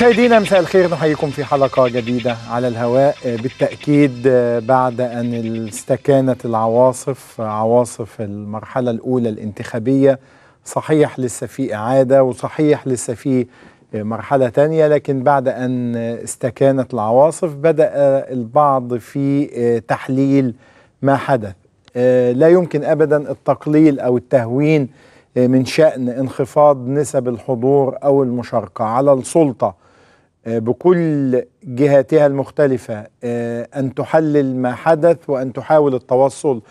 مشاهدينا مساء الخير، نحييكم في حلقة جديدة على الهواء. بالتأكيد بعد أن استكانت العواصف، عواصف المرحلة الأولى الانتخابية، صحيح لسه في إعادة وصحيح لسه في مرحلة تانية، لكن بعد أن استكانت العواصف بدأ البعض في تحليل ما حدث. لا يمكن أبدا التقليل أو التهوين من شأن انخفاض نسب الحضور أو المشاركة. على السلطة بكل جهاتها المختلفة أن تحلل ما حدث وأن تحاول التوصل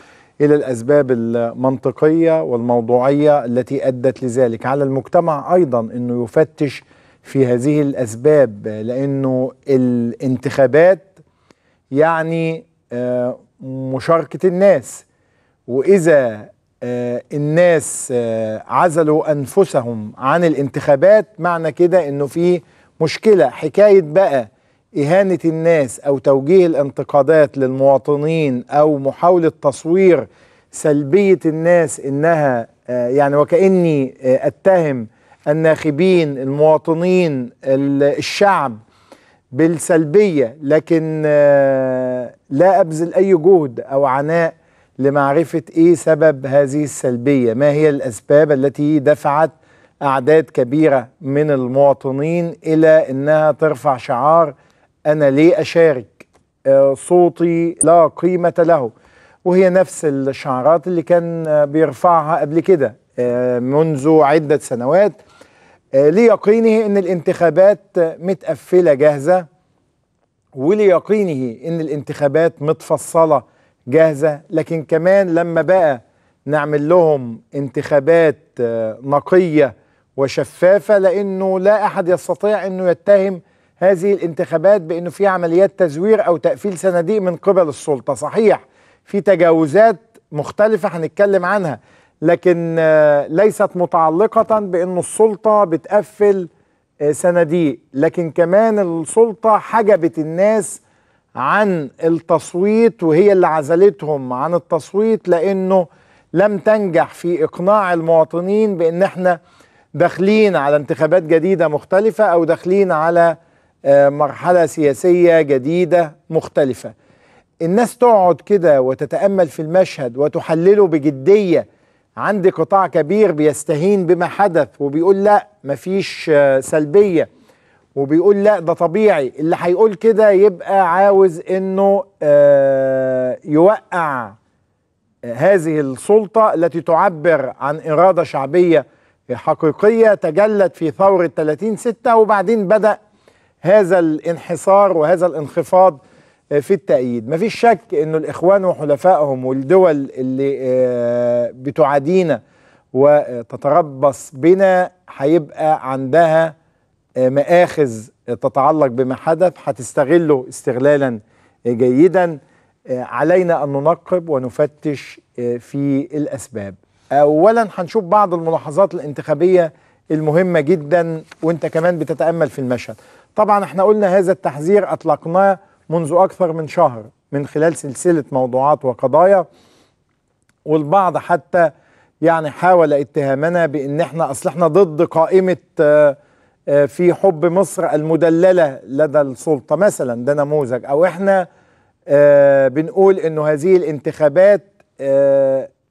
إلى الأسباب المنطقية والموضوعية التي أدت لذلك. على المجتمع أيضا أنه يفتش في هذه الأسباب، لأنه الانتخابات يعني مشاركة الناس، وإذا الناس عزلوا أنفسهم عن الانتخابات معنى كده أنه في مشكلة. حكاية بقى إهانة الناس أو توجيه الانتقادات للمواطنين أو محاولة تصوير سلبية الناس إنها يعني وكأني أتهم الناخبين المواطنين الشعب بالسلبية، لكن لا أبذل أي جهد أو عناء لمعرفة إيه سبب هذه السلبية، ما هي الأسباب التي دفعت أعداد كبيرة من المواطنين إلى أنها ترفع شعار أنا ليه أشارك، صوتي لا قيمة له، وهي نفس الشعارات اللي كان بيرفعها قبل كده منذ عدة سنوات، ليقينه أن الانتخابات متقفلة جاهزة، وليقينه أن الانتخابات متفصلة جاهزة. لكن كمان لما بقى نعمل لهم انتخابات نقية وشفافة، لأنه لا أحد يستطيع أنه يتهم هذه الانتخابات بأنه في عمليات تزوير أو تقفيل صناديق من قبل السلطة. صحيح في تجاوزات مختلفة هنتكلم عنها، لكن ليست متعلقة بأن السلطة بتقفل صناديق، لكن كمان السلطة حجبت الناس عن التصويت، وهي اللي عزلتهم عن التصويت لأنه لم تنجح في إقناع المواطنين بأن احنا داخلين على انتخابات جديدة مختلفة أو داخلين على مرحلة سياسية جديدة مختلفة. الناس تقعد كده وتتأمل في المشهد وتحلله بجدية. عندي قطاع كبير بيستهين بما حدث وبيقول لا مفيش سلبية، وبيقول لا ده طبيعي. اللي هيقول كده يبقى عاوز انه يوقع هذه السلطة التي تعبر عن إرادة شعبية حقيقية تجلت في ثورة 30/6، وبعدين بدأ هذا الانحصار وهذا الانخفاض في التأييد. مفيش شك انه الإخوان وحلفائهم والدول اللي بتعادينا وتتربص بنا هيبقى عندها مآخذ تتعلق بما حدث، هتستغله استغلالا جيدا. علينا أن ننقب ونفتش في الأسباب. أولا هنشوف بعض الملاحظات الانتخابية المهمة جدا وانت كمان بتتأمل في المشهد. طبعا احنا قلنا هذا التحذير أطلقناه منذ أكثر من شهر من خلال سلسلة موضوعات وقضايا، والبعض حتى يعني حاول اتهامنا بأن احنا أصلحنا ضد قائمة في حب مصر المدللة لدى السلطة مثلا، ده نموذج، أو احنا بنقول انه هذه الانتخابات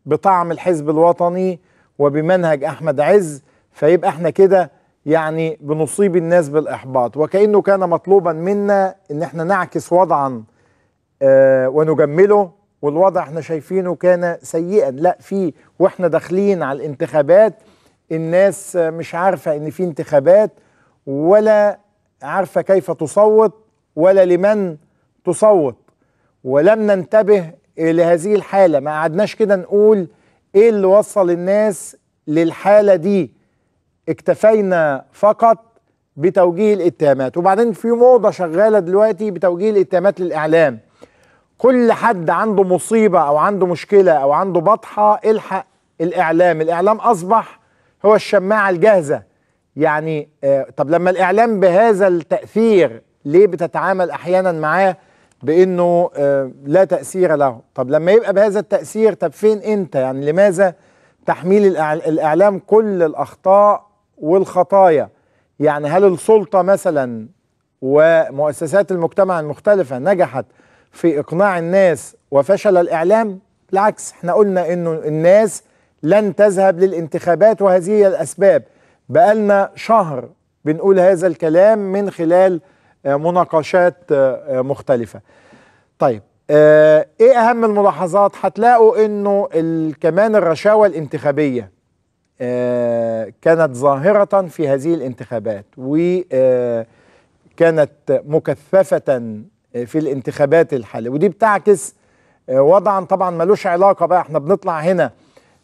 بطعم الحزب الوطني وبمنهج أحمد عز، فيبقى احنا كده يعني بنصيب الناس بالإحباط، وكأنه كان مطلوبا منا ان احنا نعكس وضعا ونجمله، والوضع احنا شايفينه كان سيئا. لا، في واحنا داخلين على الانتخابات الناس مش عارفة ان في انتخابات، ولا عارفة كيف تصوت ولا لمن تصوت، ولم ننتبه لهذه الحالة. ما قعدناش كده نقول ايه اللي وصل الناس للحالة دي، اكتفينا فقط بتوجيه الاتهامات. وبعدين في موضة شغالة دلوقتي بتوجيه الاتهامات للإعلام، كل حد عنده مصيبة او عنده مشكلة او عنده بطحة الحق الإعلام. الإعلام أصبح هو الشماعة الجاهزة يعني. طب لما الإعلام بهذا التأثير ليه بتتعامل أحيانا معاه بأنه لا تأثير له؟ طب لما يبقى بهذا التأثير، طب فين أنت يعني؟ لماذا تحميل الإعلام كل الأخطاء والخطايا؟ يعني هل السلطة مثلا ومؤسسات المجتمع المختلفة نجحت في إقناع الناس وفشل الإعلام؟ بالعكس، احنا قلنا إنه الناس لن تذهب للانتخابات وهذه هي الأسباب. بقالنا شهر بنقول هذا الكلام من خلال مناقشات مختلفة. طيب ايه اهم الملاحظات؟ هتلاقوا انه كمان الرشاوى الانتخابية كانت ظاهرة في هذه الانتخابات، وكانت مكثفة في الانتخابات الحالية، ودي بتعكس وضعا طبعا ملوش علاقة بقى، احنا بنطلع هنا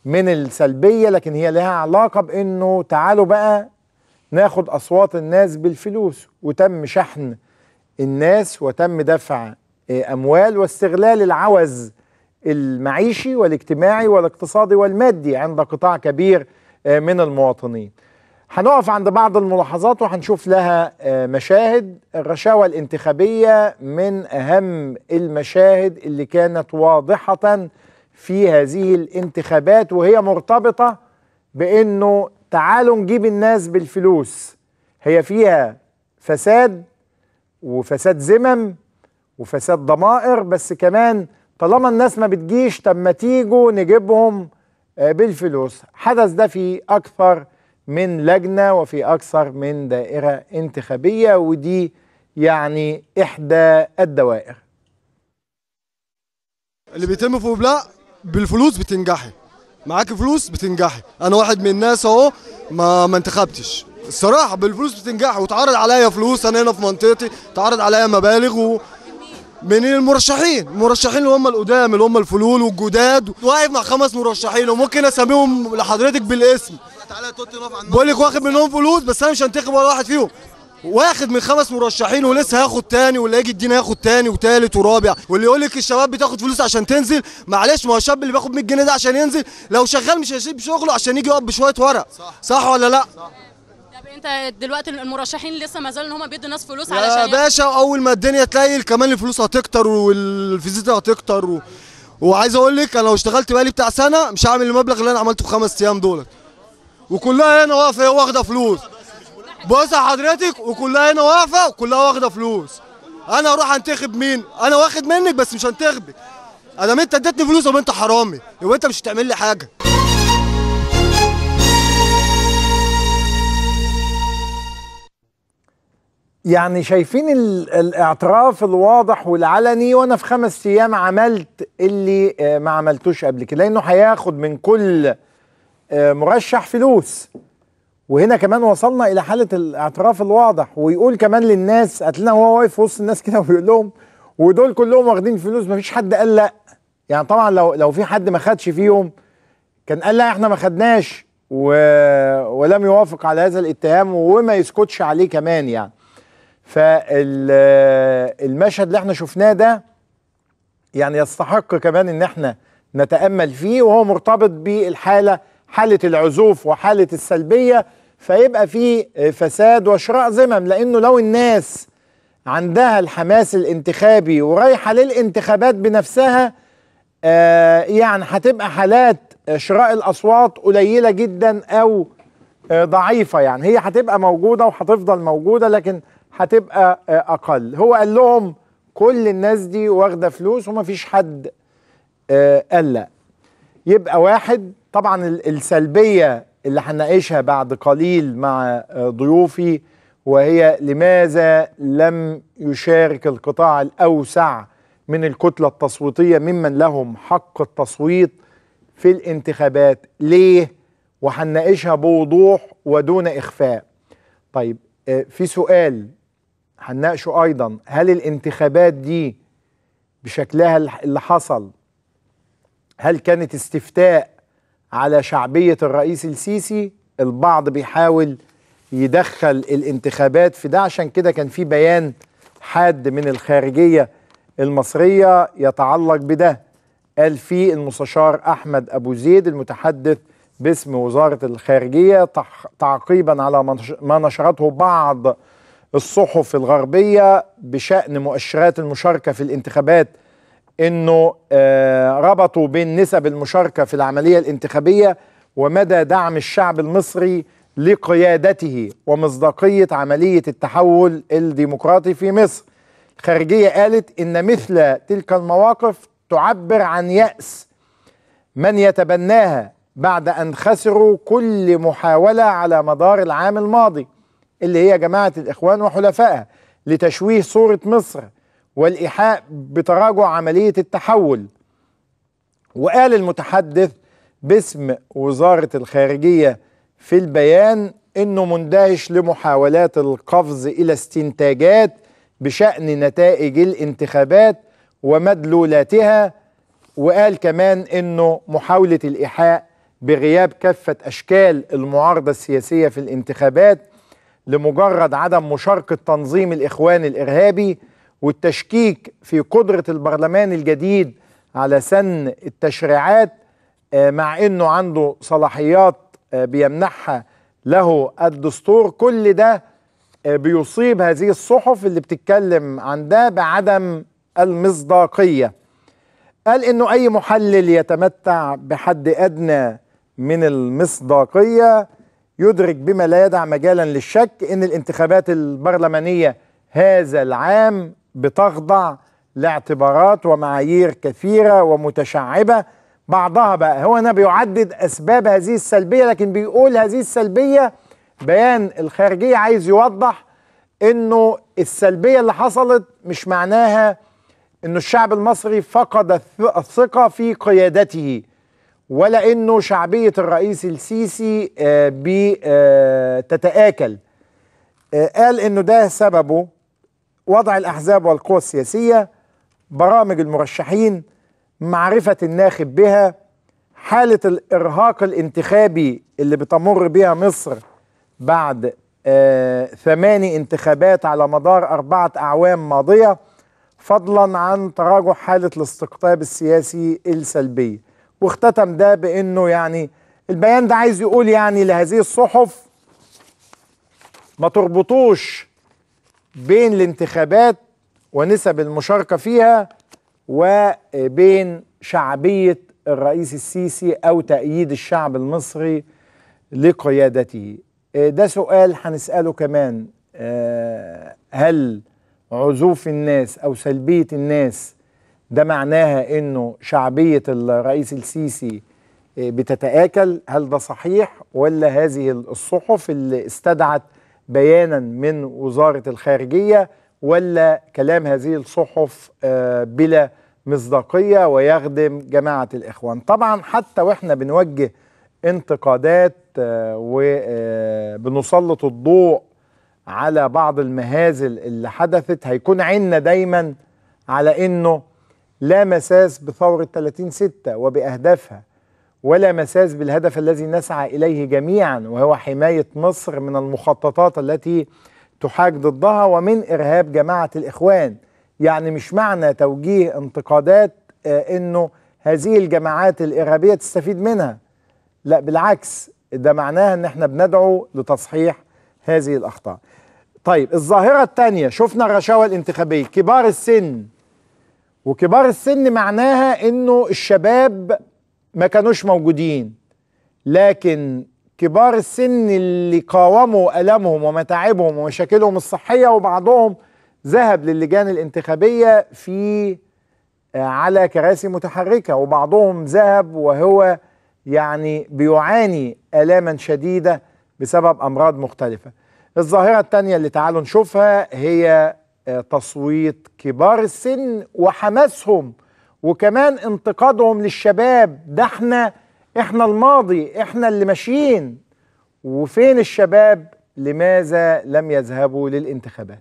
من السلبية لكن هي لها علاقة بانه تعالوا بقى ناخد اصوات الناس بالفلوس، وتم شحن الناس وتم دفع أموال واستغلال العوز المعيشي والاجتماعي والاقتصادي والمادي عند قطاع كبير من المواطنين. هنقف عند بعض الملاحظات وهنشوف لها مشاهد. الرشاوى الانتخابية من أهم المشاهد اللي كانت واضحة في هذه الانتخابات، وهي مرتبطة بأنه تعالوا نجيب الناس بالفلوس. هي فيها فساد وفساد ذمم وفساد ضمائر، بس كمان طالما الناس ما بتجيش طب ما تيجوا نجيبهم بالفلوس. حدث ده في أكثر من لجنة وفي أكثر من دائرة انتخابية، ودي يعني إحدى الدوائر. اللي بيتم في وبلاء بالفلوس بتنجحي، معاك فلوس بتنجحي. أنا واحد من الناس أهو ما انتخبتش الصراحة، بالفلوس بتنجحي، وتعرض عليا فلوس. أنا هنا في منطقتي تعرض عليا مبالغ من المرشحين اللي هم القدام، اللي هم الفلول والجداد. واقف مع 5 مرشحين وممكن اسميهم لحضرتك بالاسم، بقول لك واخد منهم فلوس، بس انا مش هنتخب ولا واحد فيهم. واخد من 5 مرشحين ولسه هاخد تاني، واللي هيجي يديني هاخد تاني وتالت ورابع. واللي يقول لك الشباب بتاخد فلوس عشان تنزل، معلش، ما هو الشاب اللي بياخد 100 جنيه ده عشان ينزل، لو شغال مش هيسيب شغله عشان يجي يقف بشويه ورق. صح ولا لا؟ صح. انت دلوقتي المرشحين لسه ما زالوا ان هم بيدوا الناس فلوس علشان يا باشا، اول ما الدنيا تليل كمان الفلوس هتكتر والفيزيتا هتكتر وعايز اقول لك انا لو اشتغلت بقالي بتاع سنه مش هعمل المبلغ اللي انا عملته في 5 ايام دولت، وكلها هنا واقفه واخده فلوس. بص يا حضرتك، وكلها هنا واقفه وكلها واخده فلوس. انا اروح انتخب مين؟ انا واخد منك بس مش هنتخبك. انا انت اديتني فلوس يبقى انت حرامي، يبقى انت مش هتعمل لي حاجه. يعني شايفين الاعتراف الواضح والعلني، وانا في 5 ايام عملت اللي ما عملتوش قبل كده، لانه هياخد من كل مرشح فلوس. وهنا كمان وصلنا الى حاله الاعتراف الواضح، ويقول كمان للناس، قتلنا هو واقف وسط الناس كده ويقول لهم ودول كلهم واخدين فلوس، مفيش حد قال لا. يعني طبعا لو في حد ما خدش فيهم كان قال لا احنا ما خدناش ولم يوافق على هذا الاتهام وما يسكتش عليه كمان. يعني فالمشهد اللي احنا شفناه ده يعني يستحق كمان ان احنا نتأمل فيه، وهو مرتبط بالحالة، حالة العزوف وحالة السلبية، فيبقى فيه فساد وشراء ذمم. لانه لو الناس عندها الحماس الانتخابي ورايحة للانتخابات بنفسها يعني هتبقى حالات شراء الاصوات قليلة جدا او ضعيفة. يعني هي هتبقى موجودة وهتفضل موجودة لكن هتبقى أقل. هو قال لهم كل الناس دي واخدة فلوس ومفيش حد قال لا. يبقى واحد طبعا السلبية اللي هنناقشها بعد قليل مع ضيوفي، وهي لماذا لم يشارك القطاع الأوسع من الكتلة التصويتية ممن لهم حق التصويت في الانتخابات، ليه؟ وهنناقشها بوضوح ودون إخفاء. طيب في سؤال هنناقشه ايضا، هل الانتخابات دي بشكلها اللي حصل هل كانت استفتاء على شعبية الرئيس السيسي؟ البعض بيحاول يدخل الانتخابات في ده، عشان كده كان في بيان حاد من الخارجية المصرية يتعلق بده، قال فيه المستشار أحمد أبو زيد المتحدث باسم وزارة الخارجية تعقيبا على ما نشرته بعض الصحف الغربية بشأن مؤشرات المشاركة في الانتخابات، انه ربطوا بين نسب المشاركة في العملية الانتخابية ومدى دعم الشعب المصري لقيادته ومصداقية عملية التحول الديمقراطي في مصر. خارجية قالت إن مثل تلك المواقف تعبر عن يأس من يتبناها بعد أن خسروا كل محاولة على مدار العام الماضي اللي هي جماعة الإخوان وحلفائها لتشويه صورة مصر والإيحاء بتراجع عملية التحول. وقال المتحدث باسم وزارة الخارجية في البيان إنه مندهش لمحاولات القفز إلى استنتاجات بشأن نتائج الانتخابات ومدلولاتها، وقال كمان إنه محاولة الإيحاء بغياب كافة أشكال المعارضة السياسية في الانتخابات لمجرد عدم مشاركة تنظيم الإخوان الإرهابي والتشكيك في قدرة البرلمان الجديد على سن التشريعات مع إنه عنده صلاحيات بيمنحها له الدستور. كل ده بيصيب هذه الصحف اللي بتتكلم عن ده بعدم المصداقية. قال إنه أي محلل يتمتع بحد أدنى من المصداقية يدرك بما لا يدع مجالا للشك إن الانتخابات البرلمانية هذا العام بتخضع لاعتبارات ومعايير كثيرة ومتشعبة. بعضها بقى هو أنا بيعدد أسباب هذه السلبية، لكن بيقول هذه السلبية بيان الخارجية عايز يوضح إنه السلبية اللي حصلت مش معناها إنه الشعب المصري فقد الثقة في قيادته، ولا إنه شعبية الرئيس السيسي بتتآكل. قال إنه ده سببه وضع الأحزاب والقوى السياسية، برامج المرشحين، معرفة الناخب بها، حالة الإرهاق الانتخابي اللي بتمر بها مصر بعد 8 انتخابات على مدار 4 أعوام ماضية، فضلا عن تراجع حالة الاستقطاب السياسي السلبية. واختتم ده بأنه يعني البيان ده عايز يقول يعني لهذه الصحف ما تربطوش بين الانتخابات ونسب المشاركة فيها وبين شعبية الرئيس السيسي أو تأييد الشعب المصري لقيادته. ده سؤال هنسأله كمان، هل عزوف الناس أو سلبية الناس ده معناها إنه شعبية الرئيس السيسي بتتآكل؟ هل ده صحيح ولا هذه الصحف اللي استدعت بيانا من وزارة الخارجية، ولا كلام هذه الصحف بلا مصداقية ويخدم جماعة الإخوان؟ طبعا حتى وإحنا بنوجه انتقادات وبنسلط الضوء على بعض المهازل اللي حدثت، هيكون عيننا دايما على انه لا مساس بثورة 30/6 وبأهدافها، ولا مساس بالهدف الذي نسعى إليه جميعا وهو حماية مصر من المخططات التي تحاك ضدها ومن إرهاب جماعة الإخوان. يعني مش معنى توجيه انتقادات انه هذه الجماعات الإرهابية تستفيد منها، لا بالعكس، ده معناها ان احنا بندعو لتصحيح هذه الاخطاء. طيب الظاهرة الثانية، شفنا الرشاوى الانتخابية، كبار السن، وكبار السن معناها انه الشباب ما كانوش موجودين، لكن كبار السن اللي قاوموا ألمهم ومتاعبهم ومشاكلهم الصحية وبعضهم ذهب للجان الانتخابية في على كراسي متحركة، وبعضهم ذهب وهو يعني بيعاني آلاما شديدة بسبب أمراض مختلفة. الظاهرة الثانية اللي تعالوا نشوفها هي تصويت كبار السن وحماسهم وكمان انتقادهم للشباب. ده احنا الماضي، احنا اللي ماشيين، وفين الشباب؟ لماذا لم يذهبوا للانتخابات؟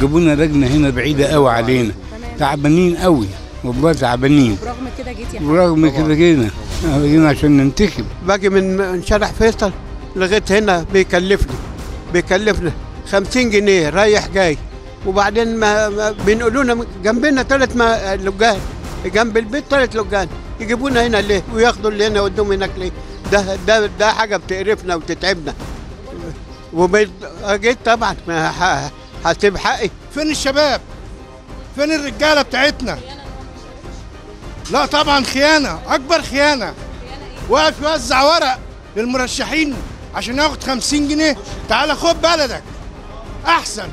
جابوا لنا لجنه هنا بعيده قوي علينا، تعبانين قوي والله، تعبانين. ورغم كده جيت يا حبيبي؟ ورغم كده جينا عشان ننتخب. باجي من شارع فيصل لغايه هنا بيكلفنا 50 جنيه رايح جاي، وبعدين ما بينقولوا لنا جنبنا 3 لجان جنب البيت، 3 لجان يجيبونا هنا ليه وياخدوا اللي هنا ويودوهم هناك ليه؟ ده حاجه بتقرفنا وتتعبنا. وجيت طبعا ما هسيب حقي. فين الشباب؟ فين الرجاله بتاعتنا؟ لا طبعا خيانه، اكبر خيانه. واقف يوزع ورق للمرشحين عشان ياخد 50 جنيه، تعالى خد بلدك احسن،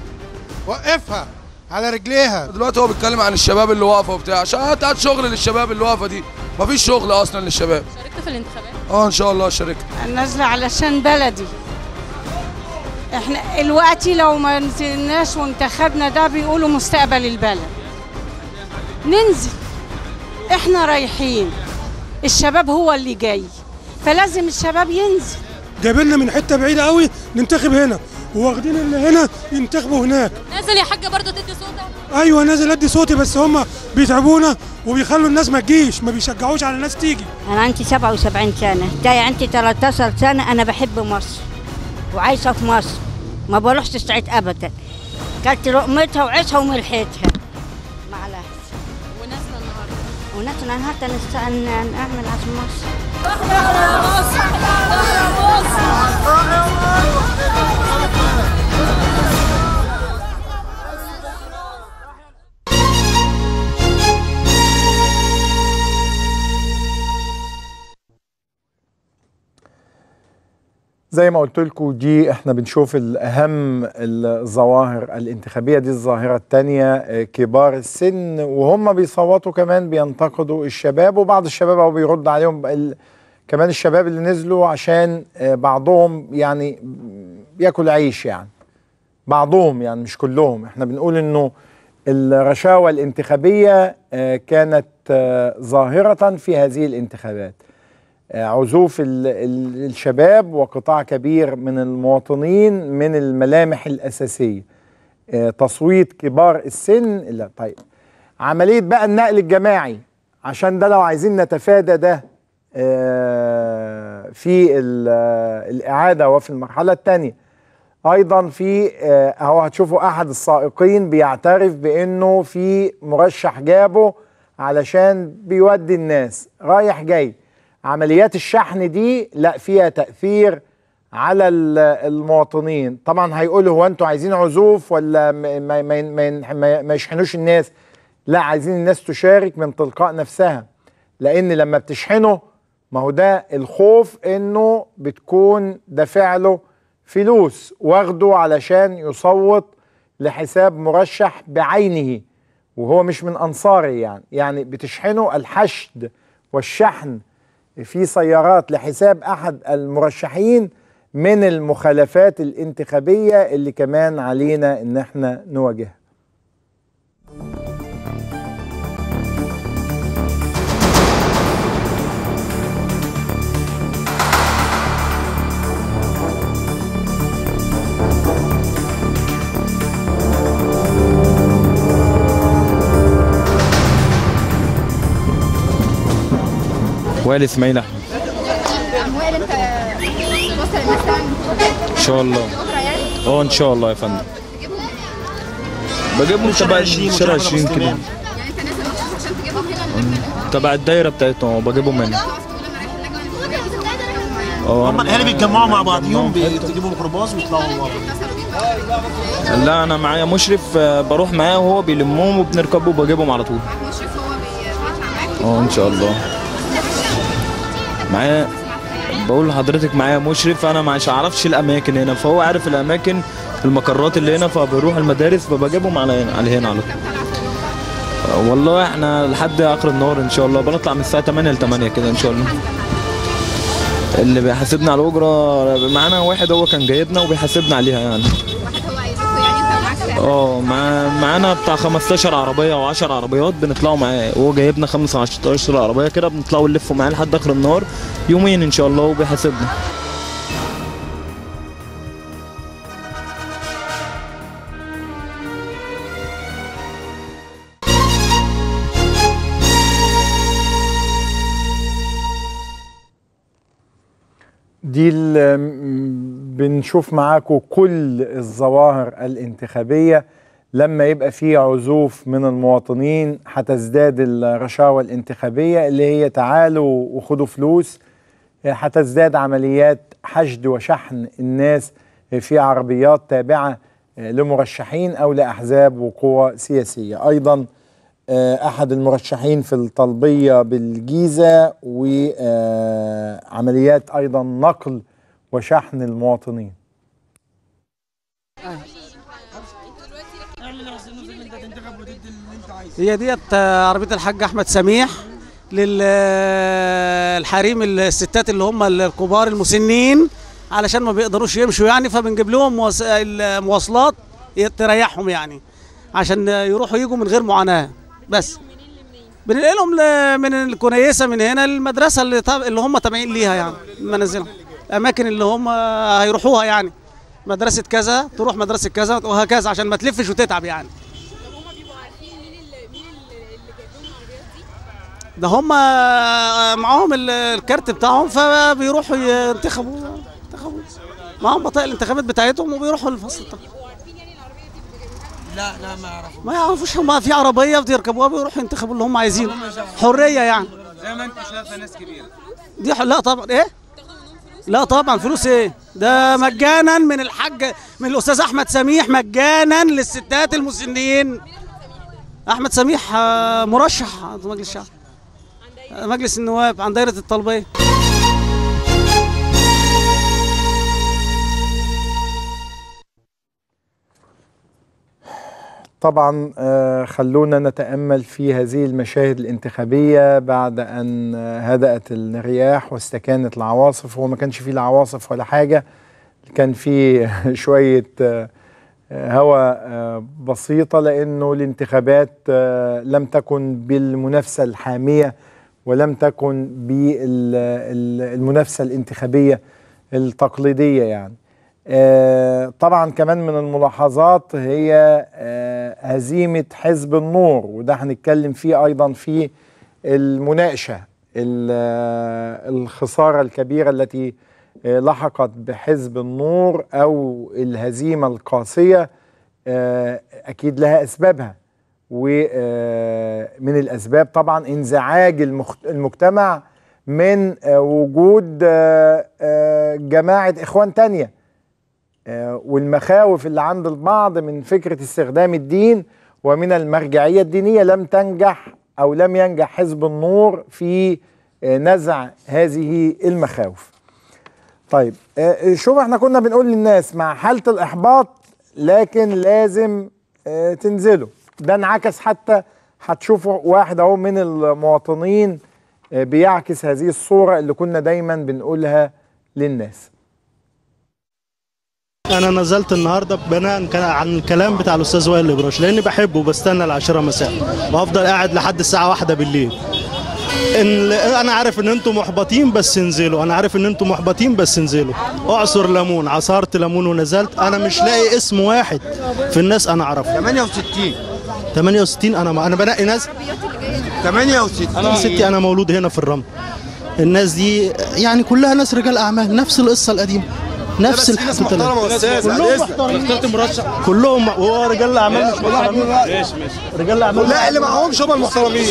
وقفها على رجليها. دلوقتي هو بيتكلم عن الشباب اللي واقفه وبتاع، عشان هات شغل للشباب اللي واقفه دي، مفيش شغل اصلا للشباب. شاركت في الانتخابات؟ اه ان شاء الله شاركت. نازله علشان بلدي. احنا دلوقتي لو ما نزلناش وانتخبنا ده بيقولوا مستقبل البلد. ننزل. احنا رايحين. الشباب هو اللي جاي، فلازم الشباب ينزل. جايبيننا من حته بعيده قوي ننتخب هنا، وواخدين اللي هنا ينتخبوا هناك. نازل يا حاجه برضه تدي صوتك؟ ايوه نازل ادي صوتي، بس هم بيتعبونا وبيخلوا الناس ما تجيش، ما بيشجعوش على الناس تيجي. انا عندي 77 سنه، جاي عندي 13 سنه، انا بحب مصر وعايشه في مصر، ما بروحش الصعيد ابدا. كلت لقمتها وعيشها وملحتها مع الاهل. وناسنا النهارده نعمل عشان مصر. احنا يا مصر، زي ما قلت لكم دي احنا بنشوف الأهم الظواهر الانتخابية. دي الظاهرة الثانية، كبار السن وهم بيصوتوا كمان بينتقدوا الشباب، وبعض الشباب او بيرد عليهم كمان الشباب اللي نزلوا، عشان بعضهم يعني ياكل عيش، يعني بعضهم يعني مش كلهم. احنا بنقول انه الرشاوى الانتخابية كانت ظاهرة في هذه الانتخابات، عزوف الشباب وقطاع كبير من المواطنين من الملامح الأساسية، تصويت كبار السن. لا طيب عملية بقى النقل الجماعي، عشان ده لو عايزين نتفادى ده في الإعادة وفي المرحلة الثانية أيضا، في هو هتشوفوا أحد السائقين بيعترف بأنه في مرشح جابه علشان بيودي الناس رايح جاي. عمليات الشحن دي لا فيها تأثير على المواطنين. طبعا هيقولوا هو انتوا عايزين عزوف ولا ما يشحنوش الناس؟ لا، عايزين الناس تشارك من تلقاء نفسها، لأن لما بتشحنه ما هو ده الخوف انه بتكون دافع له فلوس، واخده علشان يصوت لحساب مرشح بعينه وهو مش من أنصاره. يعني بتشحنه. الحشد والشحن في سيارات لحساب أحد المرشحين من المخالفات الانتخابية اللي كمان علينا إن احنا نواجهها. وائل اسماعيل احمد. وائل انت توصل الناس ان شاء الله؟ اه ان شاء الله يا فندم. بجيبهم تبع شارع 20 كده. يعني انت نازل عشان تجيبهم هنا تبع الدايره بتاعتهم، بجيبهم هنا. هم الاهالي بيتجمعوا مع بعضهم، بتجيبوا ميكروباص ويطلعوا مع بعض. لا انا معايا مشرف بروح معاه وهو بيلمهم وبنركبه وبجيبهم على طول. مشرف هو بيتابع معاك؟ اه ان شاء الله. معايا بقول لحضرتك معايا مشرف، انا ما اعرفش الاماكن هنا، فهو عارف الاماكن المقرات اللي هنا، فبروح المدارس فبجيبهم على هنا على طول. والله احنا لحد اخر النهار ان شاء الله، بنطلع من الساعه 8 ل 8 كده ان شاء الله. اللي بيحاسبنا على الاجره معانا واحد، هو كان جايبنا وبيحاسبنا عليها يعني. واحد هو يعني معانا بتاع 15 عربيه او 10 عربيات بنطلعوا معاه، وهو جايبنا 15 عربيه كده، بنطلعوا نلفوا معاه لحد اخر النهار يومين ان شاء الله وبيحاسبنا. دي بنشوف معاكم كل الظواهر الانتخابية لما يبقى فيه عزوف من المواطنين هتزداد الرشاوى الانتخابية اللي هي تعالوا وخدوا فلوس، هتزداد عمليات حشد وشحن الناس في عربيات تابعة لمرشحين أو لأحزاب وقوى سياسية. أيضا أحد المرشحين في الطلبية بالجيزة، وعمليات أيضا نقل وشحن المواطنين. هي ديت عربية الحاج أحمد سميح للحريم الستات اللي هم الكبار المسنين علشان ما بيقدروش يمشوا يعني، فبنجيب لهم مواصلات تريحهم يعني عشان يروحوا يجوا من غير معاناة. بس بننقلهم من الكنيسة من هنا المدرسة اللي هم تابعين ليها يعني، منازلهم الأماكن اللي هم هيروحوها يعني، مدرسة كذا تروح مدرسة كذا وهكذا عشان ما تلفش وتتعب يعني. ده هم معاهم الكارت بتاعهم فبيروحوا ينتخبوا معاهم بطاقة الانتخابات بتاعتهم وبيروحوا الفصل. لا لا ما يعرفوش، ما يعرفوش. هم في عربية بيركبوها بيروحوا ينتخبوا اللي هم عايزينه، حرية يعني. زي ما انت شايفة ناس كبيرة دي لا طبعا. ايه؟ لا طبعا فلوس ايه؟ ده مجانا من الحاج من الأستاذ أحمد سميح، مجانا للستات المسنين. أحمد سميح مرشح في مجلس الشعب، مجلس النواب عن دايرة الطلبية. طبعا خلونا نتأمل في هذه المشاهد الانتخابية بعد أن هدأت الرياح واستكانت العواصف. وما كانش فيه العواصف ولا حاجة، كان فيه شوية هواء بسيطة، لأنه الانتخابات لم تكن بالمنافسة الحامية ولم تكن بالمنافسة الانتخابية التقليدية يعني. طبعا كمان من الملاحظات هي هزيمة حزب النور، وده هنتكلم فيه أيضا في المناقشة. الخسارة الكبيرة التي لحقت بحزب النور أو الهزيمة القاسية أكيد لها أسبابها، ومن الأسباب طبعا انزعاج المجتمع من وجود جماعة إخوان تانية، والمخاوف اللي عند البعض من فكرة استخدام الدين ومن المرجعية الدينية. لم تنجح أو لم ينجح حزب النور في نزع هذه المخاوف. طيب شوف، احنا كنا بنقول للناس مع حالة الإحباط لكن لازم تنزلوا. ده انعكس، حتى هتشوفوا واحد اهو من المواطنين بيعكس هذه الصورة اللي كنا دايما بنقولها للناس. أنا نزلت النهارده بناء عن الكلام بتاع الأستاذ وائل الإبراشي لأني بحبه وبستنى العشرة مساء وأفضل قاعد لحد الساعة 1 بالليل. أنا عارف إن أنتم محبطين بس انزلوا، أنا عارف إن أنتم محبطين بس انزلوا. أعصر ليمون، عصرت ليمون ونزلت. أنا مش لاقي اسم واحد في الناس أنا أعرفه. 68 أنا بنقي ناس 68. أنا مولود هنا في الرمل. الناس دي يعني كلها ناس رجال أعمال، نفس القصة القديمة، نفس الناس محترمه استاذ. اخترت مرشح كلهم وهو رجال اعمال مش محترمين. ماشي رجال اعمال، لا اللي معهمش هم المحترمين.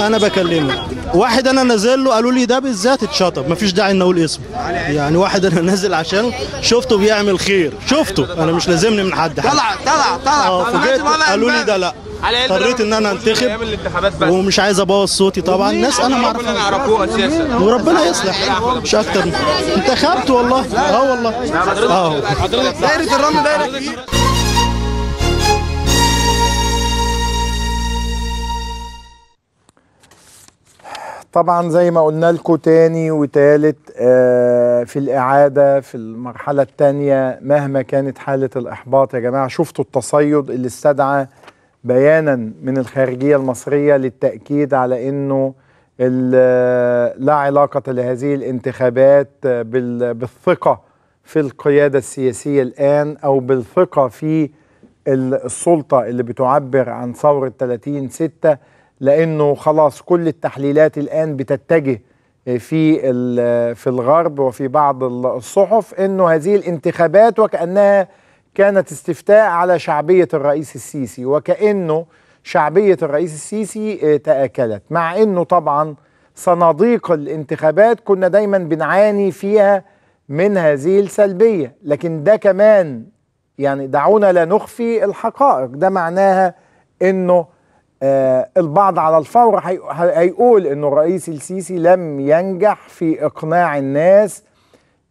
انا بكلمك واحد انا نازل له قالوا لي ده بالذات اتشطب، مفيش داعي ان اقول اسمه يعني. واحد انا نازل عشانه شفته بيعمل خير، شفته انا مش لازمني من حد. طلع فوجئت قالوا لي ده لا، اضطريت ان انا انتخب ومش عايز ابوظ صوتي طبعا. ناس انا ما اعرفهاش وربنا يصلح مش اكتر. انتخبت والله والله حضرتك دايره الرمل دايره كبيره. طبعا زي ما قلنا لكم تاني وتالت في الإعادة في المرحلة الثانية مهما كانت حالة الإحباط يا جماعة. شفتوا التصيد اللي استدعى بيانا من الخارجية المصرية للتأكيد على أنه لا علاقة لهذه الانتخابات بالثقة في القيادة السياسية الآن أو بالثقة في السلطة اللي بتعبر عن ثورة 30/6، لأنه خلاص كل التحليلات الآن بتتجه في الغرب وفي بعض الصحف أنه هذه الانتخابات وكأنها كانت استفتاء على شعبية الرئيس السيسي، وكأنه شعبية الرئيس السيسي تآكلت، مع أنه طبعا صناديق الانتخابات كنا دايما بنعاني فيها من هذه السلبية، لكن ده كمان يعني دعونا لا نخفي الحقائق، ده معناها أنه البعض على الفور هيقول أنه الرئيس السيسي لم ينجح في إقناع الناس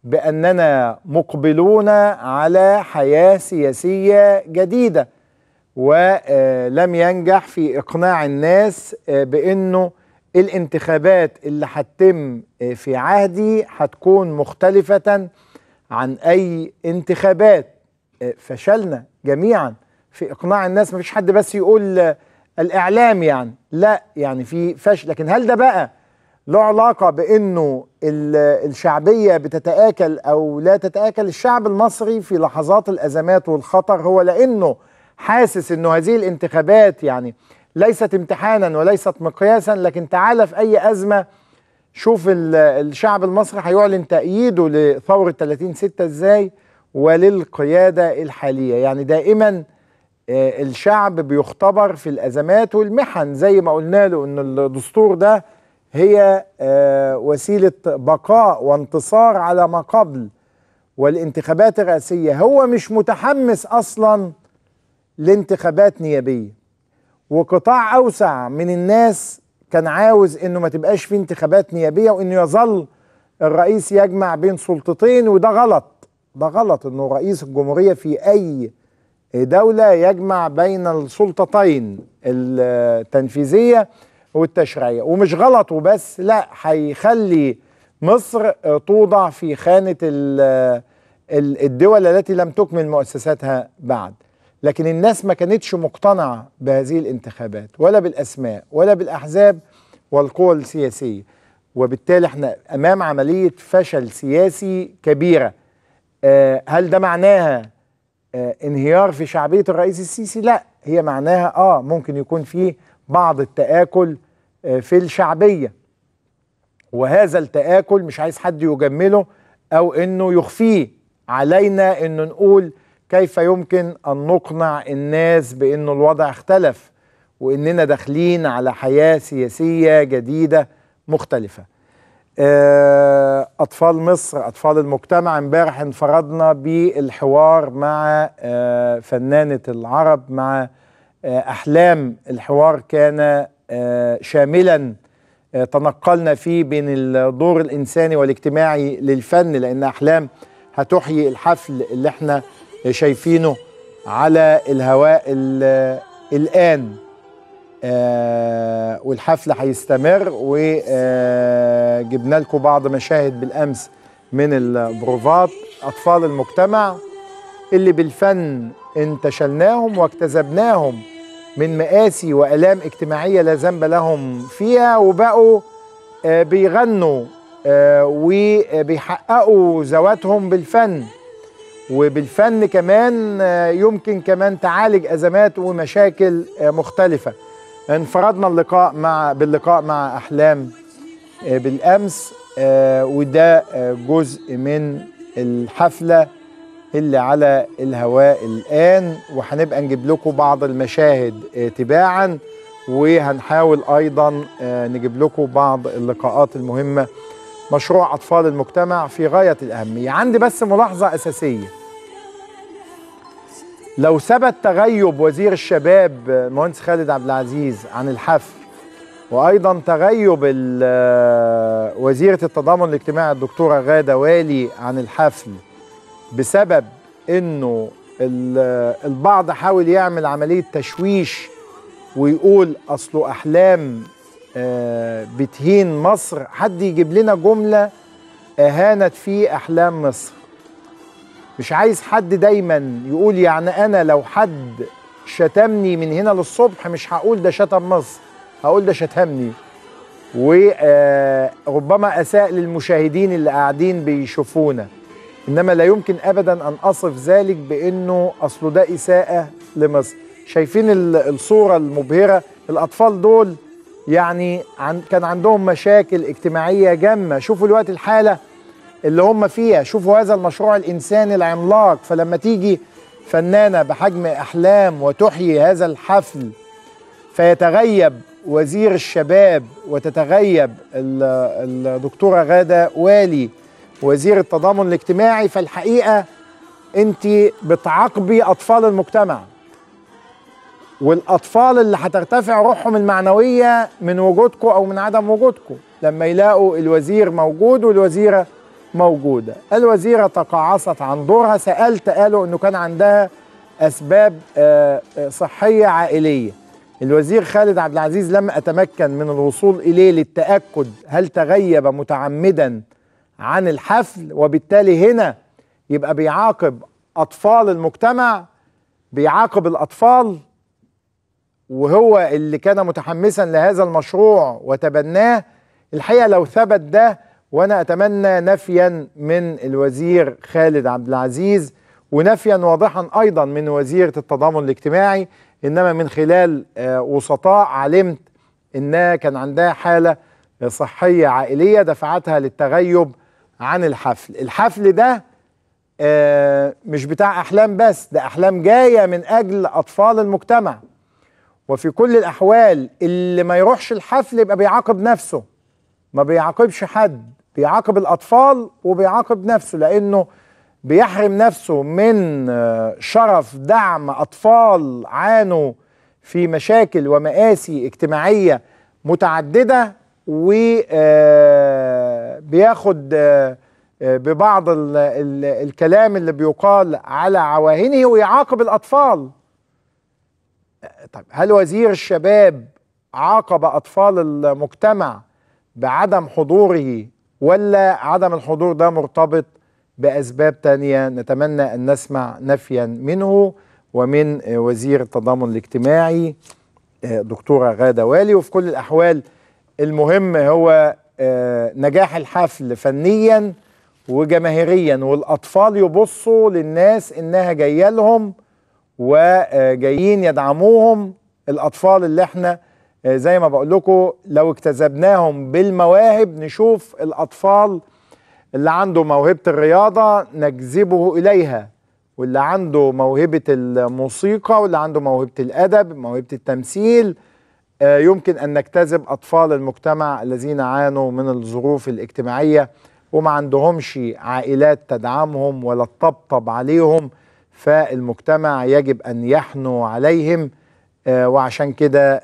بأننا مقبلون على حياة سياسية جديدة، ولم ينجح في إقناع الناس بأنه الانتخابات اللي هتتم في عهدي هتكون مختلفة عن أي انتخابات. فشلنا جميعا في إقناع الناس، مفيش حد بس يقول الإعلام يعني، لا يعني في فشل. لكن هل ده بقى له علاقة بأنه الشعبية بتتآكل أو لا تتآكل؟ الشعب المصري في لحظات الأزمات والخطر هو لأنه حاسس أنه هذه الانتخابات يعني ليست امتحانا وليست مقياسا، لكن تعال في أي أزمة شوف الشعب المصري هيعلن تأييده لثورة 30/6 إزاي وللقيادة الحالية. يعني دائما الشعب بيختبر في الأزمات والمحن، زي ما قلنا له أن الدستور ده هي وسيلة بقاء وانتصار على ما قبل، والانتخابات الرئاسية هو مش متحمس أصلا لانتخابات نيابية، وقطاع أوسع من الناس كان عاوز أنه ما تبقاش في انتخابات نيابية، وأنه يظل الرئيس يجمع بين سلطتين، وده غلط. ده غلط أنه رئيس الجمهورية في أي دولة يجمع بين السلطتين التنفيذية والتشريعية، ومش غلط وبس، لا هيخلي مصر توضع في خانة الدول التي لم تكمل مؤسساتها بعد. لكن الناس ما كانتش مقتنعة بهذه الانتخابات ولا بالأسماء ولا بالأحزاب والقوى السياسية، وبالتالي احنا أمام عملية فشل سياسي كبيرة. هل ده معناها انهيار في شعبية الرئيس السيسي؟ لا، هي معناها ممكن يكون فيه بعض التآكل في الشعبية، وهذا التآكل مش عايز حد يجمله أو أنه يخفيه، علينا أنه نقول كيف يمكن أن نقنع الناس بأنه الوضع اختلف وأننا داخلين على حياة سياسية جديدة مختلفة. أطفال مصر، أطفال المجتمع، امبارح انفردنا بالحوار مع فنانة العرب، مع أحلام. الحوار كان شاملا، تنقلنا فيه بين الدور الإنساني والاجتماعي للفن، لأن أحلام هتحيي الحفل اللي احنا شايفينه على الهواء الآن، والحفل هيستمر، وجبنا لكم بعض مشاهد بالأمس من البروفات. أطفال المجتمع اللي بالفن انتشلناهم واجتذبناهم من مآسي وآلام اجتماعية لا ذنب لهم فيها، وبقوا بيغنوا وبيحققوا ذواتهم بالفن، وبالفن كمان يمكن كمان تعالج أزمات ومشاكل مختلفة. انفردنا باللقاء مع أحلام بالأمس، وده جزء من الحفلة اللي على الهواء الآن، وهنبقى نجيب لكم بعض المشاهد تباعا، وهنحاول أيضا نجيب لكم بعض اللقاءات المهمة. مشروع أطفال المجتمع في غاية الأهمية. عندي بس ملاحظة أساسية، لو ثبت تغيب وزير الشباب المهندس خالد عبد العزيز عن الحفل، وأيضا تغيب وزيرة التضامن الاجتماعي الدكتورة غادة والي عن الحفل، بسبب انه البعض حاول يعمل عملية تشويش ويقول اصله احلام بتهين مصر، حد يجيب لنا جملة اهانت فيه احلام مصر. مش عايز حد دايما يقول يعني انا لو حد شتمني من هنا للصبح مش هقول ده شتم مصر، هقول ده شتمني، وربما اساء للمشاهدين اللي قاعدين بيشوفونا، إنما لا يمكن أبدا أن أصف ذلك بأنه أصله ده إساءة لمصر. شايفين الصورة المبهرة؟ الأطفال دول يعني كان عندهم مشاكل اجتماعية جامة. شوفوا الوقت الحالة اللي هم فيها، شوفوا هذا المشروع الإنساني العملاق. فلما تيجي فنانة بحجم أحلام وتحيي هذا الحفل، فيتغيب وزير الشباب وتتغيب الدكتورة غادة والي وزير التضامن الاجتماعي، فالحقيقة انت بتعاقبي أطفال المجتمع، والأطفال اللي هترتفع روحهم المعنوية من وجودكم أو من عدم وجودكم لما يلاقوا الوزير موجود والوزيرة موجودة. الوزيرة تقاعست عن دورها، سألت قالوا أنه كان عندها أسباب صحية عائلية. الوزير خالد عبد العزيز لم أتمكن من الوصول إليه للتأكد هل تغيب متعمدا عن الحفل، وبالتالي هنا يبقى بيعاقب أطفال المجتمع، بيعاقب الأطفال، وهو اللي كان متحمسا لهذا المشروع وتبناه. الحقيقة لو ثبت ده، وأنا أتمنى نفيا من الوزير خالد عبد العزيز ونفيا واضحا أيضا من وزيرة التضامن الاجتماعي، إنما من خلال وسطاء علمت إنها كان عندها حالة صحية عائلية دفعتها للتغيب عن الحفل. الحفل ده مش بتاع أحلام بس، ده أحلام جاية من أجل أطفال المجتمع، وفي كل الأحوال اللي ما يروحش الحفل يبقى بيعاقب نفسه، ما بيعاقبش حد، بيعاقب الأطفال وبيعاقب نفسه، لأنه بيحرم نفسه من شرف دعم أطفال عانوا في مشاكل ومآسي اجتماعية متعددة، وبياخد ببعض الكلام اللي بيقال على عواهنه ويعاقب الأطفال. طيب هل وزير الشباب عاقب أطفال المجتمع بعدم حضوره، ولا عدم الحضور ده مرتبط بأسباب تانية؟ نتمنى أن نسمع نفيا منه ومن وزير التضامن الاجتماعي دكتورة غادة والي. وفي كل الأحوال المهم هو نجاح الحفل فنيا وجماهيريا، والأطفال يبصوا للناس إنها جاية لهم وجايين يدعموهم. الأطفال اللي احنا زي ما بقول لكم لو اجتذبناهم بالمواهب، نشوف الأطفال اللي عنده موهبة الرياضة نجذبه إليها، واللي عنده موهبة الموسيقى، واللي عنده موهبة الأدب، موهبة التمثيل، يمكن أن نجتذب أطفال المجتمع الذين عانوا من الظروف الاجتماعية وما عندهمش عائلات تدعمهم ولا تطبطب عليهم، فالمجتمع يجب أن يحنوا عليهم. وعشان كده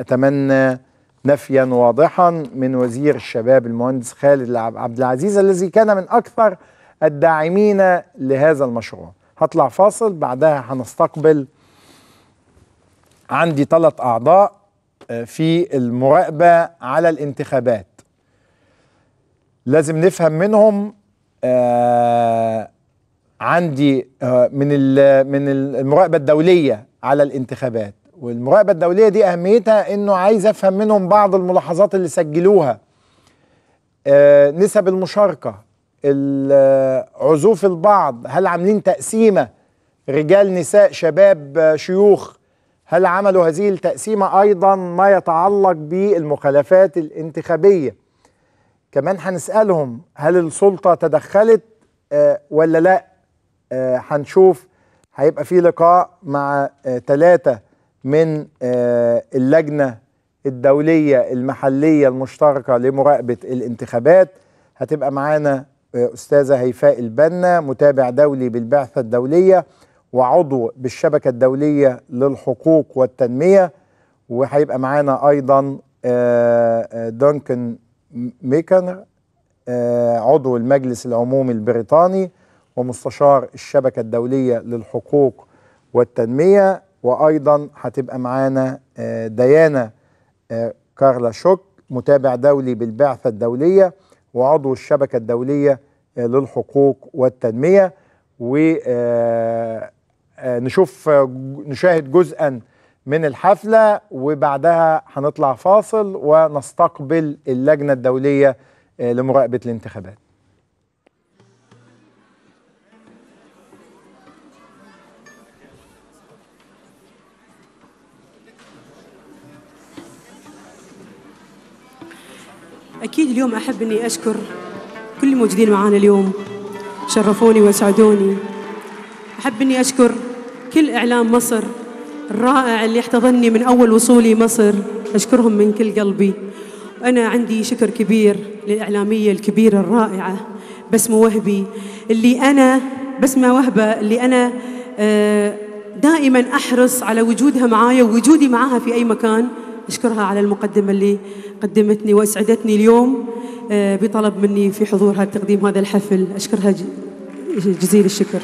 أتمنى نفيا واضحا من وزير الشباب المهندس خالد عبد العزيز الذي كان من أكثر الداعمين لهذا المشروع. هطلع فاصل، بعدها هنستقبل عندي 3 أعضاء في المراقبة على الانتخابات، لازم نفهم منهم. عندي من المراقبة الدولية على الانتخابات، والمراقبة الدولية دي أهميتها إنه عايز أفهم منهم بعض الملاحظات اللي سجلوها، نسب المشاركة، عزوف البعض، هل عاملين تقسيمة رجال نساء شباب شيوخ، هل عملوا هذه التقسيمة، أيضا ما يتعلق بالمخالفات الانتخابية. كمان هنسألهم هل السلطة تدخلت ولا لأ. هنشوف، هيبقى في لقاء مع 3 من اللجنة الدولية المحلية المشتركة لمراقبة الانتخابات. هتبقى معانا أستاذة هيفاء البنا، متابع دولي بالبعثة الدولية وعضو بالشبكة الدولية للحقوق والتنمية، وهيبقى معانا أيضا دونكان ماكنير، عضو المجلس العمومي البريطاني ومستشار الشبكة الدولية للحقوق والتنمية، وأيضا هتبقى معانا ديانا كارلا شوك، متابع دولي بالبعثة الدولية وعضو الشبكة الدولية للحقوق والتنمية. نشاهد جزءا من الحفلة، وبعدها هنطلع فاصل ونستقبل اللجنة الدولية لمراقبة الانتخابات. أكيد اليوم أحب أني أشكر كل الموجودين معانا اليوم، شرفوني وأسعدوني. أحب أني أشكر كل إعلام مصر الرائع اللي احتضني من أول وصولي مصر، أشكرهم من كل قلبي. أنا عندي شكر كبير للإعلامية الكبيرة الرائعة بسمة وهبي، بسمة وهبة اللي أنا دائما أحرص على وجودها معايا ووجودي معاها في أي مكان. أشكرها على المقدمة اللي قدمتني وأسعدتني اليوم بطلب مني في حضورها لتقديم هذا الحفل، أشكرها جزيل الشكر.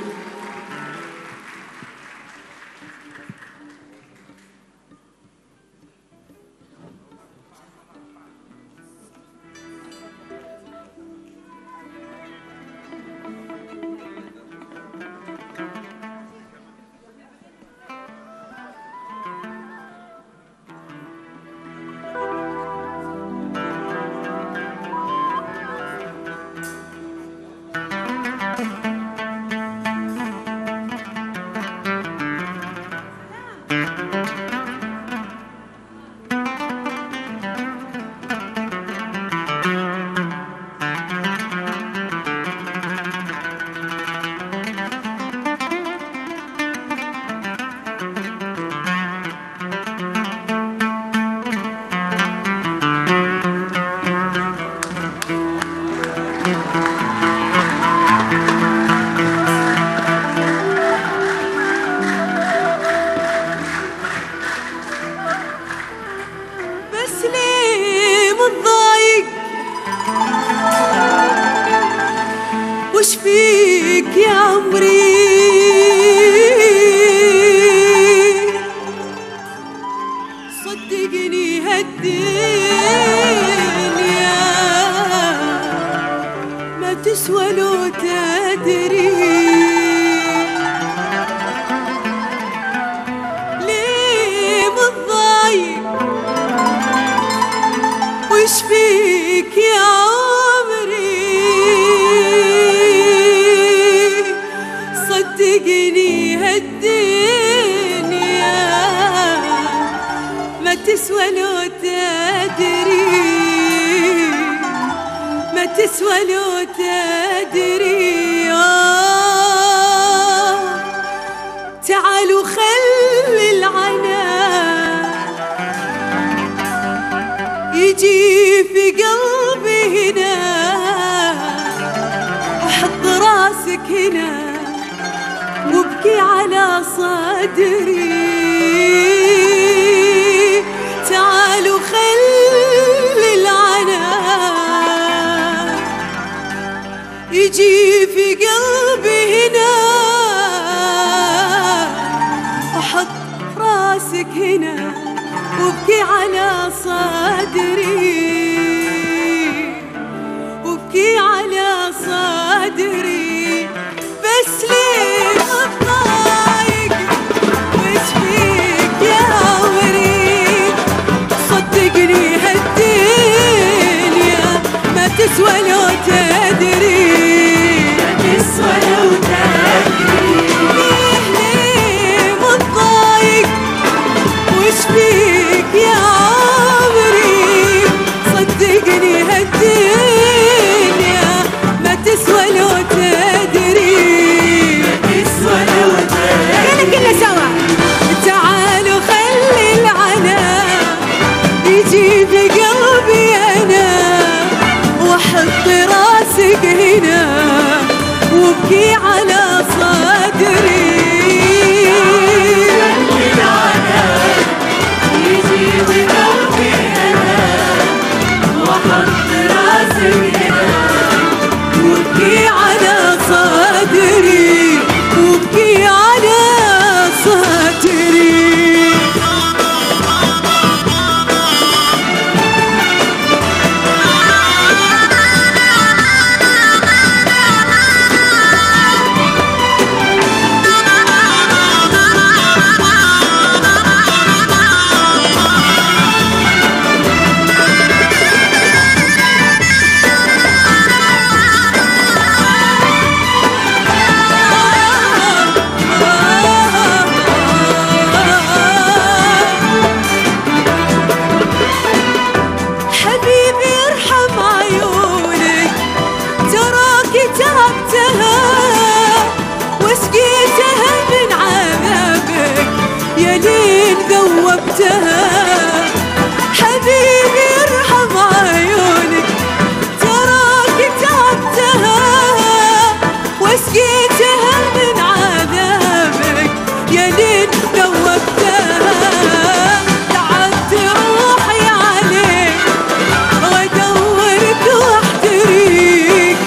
وقتها حبيبي ارحم عيونك تراك تعبتها وسقيتها من عذابك يا لين دوبتها تعبت روحي عليك وادورك واحتريك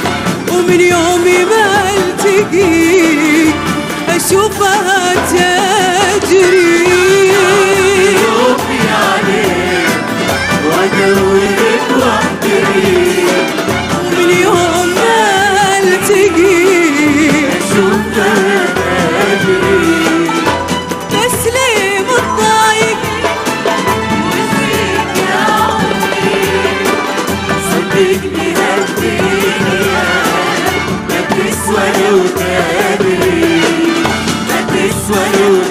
ومن يومي ما التقيك اشوفها تجري ودورك واحتريك ومن يوم ما التقيك اشوفها تجري تسليم الضايق وسيك يا عمري صدقني هالدنيا ما تسوى لو تدري ما تسوى لو تدري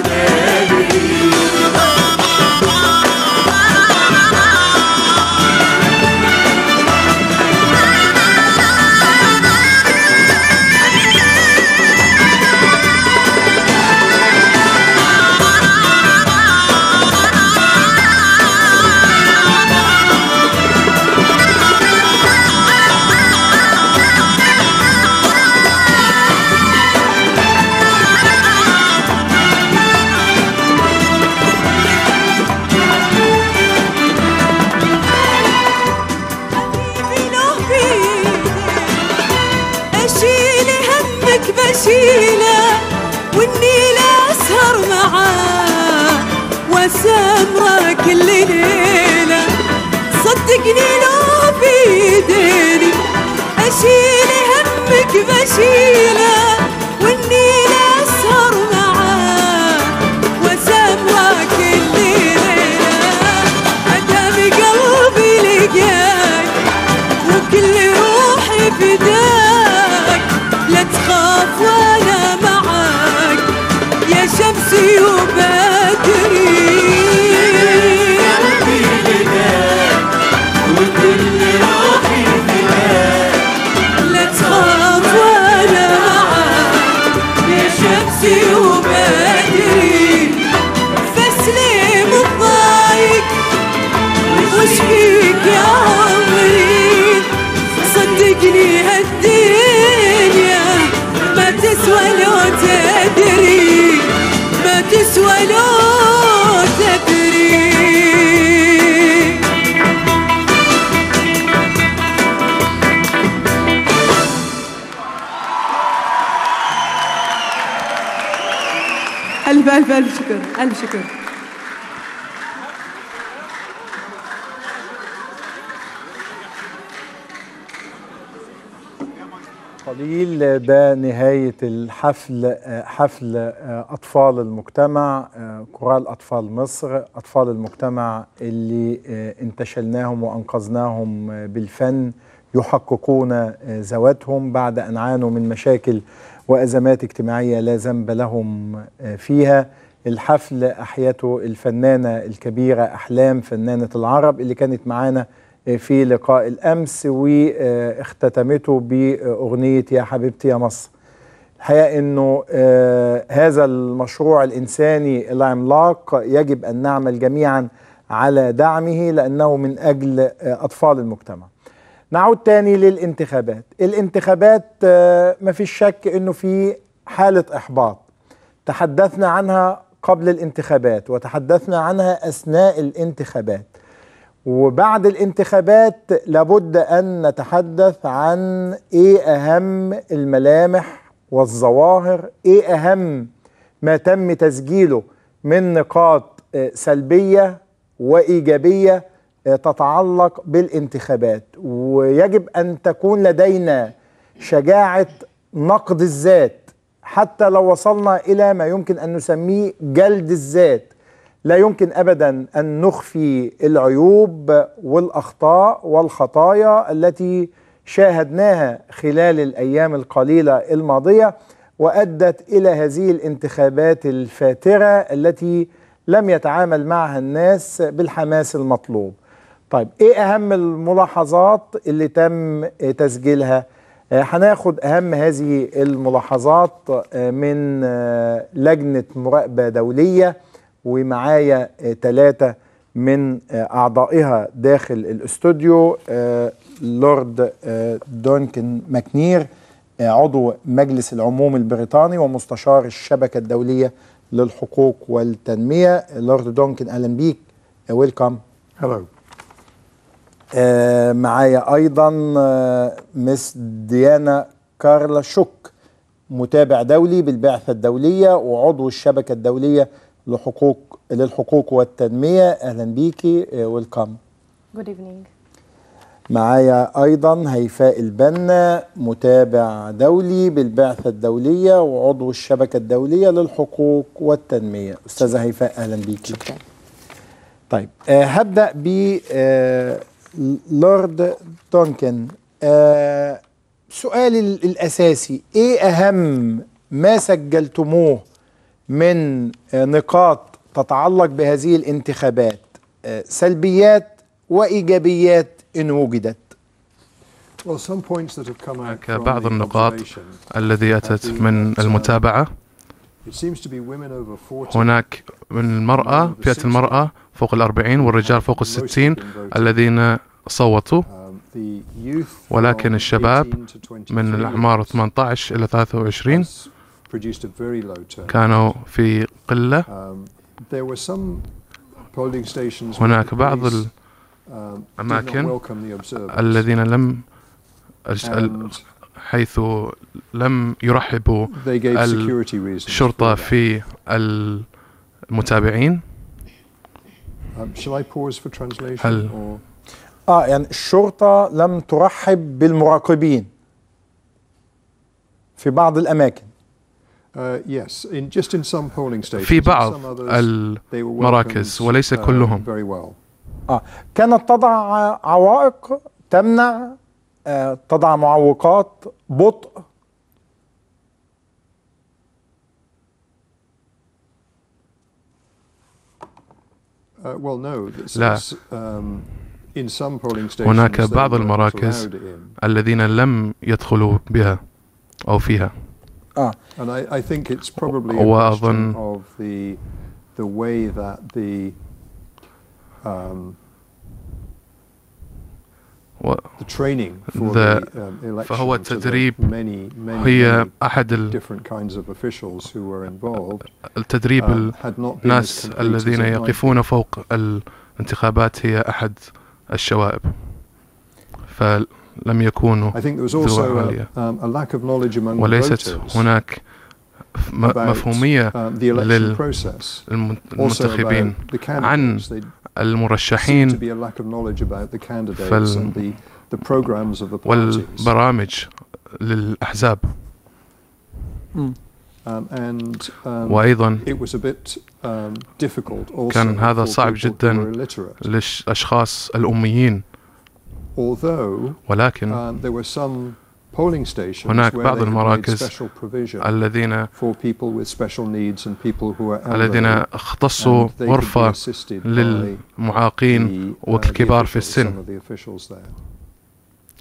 بشيله والنيله اسهر معاه واسمره كل ليله صدقني لو بيديني اشيل همك بشيله والنيله اسهر معاه واسمره كل ليله مدام قلبي لقاك وكل روحي فداك لا تخاف وانا معاك يا شمسي وبدري يا قلبي لقاك وكل روحي فداك لا تخاف وانا معاك يا شمسي وبدري فسلم الضايق وش فيك يا عمري صدقني هالدنيا ما تسوى لو تدري ما تسوى لو تدري ألف ألف ألف شكر ألف شكر. قليل ده نهاية الحفل، حفل أطفال المجتمع، كورال أطفال مصر، أطفال المجتمع اللي انتشلناهم وأنقذناهم بالفن يحققون ذواتهم بعد أن عانوا من مشاكل وأزمات اجتماعية لا ذنب لهم فيها. الحفل أحيته الفنانة الكبيرة أحلام، فنانة العرب اللي كانت معانا في لقاء الأمس، واختتمته بأغنية يا حبيبتي يا مصر. الحقيقة أنه هذا المشروع الإنساني العملاق يجب أن نعمل جميعا على دعمه لأنه من أجل أطفال المجتمع. نعود تاني للانتخابات. الانتخابات ما فيش شك أنه في حالة إحباط، تحدثنا عنها قبل الانتخابات وتحدثنا عنها أثناء الانتخابات، وبعد الانتخابات لابد أن نتحدث عن إيه أهم الملامح والظواهر، إيه أهم ما تم تسجيله من نقاط سلبية وإيجابية تتعلق بالانتخابات. ويجب أن تكون لدينا شجاعة نقد الذات حتى لو وصلنا إلى ما يمكن أن نسميه جلد الذات. لا يمكن أبدا أن نخفي العيوب والأخطاء والخطايا التي شاهدناها خلال الأيام القليلة الماضية وأدت إلى هذه الانتخابات الفاترة التي لم يتعامل معها الناس بالحماس المطلوب. طيب إيه أهم الملاحظات اللي تم تسجيلها؟ هناخد أهم هذه الملاحظات من لجنة مراقبة دولية ومعايا ثلاثة من أعضائها داخل الاستوديو، لورد دونكان ماكنير عضو مجلس العموم البريطاني ومستشار الشبكة الدولية للحقوق والتنمية. لورد دونكن أهلا بيك، ويلكم. هلو. معايا أيضا مس ديانا كارلا شوك، متابع دولي بالبعثة الدولية وعضو الشبكة الدولية للحقوق والتنمية. أهلا بيكي، ويلكم. جود ايفنينج. معايا أيضا هيفاء البنا، متابع دولي بالبعثة الدولية وعضو الشبكة الدولية للحقوق والتنمية. أستاذة هيفاء أهلا بيكي. شكرا. طيب هبدأ ب لورد دونكن. سؤالي الأساسي، إيه أهم ما سجلتموه من نقاط تتعلق بهذه الانتخابات، سلبيات وإيجابيات إن وجدت؟ بعض النقاط التي أتت من المتابعة، هناك من المرأة، فئة المرأة فوق 40 والرجال فوق 60 الذين صوتوا، ولكن الشباب من الأعمار 18 إلى 23 كانوا في قلة. هناك بعض أماكن الذين حيث لم يرحبوا الشرطة في المتابعين. يعني الشرطة لم ترحب بالمراقبين في بعض الأماكن. في بعض المراكز وليس كلهم. كانت تضع عوائق تمنع، تضع معوقات، بطء. لا، هناك بعض المراكز الذين لم يدخلوا بها أو فيها. وأظن فهو التدريب، هي أحد التدريب الناس الذين يقفون فوق الانتخابات هي أحد الشوائب، فلم يكونوا ذو عملية. وليست هناك مفهومية للمنتخبين عن المرشحين والبرامج للأحزاب. وأيضا كان هذا صعب جدا للأشخاص الأميين، ولكن هناك بعض المراكز الذين اختصوا غرفة للمعاقين والكبار في السن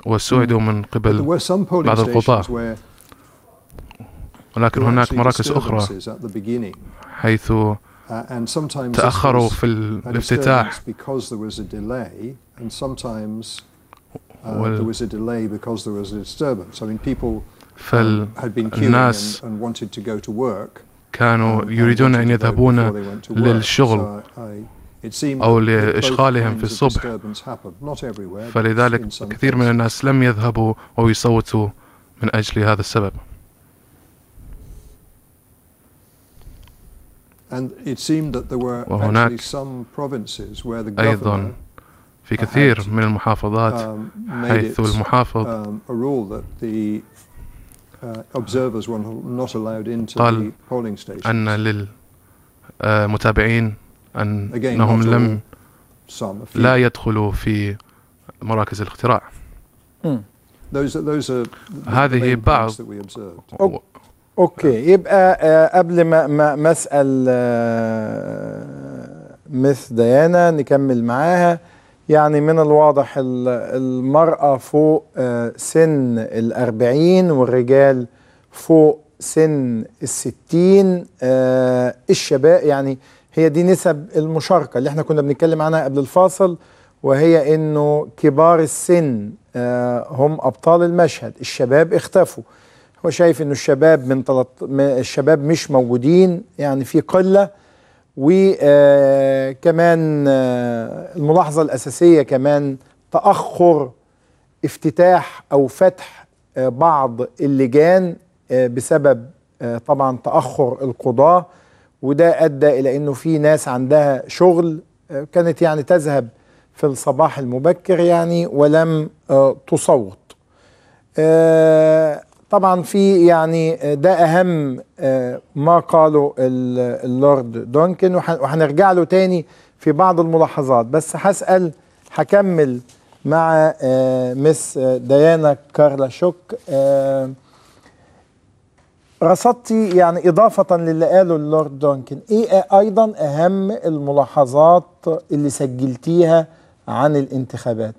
وساعدوا من قبل بعض القضاة، ولكن هناك مراكز أخرى حيث تأخروا في الافتتاح، فالناس كانوا يريدون أن يذهبون للشغل أو لإشغالهم في الصبح، فلذلك كثير من الناس لم يذهبوا ويصوتوا من أجل هذا السبب. وهناك أيضا في كثير من المحافظات حيث المحافظ قال أن للمتابعين أنهم لا يدخلوا في مراكز الاقتراع. هذه بعض. أوكي، يبقى قبل ما أسأل مس ديانا نكمل معاها. يعني من الواضح المرأة فوق سن 40 والرجال فوق سن 60، الشباب يعني هي دي نسب المشاركة اللي احنا كنا بنتكلم عنها قبل الفاصل، وهي انه كبار السن هم ابطال المشهد، الشباب اختفوا. هو شايف انه الشباب الشباب مش موجودين، يعني في قلة. وكمان الملاحظة الأساسية كمان تأخر افتتاح أو فتح بعض اللجان بسبب طبعا تأخر القضاء، وده أدى إلى أنه في ناس عندها شغل كانت يعني تذهب في الصباح المبكر يعني ولم تصوت. طبعا في يعني ده أهم ما قاله اللورد دونكن، وهنرجع له تاني في بعض الملاحظات، بس هسأل هكمل مع مس ديانا كارلا شوك. رصدتي يعني إضافة للي قاله اللورد دونكن، إيه أيضا أهم الملاحظات اللي سجلتيها عن الانتخابات؟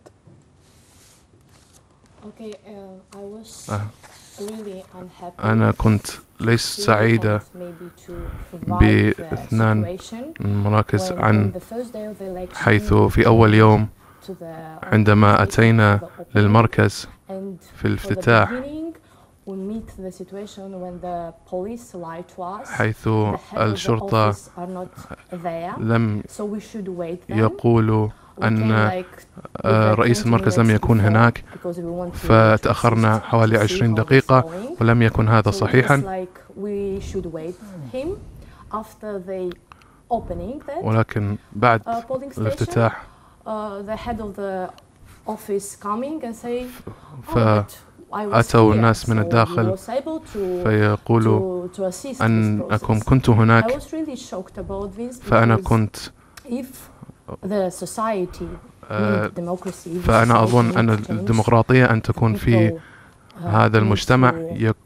أنا كنت ليس سعيدة باثنان مراكز، عن حيث في أول يوم عندما أتينا للمركز في الافتتاح، حيث الشرطة لم يقولوا أن رئيس المركز لم يكون هناك، فتأخرنا حوالي 20 دقيقة ولم يكن هذا صحيحا، ولكن بعد الافتتاح فأتوا الناس من الداخل فيقولوا أنكم كنتم هناك. فأنا كنت فأنا أظن أن الديمقراطية أن تكون في هذا المجتمع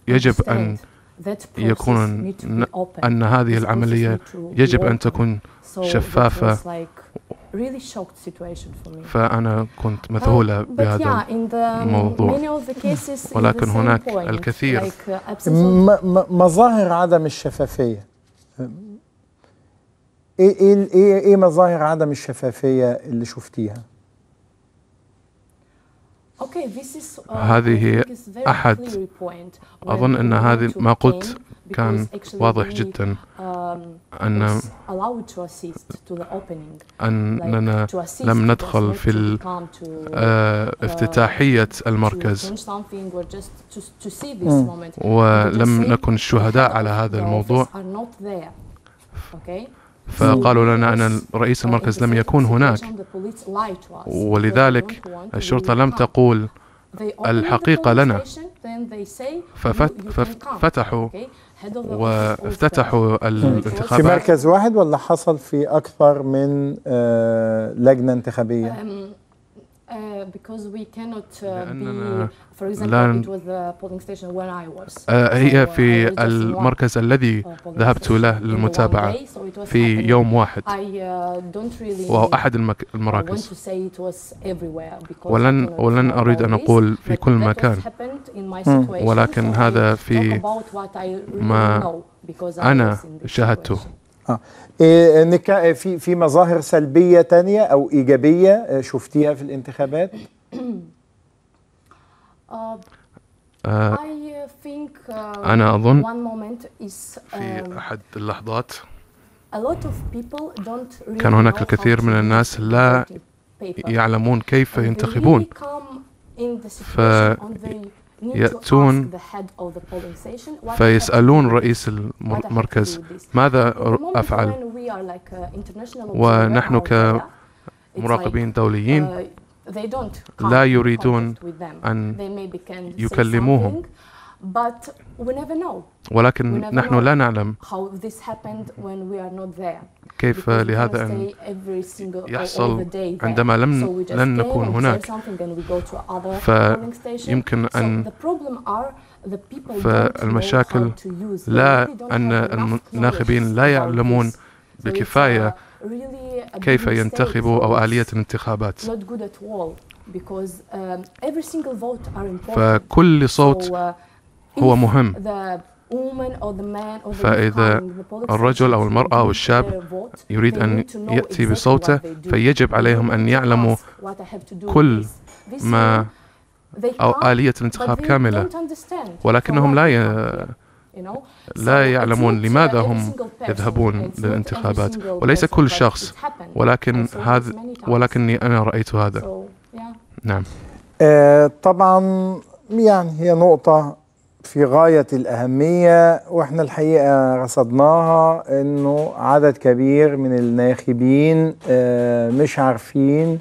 يجب أن يكون أن هذه العملية يجب أن تكون شفافة. فأنا كنت مذهولة بهذا الموضوع، ولكن هناك الكثير مظاهر عدم الشفافية. إيه مظاهر عدم الشفافية اللي شفتيها؟ هذه أحد، أظن أن هذه ما قلت كان واضح جدا، أننا لم ندخل في افتتاحية المركز، ولم نكن شهداء على هذا الموضوع. فقالوا لنا أن رئيس المركز لم يكون هناك، ولذلك الشرطة لم تقول الحقيقة لنا. ففتحوا وافتتحوا الانتخابات في مركز واحد، ولا حصل في أكثر من لجنة انتخابية؟ لأننا هي في المركز الذي ذهبت له للمتابعة في يوم واحد، وهو أحد المراكز، ولن أريد أن أقول في كل مكان، ولكن هذا في ما أنا شاهدته. في مظاهر سلبية تانية أو إيجابية شفتيها في الانتخابات؟ أنا أظن في أحد اللحظات كان هناك الكثير من الناس لا يعلمون كيف ينتخبون، يأتون فيسألون رئيس المركز ماذا أفعل، ونحن كمراقبين دوليين لا يريدون أن يكلموهم، ولكن نحن لا نعلم كيف لهذا أن يحصل عندما لن نكون هناك. فيمكن أن فالمشاكل لا أن الناخبين لا يعلمون بكفاية كيف ينتخبوا أو آلية الانتخابات. فكل صوت هو مهم، فإذا الرجل أو المرأة أو الشاب يريد أن يأتي بصوته فيجب عليهم أن يعلموا كل ما أو آلية الانتخاب كاملة، ولكنهم لا يعلمون لماذا هم يذهبون للانتخابات، وليس كل شخص، ولكني أنا رأيت هذا. نعم. طبعا يعني هي نقطة في غاية الأهمية، وإحنا الحقيقة رصدناها إنه عدد كبير من الناخبين مش عارفين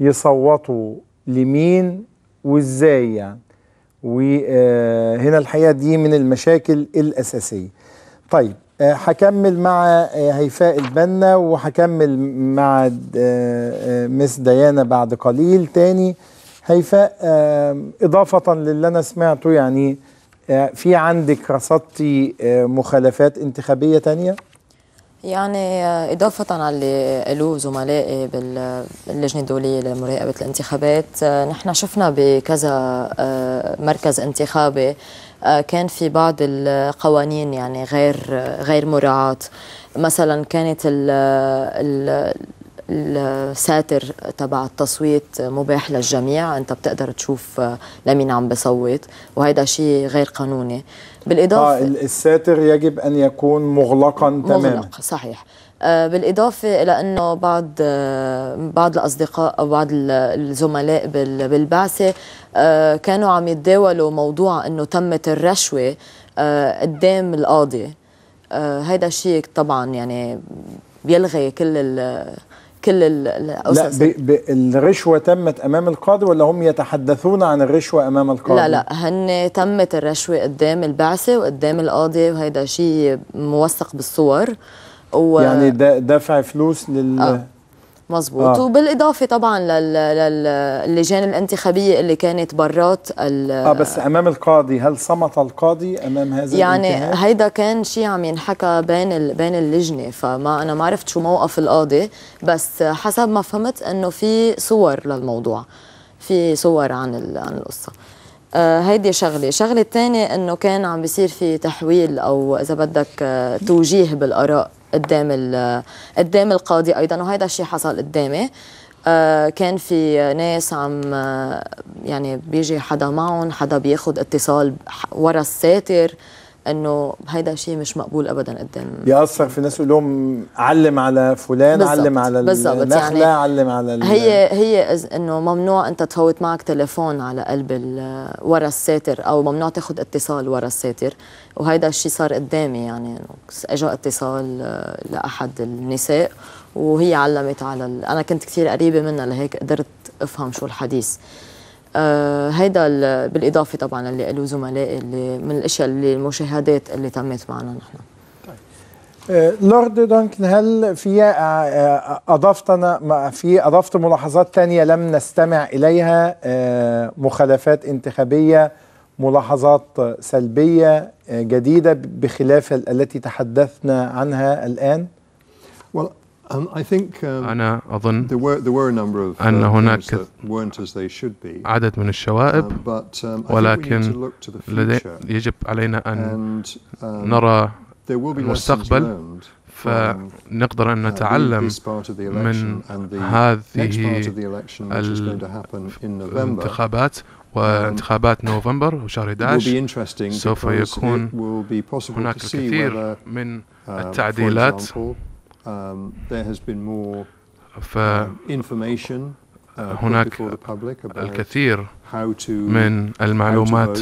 يصوتوا لمين وإزاي يعني، وهنا الحقيقة دي من المشاكل الأساسية. طيب هكمل مع هيفاء البنا وهكمل مع مس ديانا بعد قليل تاني. هيفاء، إضافة للي أنا سمعته، يعني في عندك رصدتي مخالفات انتخابية تانية؟ يعني إضافة على اللي قالوه زملائي باللجنة الدولية لمراقبة الانتخابات، نحن شفنا بكذا مركز انتخابي كان في بعض القوانين يعني غير مراعاة. مثلا كانت الساتر تبع التصويت مباح للجميع، انت بتقدر تشوف لمين عم بصوت، وهذا شيء غير قانوني. بالاضافه الساتر يجب ان يكون مغلقا تماما. مغلق صحيح. بالاضافه الى انه بعض الاصدقاء او بعض الزملاء بالبعثه كانوا عم يتداولوا موضوع انه تمت الرشوه قدام القاضي. هذا شيء طبعا يعني بيلغي كل الأسس. لا، الرشوة تمت أمام القاضي ولا هم يتحدثون عن الرشوة أمام القاضي؟ لا، هن تمت الرشوة قدام البعثة وقدام القاضي، وهذا شيء موثق بالصور يعني دفع فلوس لل مظبوط. وبالاضافه طبعا للجان الانتخابيه اللي كانت برات بس امام القاضي، هل صمت القاضي امام هذا يعني الانتهاك؟ هيدا كان شيء عم ينحكى بين اللجنه، فما انا ما عرفت شو موقف القاضي، بس حسب ما فهمت انه في صور للموضوع، في صور عن القصه. هيدي شغله الثانيه انه كان عم بيصير في تحويل او اذا بدك توجيه بالاراء قدام القاضي ايضا، وهذا الشيء حصل قدامي. كان في ناس عم يعني بيجي حدا معهم، حدا بياخذ اتصال ورا الساتر، انه هيدا شيء مش مقبول ابدا قدام. ياثر في ناس يقول لهم علم على فلان، علم على النخله يعني، علم على هي انه ممنوع انت تفوت معك تليفون على قلب ورا الساتر، او ممنوع تاخذ اتصال ورا الساتر، وهيدا الشيء صار قدامي. يعني اجى اتصال لاحد النساء وهي علمت على انا كنت كثير قريبه منها، لهيك قدرت افهم شو الحديث. هيدا بالاضافه طبعا اللي قالوا زملائي، اللي من الاشياء اللي المشاهدات اللي تمت معنا نحن. طيب لورد دونكن، هل في اضفت ملاحظات ثانيه لم نستمع اليها؟ مخالفات انتخابيه، ملاحظات سلبيه جديده بخلاف التي تحدثنا عنها الان؟ أنا أظن أن هناك عدد من الشوائب، ولكن يجب علينا أن نرى المستقبل، فنقدر أن نتعلم من هذه الانتخابات. وانتخابات نوفمبر وشهر 11 سوف يكون هناك الكثير من التعديلات. فهناك الكثير من المعلومات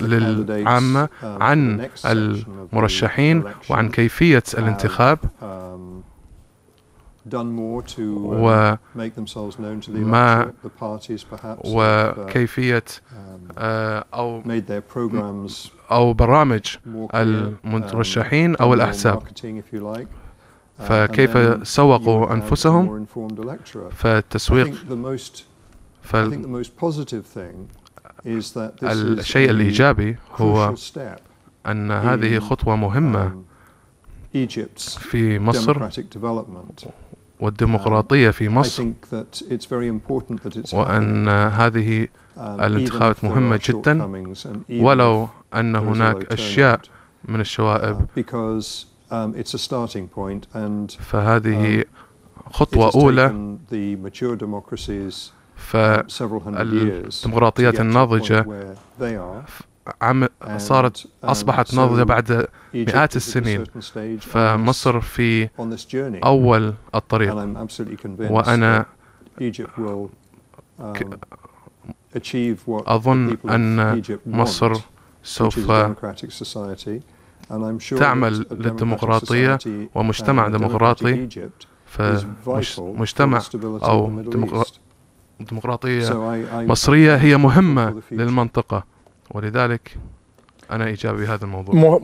للعامة عن المرشحين وعن كيفية الانتخاب، وكيفية أو برامج المرشحين أو الأحزاب، فكيف سوقوا أنفسهم. فالتسويق الشيء الإيجابي هو أن هذه خطوة مهمة في مصر والديمقراطية في مصر، وأن هذه الانتخابات مهمة جدا ولو أن هناك أشياء من الشوائب، فهذه خطوة أولى. فالديمقراطيات الناضجة أصبحت ناضجة بعد مئات السنين، فمصر في أول الطريق، وأنا أظن أن مصر سوف تعمل للديمقراطية ومجتمع ديمقراطي. فمجتمع أو ديمقراطية مصرية هي مهمة للمنطقة، ولذلك أنا إيجابي بهذا الموضوع.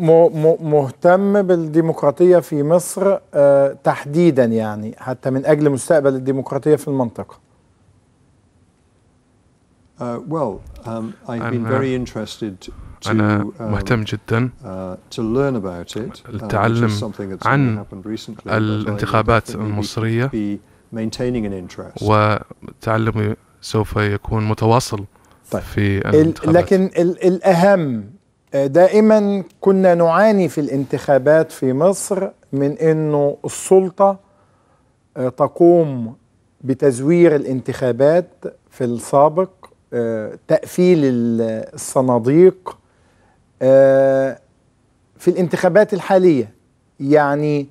مهتم بالديمقراطية في مصر تحديدا، يعني حتى من أجل مستقبل الديمقراطية في المنطقة. أنا مهتم جدا للتعلم عن الانتخابات المصرية، وتعلمي سوف يكون متواصل. طيب. في الانتخابات. لكن الأهم، دائما كنا نعاني في الانتخابات في مصر من أنه السلطة تقوم بتزوير الانتخابات في السابق، تأفيل الصناديق. في الانتخابات الحالية يعني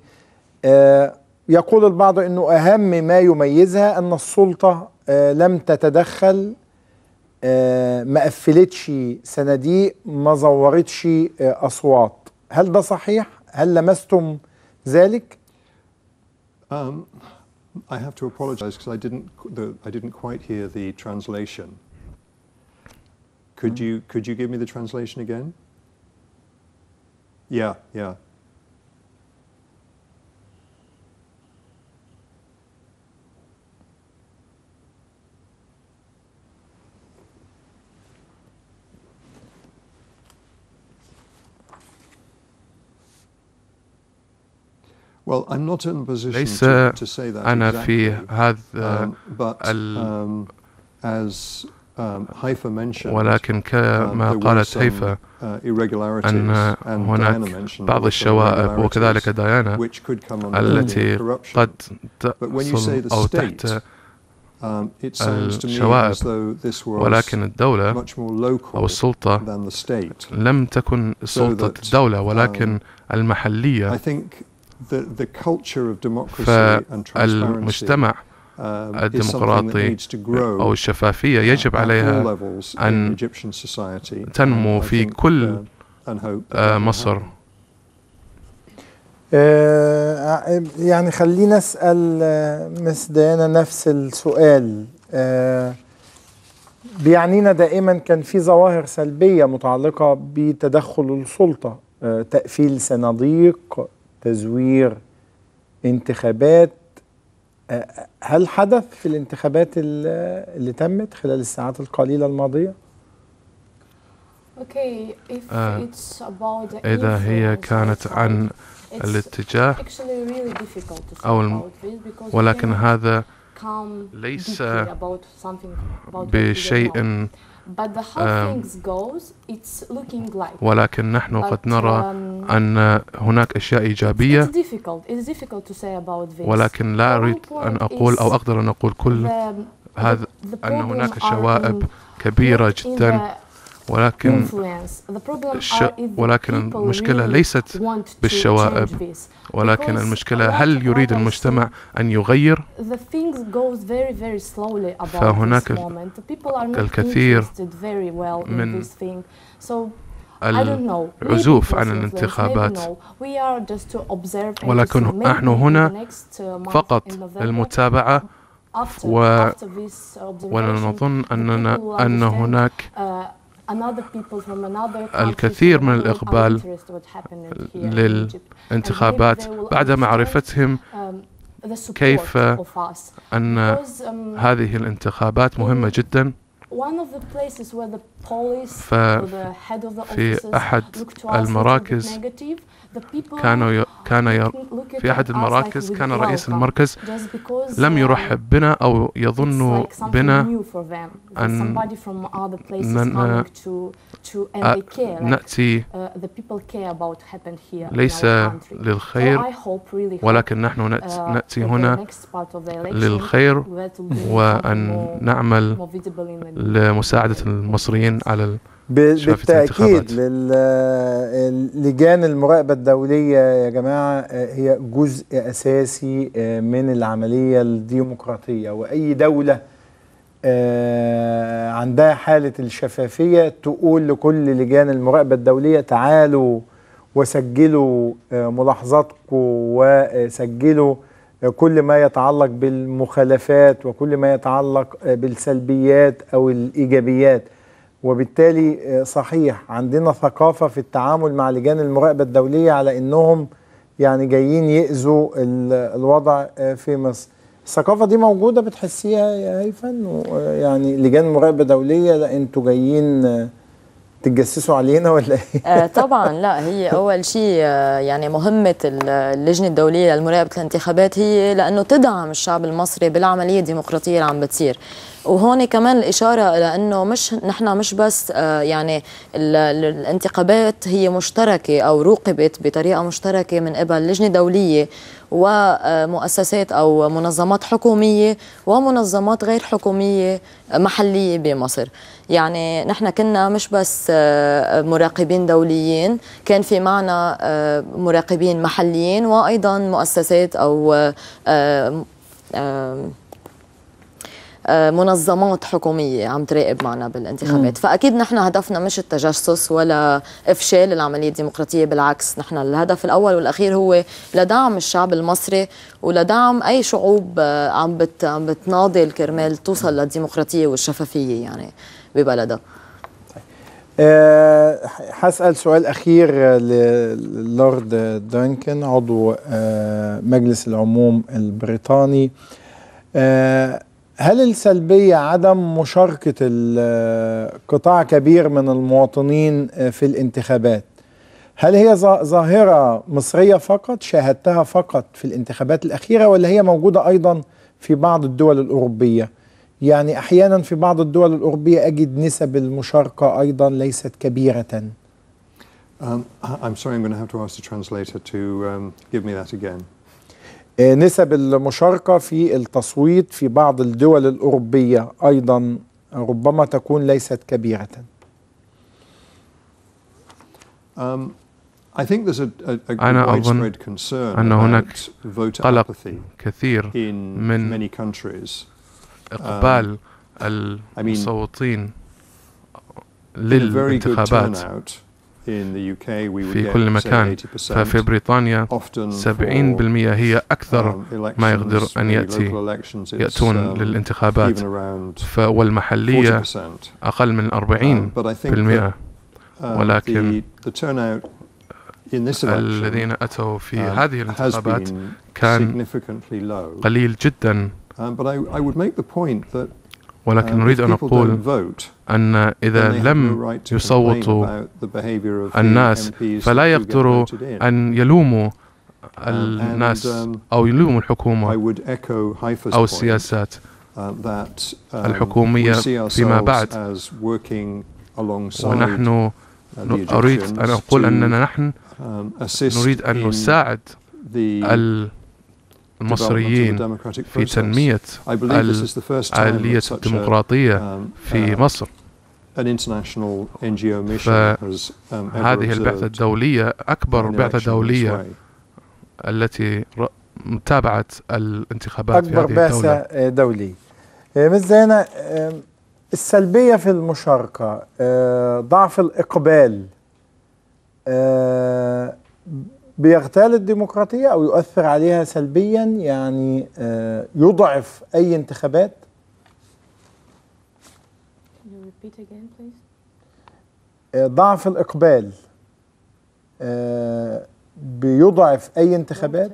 يقول البعض أنه أهم ما يميزها أن السلطة لم تتدخل، ما أفلتش صناديق، ما زورتش أصوات. هل ده صحيح؟ هل لمستم ذلك؟ I have to apologize because I didn't quite hear the translation. Could you give me the translation again? Yeah. ليس أنا في هذا ولكن كما قالت هيفاء أن هناك بعض الشوائب، وكذلك ديانا التي قد تصل أو تحت الشوائب، ولكن الدولة أو السلطة لم تكن سلطة الدولة ولكن المحلية. فالمجتمع الديمقراطي أو الشفافية يجب عليها أن تنمو في كل مصر. يعني خلينا نسأل مس ديانا نفس السؤال. بيعنينا دائما كان في ظواهر سلبية متعلقة بتدخل السلطة، تأفيل صناديق، تزوير انتخابات. هل حدث في الانتخابات اللي تمت خلال الساعات القليلة الماضية؟ إذا هي كانت عن الاتجاه أو ولكن هذا ليس بشيء، ولكن نحن قد نرى أن هناك أشياء إيجابية، ولكن لا أريد أن أقول أو أقدر أن أقول كل هذا أن هناك شوائب كبيرة جدا، ولكن المشكلة ليست بالشوائب، ولكن المشكلة هل يريد المجتمع أن يغير؟ فهناك الكثير من العزوف عن الانتخابات، ولكن نحن هنا فقط للمتابعة، ونظن أن هناك الكثير من الإقبال للانتخابات بعد معرفتهم كيف أن هذه الانتخابات مهمة جدا. ففي أحد المراكز كانوا كان في أحد المراكز كان رئيس المركز لم يرحب بنا أو يظن بنا أن نأتي ليس للخير ولكن نحن نأتي هنا للخير وأن نعمل لمساعدة المصريين على بالتأكيد. لجان المراقبة الدولية يا جماعة هي جزء أساسي من العملية الديمقراطية، وأي دولة عندها حالة الشفافية تقول لكل لجان المراقبة الدولية تعالوا وسجلوا ملاحظاتكم وسجلوا كل ما يتعلق بالمخالفات وكل ما يتعلق بالسلبيات أو الإيجابيات. وبالتالي صحيح عندنا ثقافة في التعامل مع لجان المراقبة الدولية على أنهم يعني جايين يأذوا الوضع في مصر. الثقافة دي موجودة بتحسيها يا هيفاء؟ يعني لجان مراقبة دولية لا أنتوا جايين تتجسسوا علينا ولا ايه؟ طبعا لا، هي اول شيء يعني مهمه اللجنه الدوليه لمراقبه الانتخابات هي لانه تدعم الشعب المصري بالعمليه الديمقراطيه اللي عم بتصير. وهون كمان الاشاره لانه نحن مش بس يعني الانتخابات هي مشتركه او روقبت بطريقه مشتركه من قبل لجنه دوليه ومؤسسات أو منظمات حكومية ومنظمات غير حكومية محلية بمصر. يعني نحن كنا مش بس مراقبين دوليين، كان في معنا مراقبين محليين وأيضا مؤسسات أو منظمات حكومية عم تراقب معنا بالانتخابات. فأكيد نحن هدفنا مش التجسس ولا إفشال العملية الديمقراطية، بالعكس نحن الهدف الأول والأخير هو لدعم الشعب المصري ولدعم أي شعوب عم بتناضل كرمال توصل للديمقراطية والشفافية يعني ببلدها. هسأل سؤال أخير للورد دونكان عضو مجلس العموم البريطاني. هل السلبية عدم مشاركة قطاع كبير من المواطنين في الانتخابات هل هي ظاهرة مصرية فقط شاهدتها فقط في الانتخابات الأخيرة ولا هي موجودة أيضا في بعض الدول الأوروبية؟ يعني أحيانا في بعض الدول الأوروبية أجد نسب المشاركة أيضا ليست كبيرة. I'm sorry, I'm going to have to ask the translator to give me that again. نسب المشاركة في التصويت في بعض الدول الأوروبية أيضا ربما تكون ليست كبيرة. أنا أظن أن هناك قلق كثير من إقبال المصوتين للانتخابات في كل مكان. ففي بريطانيا 70% هي أكثر ما يقدر أن يأتون للانتخابات، والمحلية أقل من 40%. ولكن الذين أتوا في هذه الانتخابات كان قليل جدا. ولكن أريد أن أقول أن إذا لم يصوتوا الناس فلا يقدروا أن يلوموا الناس أو يلوموا الحكومة أو السياسات الحكومية فيما بعد. ونحن أريد أن أقول أننا نحن نريد أن نساعد المصريين في تنمية الآلية الديمقراطية في مصر. فهذه البعثة الدولية أكبر بعثة دولية التي تابعت الانتخابات في هذه الدولة. أكبر بعثة دولية. مثلنا السلبية في المشاركة ضعف الإقبال بيغتال الديمقراطية أو يؤثر عليها سلبيا، يعني يضعف أي انتخابات. ضعف الإقبال بيضعف أي انتخابات،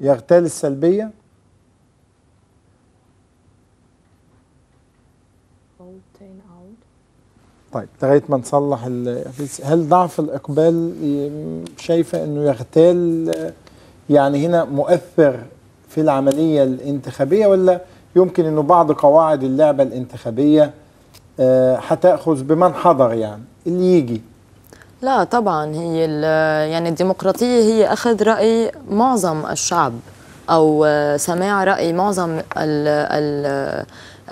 يغتال السلبية. طيب لغايه ما نصلح هل ضعف الاقبال شايفه انه يغتال يعني هنا مؤثر في العمليه الانتخابيه، ولا يمكن انه بعض قواعد اللعبه الانتخابيه هتاخذ بمن حضر يعني اللي يجي؟ لا طبعا هي يعني الديمقراطيه هي اخذ راي معظم الشعب او سماع راي معظم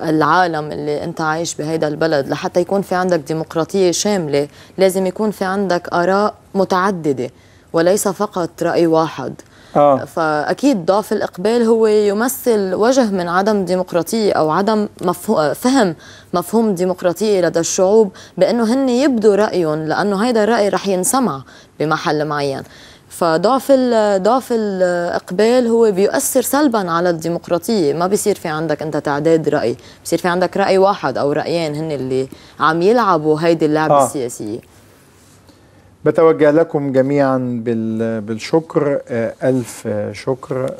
العالم اللي انت عايش بهيدا البلد. لحتى يكون في عندك ديمقراطيه شامله لازم يكون في عندك اراء متعدده وليس فقط راي واحد. فاكيد ضعف الاقبال هو يمثل وجه من عدم ديمقراطيه او عدم فهم مفهوم الديمقراطيه لدى الشعوب، بانه هن يبدوا رايهم لانه هيدا الراي رح ينسمع بمحل معين. فضعف الاقبال هو بيؤثر سلبا على الديمقراطيه، ما بيصير في عندك انت تعداد راي، بيصير في عندك راي واحد او رايين هن اللي عم يلعبوا هيدي اللعبه السياسيه. بتوجه لكم جميعا بالشكر، ألف شكر.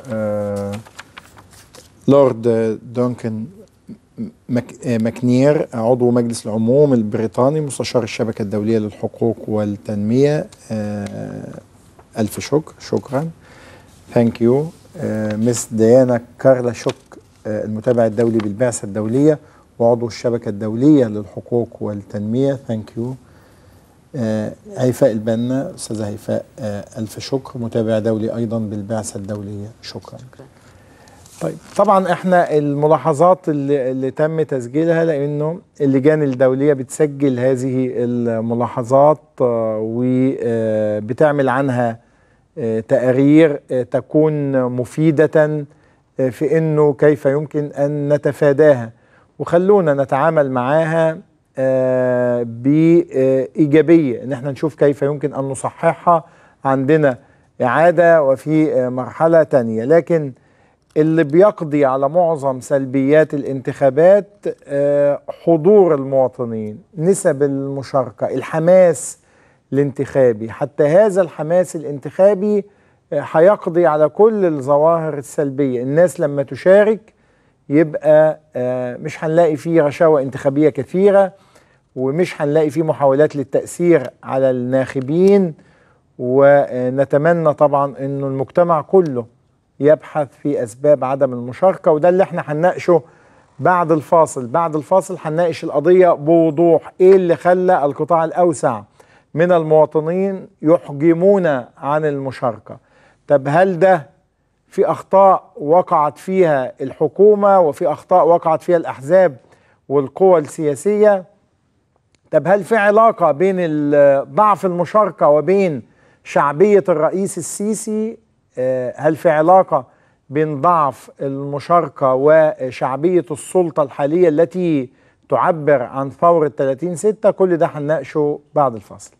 لورد دونكان ماكنير عضو مجلس العموم البريطاني مستشار الشبكة الدولية للحقوق والتنمية، ألف شكر. شكرا. ثانك يو. مس ديانا كارلا شوك المتابع الدولي بالبعثة الدولية وعضو الشبكة الدولية للحقوق والتنمية، ثانك يو. هيفاء البنا، استاذه هيفاء، الف شكر، متابع دولي ايضا بالبعثه الدوليه، شكرا. طيب طبعا احنا الملاحظات اللي تم تسجيلها، لانه اللجان الدوليه بتسجل هذه الملاحظات وبتعمل عنها تقارير تكون مفيده في انه كيف يمكن ان نتفاداها وخلونا نتعامل معاها بإيجابية، إن احنا نشوف كيف يمكن أن نصححها عندنا إعادة وفي مرحلة تانية. لكن اللي بيقضي على معظم سلبيات الانتخابات حضور المواطنين، نسب المشاركة، الحماس الانتخابي، حتى هذا الحماس الانتخابي هيقضي على كل الظواهر السلبية. الناس لما تشارك يبقى مش هنلاقي فيه رشاوى انتخابية كثيرة، ومش هنلاقي فيه محاولات للتأثير على الناخبين، ونتمنى طبعا انه المجتمع كله يبحث في اسباب عدم المشاركة، وده اللي احنا هنناقشه بعد الفاصل. بعد الفاصل هنناقش القضية بوضوح، ايه اللي خلى القطاع الاوسع من المواطنين يحجمون عن المشاركة. طب هل ده في أخطاء وقعت فيها الحكومة وفي أخطاء وقعت فيها الأحزاب والقوى السياسية؟ طب هل في علاقة بين ضعف المشاركة وبين شعبية الرئيس السيسي؟ هل في علاقة بين ضعف المشاركة وشعبية السلطة الحالية التي تعبر عن ثورة 30/6؟ كل ده هنناقشه بعد الفاصل.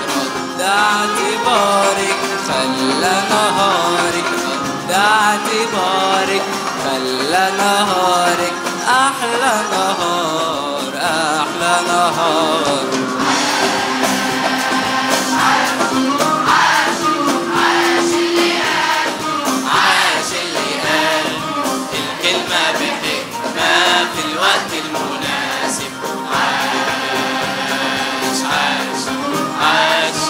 رد اعتبارك خلى نهارك أحلى نهارك أحلى نهار أحلى نهار. عاش اللي قاله عاش اللي قاله الكلمة بحكمة في الوقت المناسب. عاش عاش عاش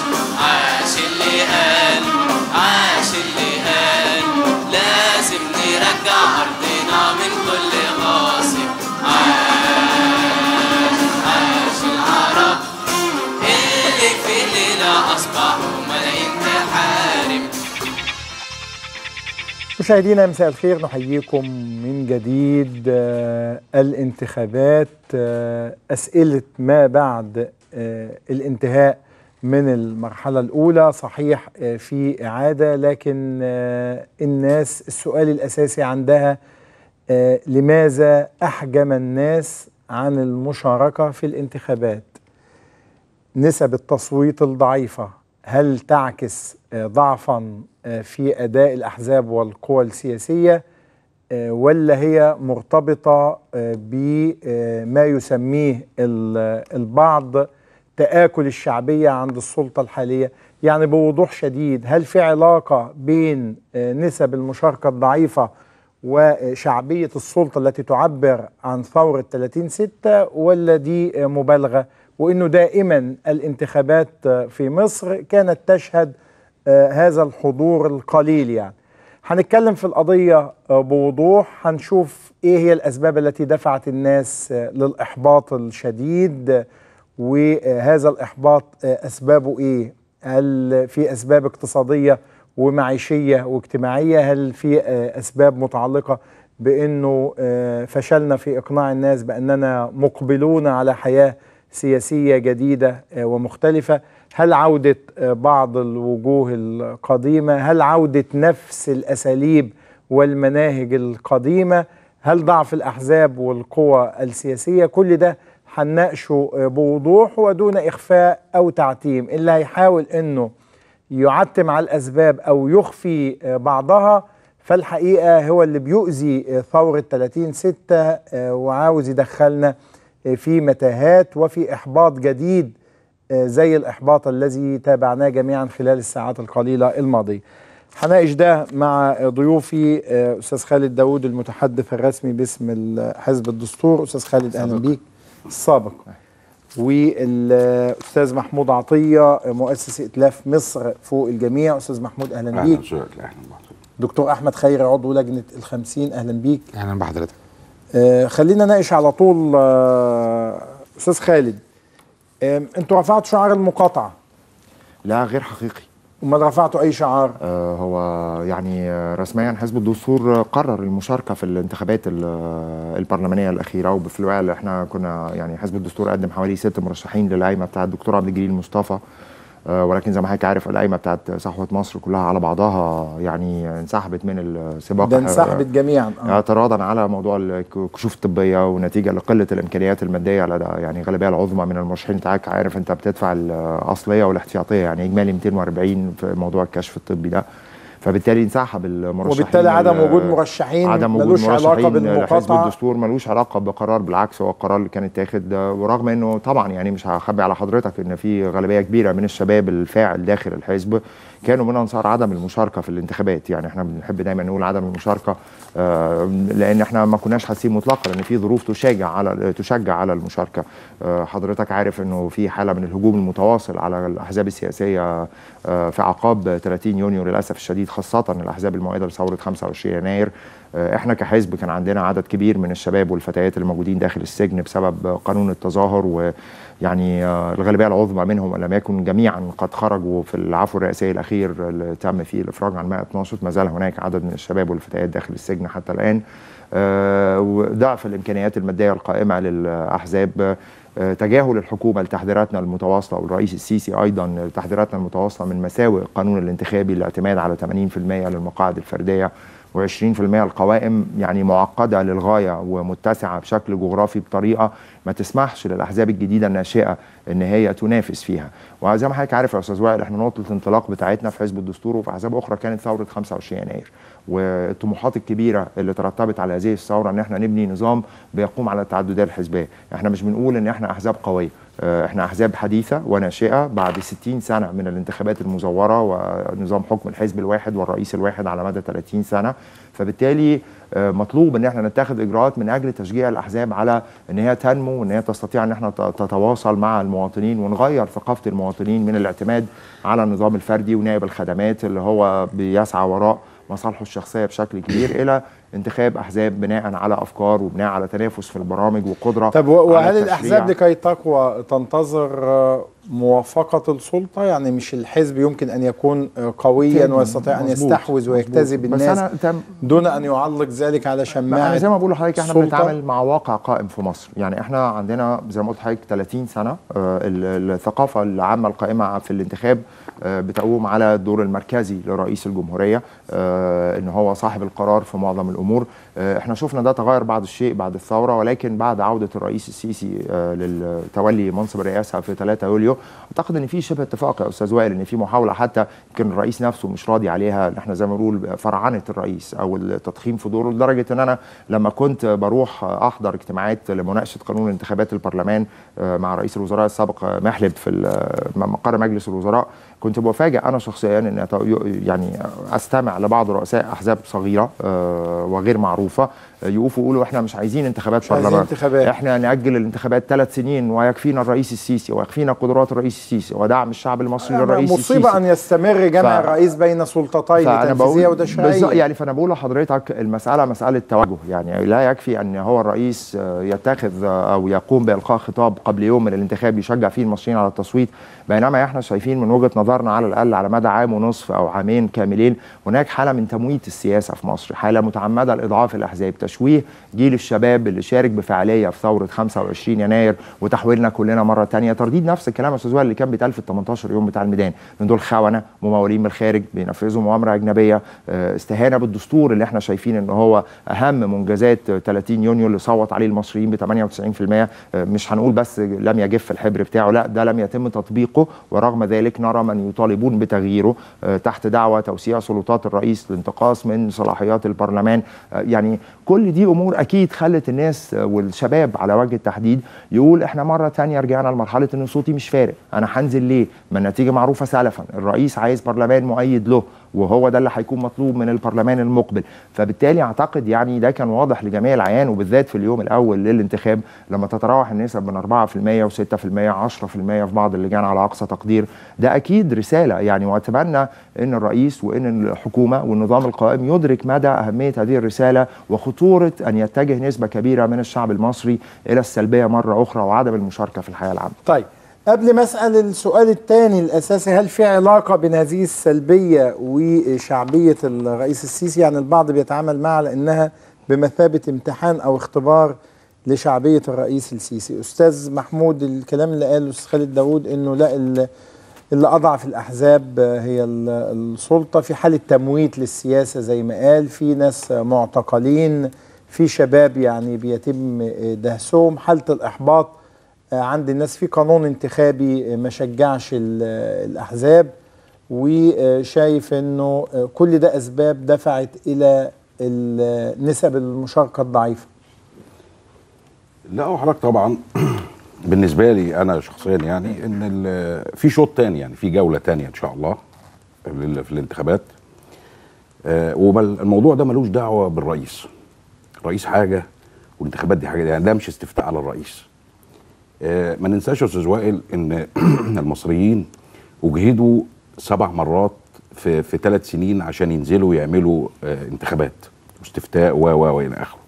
عاش اللي قاله عاش اللي قاله لازم نرجع أرضنا من كل غاصب. عاش عاش العرب اللي في الليلة أصبحوا ملايين تحارب. مشاهدينا مساء الخير، نحييكم من جديد. الانتخابات، أسئلة ما بعد الانتهاء من المرحلة الأولى، صحيح في إعادة، لكن الناس السؤال الأساسي عندها لماذا أحجم الناس عن المشاركة في الانتخابات؟ نسب التصويت الضعيفة هل تعكس ضعفا في أداء الأحزاب والقوى السياسية، ولا هي مرتبطة بما يسميه البعض تآكل الشعبية عند السلطة الحالية؟ يعني بوضوح شديد، هل في علاقة بين نسب المشاركة الضعيفة وشعبية السلطة التي تعبر عن ثورة 30/6، ولا دي مبالغة؟ وإنه دائما الانتخابات في مصر كانت تشهد هذا الحضور القليل. يعني هنتكلم في القضية بوضوح، هنشوف إيه هي الأسباب التي دفعت الناس للإحباط الشديد، وهذا الإحباط أسبابه إيه؟ هل في أسباب اقتصادية ومعيشية واجتماعية؟ هل في أسباب متعلقة بأنه فشلنا في إقناع الناس بأننا مقبلون على حياة سياسية جديدة ومختلفة؟ هل عودة بعض الوجوه القديمة؟ هل عودة نفس الأساليب والمناهج القديمة؟ هل ضعف الأحزاب والقوى السياسية؟ كل ده هنناقشه بوضوح ودون إخفاء أو تعتيم. اللي هيحاول أنه يعتم على الأسباب أو يخفي بعضها فالحقيقة هو اللي بيؤذي ثورة 30/6 وعاوز يدخلنا في متاهات وفي إحباط جديد زي الإحباط الذي تابعناه جميعا خلال الساعات القليلة الماضية. هناقش ده مع ضيوفي أستاذ خالد داود المتحدث الرسمي باسم الحزب الدستور. أستاذ خالد أهلا بيك السابق، والأستاذ محمود عطية مؤسس ائتلاف مصر فوق الجميع. أستاذ محمود أهلا بيك. دكتور أحمد خيري عضو لجنة ال50 أهلا بيك. أهلا بحضرتك. خلينا نناقش على طول. أستاذ خالد، أنتوا رفعتوا شعار المقاطعة. لا غير حقيقي. أمال رفعتوا أي شعار؟ هو يعني رسميا حزب الدستور قرر المشاركة في الانتخابات البرلمانية الأخيرة، وفي الواقع احنا كنا يعني حزب الدستور قدم حوالي 6 مرشحين للقايمة بتاعة الدكتور عبد الجليل مصطفى، ولكن زي ما حضرتك عارف القايمة بتاعة صحوة مصر كلها على بعضها يعني انسحبت من السباق ده، انسحبت جميعا اعتراضا على موضوع الكشوف الطبية ونتيجة لقلة الإمكانيات المادية على يعني الغالبية العظمى من المرشحين. انت عارف انت بتدفع الأصلية والاحتياطية يعني إجمالي 240 في موضوع الكشف الطبي ده، فبالتالي انسحب المرشحين، وبالتالي عدم وجود مرشحين ملوش علاقه بالمقاطعه. حزب الدستور ملوش علاقه بقرار، بالعكس هو القرار اللي كان اتاخد، ورغم انه طبعا يعني مش هخبي على حضرتك ان في غالبيه كبيره من الشباب الفاعل داخل الحزب كانوا من انصار عدم المشاركه في الانتخابات. يعني احنا بنحب دايما نقول عدم المشاركه لان احنا ما كناش حاسين مطلقا ان في ظروف تشجع على المشاركه. حضرتك عارف انه في حاله من الهجوم المتواصل على الاحزاب السياسيه في عقاب 30 يونيو للاسف الشديد، خاصة الأحزاب المؤيدة لثورة 25 يناير. احنا كحزب كان عندنا عدد كبير من الشباب والفتيات اللي موجودين داخل السجن بسبب قانون التظاهر، ويعني الغالبية العظمى منهم لم يكن جميعا قد خرجوا في العفو الرئاسي الأخير اللي تم فيه الإفراج عن 112، ما زال هناك عدد من الشباب والفتيات داخل السجن حتى الآن. وضعف الإمكانيات المادية القائمة للأحزاب، تجاهل الحكومة لتحذيراتنا المتواصلة والرئيس السيسي أيضا تحذيراتنا المتواصلة من مساوئ القانون الانتخابي، الاعتماد على 80% للمقاعد الفردية و20% القوائم يعني معقدة للغاية ومتسعة بشكل جغرافي بطريقة ما تسمحش للأحزاب الجديدة الناشئة إن هي تنافس فيها. وزي ما حضرتك عارف يا أستاذ وائل، إحنا نقطة الانطلاق بتاعتنا في حزب الدستور وفي أحزاب أخرى كانت ثورة 25 يناير، والطموحات الكبيرة اللي ترتبت على هذه الثورة إن إحنا نبني نظام بيقوم على التعددية الحزبية. إحنا مش بنقول إن إحنا أحزاب قوية، إحنا أحزاب حديثة وناشئة بعد 60 سنة من الانتخابات المزورة ونظام حكم الحزب الواحد والرئيس الواحد على مدى 30 سنة، فبالتالي مطلوب ان احنا نتخذ اجراءات من اجل تشجيع الاحزاب على ان هي تنمو وان هي تستطيع ان احنا تتواصل مع المواطنين ونغير ثقافه المواطنين من الاعتماد على النظام الفردي ونائب الخدمات اللي هو بيسعى وراء مصالحه الشخصيه بشكل كبير الى انتخاب احزاب بناء على افكار وبناء على تنافس في البرامج وقدره. طب وهل الاحزاب لكي تقوى تنتظر موافقه السلطه؟ يعني مش الحزب يمكن ان يكون قويا ويستطيع ان يستحوذ ويجتذب الناس دون ان يعلق ذلك على شماعه؟ انا زي ما بقول لحضرتك احنا بنتعامل مع واقع قائم في مصر، يعني احنا عندنا زي ما قلت لحضرتك 30 سنه الثقافه العامه القائمه في الانتخاب بتقوم على الدور المركزي لرئيس الجمهوريه ان هو صاحب القرار في معظم الامور. احنا شفنا ده تغير بعض الشيء بعد الثوره، ولكن بعد عوده الرئيس السيسي للتولي منصب الرئاسه في 3 يوليو اعتقد ان في شبه اتفاق يا استاذ وائل، ان في محاوله حتى يمكن الرئيس نفسه مش راضي عليها، احنا زي ما بنقول فرعنه الرئيس او التضخيم في دوره، لدرجه ان انا لما كنت بروح احضر اجتماعات لمناقشه قانون انتخابات البرلمان مع رئيس الوزراء السابق محلب في مقر مجلس الوزراء، كنت بفاجئ انا شخصيا ان يعني استمع لبعض رؤساء احزاب صغيره وغير معروفه يقفوا يقولوا احنا مش عايزين انتخابات برلمان، احنا نأجل الانتخابات 3 سنين ويكفينا الرئيس السيسي ويكفينا قدرات الرئيس السيسي ودعم الشعب المصري للرئيس السيسي. مصيبه ان يستمر جمع الرئيس بين سلطتين تنفيذيه وده شرعي. يعني فانا بقول لحضرتك المساله مساله توجه، يعني لا يكفي ان هو الرئيس يتخذ او يقوم بإلقاء خطاب قبل يوم من الانتخاب يشجع فيه المصريين على التصويت، بينما احنا شايفين من وجهه نظرنا على الاقل على مدى عام ونصف او عامين كاملين هناك حاله من تمويت السياسه في مصر، حاله متعمده لاضعاف الاحزاب، تشويه جيل الشباب اللي شارك بفعاليه في ثوره 25 يناير وتحويلنا كلنا مره ثانيه، ترديد نفس الكلام يا استاذ وائل اللي كان بيتقال في 18 يوم بتاع الميدان، ان دول خونه ممولين من الخارج بينفذوا مؤامره اجنبيه، استهانه بالدستور اللي احنا شايفين ان هو اهم منجزات 30 يونيو اللي صوت عليه المصريين ب 98%، مش هنقول بس لم يجف الحبر بتاعه، لا ده لم يتم تطبيقه، ورغم ذلك نرى من يطالبون بتغييره تحت دعوى توسيع سلطات الرئيس، الانتقاص من صلاحيات البرلمان، يعني كل دي امور اكيد خلت الناس والشباب على وجه التحديد يقول احنا مره ثانيه رجعنا لمرحله ان صوتي مش فارق، انا هنزل ليه؟ ما النتيجه معروفه سلفا، الرئيس عايز برلمان مؤيد له وهو ده اللي هيكون مطلوب من البرلمان المقبل، فبالتالي اعتقد يعني ده كان واضح لجميع العيان، وبالذات في اليوم الاول للانتخاب لما تتراوح النسب من 4% و6% و10% في بعض اللجان على اقصى تقدير، ده اكيد رساله يعني، واتمنى ان الرئيس وان الحكومه والنظام القائم يدرك مدى اهميه هذه الرساله وخطوره ان يتجه نسبه كبيره من الشعب المصري الى السلبيه مره اخرى وعدم المشاركه في الحياه العامه. طيب قبل ما اسال السؤال الثاني الاساسي، هل في علاقه بين هذه السلبيه وشعبيه الرئيس السيسي؟ يعني البعض بيتعامل معها لانها بمثابه امتحان او اختبار لشعبيه الرئيس السيسي. استاذ محمود، الكلام اللي قاله استاذ خالد داود انه لا اللي اضعف الاحزاب هي السلطه، في حاله تمويت للسياسه زي ما قال، في ناس معتقلين، في شباب يعني بيتم دهسهم، حاله الاحباط عند الناس، في قانون انتخابي ما شجعش الاحزاب، وشايف انه كل ده اسباب دفعت الى نسب المشاركه الضعيفه. لا حضرتك طبعا بالنسبه لي انا شخصيا يعني ان في شوط تاني، يعني في جوله تانيه ان شاء الله في الانتخابات، والموضوع ده ملوش دعوه بالرئيس. الرئيس حاجه والانتخابات دي حاجه، يعني ده مش استفتاء على الرئيس. ما ننساش يا استاذ وائل ان المصريين اجهدوا 7 مرات في 3 سنين عشان ينزلوا يعملوا انتخابات واستفتاء و الى اخره.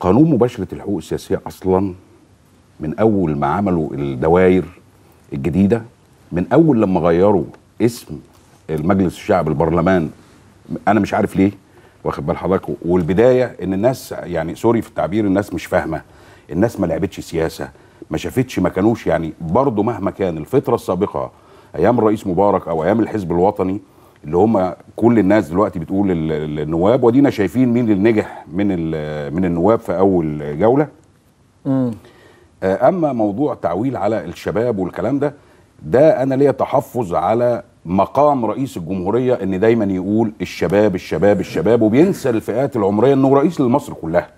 قانون مباشره الحقوق السياسيه اصلا من اول ما عملوا الدوائر الجديده، من اول لما غيروا اسم المجلس الشعب البرلمان، انا مش عارف ليه، واخد بال حضرتك، والبدايه ان الناس يعني سوري في التعبير الناس مش فاهمه، الناس ما لعبتش سياسه، ما شافتش، ما كانوش يعني برضه مهما كان الفتره السابقه ايام الرئيس مبارك او ايام الحزب الوطني اللي هم كل الناس دلوقتي بتقول النواب، ودينا شايفين مين اللي نجح من النواب في اول جوله. اما موضوع تعويل على الشباب والكلام ده، ده انا ليا تحفظ على مقام رئيس الجمهوريه ان دايما يقول الشباب الشباب الشباب، وبينسى الفئات العمريه انه رئيس لمصر كلها.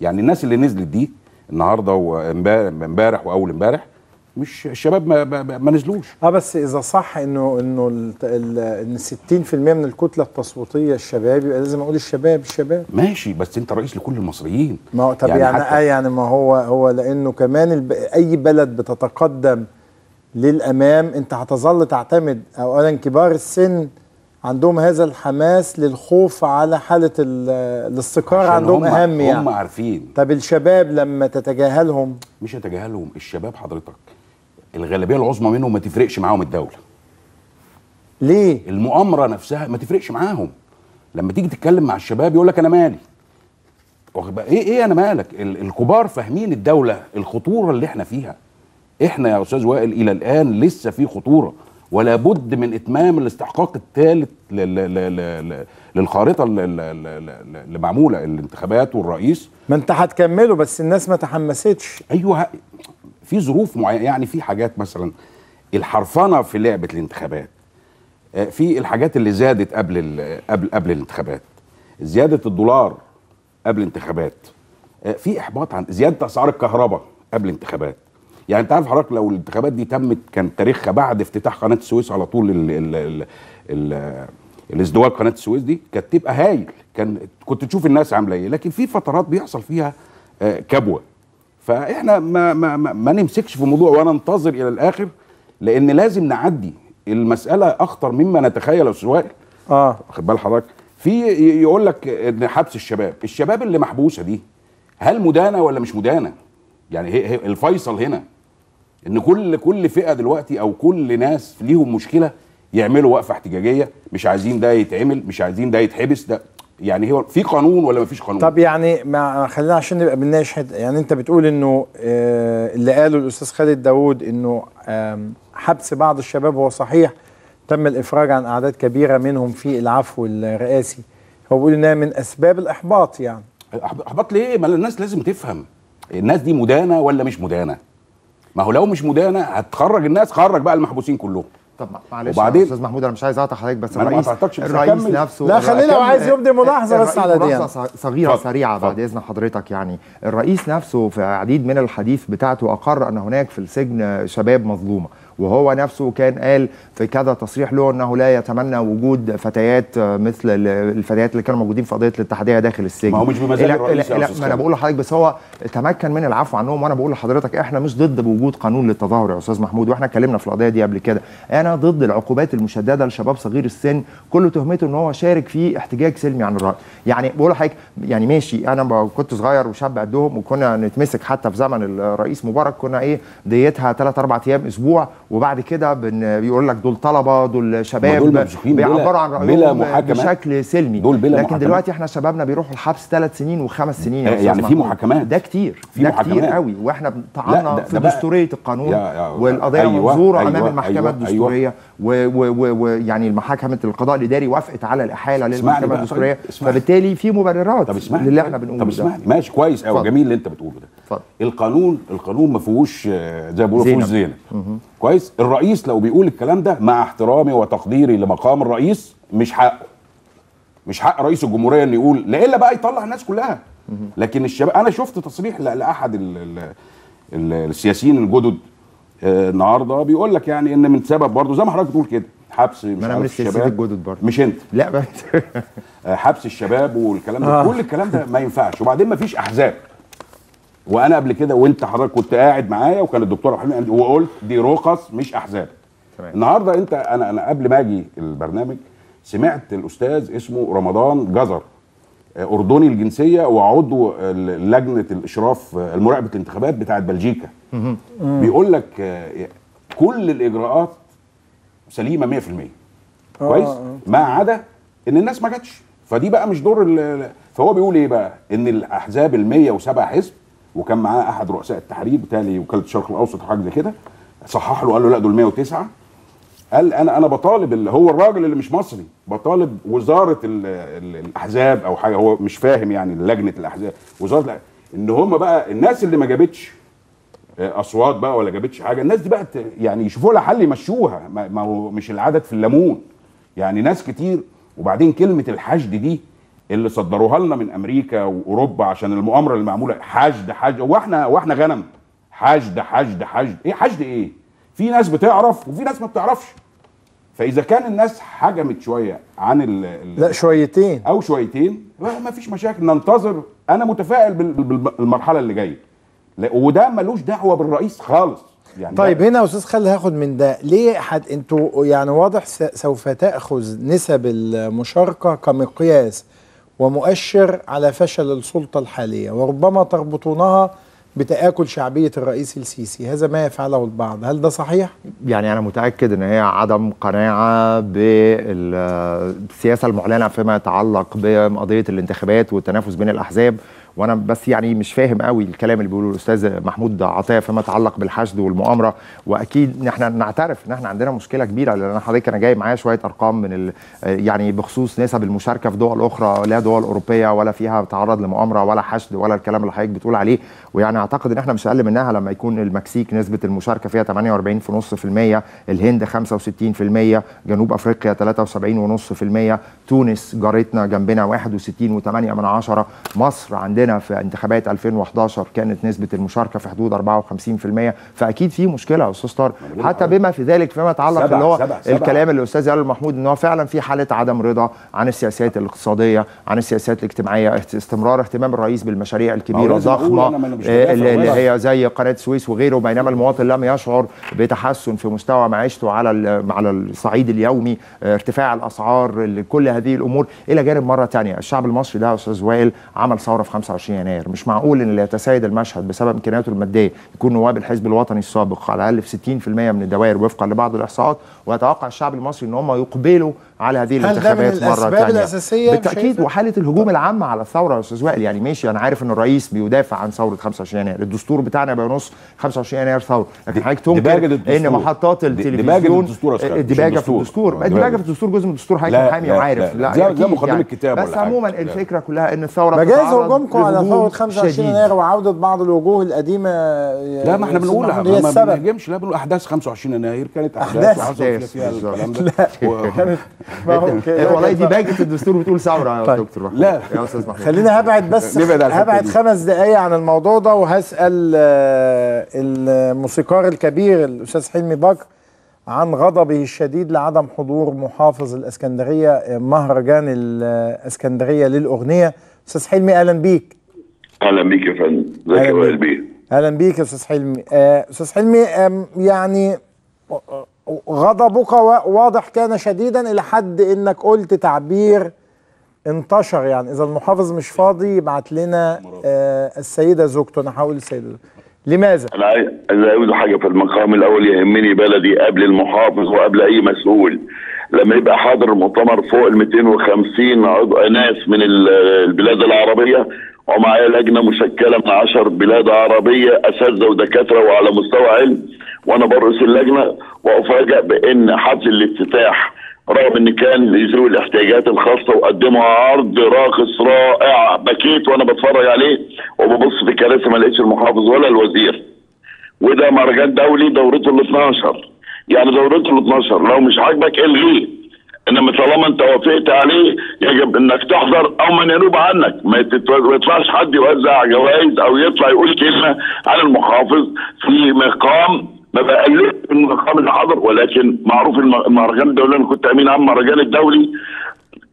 يعني الناس اللي نزلت دي النهارده وامبارح واول امبارح مش الشباب ما نزلوش. بس اذا صح ان 60% من الكتله التصويتيه الشباب، يبقى لازم اقول الشباب الشباب. ماشي، بس انت رئيس لكل المصريين. ما هو طب يعني ما هو لانه كمان اي بلد بتتقدم للامام انت هتظل تعتمد اولا كبار السن عندهم هذا الحماس للخوف على حاله الاستقرار، عندهم اهم يعني هم عارفين. طب الشباب لما تتجاهلهم، مش هتجاهلهم الشباب حضرتك، الغالبيه العظمى منهم ما تفرقش معاهم الدوله. ليه؟ المؤامره نفسها ما تفرقش معاهم. لما تيجي تتكلم مع الشباب يقول لك انا مالي، ايه انا مالك؟ الكبار فاهمين الدوله، الخطوره اللي احنا فيها. احنا يا استاذ وائل الى الان لسه في خطوره، ولا بد من اتمام الاستحقاق الثالث للخارطه اللي معموله، الانتخابات والرئيس. ما انت هتكمله، بس الناس ما تحمستش. ايوه، في ظروف معينه، يعني في حاجات مثلا الحرفنه في لعبه الانتخابات، في الحاجات اللي زادت قبل الانتخابات، زياده الدولار قبل الانتخابات، في احباط عن زياده اسعار الكهرباء قبل الانتخابات. يعني انت عارف حضرتك لو الانتخابات دي تمت كان تاريخها بعد افتتاح قناه السويس على طول، الازدواج قناه السويس دي كانت تبقى هايل، كنت تشوف الناس عامله ايه. لكن في فترات بيحصل فيها كبوه، فاحنا ما نمسكش في الموضوع وانا انتظر الى الاخر، لان لازم نعدي المساله اخطر مما نتخيل يا استاذ وائل. واخد بال حضرتك؟ في يقول لك ان حبس الشباب اللي محبوسه دي هل مدانه ولا مش مدانه؟ يعني هي الفيصل هنا ان كل فئه دلوقتي او كل ناس ليهم مشكله يعملوا وقفه احتجاجيه، مش عايزين ده يتعمل، مش عايزين ده يتحبس، ده يعني هو في قانون ولا مفيش قانون؟ طب يعني خلينا عشان نبقى بنناقش حته، يعني انت بتقول انه اللي قاله الاستاذ خالد داود انه حبس بعض الشباب هو صحيح، تم الافراج عن اعداد كبيره منهم في العفو الرئاسي، هو بيقول انها من اسباب الاحباط. يعني احباط ليه؟ ما الناس لازم تفهم الناس دي مدانه ولا مش مدانه. ما هو لو مش مدانه هتخرج الناس، خرج بقى المحبوسين كلهم. طب معلش يا استاذ محمود انا مش عايز اقطع حضرتك، بس الرئيس نفسه، لا خلينا عايز يبدي ملاحظه بس على دي صغيره سريعه بعد اذن حضرتك. يعني الرئيس نفسه في عديد من الحديث بتاعته اقر ان هناك في السجن شباب مظلومه، وهو نفسه كان قال في كذا تصريح له انه لا يتمنى وجود فتيات مثل الفتيات اللي كانوا موجودين في قضيه الاتحاديه داخل السجن. ما هو مش بمزاج الرئيس. لا ما انا بقول لحضرتك، بس هو تمكن من العفو عنهم. وانا بقول لحضرتك احنا مش ضد وجود قانون للتظاهر يا استاذ محمود، واحنا اتكلمنا في القضيه دي قبل كده. انا ضد العقوبات المشدده لشباب صغير السن، كل تهمته ان هو شارك في احتجاج سلمي عن الراي. يعني بقول لحضرتك يعني ماشي، انا كنت صغير وشاب قدهم وكنا نتمسك، حتى في زمن الرئيس مبارك كنا ايه ديتها 3-4 ايام اسبوع، وبعد كده بيقول لك دول طلبه، دول شباب بيعبروا عن رايهم بشكل سلمي. لكن محاكمات. دلوقتي احنا شبابنا بيروحوا الحبس 3 سنين و5 سنين، يعني في محاكمات. ده كتير، ده كتير قوي، واحنا طعنا في دستوريه القانون والقضيه منظوره امام المحكمه الدستوريه، ويعني محكمه القضاء الاداري وافقت على الاحاله للمحكمه الدستوريه، فبالتالي في مبررات للي احنا بنقوله. طب اسمعني، ماشي كويس قوي، جميل اللي انت بتقوله ده. القانون ما فيهوش زي ما بيقولوا فيهوش زينه. كويس، الرئيس لو بيقول الكلام ده مع احترامي وتقديري لمقام الرئيس، مش حقه، مش حق رئيس الجمهوريه انه يقول لا، الا بقى يطلع الناس كلها. لكن الشباب، انا شفت تصريح لاحد السياسيين الجدد النهارده بيقول لك يعني ان من سبب برضه زي ما حضرتك بتقول كده حبس مش عارف الشباب الجدد برضه، مش انت لا حبس الشباب والكلام ده، كل الكلام ده ما ينفعش. وبعدين ما فيش احزاب، وانا قبل كده وانت حضرتك كنت قاعد معايا وكان الدكتور حلمي وقلت دي رخص مش احزاب. النهارده انت انا قبل ما اجي البرنامج سمعت الاستاذ اسمه رمضان جزر، اردني الجنسيه وعضو لجنه الاشراف المراقبه الانتخابات بتاعه بلجيكا، بيقول لك كل الاجراءات سليمه 100%، كويس، ما عدا ان الناس ما جاتش، فدي بقى مش دور فهو بيقول ايه بقى؟ ان الاحزاب ال 107 حزب، وكان معاه احد رؤساء التحرير بتاعي وكاله الشرق الاوسط وحاجه زي كده، صحح له قال له لا دول 109، قال انا بطالب اللي هو الراجل اللي مش مصري، بطالب وزاره الاحزاب او حاجه، هو مش فاهم يعني لجنه الاحزاب وزاره، ان هم بقى الناس اللي ما جابتش اصوات بقى ولا جابتش حاجه، الناس دي بقى يعني يشوفوا لها حل يمشوها، ما هو مش العدد في الليمون يعني، ناس كتير. وبعدين كلمه الحشد دي اللي صدروها لنا من امريكا واوروبا عشان المؤامره اللي معموله، حشد حشد، واحنا غنم، حشد حشد حشد، ايه حشد ايه؟ في ناس بتعرف وفي ناس ما بتعرفش. فاذا كان الناس حجمت شويه عن لا شويتين او شويتين ما فيش مشاكل، ننتظر. انا متفائل بالمرحله اللي جايه، وده ملوش دعوه بالرئيس خالص يعني. طيب هنا يا استاذ خالد هاخد من ده ليه حد، انتوا يعني واضح سوف تاخذ نسب المشاركه كمقياس ومؤشر على فشل السلطه الحاليه، وربما تربطونها بتآكل شعبية الرئيس السيسي، هذا ما يفعله البعض، هل ده صحيح؟ يعني أنا متأكد إن هي عدم قناعة بالسياسة المعلنة فيما يتعلق بقضية الانتخابات والتنافس بين الأحزاب، وأنا بس يعني مش فاهم قوي الكلام اللي بيقوله الأستاذ محمود عطية فيما يتعلق بالحشد والمؤامرة، وأكيد إحنا نعترف إن إحنا عندنا مشكلة كبيرة، لأن حضرتك أنا جاي معايا شوية أرقام من يعني بخصوص نسب المشاركة في دول أخرى، لا دول أوروبية ولا فيها تعرض لمؤامرة ولا حشد ولا الكلام اللي حضرتك بتقول عليه، ويعني أعتقد إن إحنا مش أقل منها لما يكون المكسيك نسبة المشاركة فيها 48.5%، الهند 65%، جنوب أفريقيا 73.5%، تونس جارتنا جنبنا 61.8%، مصر عندنا في انتخابات 2011 كانت نسبة المشاركة في حدود 54%، فأكيد في مشكلة يا أستاذ طارق، حتى بما في ذلك فيما يتعلق اللي هو الكلام اللي الأستاذ قاله محمود، إن هو فعلا في حالة عدم رضا عن السياسات الاقتصادية، عن السياسات الاجتماعية، استمرار اهتمام الرئيس بالمشاريع الكبيرة الضخمة اللي هي زي قناة السويس وغيره، بينما المواطن لم يشعر بتحسن في مستوى معيشته على الصعيد اليومي، ارتفاع الأسعار، كل هذه الأمور، إلى جانب مرة ثانية الشعب المصري ده يا أستاذ وائل عمل ثورة في 25 يناير، مش معقول ان اللي يتسيد المشهد بسبب امكانياته الماديه يكون نواب الحزب الوطني السابق على الاقل في 60% من الدوائر وفقا لبعض الاحصاءات، ويتوقع الشعب المصري ان هم يقبلوا على هذه الانتخابات مره ثانيه. بالتاكيد، وحاله الهجوم العام على الثوره يا استاذ وائل، يعني ماشي انا عارف ان الرئيس بيدافع عن ثوره 25 يناير، الدستور بتاعنا بينص 25 يناير ثوره، لكن حضرتك تنكر ان محطات التلفزيون الدباجه في الدستور، الدباجه في الدستور جزء من الدستور، حضرتك محامي وعارف لا زي مقدمه الكتاب. بس عموما الفكره كلها ان الثوره على ثورة 25 يناير وعودة بعض الوجوه القديمة. لا ما احنا بنقولها، ما بنهاجمش، لا بنقول أحداث 25 يناير كانت أحداث فيها الكلام ده كانت والله دي باجت الدستور بتقول ثورة يا دكتور محمود. لا يا أستاذ محمود خلينا هبعد، بس هبعد 5 دقايق عن الموضوع ده، وهسأل الموسيقار الكبير الأستاذ حلمي بك عن غضبه الشديد لعدم حضور محافظ الإسكندرية مهرجان الإسكندرية للأغنية. استاذ حلمي اهلا بيك. اهلا بيك يا فندم، ازيك يا وائل بيه؟ اهلا بيك يا استاذ حلمي. استاذ حلمي يعني غضبك واضح كان شديدا الى حد انك قلت تعبير انتشر، يعني اذا المحافظ مش فاضي يبعت لنا السيده زوجته. انا هقول السيده لماذا؟ انا عايز حاجه في المقام الاول، يهمني بلدي قبل المحافظ وقبل اي مسؤول. لما يبقى حاضر مؤتمر فوق ال 250 عضو ناس من البلاد العربيه، ومعايا لجنه مشكله من 10 بلاد عربيه اساتذه ودكاتره وعلى مستوى علم، وانا برئيس اللجنه، وافاجئ بان حفل الافتتاح رغم ان كان لذوي الاحتياجات الخاصه وقدموا عرض راقص رائع، بكيت وانا بتفرج عليه وببص في الكراسي ما لقيتش المحافظ ولا الوزير. وده مهرجان دولي دورته ال 12، يعني دورته ال 12 لو مش عاجبك الغيه، انما طالما انت وافقت عليه يجب انك تحضر او من ينوب عنك، ما يطلعش حد يوزع جوائز او يطلع يقول كلمه عن المحافظ في مقام ما بقللش من مقام الحضر، ولكن معروف المهرجان الدولي، انا كنت امين عام المهرجان الدولي.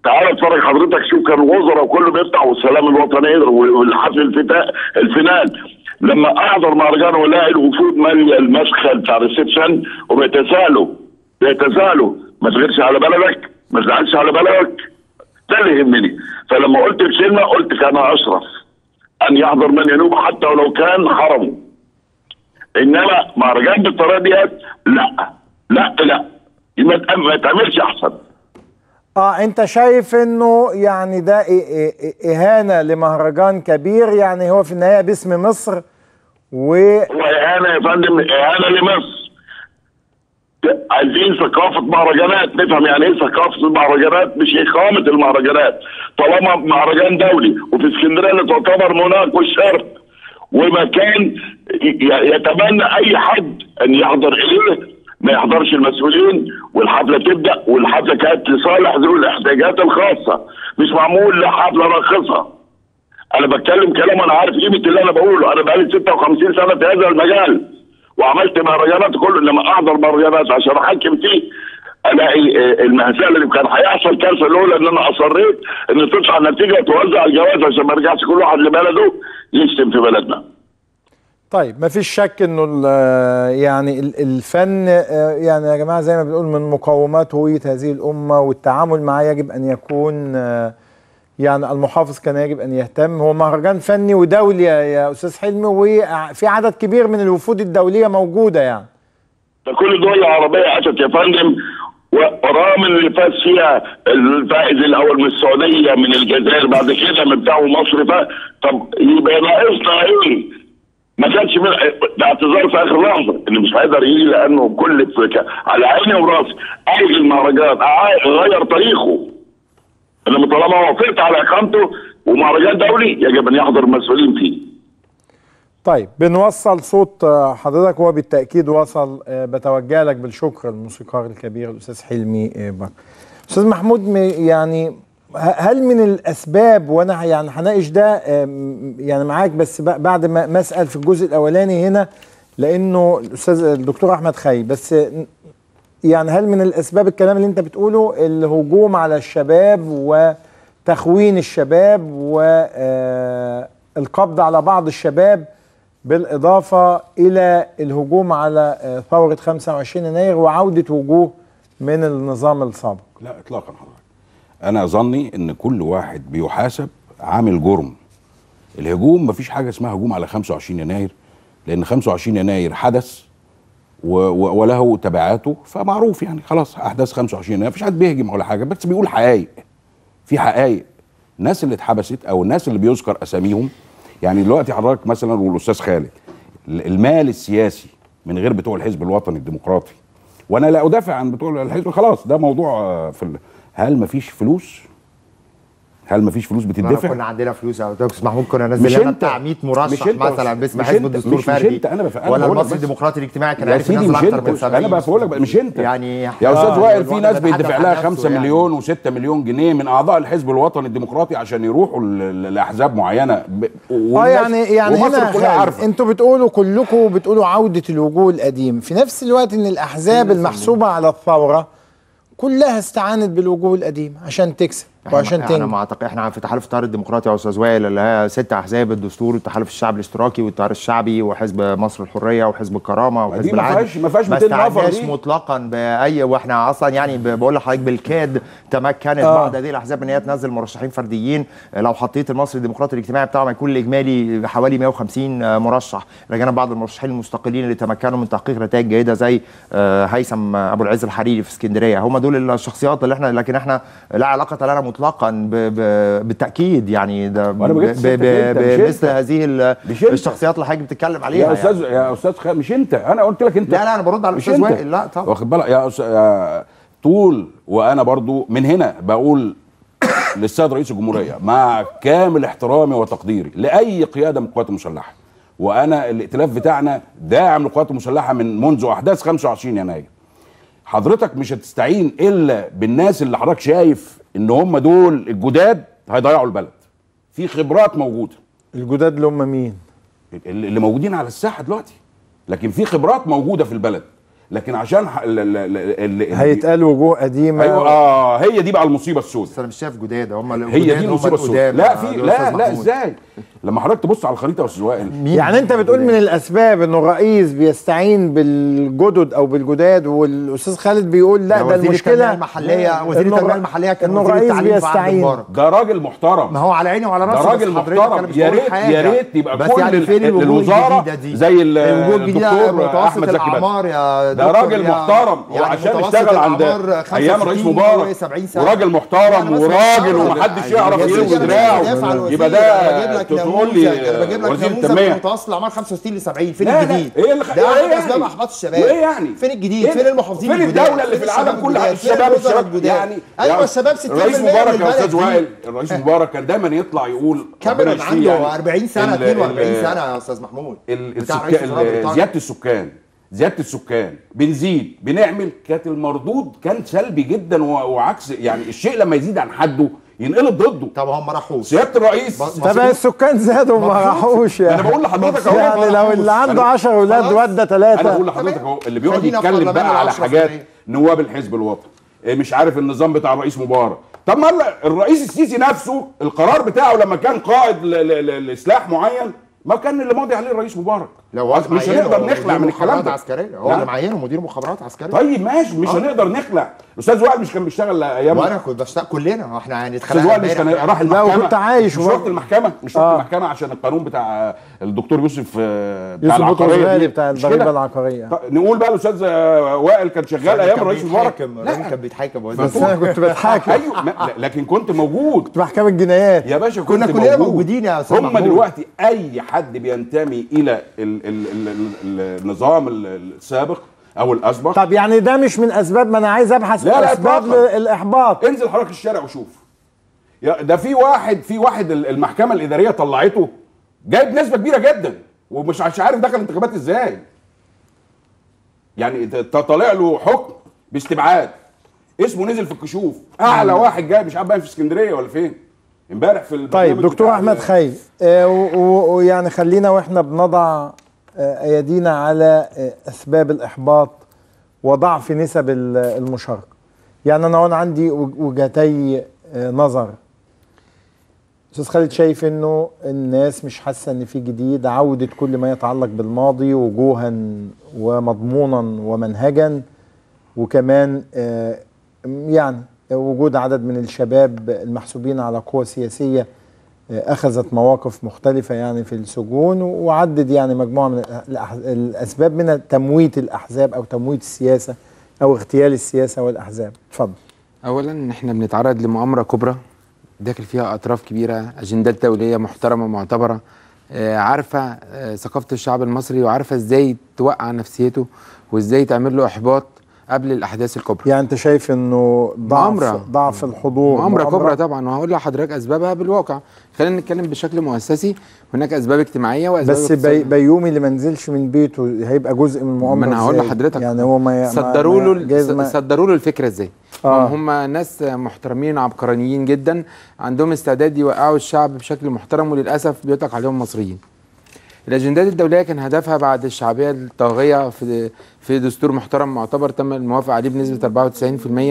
تعالى اتفرج حضرتك شوف، كان الوزراء وكله بيفتح والسلام الوطني والحفل الفتاء الفنان. لما احضر مهرجان والاقي الوفود ماليه المدخل بتاع الريسبشن وبيتسالوا ما تغيرش على بلدك، ما تزعلش على بلدك، ده اللي يهمني. فلما قلت بكلمه قلت كان اشرف ان يحضر من ينوب حتى ولو كان حرمه، انما مهرجان بالطريقه ديت لا لا لا، ما يتعملش احسن. انت شايف انه يعني ده اهانه لمهرجان كبير، يعني هو في النهايه باسم مصر، و هو اهانه يا فندم، اهانه لمصر. عايزين ثقافه مهرجانات، نفهم يعني ايه ثقافه المهرجانات، مش اقامه المهرجانات. طالما مهرجان دولي وفي اسكندريه اللي تعتبر مناخ الشرق ومكان يتمنى اي حد ان يحضر اليه، ما يحضرش المسؤولين، والحفله تبدا، والحفله كانت لصالح ذوي الاحتياجات الخاصه، مش معمول لحفله راقصه. انا بتكلم كلام انا عارف قيمه اللي انا بقوله، انا بقالي 56 سنه في هذا المجال وعملت مهرجانات كله. لما احضر مهرجانات عشان احكم فيه انا المهزله اللي كان هيحصل كارثه الاولى ان انا اصريت ان تطلع نتيجه وتوزع الجوائز عشان ما يرجعش كل واحد لبلده يشتم في بلدنا. طيب ما فيش شك انه يعني الفن يعني يا جماعه زي ما بنقول من مقومات هويه هذه الامه، والتعامل معاه يجب ان يكون يعني المحافظ كان يجب ان يهتم. هو مهرجان فني ودولي يا استاذ حلمي، وفي عدد كبير من الوفود الدوليه موجوده يعني. ده كل الدول العربيه اتت يا فندم، ورغم اللي فاز فيها الفائز الاول من السعوديه، من الجزائر، بعد كده من بتاعه مصر. طب يبقى ناقصنا ايه؟ ما كانش ده اعتذار في اخر لحظه اللي مش هيقدر يجي لانه كل الفكره على عيني وراسي. عايز المهرجان غير طريقه، انما طالما وافقت على اقامته ومهرجان دولي يجب ان يحضر المسؤولين فيه. طيب بنوصل صوت حضرتك، هو بالتاكيد وصل. بتوجه لك بالشكر الموسيقار الكبير الاستاذ حلمي بك. استاذ محمود، يعني هل من الاسباب، وانا يعني هناقش ده يعني معاك بس بعد ما اسال في الجزء الاولاني هنا لانه الاستاذ الدكتور احمد خيري، بس يعني هل من الاسباب الكلام اللي انت بتقوله الهجوم على الشباب وتخوين الشباب والقبض على بعض الشباب، بالاضافه الى الهجوم على ثوره 25 يناير وعوده وجوه من النظام السابق؟ لا اطلاقا حضرتك، أنا ظني إن كل واحد بيحاسب عامل جرم. الهجوم مفيش حاجة اسمها هجوم على 25 يناير، لأن 25 يناير حدث وله تبعاته، فمعروف يعني خلاص أحداث 25 يناير، مفيش حد بيهجم ولا حاجة، بس بيقول حقائق. في حقائق الناس اللي اتحبست أو الناس اللي بيذكر أساميهم. يعني دلوقتي حضرتك مثلا والأستاذ خالد، المال السياسي من غير بتوع الحزب الوطني الديمقراطي، وأنا لا أدافع عن بتوع الحزب، خلاص ده موضوع في هل مفيش فلوس؟ هل مفيش فلوس بتدفع؟ كنا عندنا فلوس يا دكتور محمود، كنا نازلين بتاع 100 مرشح مثلا باسم حزب الدستور فردي، ولا المصري الديمقراطي الاجتماعي كان عايز ينزل اكتر من 70. انا بقول لك مش انت يعني يا استاذ وائل، في ناس بيدفع لها 5 مليون و6 مليون جنيه من اعضاء الحزب الوطني الديمقراطي عشان يروحوا لاحزاب معينه. يعني هنا انتوا بتقولوا كلكم بتقولوا عوده الوجوه القديم، في نفس الوقت ان الاحزاب المحسوبه على الثوره كلها استعانت بالوجوه القديم عشان تكسب وعشان تنجح. احنا في تحالف التيار الديمقراطي يا استاذ وائل اللي هي 6 احزاب: الدستور، والتحالف الشعبي الاشتراكي، والتيار الشعبي، وحزب مصر الحريه، وحزب الكرامه، وحزب العدل. ما استعناش مطلقا باي، واحنا اصلا يعني بقول لحضرتك بالكاد تمكنت بعض هذه الاحزاب ان هي تنزل مرشحين فرديين. لو حطيت المصري الديمقراطي الاجتماعي بتاعه هيكون الاجمالي حوالي 150 مرشح. لجانا بعض المرشحين المستقلين اللي تمكنوا من تحقيق نتائج جيده زي هيثم ابو العز الحريري في اسكندريه. هم دول الشخصيات اللي احنا، لكن احنا لا علاقه لنا مطلقا بالتاكيد يعني ده بمثل هذه الشخصيات اللي حضرتك بتتكلم عليها. يا استاذ يعني. يا استاذ مش انت، انا قلت لك انت. لا انا برد على الاستاذ وائل. لا طبعا واخد بالك يا استاذ طول، وانا برضو من هنا بقول للسيد رئيس الجمهوريه مع كامل احترامي وتقديري لاي قياده من القوات المسلحه، وانا الائتلاف بتاعنا داعم للقوات المسلحه من منذ احداث 25 يناير. حضرتك مش هتستعين الا بالناس اللي حضرتك شايف ان هم دول الجداد هيضيعوا البلد. في خبرات موجوده. الجداد اللي هم مين؟ اللي موجودين على الساحه دلوقتي. لكن في خبرات موجوده في البلد، لكن عشان هيتقال وجوه قديمه. ايوه هي دي بقى المصيبه السوداء. بس انا مش شايف جداد، هم هي دي المصيبه السوداء. لا في لا ازاي؟ لما حضرتك تبص على الخريطه يا استاذ وائل، يعني انت بتقول من الاسباب انه الرئيس بيستعين بالجدد او بالجداد، والاستاذ خالد بيقول لا ده المشكله المحليه. وزير التنميه المحليه كان وزير التعليم في مبارك، ده راجل محترم. ما هو على عيني وعلى راسي، ده راجل محترم. يا ريت يبقى كل للوزاره زي الدكتور احمد زكي بدر، ده راجل محترم وعشان اشتغل عند ايام الرئيس مبارك، وراجل محترم وراجل ومحدش يعرف يلوي دراعه. يبقى ده قول لي انا بجيب لك نموذج من المتوسط الاعمار 65 ل 70 فين الجديد؟ لا لا. ايه ده ايه اسباب احباط الشباب؟ وايه يعني؟ فين الجديد؟ فين المحافظين؟ فين الدوله اللي في العالم كلها؟ الشباب يعني ايوه الشباب 60 الرئيس مبارك يا استاذ وائل، الرئيس مبارك كان دايما يطلع يقول كاميرون عنده 40 سنه 42 سنه يا استاذ محمود. زياده السكان بنزيد بنعمل، كانت المردود كان سلبي جدا وعكس يعني الشيء لما يزيد عن حده ينقلب ضده. طب هم ما راحوش سياده الرئيس، طب السكان زادوا وما راحوش يعني. انا بقول لحضرتك اهو يعني لو اللي عنده 10 اولاد ودى 3. انا بقول لحضرتك اهو اللي بيقعد يتكلم بقى على حاجات نواب الحزب الوطني مش عارف النظام بتاع الرئيس مبارك. طب ما الرئيس السيسي نفسه القرار بتاعه لما كان قائد لسلاح معين ما كان اللي ماضي عليه الرئيس مبارك. لو مش هنقدر نخلع من الكلام ده عسكريه، هو اللي معينه مدير مخابرات عسكريه. طيب ماشي مش هنقدر نخلع. الاستاذ وائل مش كان بيشتغل ايام وانا كنت بشتغل كلنا احنا هنتخلع. الاستاذ وائل مش كان راح المحكمه وكنت عايش مش رحت المحكمه عشان القانون بتاع الدكتور يوسف بتاع العقاريه بتاع الضريبه العقاريه. نقول بقى الاستاذ وائل كان شغال ايام الرئيس مبارك. لا كان بيتحاكم بس انا كنت بتحاكم. ايوه لكن كنت موجود، كنت محكمه جنايات يا باشا، كنا كلنا موجودين يا استاذ. هم دلوقتي اي حد بينتمي الى النظام السابق او الاسبق. طب يعني ده مش من اسباب، ما انا عايز ابحث في اسباب الاحباط. انزل حركة الشارع وشوف ده. في واحد المحكمه الاداريه طلعته جايب نسبه كبيره جدا ومش عارف دخل انتخابات ازاي، يعني طالع له حكم باستبعاد اسمه نزل في الكشوف. اعلى واحد جاي مش عارف بقى في اسكندريه ولا فين امبارح في البرنامج. طيب دكتور احمد خيري ويعني خلينا واحنا بنضع ايدينا على اسباب الاحباط وضعف نسب المشاركه، يعني انا هنا عندي وجهتي نظر. استاذ خالد شايف انه الناس مش حاسه ان في جديد، عوده كل ما يتعلق بالماضي وجوها ومضمونا ومنهجا، وكمان يعني وجود عدد من الشباب المحسوبين على قوة سياسية أخذت مواقف مختلفة يعني في السجون، وعدد يعني مجموعة من الأسباب منها تمويت الأحزاب أو تمويت السياسة أو اغتيال السياسة والأحزاب. اتفضل. أولا احنا بنتعرض لمؤامرة كبرى داخل فيها أطراف كبيرة، أجندات دولية محترمة معتبرة، عارفة ثقافة الشعب المصري وعارفة إزاي توقع نفسيته وإزاي تعمل له إحباط قبل الاحداث الكبرى. يعني انت شايف انه ضعف الحضور مؤامرة كبرى طبعا، وهقول لحضرتك اسبابها بالواقع. خلينا نتكلم بشكل مؤسسي، هناك اسباب اجتماعيه واسباب بس بيومي اللي ما نزلش من بيته هيبقى جزء من المؤامره. ما انا هقول لحضرتك يعني هو ما صدروا له الفكره ازاي. هم ناس محترمين عبقريين جدا عندهم استعداد يوقعوا الشعب بشكل محترم، وللاسف بيطلق عليهم مصريين. الاجندات الدوليه كان هدفها بعد الشعبيه الطاغيه في دستور محترم معتبر تم الموافقه عليه بنسبه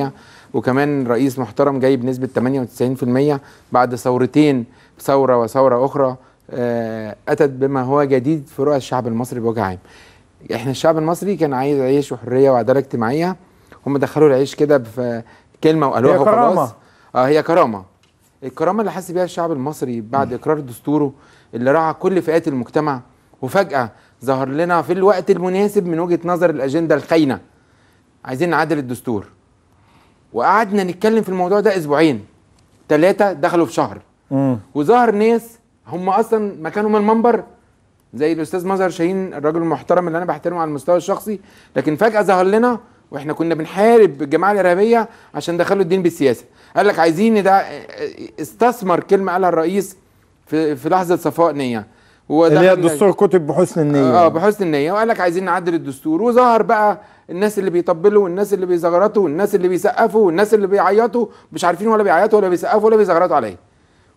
94%، وكمان رئيس محترم جاي بنسبه 98% بعد ثورتين، ثوره وثوره اخرى اتت بما هو جديد في رؤى الشعب المصري بوجه عام. احنا الشعب المصري كان عايز عيش وحريه وعداله اجتماعيه، هم دخلوا العيش كده بكلمه وقالوها وخلاص. هي كرامه. الكرامه اللي حس بيها الشعب المصري بعد اقرار دستوره اللي راعى كل فئات المجتمع، وفجأة ظهر لنا في الوقت المناسب من وجهة نظر الأجندة الخاينة عايزين نعدل الدستور. وقعدنا نتكلم في الموضوع ده أسبوعين 3 دخلوا في شهر، وظهر ناس هم أصلا مكانهم المنبر زي الأستاذ مظهر شاهين الراجل المحترم اللي أنا بحترمه على المستوى الشخصي، لكن فجأة ظهر لنا واحنا كنا بنحارب الجماعة الإرهابية عشان دخلوا الدين بالسياسة. قال لك عايزين ده، استثمر كلمة قالها الرئيس في لحظه صفاء نيه اللي هي الدستور كتب بحسن النيه. بحسن النيه، وقال لك عايزين نعدل الدستور، وظهر بقى الناس اللي بيطبلوا والناس اللي بيزغرطوا والناس اللي بيسقفوا والناس اللي بيعيطوا، مش عارفين ولا بيعيطوا ولا بيسقفوا ولا بيزغرطوا عليه،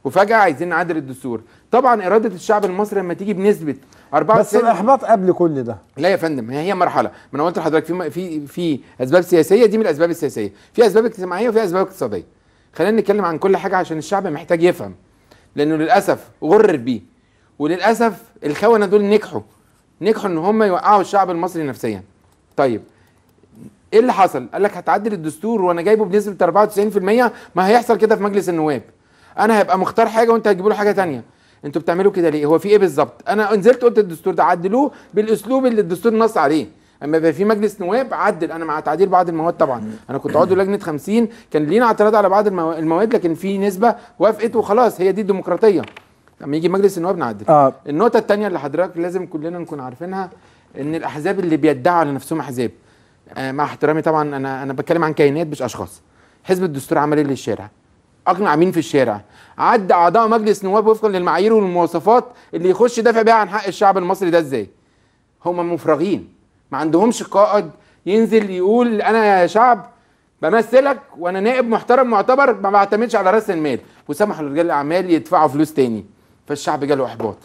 وفجاه عايزين نعدل الدستور. طبعا اراده الشعب المصري لما تيجي بنسبه 4 بس الاحباط قبل كل ده. لا يا فندم، هي مرحله، ما انا قلت لحضرتك في اسباب سياسيه، دي من الاسباب السياسيه، في اسباب اجتماعيه وفي اسباب اقتصاديه. خلينا نتكلم عن كل حاجه عشان الشعب محتاج يفهم، لانه للاسف غرر بيه، وللاسف الخونه دول نجحوا ان هم يوقعوا الشعب المصري نفسيا. طيب ايه اللي حصل؟ قال لك هتعدل الدستور وانا جايبه بنسبه 94%، ما هيحصل كده في مجلس النواب. انا هيبقى مختار حاجه وانت هتجيبوا له حاجه ثانيه. انتوا بتعملوا كده ليه؟ هو في ايه بالظبط؟ انا نزلت قلت الدستور ده عدلوه بالاسلوب اللي الدستور نص عليه، اما يبقى في مجلس نواب عدل. انا مع تعديل بعض المواد طبعا، انا كنت عضو لجنه 50 كان لينا اعتراض على بعض المواد، لكن في نسبه وافقت وخلاص، هي دي الديمقراطيه. لما يجي مجلس النواب نعدل. النقطه الثانيه اللي حضرتك لازم كلنا نكون عارفينها، ان الاحزاب اللي بيدعوا لنفسهم احزاب، مع احترامي طبعا انا بتكلم عن كيانات مش اشخاص. حزب الدستور عمل ايه للشارع؟ اقنع مين في الشارع؟ عد اعضاء مجلس النواب وفقا للمعايير والمواصفات اللي يخش يدافع بيها عن حق الشعب المصري ده ازاي؟ هم مفرغين، ما عندهمش قائد ينزل يقول انا يا شعب بمثلك وانا نائب محترم معتبر ما بعتمدش على راس المال، وسمحوا لرجال الاعمال يدفعوا فلوس تاني، فالشعب جاله احباط.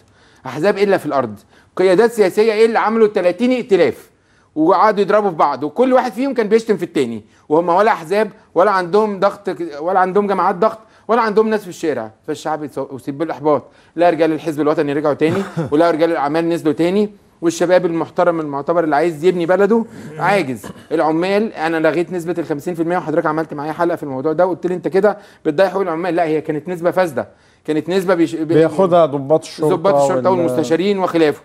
احزاب الا في الارض، قيادات سياسيه ايه اللي عملوا 30 ائتلاف وقعدوا يضربوا في بعض، وكل واحد فيهم كان بيشتم في التاني، وهم ولا احزاب ولا عندهم ضغط ولا عندهم جماعات ضغط ولا عندهم ناس في الشارع، فالشعب اصيب بالاحباط. لا رجال الحزب الوطني رجعوا تاني، ولا رجال الاعمال نزلوا تاني، والشباب المحترم المعتبر اللي عايز يبني بلده عاجز. العمال انا لغيت نسبه ال 50%، وحضرتك عملت معايا حلقه في الموضوع ده وقلت لي انت كده بتضيع حقوق العمال. لا، هي كانت نسبه فاسده، كانت نسبه بياخدها ضباط الشرطه والمستشارين وخلافه.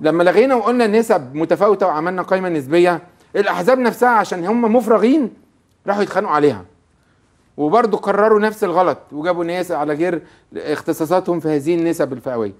لما لغينا وقلنا نسب متفاوته وعملنا قائمه نسبيه، الاحزاب نفسها عشان هم مفرغين راحوا يتخانقوا عليها، وبرضه كرروا نفس الغلط وجابوا ناس على غير اختصاصاتهم في هذه النسب الفئويه.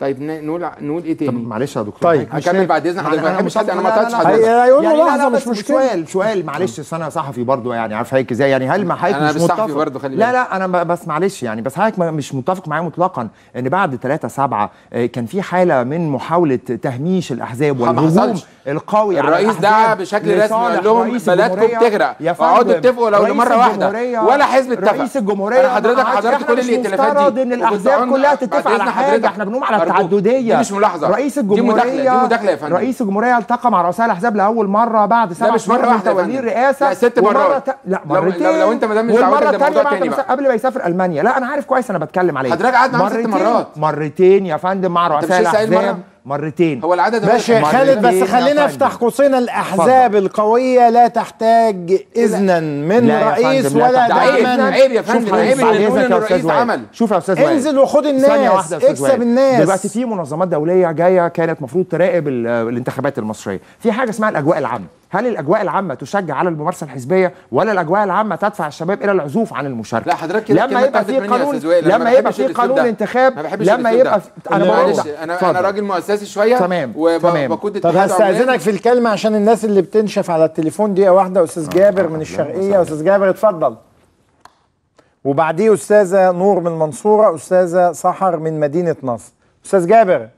طيب نقول ايه تاني؟ طب معلش يا دكتور، طيب هكمل بعد اذنك حضرتك، ما بحبش حد، انا ما قطعتش حضرتك، يعني لحظه مش مشكله. سؤال معلش، اصل انا صحفي برضه، يعني عارف حضرتك ازاي، يعني هل مع حضرتك مش متفق؟ انا صحفي برضه، خلي بالك. لا لا انا بس معلش يعني، بس حضرتك مش متفق معايا مطلقا ان بعد 3/7 كان في حاله من محاوله تهميش الاحزاب والهجوم القوي على الرئيس ده بشكل رسمي، قال لهم بلدكم بتغرق، اقعدوا اتفقوا لو لمره واحده، ولا حزب اتفق. رئيس الجمهوريه حضرتك كل الائتلافات دي ان الاحزاب كلها تتفق على حاجه، احنا بنقوم على التعدديه. دي مش ملاحظه، رئيس الجمهوريه دي مداخله يا فندم. رئيس الجمهوريه التقى مع رؤساء الاحزاب لاول مره بعد 7 شهور من توليه الرئاسه، لا مرتين. لو انت ما دام مش عاوز الموضوع تاني قبل ما يسافر المانيا. لا انا عارف كويس، انا بتكلم عليه. حضرتك قعدت معاه 6 مرات، مرتين يا فندم مع رؤساء الاحزاب، مرتين. هو العدد ماشي خالد، بس خلينا افتح قوسين. الاحزاب القويه لا تحتاج اذنا من رئيس ولا دعما. عيب يا فندم، عيب ان الرئيس عمل. شوف يا استاذ وائل، انزل وخد الناس، اكسب الناس. دلوقتي في منظمات دوليه جايه كانت المفروض تراقب الانتخابات المصريه، في حاجه اسمها الاجواء العامه. هل الاجواء العامه تشجع على الممارسه الحزبيه، ولا الاجواء العامه تدفع الشباب الى العزوف عن المشاركه؟ لا حضرتك لما يبقى في قانون، انتخاب، لما يبقى انا راجل مؤسسي شويه. تمام. طب هستاذنك في الكلمه عشان الناس اللي بتنشف على التليفون. دقيقه واحده. استاذ جابر من الشرقيه. استاذ جابر اتفضل، وبعديه استاذه نور من المنصوره، استاذه سحر من مدينه نصر. استاذ جابر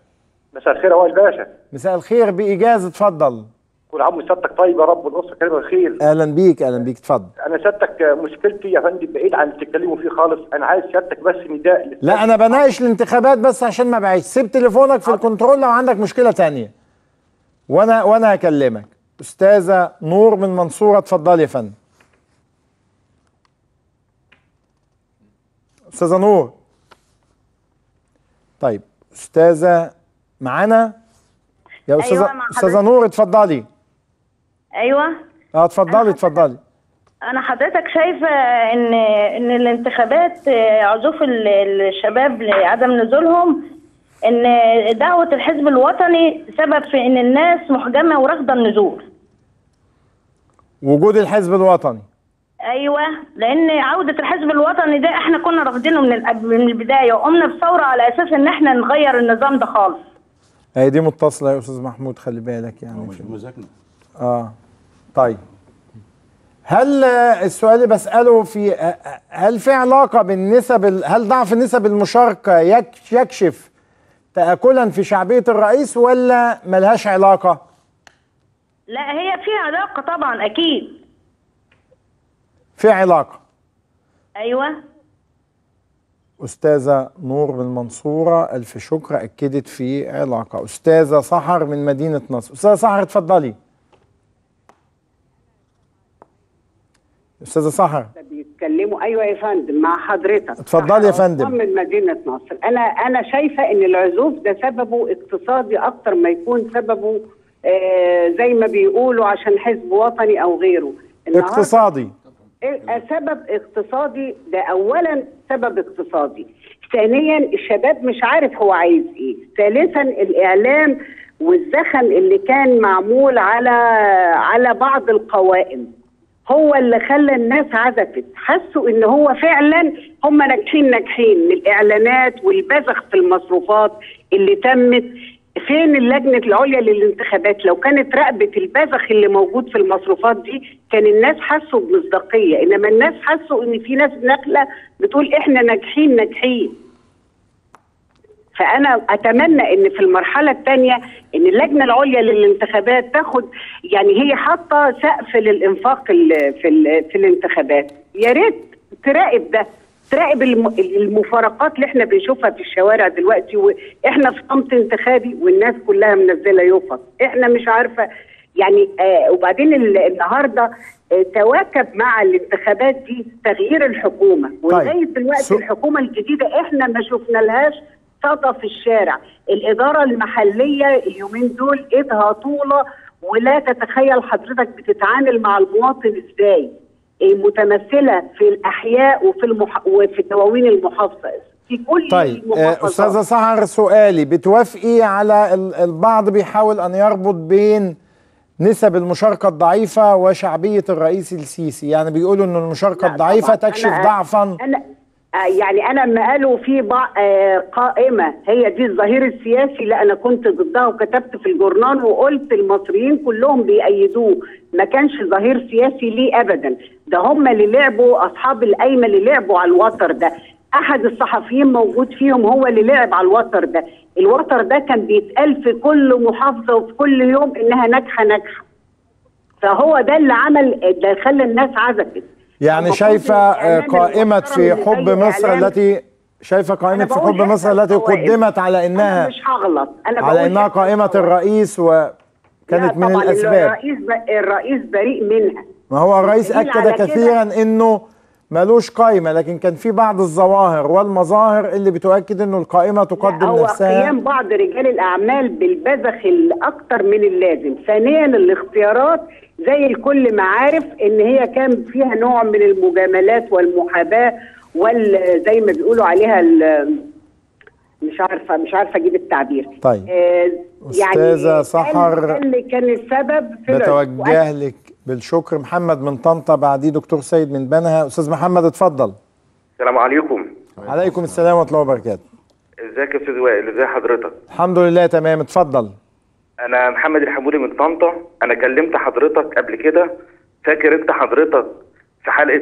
مساء الخير يا وائل باشا. مساء الخير بايجاز، اتفضل. كل عام وسيادتك طيب يا رب والاسره كريمه بخير. اهلا بيك اتفضل. انا سيادتك مشكلتي يا فندم بعيد عن اللي بتتكلموا فيه خالص، انا عايز سيادتك بس نداء. لا انا بناقش الانتخابات بس، عشان ما بعيش. سيب تليفونك في الكنترول لو عندك مشكله ثانيه، وانا هكلمك. استاذه نور من منصوره اتفضلي يا فندم. استاذه نور. طيب استاذه معانا يا استاذه؟ أيوة استاذه نور اتفضلي. ايوه اتفضلي. انا حضرتك شايفه ان الانتخابات عزوف الشباب لعدم نزولهم، ان دعوه الحزب الوطني سبب في ان الناس محجمه ورافضه النزول. وجود الحزب الوطني، ايوه، لان عوده الحزب الوطني ده احنا كنا رافضينه من البدايه، وقمنا بثوره على اساس ان احنا نغير النظام ده خالص. هي دي متصله يا استاذ محمود، خلي بالك يعني مش مذاكره. طيب هل السؤال اللي بساله في علاقه بالنسب، هل ضعف نسب المشاركه يكشف تآكلا في شعبيه الرئيس ولا ملهاش علاقه؟ لا هي في علاقه طبعا، اكيد في علاقه. ايوه استاذه نور من المنصوره الف شكر، اكدت في علاقه. استاذه سحر من مدينه نصر. استاذه سحر اتفضلي. استاذه سحر بيتكلموا. ايوه يا فندم مع حضرتك. اتفضلي يا فندم. من مدينه نصر. انا شايفه ان العزوف ده سببه اقتصادي اكتر ما يكون سببه زي ما بيقولوا عشان حزب وطني او غيره. اقتصادي، سبب اقتصادي ده، اولا سبب اقتصادي، ثانيا الشباب مش عارف هو عايز ايه، ثالثا الاعلام والزخم اللي كان معمول على بعض القوائم. هو اللي خلى الناس عزفت، حسوا ان هو فعلا هم ناجحين من الاعلانات والبذخ في المصروفات اللي تمت. فين اللجنه العليا للانتخابات؟ لو كانت راقبه البذخ اللي موجود في المصروفات دي كان الناس حسوا بمصداقيه، انما الناس حسوا ان في ناس ناقله بتقول احنا ناجحين. فانا اتمنى ان في المرحله الثانيه ان اللجنه العليا للانتخابات تاخد، يعني هي حاطه سقف للانفاق في الانتخابات، يا ريت تراقب ده، تراقب المفارقات اللي احنا بنشوفها في الشوارع دلوقتي. واحنا في صمت انتخابي والناس كلها منزله يوفط، احنا مش عارفه يعني وبعدين النهارده تواكب مع الانتخابات دي تغيير الحكومه، ولغايه دلوقتي الحكومه الجديده احنا ما شفنا لهاش صدى في الشارع. الاداره المحليه اليومين دول ايدها طوله ولا تتخيل حضرتك بتتعامل مع المواطن ازاي، متمثله في الاحياء وفي دواوين المحافظه في كل المحافظات. استاذه سهر، سؤالي بتوافقي على البعض بيحاول ان يربط بين نسب المشاركه الضعيفه وشعبيه الرئيس السيسي، يعني بيقولوا ان المشاركه الضعيفه تكشف ضعفا. يعني أنا لما قالوا في قائمة هي دي الظهير السياسي، لا أنا كنت ضدها وكتبت في الجورنال وقلت المصريين كلهم بيأيدوه، ما كانش ظهير سياسي ليه أبدا، ده هم اللي لعبوا أصحاب القايمة اللي لعبوا على الوتر ده، أحد الصحفيين موجود فيهم هو اللي لعب على الوتر ده، الوتر ده كان بيتقال في كل محافظة وفي كل يوم إنها ناجحة ناجحة، فهو ده اللي عمل، ده خلى الناس عزفت. يعني شايفة قائمة في حب مصر التي قدمت على انها مش هغلط، أنا على انها قائمة الرئيس وكانت من الاسباب. الرئيس بريء منها، ما هو الرئيس اكد كثيرا انه مالوش قائمة، لكن كان في بعض الظواهر والمظاهر اللي بتؤكد انه القائمة تقدم نفسها. قيام بعض رجال الاعمال بالبذخ الاكثر من اللازم. ثانيا الاختيارات زي الكل معارف ان هي كان فيها نوع من المجاملات والمحاباه زي ما بيقولوا عليها مش عارفه اجيب التعبير. طيب استاذه يعني سحر، اللي كان السبب في بتوجه لك بالشكر. محمد من طنطا، بعديه دكتور سيد من بنها. استاذ محمد اتفضل. السلام عليكم. وعليكم السلام ورحمه الله وبركاته. ازيك يا استاذ وائل؟ ازي حضرتك؟ الحمد لله تمام، اتفضل. أنا محمد الحمولي من طنطا، أنا كلمت حضرتك قبل كده، فاكر أنت حضرتك في حلقة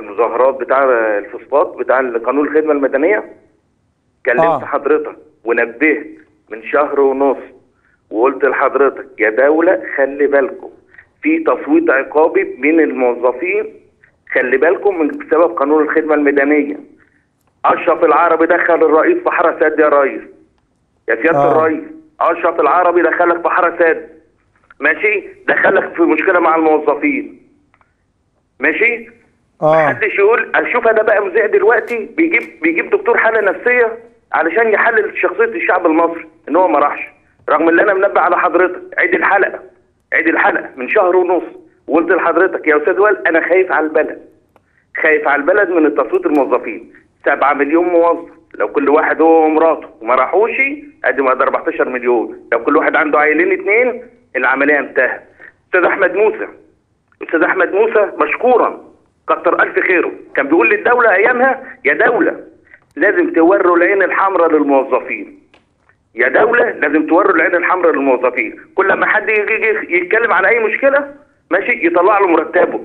المظاهرات بتاع الفسطاط بتاع قانون الخدمة المدنية؟ كلمت حضرتك ونبهت من شهر ونص وقلت لحضرتك يا دولة خلي بالكم في تصويت عقابي من الموظفين، خلي بالكم من بسبب قانون الخدمة المدنية. أشرف العربي دخل الرئيس في حارة سد يا ريس، يا سيادة الرئيس، أشرف العربي دخلك في حرسات، ماشي، دخلك في مشكلة مع الموظفين، ماشي. محدش يقول أشوف أنا بقى مذيع دلوقتي بيجيب دكتور حالة نفسية علشان يحلل شخصية الشعب المصري إن هو ما راحش، رغم اللي أنا منبه على حضرتك. عيد الحلقة من شهر ونص وقلت لحضرتك يا أستاذ وائل أنا خايف على البلد، خايف على البلد من التصويت. الموظفين 7 مليون موظف، لو كل واحد هو ومراته وما راحوش ادي 14 مليون، لو كل واحد عنده عيلين 2 العمليه انتهت. استاذ احمد موسى مشكورا كتر الف خيره، كان بيقول للدوله ايامها يا دوله لازم توروا العين الحمراء للموظفين، يا دوله لازم توروا العين الحمراء للموظفين، كل ما حد يجي يتكلم على اي مشكله ماشي يطلع له مرتبه،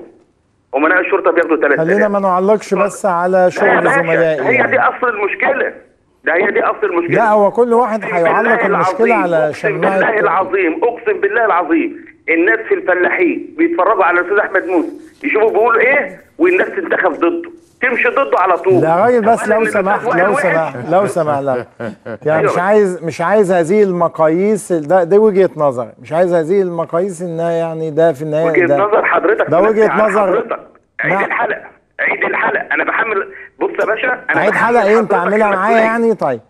امناء الشرطه بياخدوا 3000. خلينا ما نعلقش بس على شغل زملائي، هي دي اصل المشكله، هي دي اصل المشكله. لا هو كل واحد هيعلق المشكله على شماعه. اقسم بالله العظيم الناس في الفلاحين بيتفرجوا على الاستاذ احمد موسى يشوفوا بيقولوا ايه والناس تنتخب ضده، تمشي ضده على طول. لا راجل بس لو سمحت لا يعني مش عايز هذه المقاييس، دي وجهه نظر، مش عايز هذه المقاييس انها يعني ده في النهايه وجهه نظر حضرتك، ده وجهه نظر حضرتك. عيد الحلقه انا بحمل. بص يا باشا انا عيد حلقه ايه انت عاملها معايا يعني؟ طيب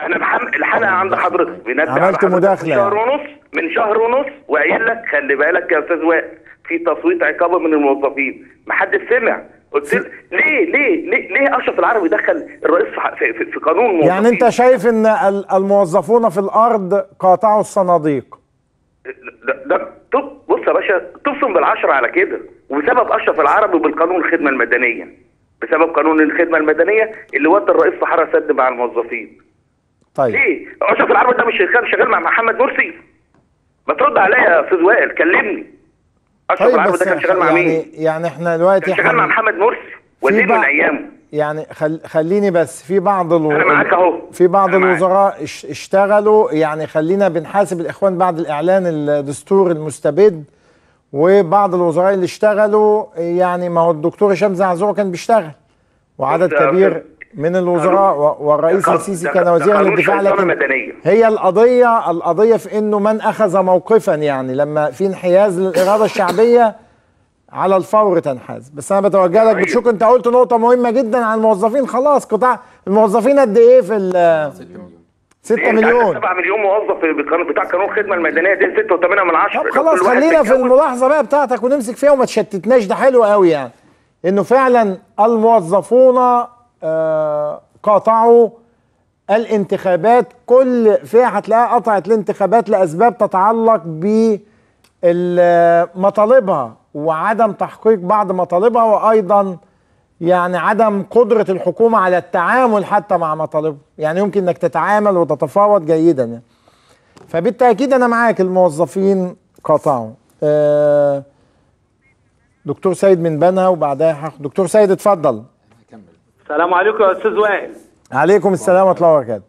انا بحمل الحلقه عند حضرتك، عملت مداخله من شهر ونص وقايل لك خلي بالك يا استاذ وائل في تصويت عقابه من الموظفين، محدش سمع. قلت ليه اشرف العربي دخل الرئيس في قانون الموظفين؟ يعني انت شايف ان الموظفون في الارض قاطعوا الصناديق؟ ده بص يا باشا تبصم بالعشرة على كده، وسبب اشرف العربي بالقانون الخدمه المدنيه، بسبب قانون الخدمه المدنيه اللي ودى الرئيس صحراء سد مع الموظفين. طيب ليه؟ اشرف العربي ده مش شغال مع محمد مرسي؟ ما ترد عليا يا استاذ وائل، كلمني. اشرف طيب العربي ده كان شغال مع مين؟ يعني احنا دلوقتي كان شغال مع محمد مرسي وزير من ايامه. يعني خليني بس في بعض في بعض الوزراء اشتغلوا، يعني خلينا بنحاسب الاخوان بعد الاعلان الدستور المستبد، وبعض الوزراء اللي اشتغلوا يعني ما هو الدكتور هشام زعزوع كان بيشتغل وعدد كبير من الوزراء، والرئيس السيسي كان وزير للدفاع، لكن هي القضيه في انه من اخذ موقفا، يعني لما في انحياز للاراده الشعبيه على الفور تنحاز. بس انا بتوجه لك بتشوك، انت قلت نقطه مهمه جدا عن الموظفين. خلاص قطاع الموظفين قد ايه في ال 6 مليون 7 مليون موظف بتاع قانون الخدمه المدنيه دي 6.8. خلاص خلينا في الملاحظه بقى بتاعتك ونمسك فيها وما تشتتناش، ده حلو قوي. يعني انه فعلا الموظفون قاطعوا الانتخابات، كل فئه هتلاقيها قطعت الانتخابات لاسباب تتعلق بمطالبها وعدم تحقيق بعض مطالبها، وايضا يعني عدم قدره الحكومه على التعامل حتى مع مطالبها. يعني يمكن انك تتعامل وتتفاوض جيدا يعني. فبالتاكيد انا معاك، الموظفين قاطعوا. دكتور سيد من بنها وبعدها دكتور سيد اتفضل. السلام عليكم يا استاذ وائل. عليكم السلام ورحمه الله وبركاته.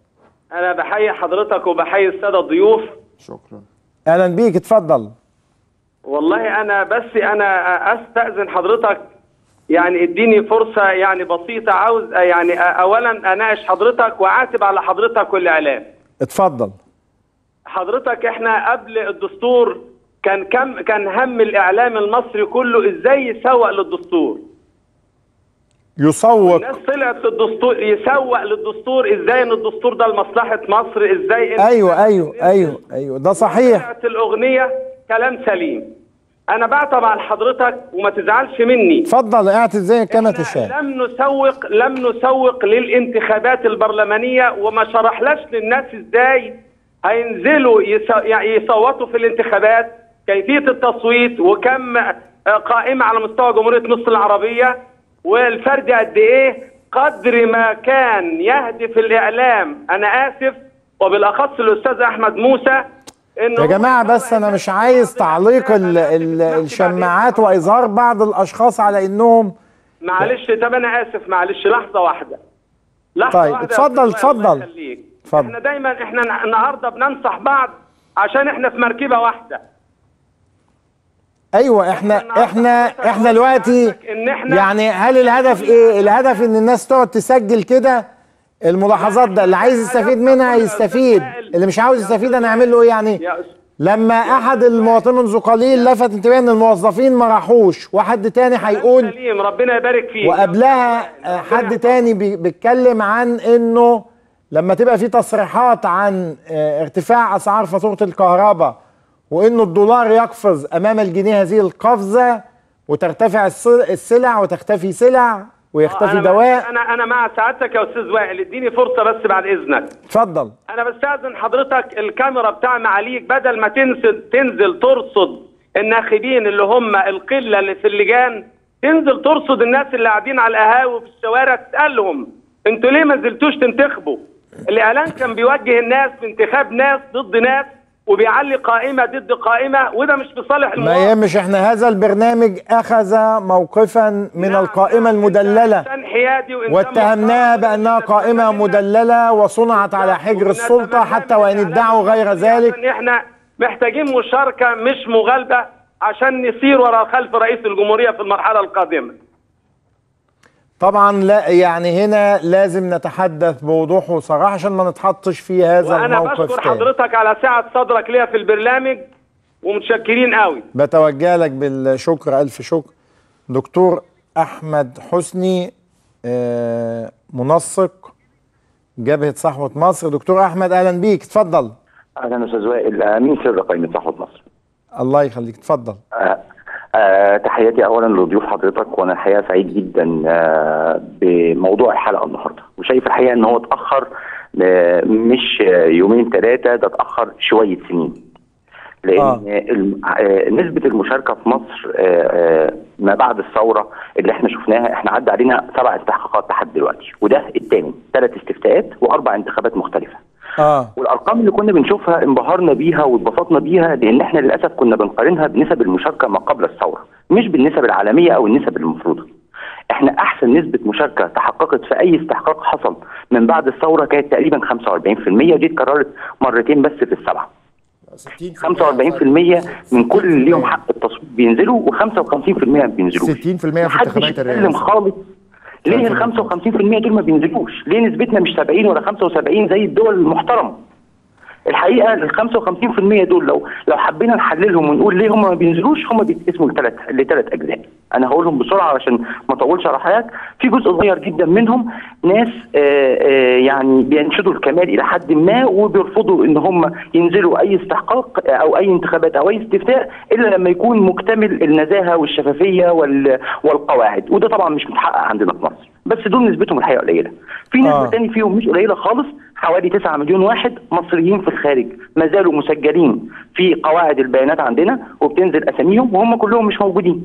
انا بحيي حضرتك وبحيي الساده الضيوف. شكرا. اهلا بيك اتفضل. والله انا بس استاذن حضرتك، يعني اديني فرصه يعني بسيطه، عاوز يعني اولا اناقش حضرتك واعاتب على حضرتك والاعلام. اتفضل. حضرتك احنا قبل الدستور كان هم الاعلام المصري كله ازاي يسوق للدستور. يسوق. الناس طلعت في الدستور، يسوق للدستور ازاي ان الدستور ده لمصلحه مصر، ازاي ايوه ده صحيح. طلعت الاغنيه كلام سليم. انا بعتب على حضرتك وما تزعلش مني. اتفضل اعتب زي كما تشاء. لم نسوق للانتخابات البرلمانيه، وما شرحلاش للناس ازاي هينزلوا يصوتوا في الانتخابات، كيفيه التصويت، وكم قائمه على مستوى جمهوريه مصر العربيه، والفرد قد ايه. قدر ما كان يهدف الاعلام، انا اسف وبالاخص الاستاذ احمد موسى، يا جماعة بس أنا مش عايز تعليق الشماعات وإظهار بعض الأشخاص على إنهم معلش. طب أنا آسف، معلش لحظة واحدة. طيب اتفضل. إحنا دايما النهارده بننصح بعض عشان إحنا في مركبة واحدة. أيوه إحنا دلوقتي يعني هل الهدف إيه؟ الهدف إن الناس تقعد تسجل كده الملاحظات، ده اللي عايز يستفيد منها يستفيد، اللي مش عاوز يستفيد انا اعمل له ايه يعني؟ لما احد المواطنين منذ قليل لفت انتباهي ان الموظفين ما راحوش، واحد تاني هيقول ربنا يبارك فيه، وقبلها حد تاني بيتكلم عن انه لما تبقى في تصريحات عن ارتفاع اسعار فاتوره الكهرباء، وانه الدولار يقفز امام الجنيه هذه القفزه، وترتفع السلع وتختفي سلع ويختفي دواء. انا مع سعادتك يا استاذ وائل، اديني فرصه بس بعد اذنك. اتفضل. انا بستاذن حضرتك الكاميرا بتاع معاليك بدل ما تنزل ترصد الناخبين اللي هم القله اللي في اللجان، تنزل ترصد الناس اللي قاعدين على القهاوي وفي الشوارع، تسالهم انتوا ليه ما نزلتوش تنتخبوا؟ الاعلان كان بيوجه الناس بانتخاب ناس ضد ناس، وبيعلي قائمه ضد قائمه، وده مش في صالح المواطن. ما يهمش، احنا هذا البرنامج اخذ موقفا من القائمه المدلله، واتهمناها بانها قائمه مدلله وصنعت على حجر السلطه حتى وان ادعوا غير ذلك. احنا محتاجين مشاركه مش مغالبه عشان نسير وراء خلف رئيس الجمهوريه في المرحله القادمه. طبعا لا، يعني هنا لازم نتحدث بوضوح وصراحه عشان ما نتحطش في هذا الموقف. وانا بشكر حضرتك على سعه صدرك ليا في البرنامج، ومتشكرين قوي. بتوجه لك بالشكر، الف شكر. دكتور احمد حسني منسق جبهه صحوه مصر. دكتور احمد اهلا بيك اتفضل. اهلا استاذ وائل. مين سر قائمه صحوه مصر؟ الله يخليك اتفضل. تحياتي اولا لضيوف حضرتك، وانا الحقيقه سعيد جدا بموضوع الحلقه النهارده، وشايف الحقيقه ان هو اتاخر مش يومين ثلاثه، ده اتاخر شويه سنين. لان نسبه المشاركه في مصر ما بعد الثوره اللي احنا شفناها، احنا عدى علينا 7 استحقاقات لحد دلوقتي، وده الثاني، 3 استفتاءات و4 انتخابات مختلفه. والارقام اللي كنا بنشوفها انبهرنا بيها واتبسطنا بيها، لان احنا للاسف كنا بنقارنها بنسب المشاركه ما قبل الثوره، مش بالنسب العالميه او النسب المفروضه. احنا احسن نسبه مشاركه تحققت في اي استحقاق حصل من بعد الثوره كانت تقريبا 45%، دي اتكررت مرتين بس في السبعه. 45% من كل اللي ليهم حق التصويت بينزلوا، و55% ما بينزلوش. 60% في انتخابات الرئاسة خالص. ليه ال 55% دول ما بينزلوش؟ ليه نسبتنا مش 70 ولا 75 زي الدول المحترمه؟ الحقيقه ال 55% دول لو حبينا نحللهم ونقول ليه هم ما بينزلوش، هم بيتقسموا لثلاث اجزاء. انا هقولهم بسرعه علشان ما اطولش على حضرتك. في جزء صغير جدا منهم ناس يعني بينشدوا الكمال الى حد ما، وبيرفضوا ان هم ينزلوا اي استحقاق او اي انتخابات او اي استفتاء الا لما يكون مكتمل النزاهه والشفافيه والقواعد، وده طبعا مش متحقق عندنا في مصر، بس دول نسبتهم الحقيقه قليله. في نسبه تاني فيهم مش قليله خالص، حوالي 9 مليون واحد مصريين في الخارج ما زالوا مسجلين في قواعد البيانات عندنا وبتنزل اساميهم وهم كلهم مش موجودين.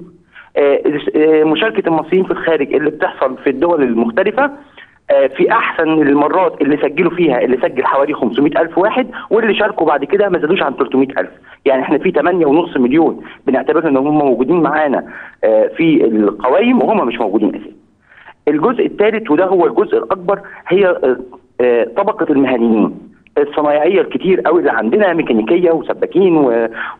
مشاركه المصريين في الخارج اللي بتحصل في الدول المختلفه في احسن المرات اللي سجلوا فيها، اللي سجل حوالي 500,000 واحد، واللي شاركوا بعد كده ما زادوش عن 300,000. يعني احنا في 8.5 مليون بنعتبر ان هم موجودين معانا في القوائم وهم مش موجودين اساسا. الجزء الثالث، وده هو الجزء الاكبر، هي طبقه المهنيين الصنايعيه الكتير قوي اللي عندنا، ميكانيكيه وسباكين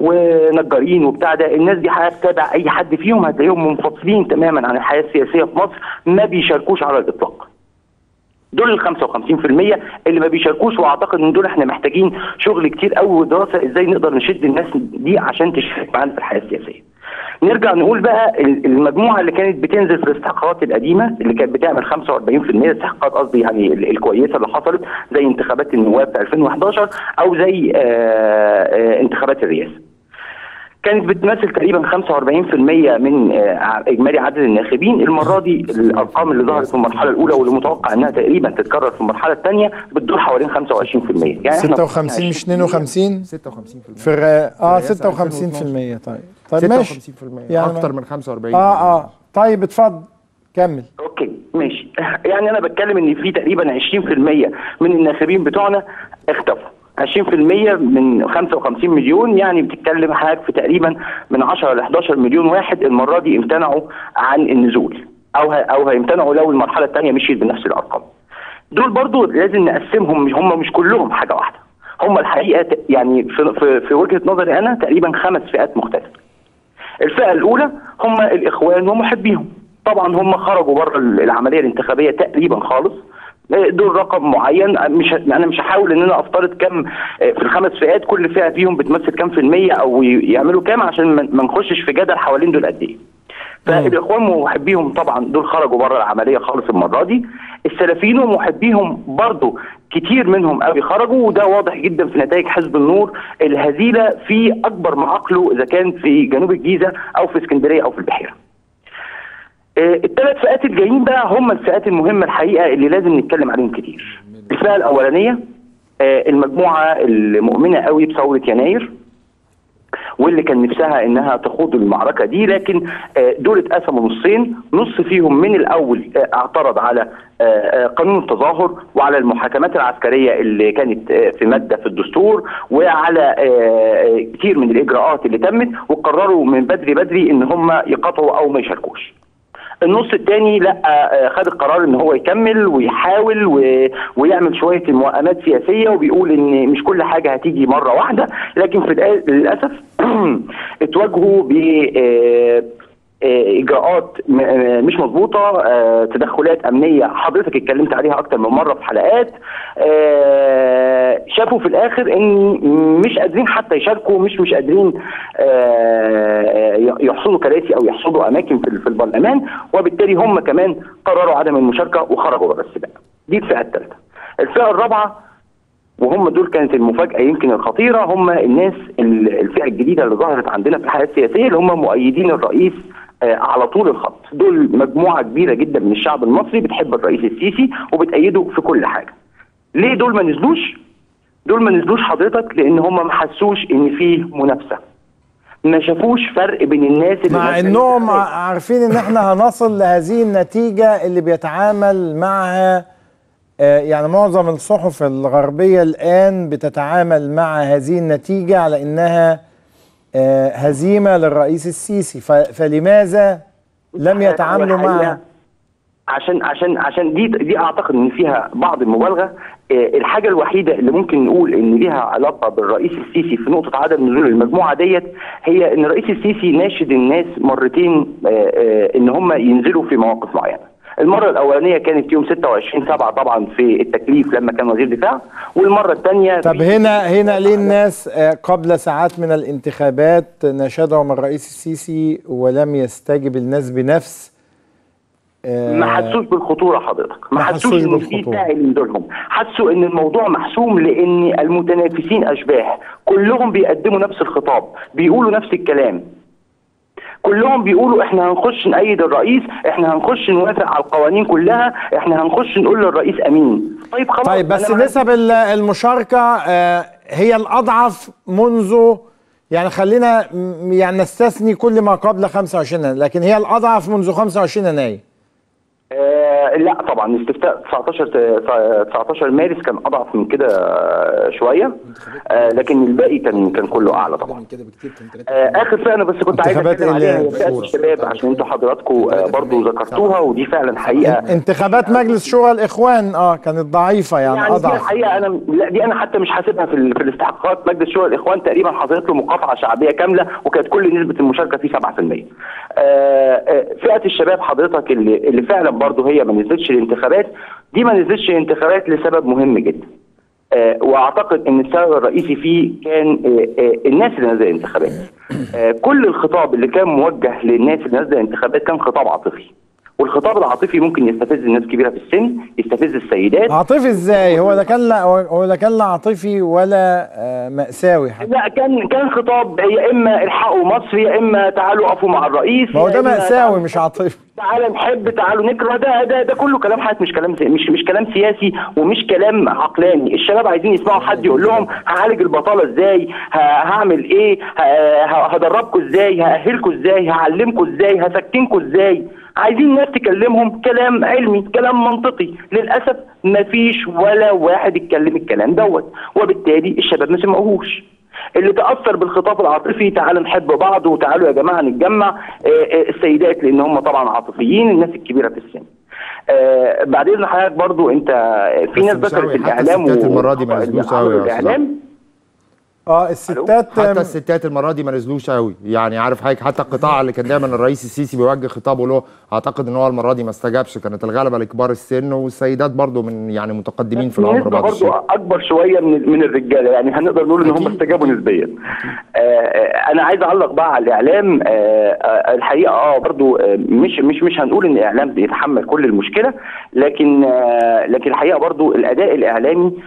ونجارين وبتاع ده. الناس دي هتتابع اي حد فيهم هتلاقيهم منفصلين تماما عن الحياه السياسيه في مصر، ما بيشاركوش على الاطلاق. دول ال 55% اللي ما بيشاركوش، واعتقد ان دول احنا محتاجين شغل كتير قوي ودراسه ازاي نقدر نشد الناس دي عشان تشارك معانا في الحياه السياسيه. نرجع نقول بقى المجموعه اللي كانت بتنزل في الاستحقاقات القديمه اللي كانت بتعمل 45% الاستحقاقات، قصدي يعني الكويسه اللي حصلت زي انتخابات النواب في 2011 او زي انتخابات الرئاسه، كانت بتمثل تقريبا 45% من اجمالي عدد الناخبين. المره دي الارقام اللي ظهرت في المرحله الاولى واللي متوقع انها تقريبا تتكرر في المرحله الثانيه بتدور حوالي 25%، يعني 56 مش 52 56% في 56%. طيب ماشي، 56% يعني اكتر من 45. طيب اتفضل كمل. اوكي ماشي، يعني انا بتكلم ان في تقريبا 20% من الناخبين بتوعنا اختفوا، 20% من 55 مليون، يعني بتتكلم حضرتك في تقريبا من 10 ل 11 مليون واحد المره دي امتنعوا عن النزول او هيمتنعوا لو المرحله الثانيه مشيت بنفس الارقام. دول برضو لازم نقسمهم، هم مش كلهم حاجه واحده، هم الحقيقه يعني في وجهه نظري انا تقريبا 5 فئات مختلفه. الفئه الاولى هم الاخوان ومحبيهم، طبعا هم خرجوا بره العمليه الانتخابيه تقريبا خالص. دول رقم معين، انا مش هحاول ان انا افترض كم في ال5 فئات كل فئه فيهم بتمثل كم في الميه او يعملوا كام عشان ما نخشش في جدل حوالين دول قد ايه. فالاخوان ومحبيهم طبعا دول خرجوا بره العمليه خالص المره دي. السلفيين ومحبيهم برضو كتير منهم قوي خرجوا، وده واضح جدا في نتائج حزب النور الهزيله في اكبر معاقله اذا كان في جنوب الجيزه او في اسكندريه او في البحيره. ال3 فئات الجايين بقى هم الفئات المهمه الحقيقه اللي لازم نتكلم عليهم كتير. الفئه الاولانيه المجموعه المؤمنه قوي بثوره يناير واللي كان نفسها انها تخوض المعركه دي، لكن دول اتقسموا نصين، نص فيهم من الاول اعترض على قانون التظاهر وعلى المحاكمات العسكريه اللي كانت في ماده في الدستور وعلى كتير من الاجراءات اللي تمت، وقرروا من بدري ان هم يقاطعوا او ما يشاركوش. النص الثاني لا، خد القرار ان هو يكمل ويحاول ويعمل شويه موائمات سياسيه، وبيقول ان مش كل حاجه هتيجي مره واحده، لكن في للاسف اتواجهوا بإجراءات مش مظبوطه، تدخلات امنيه حضرتك اتكلمت عليها اكتر من مره في حلقات. شافوا في الاخر ان مش قادرين حتى يشاركوا، مش قادرين يحصلوا كراسي او يحصلوا اماكن في البرلمان، وبالتالي هم كمان قرروا عدم المشاركه وخرجوا بره السباق. دي الفئه الثالثه. الفئه الرابعه، وهم دول كانت المفاجأة يمكن الخطيرة، هم الناس الفئة الجديدة اللي ظهرت عندنا في الحياة السياسية اللي هم مؤيدين الرئيس على طول الخط. دول مجموعة كبيرة جدا من الشعب المصري بتحب الرئيس السيسي وبتأيده في كل حاجة. ليه دول ما نزلوش؟ دول ما نزلوش حضرتك لان هم ما حسوش ان فيه منافسه، ما شافوش فرق بين الناس اللي مع انهم عارفين ان احنا هنصل لهذه النتيجه اللي بيتعامل معها يعني معظم الصحف الغربيه الان بتتعامل مع هذه النتيجه على انها هزيمه للرئيس السيسي، فلماذا لم يتعاملوا معها؟ عشان دي اعتقد ان فيها بعض المبالغه. الحاجه الوحيده اللي ممكن نقول ان ليها علاقه بالرئيس السيسي في نقطه عدم نزول المجموعه ديت هي ان الرئيس السيسي ناشد الناس مرتين ان هم ينزلوا في مواقف معينه. المره الاولانيه كانت يوم 26/7 طبعا في التكليف لما كان وزير دفاع، والمره الثانيه. طب هنا ليه الناس قبل ساعات من الانتخابات ناشدهم الرئيس السيسي ولم يستجب الناس بنفس؟ ما حسوش بالخطوره حضرتك، ما حسوش ان في داعي لنزولهم، حسوا ان الموضوع محسوم لان المتنافسين اشباح، كلهم بيقدموا نفس الخطاب، بيقولوا نفس الكلام. كلهم بيقولوا احنا هنخش نأيد الرئيس، احنا هنخش نوافق على القوانين كلها، احنا هنخش نقول للرئيس امين. طيب خلاص. طيب بس نسب المشاركه هي الاضعف منذ يعني خلينا يعني نستثني كل ما قبل 25 يناير، لكن هي الاضعف منذ 25 يناير. لا طبعا استفتاء 19 مارس كان اضعف من كده شويه، لكن الباقي كان كله اعلى طبعا. اخر فئه انا بس كنت عايز اتكلم عليها فئه الشباب عشان انتوا حضراتكم برضو ذكرتوها، ودي فعلا حقيقه انتخابات مجلس شورى الاخوان كانت ضعيفه يعني اضعف. دي الحقيقه انا لا دي انا حتى مش حاسبها في الاستحقاقات. مجلس شورى الاخوان تقريبا حصلت له مقاطعه شعبيه كامله وكانت كل نسبه المشاركه فيه 7%. فئه الشباب حضرتك اللي فعلا برضو هي ما نزلتش الانتخابات، دي ما نزلتش الانتخابات لسبب مهم جدا، واعتقد ان السبب الرئيسي فيه كان الناس اللي نازله الانتخابات. كل الخطاب اللي كان موجه للناس اللي نازله الانتخابات كان خطاب عاطفي، والخطاب العاطفي ممكن يستفز الناس كبيره في السن، يستفز السيدات. عاطفي ازاي؟ هو ده كان لا عاطفي ولا مأساوي حتى. لا كان خطاب يا اما الحقوا مصر يا اما تعالوا اقفوا مع الرئيس. ما هو ده مأساوي مش عاطفي. تعالوا نحب تعالوا نكره، ده كله كلام حضرتك مش كلام سياسي ومش كلام عقلاني. الشباب عايزين يسمعوا حد يقول لهم هعالج البطاله ازاي، هعمل ايه، هدربكم ازاي، هأهلكم ازاي، هعلمكم ازاي، هسكنكم ازاي. عايزين ناس تكلمهم كلام علمي، كلام منطقي. للاسف مفيش ولا واحد اتكلم الكلام دوت، وبالتالي الشباب ما سمعوهوش. اللي تاثر بالخطاب العاطفي تعالوا نحب بعض وتعالوا يا جماعه نتجمع، السيدات لان هم طبعا عاطفيين، الناس الكبيره في السن. بعد اذن حضرتك برضو انت في ناس ذكرت الاعلام المره دي ما نزلوش قوي. الاعلام الستات حتى الستات المره دي ما نزلوش قوي، يعني عارف حضرتك حتى القطاع اللي كان دايما الرئيس السيسي بيوجه خطابه له اعتقد ان هو المره دي ما استجابش، كانت الغلبه لكبار السن والسيدات برضو من يعني متقدمين في العمر بعض الشيء برضو اكبر شويه من الرجاله، يعني هنقدر نقول ان هم استجابوا نسبيا. انا عايز اعلق بقى على الاعلام. الحقيقه برضو مش هنقول ان الاعلام بيتحمل كل المشكله، لكن الحقيقه برضو الاداء الاعلامي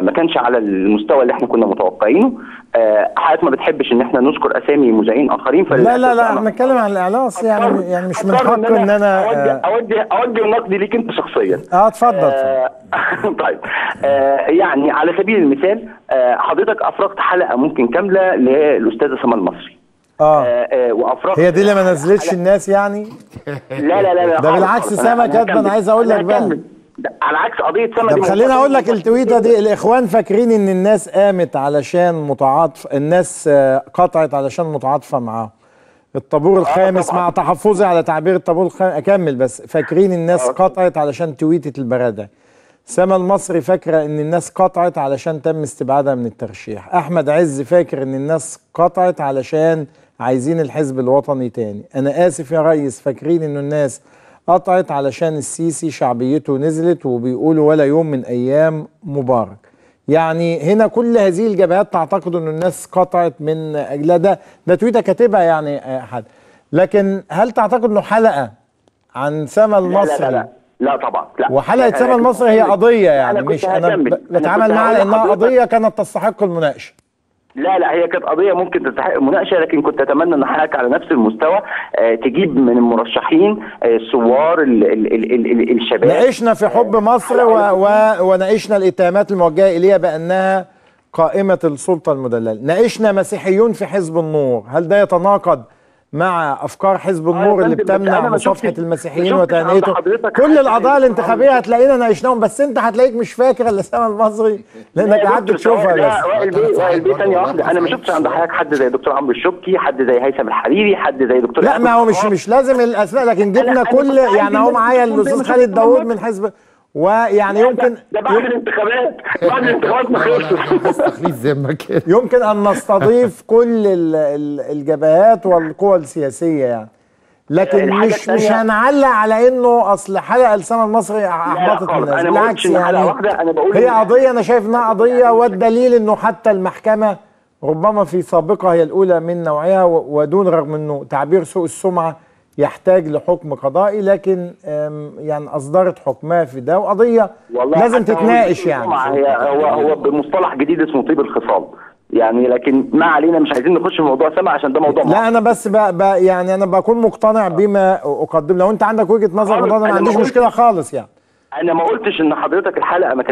ما كانش على المستوى اللي احنا كنا متوقعينه. حضرتك ما بتحبش ان احنا نذكر اسامي مذيعين اخرين. لا احنا بنتكلم عن الاعلام يعني مش من حقي ان انا اوجه نقدي ليك انت شخصيا. اتفضل. طيب يعني على سبيل المثال حضرتك افرغت حلقه ممكن كامله للاستاذه سمال مصري. وافرغت هي دي اللي ما نزلتش الناس يعني. لا ده بالعكس سما كاتبه. عايز اقول لك بقى على عكس قضيه سمك. طب خليني اقول لك التويته دي، الاخوان فاكرين ان الناس قامت علشان متعاطفه، الناس قطعت علشان متعاطفه معاهم. الطابور الخامس مع تحفظي على تعبير الطابور الخامس اكمل بس، فاكرين الناس قطعت علشان تويته البرادعي. سما المصري فاكره ان الناس قطعت علشان تم استبعادها من الترشيح. احمد عز فاكر ان الناس قطعت علشان عايزين الحزب الوطني تاني. انا اسف يا ريس فاكرين ان الناس قطعت علشان السيسي شعبيته نزلت وبيقولوا ولا يوم من ايام مبارك. يعني هنا كل هذه الجبهات تعتقد ان الناس قطعت من اجلها. ده تويته كاتبها يعني حد، لكن هل تعتقد انه حلقه عن سما المصري؟ لا طبعا لا. وحلقه سما المصري هي قضيه يعني مش انا بتعامل معها لانها قضيه كانت تستحق المناقشه. لا هي كانت قضيه ممكن تستحق المناقشه، لكن كنت اتمنى ان حضرتك على نفس المستوى تجيب من المرشحين الثوار الشباب. ناقشنا في حب مصر وناقشنا الاتهامات الموجهه اليها بانها قائمه السلطه المدلله، ناقشنا مسيحيون في حزب النور، هل ده يتناقض مع افكار حزب النور اللي بتمنع مصافحه المسيحيين وتهنئته؟ كل القضايا الانتخابيه هتلاقينا ناقشناهم، بس انت هتلاقيك مش فاكر اللسان المصري لانك قعدت تشوفها. لا وائل بيه، ثانيه واحده، انا ما شفتش عند حضرتك حد زي دكتور عمرو الشوكي، حد زي هيثم الحريري، حد زي دكتور. لا ما هو مش لازم الاسماء، لكن جبنا كل يعني هو معايا الاستاذ خالد داود من حزب، ويعني يمكن ده بعد الانتخابات ما خلصش يمكن ان نستضيف كل الجبهات والقوى السياسيه يعني، لكن مش هنعلق على انه اصل حلقه لسان المصري احبطت الناس، بالعكس يعني هي قضيه انا شايف انها قضيه، والدليل انه حتى المحكمه ربما في سابقه هي الاولى من نوعها، ودون رغم انه تعبير سوء السمعه يحتاج لحكم قضائي، لكن يعني اصدرت حكمها في ده، وقضيه لازم تتناقش يعني. هو بمصطلح جديد اسمه طيب الخصام يعني، لكن ما علينا، مش عايزين نخش في موضوع سمع عشان ده موضوع لا انا بس يعني انا بكون مقتنع بما اقدم. لو انت عندك وجهه نظر انا ما عنديش مشكله خالص يعني. انا ما قلتش ان حضرتك الحلقه ما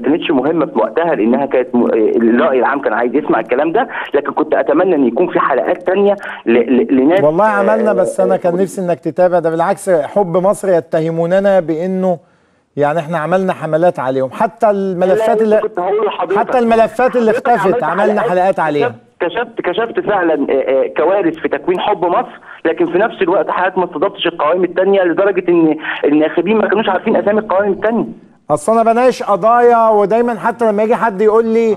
كانتش مهمه في وقتها، لانها كانت الراي العام كان عايز يسمع الكلام ده، لكن كنت اتمنى ان يكون في حلقات ثانيه لناس. والله عملنا، بس انا كان نفسي انك تتابع ده. بالعكس حب مصر يتهموننا بانه يعني احنا عملنا حملات عليهم، حتى الملفات اللي اختفت عملنا حلقات عليها. كشفت فعلا كوارث في تكوين حب مصر، لكن في نفس الوقت حضرتك ما استضفتش القوائم الثانيه، لدرجه ان الناخبين ما كانوش عارفين اسامي القوائم الثانيه. اصل انا بناقش قضايا، ودايما حتى لما يجي حد يقول لي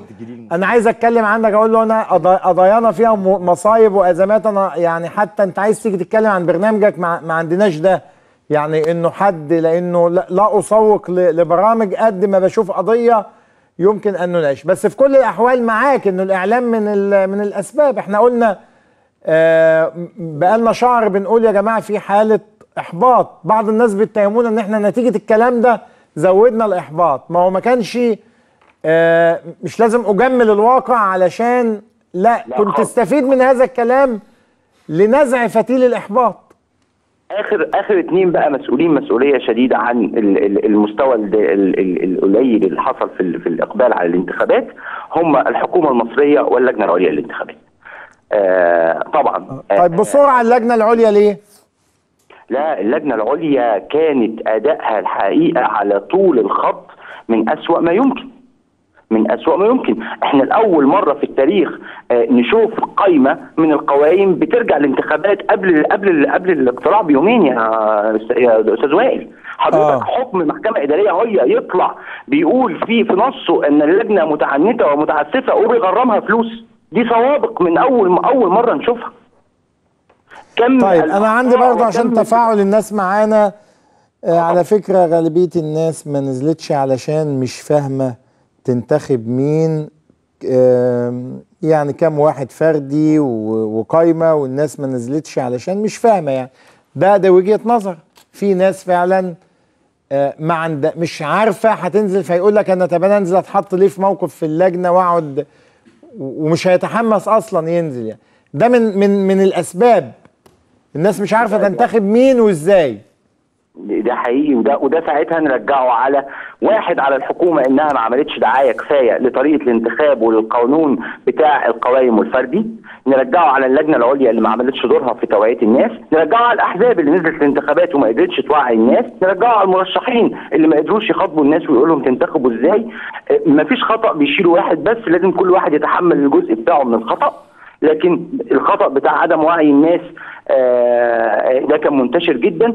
انا عايز اتكلم عنك، اقول له انا قضايانا فيها مصايب وازمات، انا يعني حتى انت عايز تيجي تتكلم عن برنامجك ما عندناش ده يعني، انه حد لانه لا اسوق لبرامج قد ما بشوف قضيه يمكن ان نناقش. بس في كل الاحوال معاك انه الاعلام من الاسباب. احنا قلنا بقالنا شهر بنقول يا جماعه في حاله احباط، بعض الناس بيتهمونا ان احنا نتيجه الكلام ده زودنا الاحباط. ما هو ما كانش مش لازم اجمل الواقع علشان لا كنت تستفيد من هذا الكلام لنزع فتيل الاحباط. اخر اتنين بقى مسؤولين مسؤوليه شديده عن المستوى القليل اللي حصل في الاقبال على الانتخابات، هم الحكومه المصريه واللجنه العليا للانتخابات. طبعا. طيب بسرعه اللجنه العليا ليه؟ لا اللجنه العليا كانت ادائها الحقيقه على طول الخط من أسوأ ما يمكن. احنا الأول مرة في التاريخ نشوف قائمة من القوائم بترجع الانتخابات قبل الاقتراع بيومين يا أستاذ وائل. حضرتك حكم محكمة إدارية هي يطلع بيقول في نصه إن اللجنة متعنتة ومتعسفة وبيغرمها فلوس. دي سوابق من أول مرة نشوفها. طيب أنا عندي برضه عشان تفاعل الناس معانا، على فكرة غالبية الناس ما نزلتش علشان مش فاهمة تنتخب مين، يعني كام واحد فردي وقايمه، والناس ما نزلتش علشان مش فاهمه يعني. ده وجهه نظر، في ناس فعلا ما عندها مش عارفه هتنزل، فيقول لك انا طب انا انزل اتحط ليه في موقف في اللجنه واقعد، ومش هيتحمس اصلا ينزل يعني. ده من الاسباب، الناس مش عارفه تنتخب مين وازاي. ده حقيقي، وده ساعتها نرجعه على واحد، على الحكومه انها ما عملتش دعايه كفايه لطريقه الانتخاب وللقانون بتاع القوائم والفردي، نرجعه على اللجنه العليا اللي ما عملتش دورها في توعيه الناس، نرجعه على الاحزاب اللي نزلت الانتخابات وما قدرتش توعي الناس، نرجعه على المرشحين اللي ما قدروش يخاطبوا الناس ويقول لهم تنتخبوا ازاي. ما فيش خطا بيشيله واحد بس، لازم كل واحد يتحمل الجزء بتاعه من الخطا، لكن الخطأ بتاع عدم وعي الناس ده كان منتشر جدا.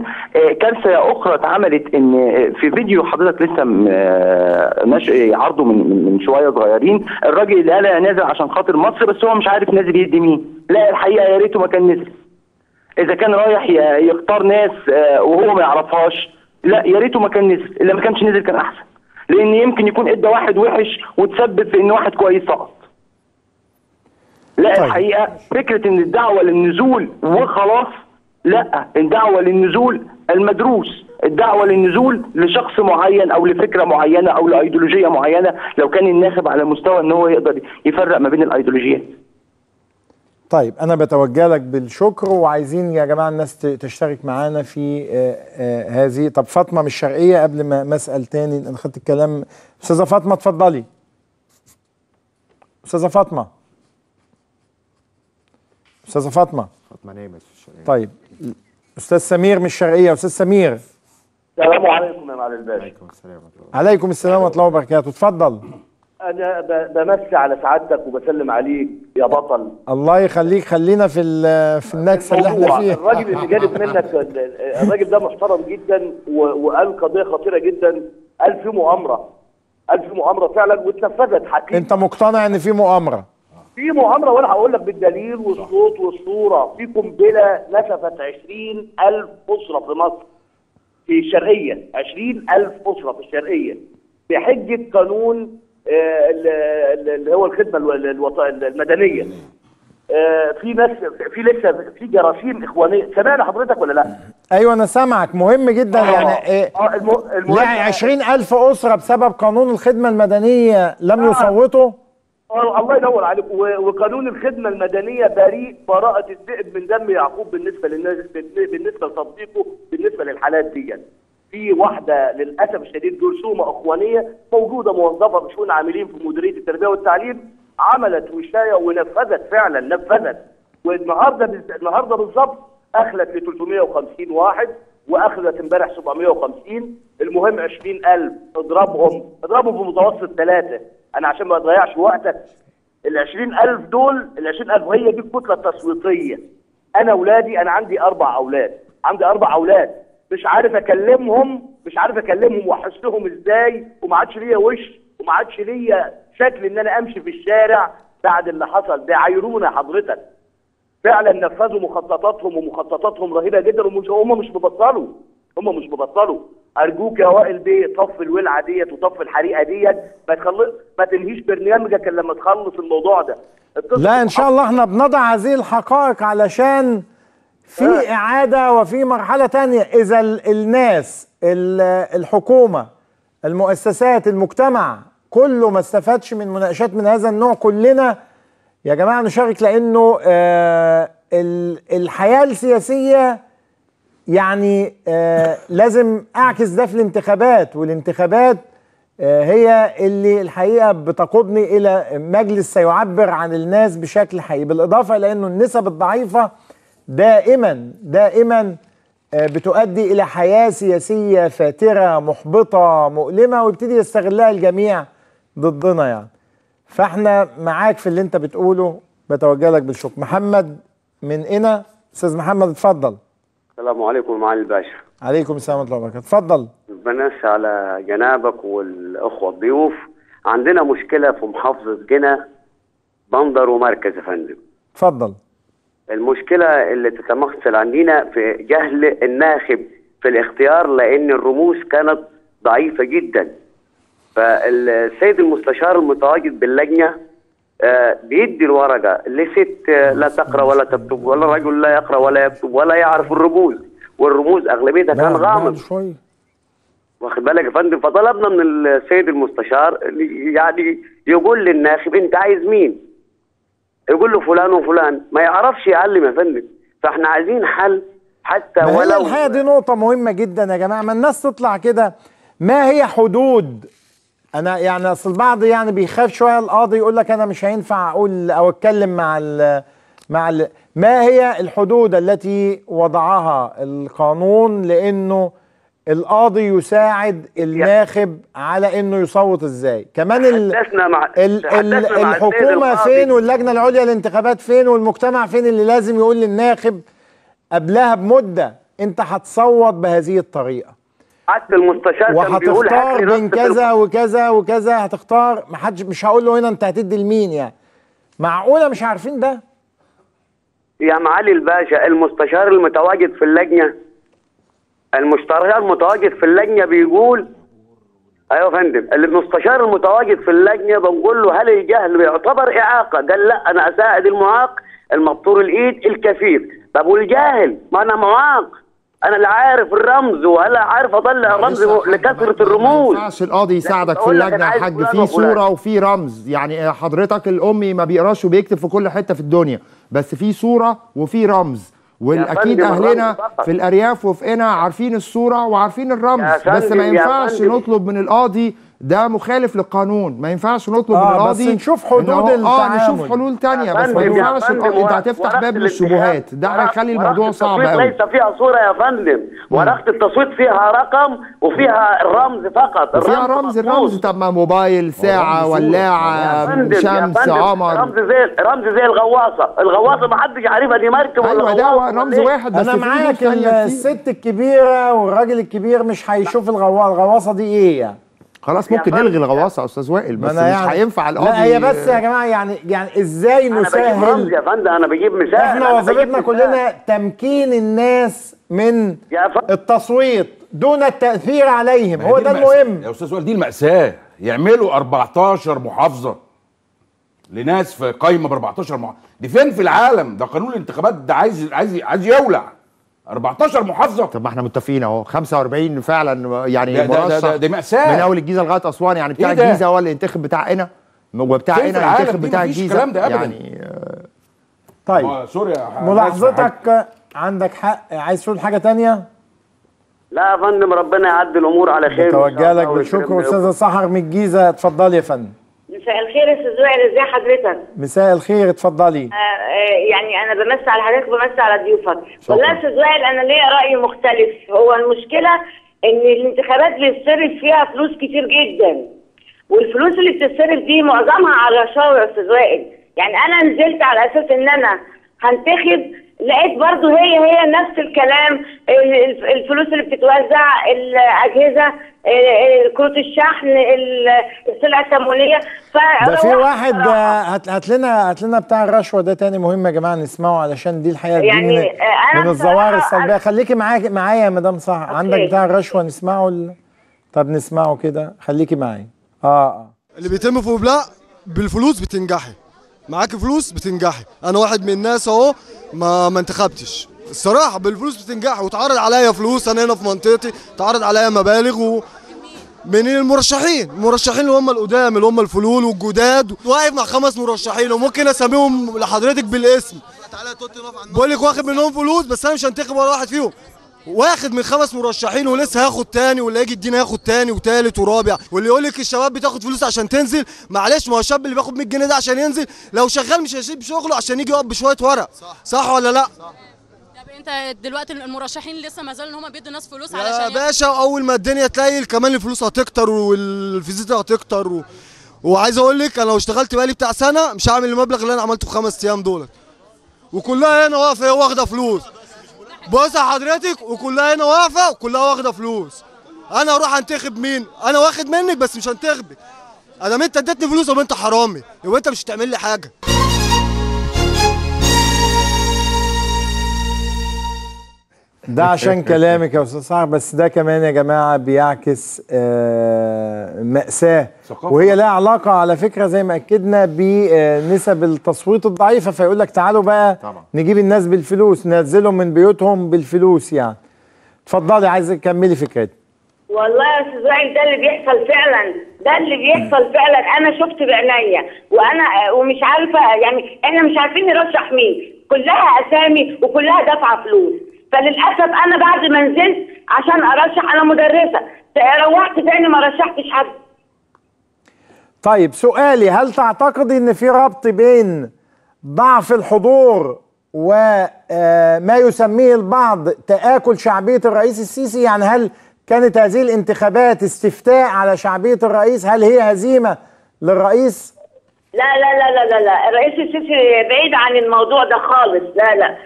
كارثة أخرى اتعملت إن في فيديو حضرتك لسه عرضه من شوية صغيرين، الراجل اللي قال أنا نازل عشان خاطر مصر، بس هو مش عارف نازل يدي مين. لا الحقيقة يا ريته ما كان نزل، إذا كان رايح يختار ناس وهو ما يعرفهاش، لا يا ريته ما كان نزل، اللي ما كانش نزل كان أحسن، لأن يمكن يكون إدى واحد وحش وتسبب في إن واحد كويس سقط. لا طيب. الحقيقه فكره ان الدعوه للنزول وخلاص، لا الدعوه للنزول المدروس، الدعوه للنزول لشخص معين او لفكره معينه او لايديولوجيه معينه، لو كان الناخب على مستوى ان هو يقدر يفرق ما بين الايديولوجيات. طيب انا بتوجه لك بالشكر، وعايزين يا جماعه الناس تشترك معانا في هذه. طب فاطمه من الشرقيه قبل ما اسال تاني انا خدت الكلام. استاذه فاطمه اتفضلي. استاذه فاطمه نايمه في الشرقيه. طيب استاذ سمير من الشرقيه. استاذ سمير السلام عليكم يا معالي الباشا. عليكم السلام ورحمه الله. عليكم السلام ورحمه الله وبركاته. اتفضل. أنا بمسي على سعادتك وبسلم عليك يا بطل. الله يخليك، خلينا في النكسة اللي احنا فيها. الراجل اللي جالب منك الراجل ده محترم جدا وقال قضية خطيرة جدا، قال في مؤامرة، فعلا واتنفذت حقيقي. أنت مقتنع إن في مؤامرة؟ في مؤامرة، وأنا هقول لك بالدليل والصوت والصورة. في قنبلة نسفت 20,000 أسرة في مصر، في الشرقية 20,000 أسرة في الشرقية بحجة قانون اللي هو الخدمه المدنيه. في ناس في لسه في جراثيم اخوانيه. سامعني حضرتك ولا لا؟ ايوه انا سامعك، مهم جدا. يعني 20,000 اسره بسبب قانون الخدمه المدنيه لم يصوتوا. الله ينور عليك. وقانون الخدمه المدنيه بريء براءه الذئب من دم يعقوب بالنسبه للناس، بالنسبه لتطبيقه، بالنسبه للحالات دي. في واحده للاسف الشديد جرثومه اخوانيه موجوده، موظفه بشؤون عاملين في مديريه التربيه والتعليم، عملت وشايه ونفذت فعلا، نفذت. والنهارده بالظبط اخلت ل 350 واحد، واخلت امبارح 750. المهم 20,000 اضربهم في متوسط 3. انا عشان ما اضيعش وقتك، ال 20,000 دول، ال 20,000 هي دي الكتله التسويقيه. انا اولادي، انا عندي 4 اولاد، مش عارف اكلمهم واحسهم ازاي، وما عادش ليا وش، وما عادش ليا شكل ان انا امشي في الشارع بعد اللي حصل ده. عايرونا حضرتك، فعلا نفذوا مخططاتهم، ومخططاتهم رهيبه جدا، وهم مش ببطلوا، ارجوك يا وائل بيه طف الولعه ديت وطف الحريقه ديت، ما تنهيش برنامجك الا لما تخلص الموضوع ده. لا ان شاء الله احنا بنضع هذه الحقائق علشان في إعادة وفي مرحلة تانية. إذا الناس، الحكومة، المؤسسات، المجتمع كله ما استفادش من مناقشات من هذا النوع، كلنا يا جماعة نشارك، لأنه الحياة السياسية يعني لازم أعكس ده في الانتخابات، والانتخابات هي اللي الحقيقة بتقودني إلى مجلس سيعبر عن الناس بشكل حقيقي، بالإضافة إلى أنه النسب الضعيفة دائما بتؤدي الى حياه سياسيه فاتره محبطه مؤلمه، ويبتدي يستغلها الجميع ضدنا. يعني فاحنا معاك في اللي انت بتقوله، بتوجه لك بالشكر. محمد من هنا. استاذ محمد اتفضل. السلام عليكم معالي الباشا. عليكم السلام ورحمه الله وبركاته. اتفضل. بنس على جنابك والاخوه الضيوف. عندنا مشكله في محافظه جنة، بندر ومركز يا فندم. اتفضل. المشكلة اللي تتمثل عندنا في جهل الناخب في الاختيار، لأن الرموز كانت ضعيفة جدا. فالسيد المستشار المتواجد باللجنة بيدي الورقة لست لا تقرأ ولا تكتب، ولا رجل لا يقرأ ولا يكتب ولا يعرف الرموز، والرموز أغلبيتها كان غامض، واخد بالك يا فندم. فطلبنا من السيد المستشار يعني يقول للناخب أنت عايز مين؟ يقول له فلان وفلان، ما يعرفش يعلم يا فندم. فاحنا عايزين حل حتى ولو. الحقيقه دي نقطه مهمه جدا يا جماعه، ما الناس تطلع كده. ما هي حدود؟ انا يعني اصل البعض يعني بيخاف شويه، القاضي يقول لك انا مش هينفع اقول او اتكلم مع ما هي الحدود التي وضعها القانون، لانه القاضي يساعد الناخب على انه يصوت ازاي. كمان الحكومه فين، واللجنه العليا للانتخابات فين، والمجتمع فين، اللي لازم يقول للناخب قبلها بمده انت هتصوت بهذه الطريقه، حتى المستشار وهتختار بين كذا وكذا وكذا، هتختار محدش، مش هقول له هنا انت هتدي لمين. يعني معقوله مش عارفين ده يا معالي الباشا؟ المستشار المتواجد في اللجنه، بيقول ايوه يا فندم. المستشار المتواجد في اللجنه بنقول له هل الجهل يعتبر اعاقه؟ قال لا، انا اساعد المعاق، المبتور الايد، الكفيف. طب والجاهل؟ ما انا معاق. انا لا عارف الرمز ولا عارف اطلع رمز لكثره الرموز. ما ينفعش القاضي يساعدك في اللجنه يا حاج، في صوره وفي رمز، يعني حضرتك الامي ما بيقراش وبيكتب في كل حته في الدنيا، بس في صوره وفي رمز، والاكيد اهلنا في الارياف وفقنا عارفين الصوره وعارفين الرمز، بس ما ينفعش نطلب من القاضي ده مخالف للقانون، ما ينفعش نطلب من القاضي بس نشوف حدود نشوف حلول ثانيه، بس ما ينفعش انت هتفتح باب للشبهات، ده هيخلي الموضوع صعب قوي. ليس فيها صوره يا فندم، ورقه التصويت فيها رقم وفيها رمز فقط، فيها رمز. الرمز طب ما موبايل، ساعه، ولاعه، شمس، قمر، رمز زي الغواصه ما حدش عارفها دي مركب ولا غواصه. ايوه ده رمز واحد بس. انا معاك ان الست الكبيره والراجل الكبير مش هيشوف الغواصه دي ايه يعني. خلاص ممكن نلغي الغواصه يا استاذ وائل، بس مش هينفع القاضي. لا هي بس يا جماعه يعني ازاي نسهل؟ انا بجيب يا فندم، انا بجيب مثال. احنا وظيفتنا كلنا تمكين الناس من التصويت دون التاثير عليهم، هو ده المهم يا استاذ وائل. دي المأساة، يعملوا 14 محافظه لناس في قايمه ب 14 محافظه، دي فين في العالم؟ ده قانون الانتخابات ده عايز يولع 14 محافظه. طب ما احنا متفقين اهو 45 فعلا، يعني مرشح دي مأساة من اول الجيزه لغايه اسوان، يعني بتاع الجيزه هو اللي ينتخب بتاع هنا وبتاع هنا ينتخب بتاع الجيزه، يعني طيب سوريا. ملاحظتك عندك حق، عايز تقول حاجه ثانيه؟ لا يا فندم، ربنا يعدي الامور على خير. بتوجه لك بالشكر استاذه سحر من الجيزه، اتفضلي يا فندم. مساء الخير يا استاذ وائل، ازي حضرتك؟ مساء الخير، اتفضلي. يعني انا بمسي على حضرتك وبمسي على ضيوفك. والله يا استاذ وائل انا ليا راي مختلف. هو المشكله ان الانتخابات بيتصرف فيها فلوس كتير جدا، والفلوس اللي بتتصرف دي معظمها على الرشاوي يا استاذ وائل. يعني انا نزلت على اساس ان انا هنتخب، لقيت برضه هي نفس الكلام، الفلوس اللي بتتوزع، الاجهزه، كروت الشحن، السلع التموينيه. ده في واحد هات لنا بتاع الرشوه ده تاني مهم يا جماعه نسمعه، علشان دي الحقيقه يعني دي من الظواهر السلبيه. خليكي معايا يا مدام صح. عندك بتاع الرشوه نسمعه طب نسمعه كده، خليكي معايا. اللي بيتم في بلا بالفلوس بتنجحي، معاك فلوس بتنجحي. انا واحد من الناس اهو ما انتخبتش الصراحه، بالفلوس بتنجحي، واتعرض عليا فلوس. انا هنا في منطقتي اتعرض عليا مبالغ من المرشحين اللي هم القدام، اللي هم الفلول والجداد. واقف مع 5 مرشحين وممكن اسميهم لحضرتك بالاسم، بقول لك واخد منهم فلوس، بس انا مش هنتخب ولا واحد فيهم. واخد من 5 مرشحين ولسه هاخد تاني، واللي يجي يديني هاخد تاني وتالت ورابع. واللي يقول لك الشباب بتاخد فلوس عشان تنزل، معلش، ما هو الشاب اللي بياخد 100 جنيه ده عشان ينزل، لو شغال مش هيسيب شغله عشان يجي يقف بشويه ورق. صح ولا لا؟ صح. انت دلوقتي المرشحين لسه ما زالوا ان هم بيدوا ناس فلوس علشان يا باشا، اول ما الدنيا تليل كمان الفلوس هتكتر والفيزيتا هتكتر وعايز اقول لك انا لو اشتغلت بقالي بتاع سنه مش هعمل المبلغ اللي انا عملته في 5 ايام دولت، وكلها هنا واقفه واخده فلوس. بص حضرتك، وكلها هنا واقفه وكلها واخده فلوس. انا اروح انتخب مين؟ انا واخد منك بس مش هنتخبك. ادام انت اديتني فلوس يبقى انت حرامي، يبقى انت مش هتعمل لي حاجه. ده عشان كلامك يا استاذ سعد، بس ده كمان يا جماعه بيعكس مأساة، وهي لها علاقه على فكره زي ما اكدنا بنسب التصويت الضعيفه. فيقول لك تعالوا بقى طبعا نجيب الناس بالفلوس، ننزلهم من بيوتهم بالفلوس. يعني اتفضلي، عايزه تكملي فكرتك. والله يا استاذ وائل ده اللي بيحصل فعلا، انا شفت بعينيا، وانا ومش عارفه، يعني احنا مش عارفين نرشح مين، كلها اسامي وكلها دافعه فلوس. فللاسف انا بعد ما نزلت عشان ارشح، انا مدرسه، روحت تاني ما رشحتش حد. طيب سؤالي، هل تعتقدي ان في ربط بين ضعف الحضور وما يسميه البعض تآكل شعبيه الرئيس السيسي؟ يعني هل كانت هذه الانتخابات استفتاء على شعبيه الرئيس؟ هل هي هزيمه للرئيس؟ لا لا لا لا لا، الرئيس السيسي بعيد عن الموضوع ده خالص. لا لا،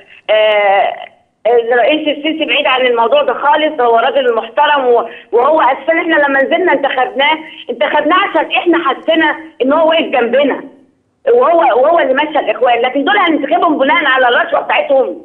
الرئيس السيسي بعيد عن الموضوع ده خالص. هو راجل محترم، وهو اساسا احنا لما نزلنا انتخبناه عشان احنا حسينا ان هو واقف جنبنا، وهو اللي ماشى الاخوان، لكن دول هننتخبهم بناء على الرشوه بتاعتهم،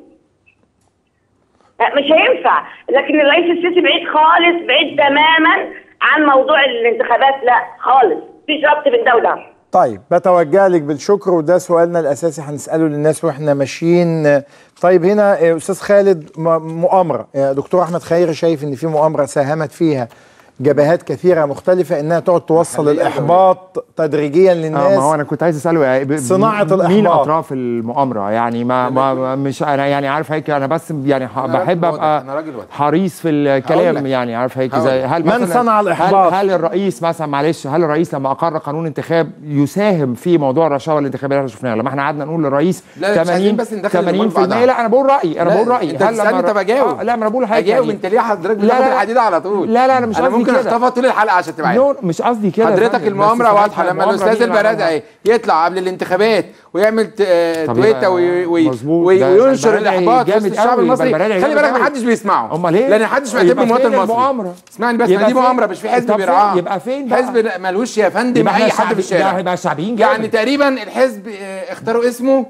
مش هينفع. لكن الرئيس السيسي بعيد خالص، بعيد تماما عن موضوع الانتخابات، لا خالص، مفيش ربط بين ده وده. طيب بتوجه لك بالشكر، وده سؤالنا الاساسي هنساله للناس واحنا ماشيين. طيب هنا استاذ خالد، مؤامره دكتور احمد خيري شايف ان في مؤامره ساهمت فيها جبهات كثيره مختلفه انها تقعد توصل الاحباط تدريجيا للناس. ما هو انا كنت عايز اساله يعني صناعه الاحباط، مين اطراف المؤامره؟ يعني ما مش انا يعني عارف هيك، انا بس يعني بحب ابقى حريص في الكلام، يعني عارف هيك زي هل من صنع الاحباط؟ هل الرئيس مثلا، معلش، هل الرئيس لما اقر قانون انتخاب يساهم في موضوع الرشاوى الانتخابيه اللي احنا شفناها؟ لما احنا قعدنا نقول للرئيس 80 لا انا بقول رايي، انت بجاوب. لا انا بقول حاجه، انت ليه حضرتك بتاخد الحديد على طول؟ لا انا مش ممكن اختفى طول الحلقه عشان تبقى عارف. مش قصدي كده حضرتك، المؤامره واضحه. لما الاستاذ البرادعي يطلع قبل الانتخابات ويعمل تويته وينشر الاحباط في الشعب المصري، خلي بالك محدش بيسمعه. امال ليه؟ لان محدش معتبر بالمواطن المصري. اسمعني بس، دي مؤامره مش في حزب بيرعاه. يبقى فين بقى حزب ملوش يا فندم اي حد في الشارع؟ يبقى شعبيين يعني تقريبا. الحزب اختاروا اسمه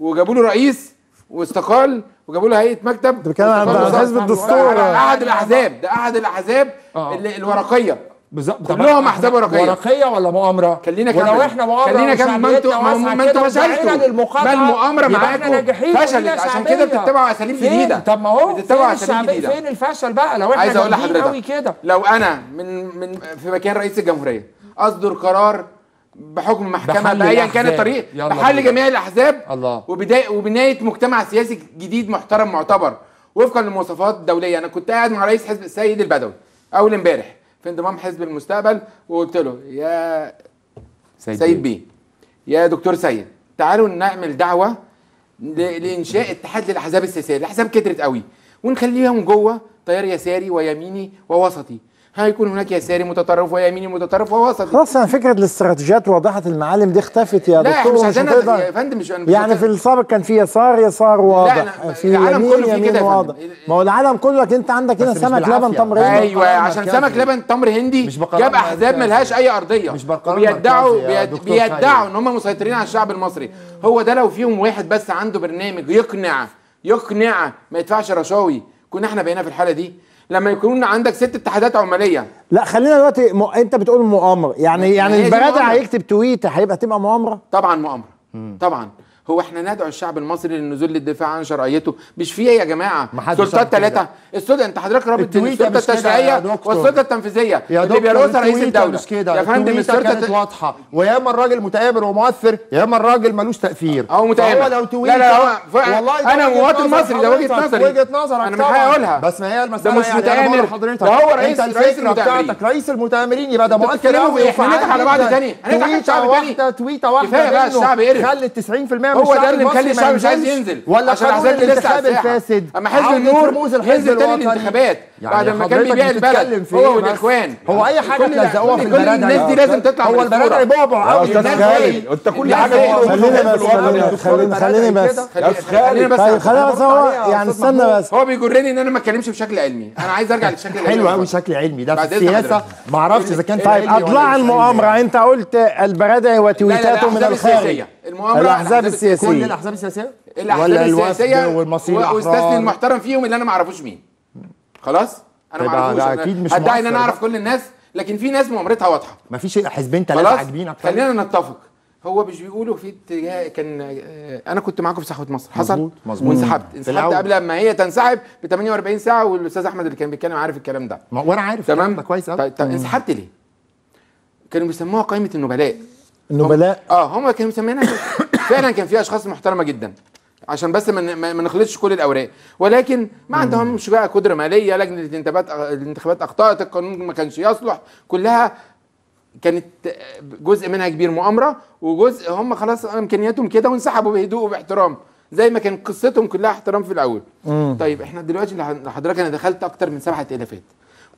وجابوا له رئيس واستقال وجابوا له هيئه مكتب. انت بتتكلم عن حزب الدستور؟ احد الاحزاب، ده احد الاحزاب الورقيه بالظبط. كلهم احزاب ورقيه. ورقيه ولا مؤامره؟ خلينا كمل. ولو احنا مؤامره، خلينا كمل. ما انتوا فشلتوا. ما المؤامره معاكم فشلت، عشان كده بتتبعوا اساليب جديده. طب ما هو بتتبعوا اساليب جديده. فين الفشل بقى؟ لو احنا جامدين قوي كده، لو انا من في مكان رئيس الجمهوريه اصدر قرار بحكم محكمه بايا كان الطريق بحل جميع الاحزاب وبنايه مجتمع سياسي جديد محترم معتبر وفقا للمواصفات الدوليه. انا كنت قاعد مع رئيس حزب السيد البدوي اول امبارح في انضمام حزب المستقبل، وقلت له يا سيد بيه، يا دكتور سيد، تعالوا نعمل دعوه لانشاء اتحاد للاحزاب السياسيه. الاحزاب كترت قوي، ونخليهم جوه تيار يساري ويميني ووسطي. هيكون هناك يساري متطرف ويميني متطرف ووسطي. خلاص، انا فكره الاستراتيجيات واضحه المعالم دي اختفت يا دكتور. لا مش هتقدر يا فندم. مش يعني في السابق كان في يسار واضح، في العالم كله في كده واضح. ما هو العالم كله، انت عندك هنا سمك لبن تمر هندي. ايوه، عشان سمك لبن تمر هندي جاب احزاب ملهاش اي ارضيه، بيدعوا ان هم مسيطرين على الشعب المصري. هو ده. لو فيهم واحد بس عنده برنامج يقنع ما يدفعش رشاوي كنا احنا بقينا في الحاله دي. لما يكون عندك 6 اتحادات عماليه. لا خلينا دلوقتي انت بتقول مؤامره، يعني البرادعي هيكتب تويت هيبقى تبقى مؤامره؟ طبعا مؤامره. طبعا هو احنا ندعو الشعب المصري للنزول للدفاع عن شرعيته. مش في ايه يا جماعه؟ سلطات 3 السلطه. انت حضرتك رابط بين السلطه التشريعيه والسلطه التنفيذيه اللي بيرأسها رئيس الدوله. مش كده يا فندم، السلطه واضحه، ويا اما الراجل متآمر ومؤثر، يا اما الراجل ملوش تأثير او متآمر. هو لو تويت والله انا مواطن مصري، ده وجهه نظرك انا مش هقولها، بس ما هي المساله ده مش متآمر حضرتك. ده هو رئيس المتآمرين، رئيس المتآمرين يبقى ده مؤثر. هنضحك على بعض ثاني، هنضحك على الشعب ثاني. تويته واحده خلت 90% هو ده اللي مخلي الشعب مش عايز ينزل، ولا عشان احزاب الانتخاب الفاسد. اما حزب النور ينزل تاني الانتخابات بعد ما كان بيبيع البلد هو والاخوان. هو اي حاجه تلزقوها في البلد، الناس دي لازم تطلع. هو البلد بعبع قوي. انت كل حاجه خلينا بس هو يعني استنى بس، هو بيجرني ان انا ما اتكلمش بشكل علمي. انا عايز ارجع للشكل العلمي. حلو قوي شكل علمي ده في السياسه، ما اعرفش اذا كان. طيب اطلع المؤامره، انت قلت البرادعي وتويتاته من الخارج. المؤامره الاحزاب السياسيه، كل الاحزاب السياسيه، واستثني المحترم فيهم اللي انا ما اعرفوش مين. خلاص انا ما اعرفوش، ادعي ان انا اعرف كل الناس، لكن في ناس مؤامرتها واضحه. ما فيش حزبين 3 عاجبين اكتر. خلينا نتفق، هو مش بيقولوا في اتجاه. كان انا كنت معاكم في صحوه مصر، حصل وانسحبت قبل ما هي تنسحب ب 48 ساعه، والاستاذ احمد اللي كان بيتكلم عارف الكلام ده، وانا عارف. تمام كويس قوي. طب انسحبت ليه؟ كانوا بيسموها قائمه النبلاء. النبلاء هم كانوا مسمينها فعلا. كان في اشخاص محترمه جدا، عشان بس ما نخلطش كل الاوراق، ولكن ما عندهمش بقى قدره ماليه. لجنه الانتخابات اخطات، القانون ما كانش يصلح، كلها كانت جزء منها كبير مؤامره، وجزء هم خلاص امكانياتهم كده وانسحبوا بهدوء وباحترام، زي ما كان قصتهم كلها احترام في الاول. طيب احنا دلوقتي لحضرتك انا دخلت اكتر من 7 ائتلافات،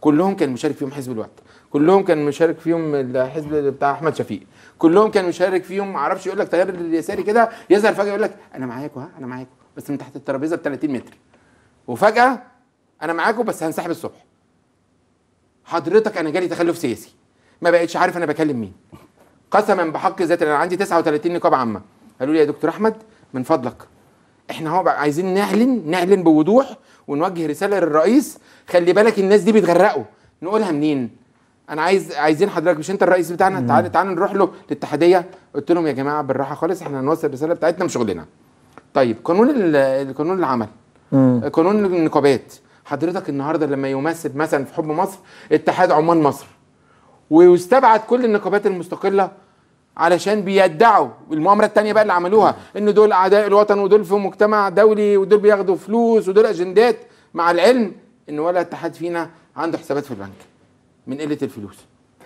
كلهم كان مشارك فيهم حزب الوقت، كلهم كان مشارك فيهم الحزب بتاع احمد شفيق، كلهم كان مشارك فيهم معرفش. يقول لك تيار اليساري كده يظهر فجاه يقول لك انا معاكوا، انا معاكوا، بس من تحت الترابيزه ب 30 متر، وفجاه انا معاكوا بس هنسحب الصبح. حضرتك انا جالي تخلف سياسي، ما بقتش عارف انا بكلم مين. قسما بحق ذاتي انا عندي 39 نقابه عامه، قالوا لي يا دكتور احمد من فضلك احنا هو عايزين نعلن بوضوح ونوجه رساله للرئيس، خلي بالك الناس دي بيتغرقوا. نقولها منين؟ انا عايزين حضرتك، مش انت الرئيس بتاعنا، تعالى نروح له الاتحاديه. قلت لهم يا جماعه بالراحه خالص، احنا هنوصل الرساله بتاعتنا مشغلنا. طيب قانون العمل، قانون النقابات، حضرتك النهارده لما يمثل مثلا في حب مصر اتحاد عمان مصر ويستبعد كل النقابات المستقله علشان بيدعوا المؤامره الثانيه بقى اللي عملوها ان دول اعداء الوطن ودول في مجتمع دولي ودول بياخدوا فلوس ودول اجندات، مع العلم ان ولا اتحاد فينا عنده حسابات في البنك من قله الفلوس.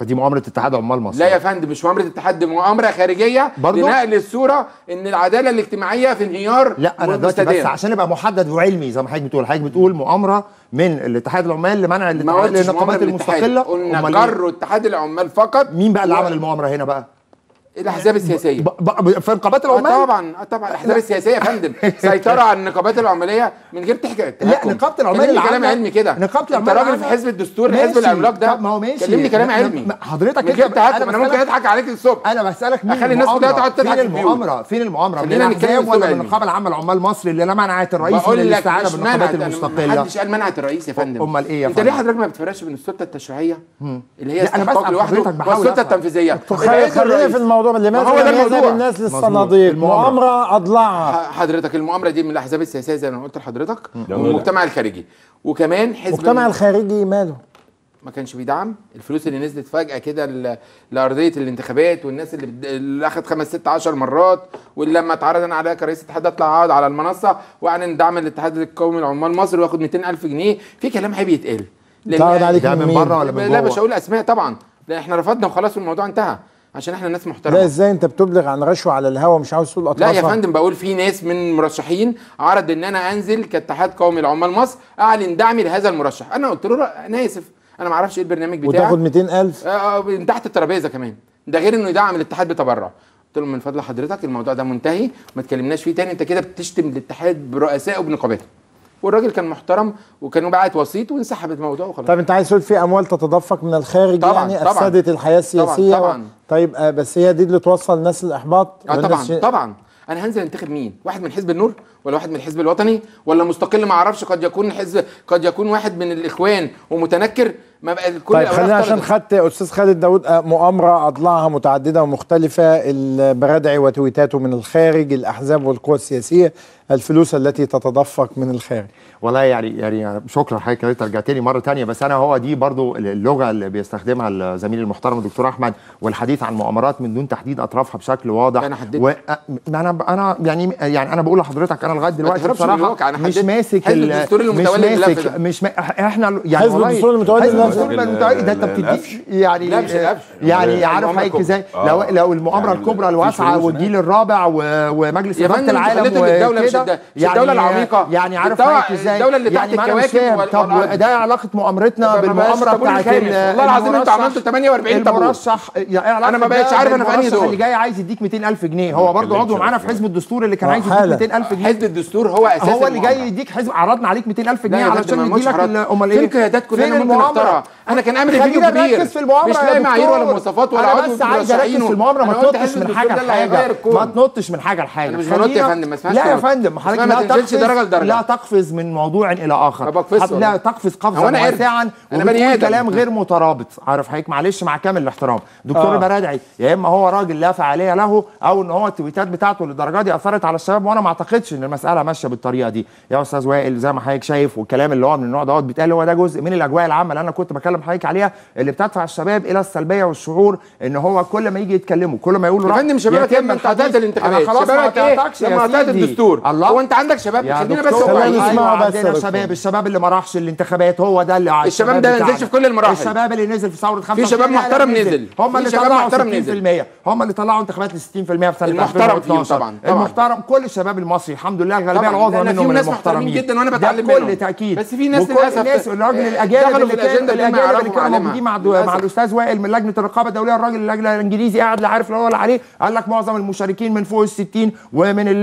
فدي مؤامره اتحاد عمال مصر. لا يا فندم، مش مؤامره اتحاد، دي مؤامره خارجيه لنقل الصوره ان العداله الاجتماعيه في انهيار. لا انا دلوقتي بس عشان ابقى محدد وعلمي زي ما حضرتك بتقول، حضرتك بتقول مؤامره من الاتحاد العمال لمنع النقابات المستقله. قلنا جروا اتحاد العمال فقط. مين بقى اللي عمل المؤامره هنا بقى؟ الاحزاب السياسيه في نقابات العمال. طبعا الاحزاب السياسيه يا فندم سيطره على النقابات العماليه من غير تحكي. لا نقابه العمال اللي كلام علمي كده، نقابه العمال انت راجل في حزب الدستور، حزب العملاق ده. طب ما هو ماشي، كلمني كلام علمي حضرتك كده. انا ممكن اضحك عليك الصبح. انا بسالك مين الناس كلها تقعد تضحك. فين المؤامره؟ من الاحزاب ولا من النقابه العامه للعمال مصر اللي انا منعت الرئيس من الاستعانه بالنقابات المستقله؟ محدش قال منعت الرئيس يا فندم. امال ايه يا فندم؟ انت ليه حضرتك ما بتفرقش بين السلطه التشريعيه اللي هي استحقاق لوحده والسلطه التنفيذيه؟ الموضوع اللي هو ده الموضوع. الناس للصناديق مؤامره اضلعها. حضرتك المؤامره دي من الاحزاب السياسيه زي ما قلت لحضرتك، والمجتمع الخارجي، وكمان حزب المجتمع الخارجي ماله؟ ما كانش بيدعم الفلوس اللي نزلت فجاه كده لارضيه الانتخابات، والناس اللي اخذ 5 6 10 مرات، واللي لما اتعرض انا عليا كرئيس اتحاد اطلع اقعد على المنصه واعلن دعم الاتحاد القومي لعمال مصر واخد 200,000 جنيه في كلام حي بيتقال. اتعرض عليك من بره ولا من جوه؟ لا مش هقول اسماء طبعا، لأن احنا رفضنا وخلاص والموضوع انتهى عشان احنا ناس محترمه. لا ازاي انت بتبلغ عن رشوه على الهوا؟ مش عاوز تقول اطلاسها. لا يا فندم، بقول في ناس من مرشحين عرض ان انا انزل كاتحاد قومي لعمال مصر اعلن دعمي لهذا المرشح، انا قلت له انا اسف انا ما اعرفش ايه البرنامج بتاعك وتاخد 200,000 من تحت الترابيزه كمان، ده غير انه يدعم الاتحاد بتبرع. قلت له من فضل حضرتك الموضوع ده منتهي، ما تكلمناش فيه تاني، انت كده بتشتم الاتحاد برؤسائه وبنقاباته. والراجل كان محترم وكانوا باعت وسيط وانسحب الموضوع وخلاص. طب انت عايز تقول في اموال تتدفق من الخارج طبعًا يعني افسدت الحياه السياسيه طبعا. طيب بس هي دي اللي توصل الناس للاحباط؟ طبعا انا هنزل انتخب مين؟ واحد من حزب النور ولا واحد من الحزب الوطني ولا مستقل ما اعرفش، قد يكون واحد من الاخوان ومتنكر. ما بقى الكل. طيب خلينا عشان خدت استاذ خالد داود مؤامره اضلاعها متعدده ومختلفه، البرادعي وتويتاته من الخارج، الاحزاب والقوى السياسيه، الفلوس التي تتدفق من الخارج. والله يعني شكرا لحضرتك انك رجعت لي مره ثانيه، بس انا هو دي برضو اللغه اللي بيستخدمها الزميل المحترم الدكتور احمد، والحديث عن مؤامرات من دون تحديد اطرافها بشكل واضح. انا حددت انا يعني انا بقول لحضرتك انا لغايه دلوقتي بصراحه مش ماسك الدستور المتولد، مش احنا يعني حزب الدستور المتولد ده انت بتديش يعني عارف حضرتك ازاي. لو المؤامره الكبرى الواسعه والجيل الرابع ومجلس اداره العالم وكده، الدوله العميقه يعني عارف حضرتك ازاي الدوله اللي تحت الكواكب. طب ده علاقه مؤامرتنا بالمؤامره بتاعت والله العظيم انتوا عملتوا 48 طابور مرشح. انا ما بقتش عارف انا في انهي دور. اللي جاي عايز يديك 200,000 جنيه هو برضه عضو معانا في حزب الدستور اللي كان عايز يديك 200,000 جنيه. حزب الدستور هو اساسا هو اللي جاي يديك حزب. عرضنا عليك 200,000 جنيه علشان يجي لك. امال ايه؟ فين قيادات كلنا ممكن نختارها؟ انا كان امري فيديو كبير مش لاقي معايير ولا مواصفات ولا عضو. بس عايز اركز في المؤامره، ما تنطش من حاجه لحاجه، ما تنطش من حاجه لحاجه. انا مش بنط يا فندم، ما اسمعش. لا يا فندم حضرتك لا تقفز من موضوع الى اخر، لا تقفز قفزا واسعا وبتقول كلام غير مترابط. عارف حضرتك معلش مع كامل الاحترام دكتور البرادعي، يا اما هو راجل لا فعاليه له، او ان هو التويتات بتاعته للدرجه دي اثرت على الشباب، وانا ما اعتقدش ان المساله ماشيه بالطريقه دي يا استاذ وائل زي ما حضرتك شايف. والكلام اللي هو من النوع دوت بيتقال هو ده جزء من الاجواء العامه اللي انا كنت بكلم حضرتك عليها، اللي بتدفع الشباب الى السلبيه والشعور ان هو كل ما يجي يتكلموا كل ما يقولوا يا فندم شبابك ايه؟ ما انت اعتدت الانتخابات، شبابك ايه لما اعتدت الدستور؟ هو انت عندك شباب؟ خلينا بس عندنا شباب، الشباب اللي ما راحش الانتخابات هو ده اللي عايز. الشباب ده ما نزلش في كل المراحل، الشباب اللي نزل في ثوره 5 في شباب محترم نزل، هم اللي طلعوا 60%، هم اللي طلعوا انتخابات ل 60% في سنه 2012 المحترم. كل الشباب المصري الحمد لله الغالبيه العظمى منهم محترمين جدا وانا بتعلم منهم بكل تاكيد. بس في ناس للاسف الراجل الاجانب اللي كانوا دي مع الاستاذ وائل من لجنه الرقابه الدوليه، الراجل اللجنه الانجليزي قاعد لا عارف ولا عليه، قال لك معظم المشاركين من فوق ال 60 ومن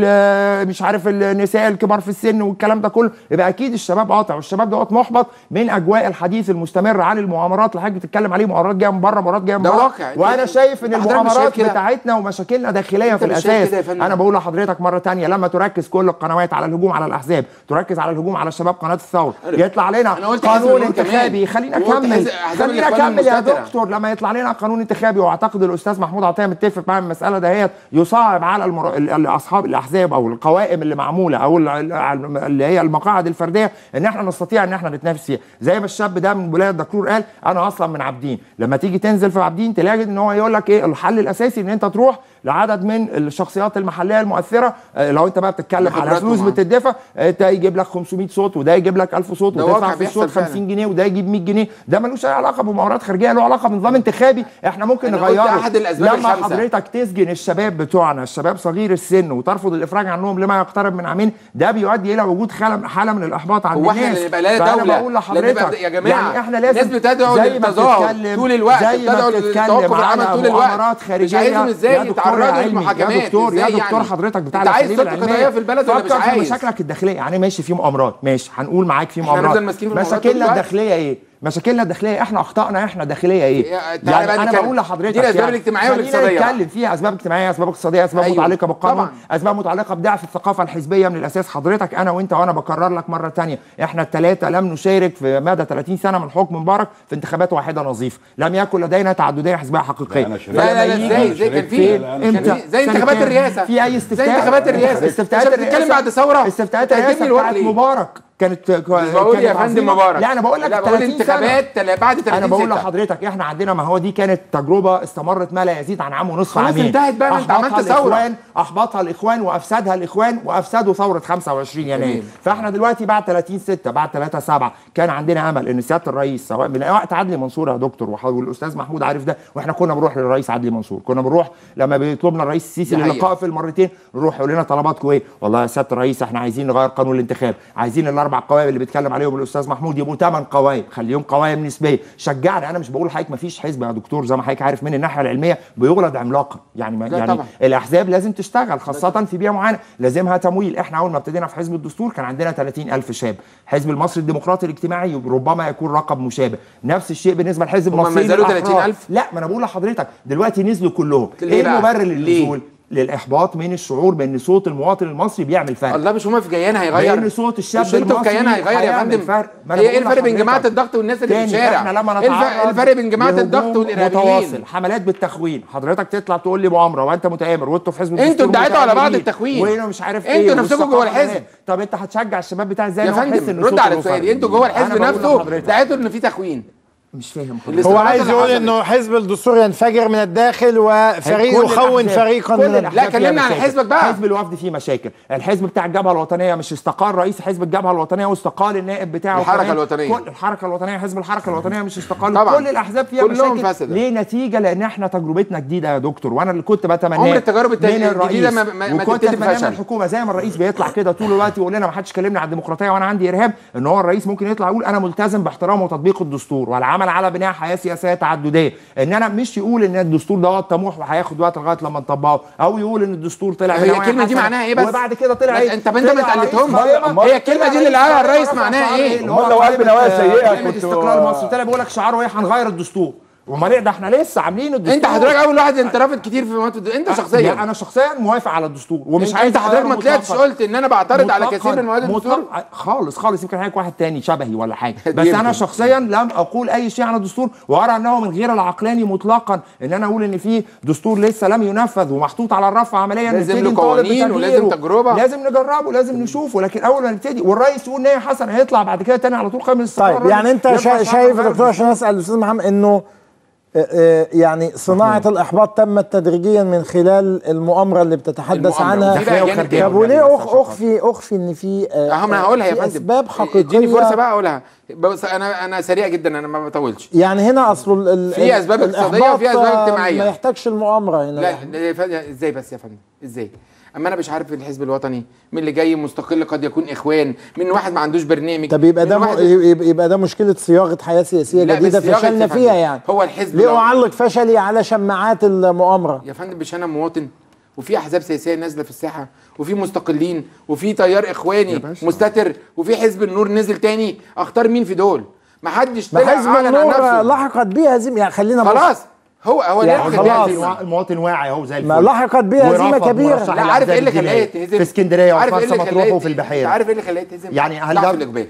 مش عارف النساء الكبار في السن والكلام ده كله. يبقى اكيد الشباب قاطع، والشباب دوت محبط من اجواء الحديث المستمر عن المؤامرات اللي حضرتك بتتكلم عليه، مؤامرات جايه من بره مؤامرات جايه من بره. وانا شايف ان المؤامرات بتاعتنا ومشاكلنا داخليه في الاساس. انا بقول لحضرتك مره ثانيه، لما تركز كل القنوات على الهجوم على الاحزاب، تركز على الهجوم على الشباب قناه الثوره، يطلع علينا قانون انتخابي. خلينا اكمل هكمل خلينا اكمل يا دكتور. لما يطلع لنا قانون انتخابي، واعتقد الاستاذ محمود عطية متفق معايا المساله دهيت، يصعب على اصحاب الاحزاب او القوائم اللي معموله او اللي هي المقاعد الفرديه ان احنا نستطيع ان احنا نتنافس فيها، زي ما الشاب ده من ولايه دكرور قال انا اصلا من عابدين، لما تيجي تنزل في عابدين تلاقي ان هو يقول لك ايه الحل الاساسي، ان انت تروح لعدد من الشخصيات المحليه المؤثره، لو انت بقى بتتكلم على فلوس بتدفع ده يجيب لك 500 صوت وده يجيب لك 1000 صوت وتدفع في الصوت 50 جنيه وده يجيب 100 جنيه. ده ملوش اي علاقه بمؤامرات خارجيه، له علاقه بنظام انتخابي احنا ممكن نغيره. احد الاسباب لما حضرتك تسجن الشباب بتوعنا، الشباب صغير السن، وترفض الافراج عنهم لما يقترب من عامين، ده بيؤدي الى وجود حاله من الاحباط عند الناس. واحنا يبقى لا دوله بقول لحضرتك يا جماعه، يعني احنا لازم الناس بتدعو للتظاهر طول الوقت، بتدعو للتوقف عن طول الوقت خارجيه. ازاي يتعرضوا للمحاكمات يا دكتور؟ يا دكتور حضرتك بتاع في البلد ولا مش عايز؟ مشاكلك الداخليه يعني ماشي، في مؤامرات ماشي، هنقول معاك في مؤامرات، مشاكلنا الداخليه ايه؟ مشاكلنا الداخليه احنا اخطائنا احنا داخليه ايه؟ يعني انا بقول لحضرتك دي الاسباب الاجتماعيه والاقتصاديه، نتكلم فيها اسباب اجتماعيه، اسباب اقتصاديه، اسباب متعلقه بالقانون طبعا. اسباب متعلقه بضعف الثقافه الحزبيه من الاساس. حضرتك انا وانت وانا بكرر لك مره ثانيه، احنا الثلاثه لم نشارك في مدى 30 سنه من حكم مبارك في انتخابات واحده نظيفه، لم يكن لدينا تعدديه حزبيه حقيقيه. لا كان في زي انتخابات الرئاسه، في اي استفتاء زي انتخابات الرئاسه، استفتاءات بتتكلم بعد ثوره، استفتاءات الرئاسه مبارك كانت بقول يا فندم مبارك. لا انا بقول لك 30 انتخابات بعد 30 سنه، انا بقول لحضرتك احنا عندنا، ما هو دي كانت تجربه استمرت ما لا يزيد عن عام ونصف، عامين انتهت بقى. انت عملت ثوره احبطها الاخوان وافسدها الاخوان وافسدوا ثوره 25 يناير. فاحنا دلوقتي بعد 30/6 بعد 3/7 كان عندنا امل ان سياده الرئيس، سواء من وقت عدلي منصور يا دكتور، والاستاذ محمود عارف ده، واحنا كنا بنروح للرئيس عدلي منصور، كنا بنروح لما بيطلبنا الرئيس السيسي اللقاء في المرتين، نروح يقول لنا طلباتكم ايه؟ والله يا سياده الرئيس احنا عايزين نغير قانون الانتخاب، عايزين الاربع قوائم اللي بيتكلم عليهم الاستاذ محمود يبقوا 8 قوائم، خليهم قوائم نسبيه، شجعنا. انا مش بقول لحضرتك ما فيش حزب يا دكتور، زي ما حضرتك عارف من الناحيه العلميه بيولد عملاقا، يعني طبعا. الاحزاب لازم تشتغل خاصه في بيئه معينه، لازمها تمويل. احنا اول ما ابتدينا في حزب الدستور كان عندنا 30,000 شاب، حزب المصري الديمقراطي الاجتماعي ربما يكون رقم مشابه، نفس الشيء بالنسبه لحزب المصري. ما زالوا 30,000؟ لا، ما انا بقول لحضرتك دلوقتي نزلوا كلهم. ايه المبرر للنزول؟ للاحباط من الشعور بان صوت المواطن المصري بيعمل فرق. الله، مش هما في كيان هيغير، بان صوت الشعب المصري في كيان هيغير يا فندم. ايه الفرق بين جماعه الضغط والناس اللي في الشارع؟ احنا لما نتعرض الفرق بين جماعه الضغط والارهابيين متواصل، حملات بالتخوين، حضرتك تطلع تقول لي مؤامره وانت متآمر، وانتوا في حزب الدستور انتوا ادعيتوا على بعض التخوين، وانتوا مش عارف ايه، انتوا نفسكم جوه الحزب. طب انت هتشجع الشباب بتاع ازاي ان هو يحس ان رد على السؤال، انتوا جوه الحزب نفسه ادعيتوا ان في تخوين. مش فاهم هو عايز يقول انه حزب الدستور ينفجر من الداخل وفريق يخون فريقا من الداخل. لا كلمنا عن حزبك بقى. حزب الوفد فيه مشاكل، الحزب بتاع الجبهه الوطنيه مش استقال رئيس حزب الجبهه الوطنيه واستقال النائب بتاعه، الحركه الوطنيه، كل الحركه الوطنيه، حزب الحركه الوطنيه مش استقال طبعا. كل الاحزاب فيها مشاكل فسدة. ليه؟ نتيجه لان احنا تجربتنا جديده يا دكتور، وانا اللي كنت بتمناه عمر التجارب الجديده ما تتفشل. الحكومه زي ما الرئيس بيطلع كده طول الوقت يقول لنا ما حدش كلمنا عن الديمقراطيه وانا عندي ارهاب، ان هو الرئيس ممكن يطلع يقول انا ملتزم باحترام وتطبيق الدستور والعمل على بناء حياه سياسيه تعدديه، ان انا مش يقول ان الدستور ده طموح وهياخد وقت لغايه لما نطبقه، او يقول ان الدستور طلع هي الكلمه دي معناها ايه بس؟ وبعد كده طلع ايه؟ انت ما قلتهم، هي الكلمه دي اللي قالها الرئيس معناها ايه؟ امال لو قال بنوايا سيئه كنت استقلال مصر طلع بيقول لك شعاره ايه؟ هنغير الدستور. امال ايه ده؟ احنا لسه عاملين الدستور. انت حضرتك اول واحد انت رافض كتير في انت شخصيا. انا شخصيا موافق على الدستور ومش عايز. انت حضرتك ما طلعتش قلت ان انا بعترض على كثير من مواد الدستور خالص خالص، يمكن حضرتك واحد تاني شبهي ولا حاجه، بس انا شخصيا لم اقول اي شيء عن الدستور، وارى انه من غير العقلاني مطلقا ان انا اقول ان في دستور لسه لم ينفذ ومحطوط على الرف عمليا. لازم له قوانين ولازم تجربه، لازم نجربه، لازم نشوفه، لكن اول ما نبتدي والرئيس يقول نيه حسن هيطلع بعد كده تاني على طول قائم الاستقرار. طيب يعني انت شايف يا دكتور، عشان اسال الاستاذ محمد، انه يعني صناعة الإحباط تمت تدريجيا من خلال المؤامرة اللي بتتحدث عنها. طب وليه أخفي إن في أسباب حقيقية؟ اديني فرصة بقى أقولها، بس أنا سريع جدا، أنا ما بطولش. يعني هنا أصل في أسباب اقتصادية وفي أسباب اجتماعية، ما يحتاجش المؤامرة هنا. لا إزاي بس يا فندم؟ إزاي؟ اما انا مش عارف الحزب الوطني من اللي جاي مستقل، قد يكون اخوان من واحد ما عندوش برنامج. طب يبقى ده مشكله صياغه حياه سياسيه جديده فشلنا فيها. يعني هو الحزب ليه اعلق فشلي على شماعات المؤامره يا فندم؟ مش انا مواطن، وفي احزاب سياسيه نازله في الساحه، وفي مستقلين، وفي تيار اخواني مستتر، وفي حزب النور نزل تاني، اختار مين في دول؟ ما حدش طلع اعلن عن نفسه. لحقت بيه هزيمه، يعني خلينا خلاص هو يعني خلاص المواطن واعي اهو زي الفل، لحقت بيه هزيمه كبيره. لا عارف ايه اللي خلاه يتهزم في اسكندريه وفي مرسى مطروح وفي البحيره؟ عارف ايه اللي خلاه يتهزم؟ يعني هل ده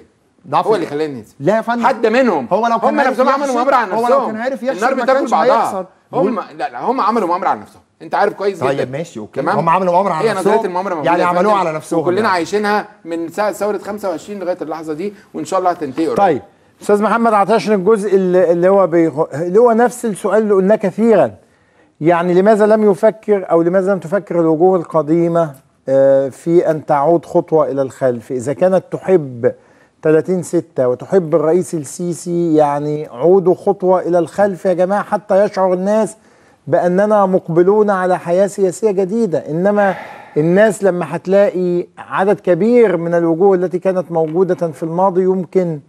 هو اللي خلاني ننسى. لا يا فندم حد منهم، هو لو كان هم نفسهم عملوا مؤامره على نفسهم، هو لو كان عارف يحصل ما كانش هيخسر. هم لا لا هم عملوا مؤامره على نفسهم، انت عارف كويس جدا. طيب ماشي اوكي، هم عملوا مؤامره على نفسهم. هي نظريه المؤامره يعني عملوها على نفسهم، كلنا عايشينها من ساعه ثوره 25 لغايه اللحظه دي، وان شاء الله هتنتهي قريب. طيب استاذ محمد عطشنا الجزء اللي هو نفس السؤال اللي قلناه كثيرا، يعني لماذا لم يفكر او لماذا لم تفكر الوجوه القديمه في ان تعود خطوه الى الخلف؟ اذا كانت تحب 30/6 وتحب الرئيس السيسي، يعني عودوا خطوه الى الخلف يا جماعه حتى يشعر الناس باننا مقبلون على حياه سياسيه جديده. انما الناس لما هتلاقي عدد كبير من الوجوه التي كانت موجوده في الماضي يمكن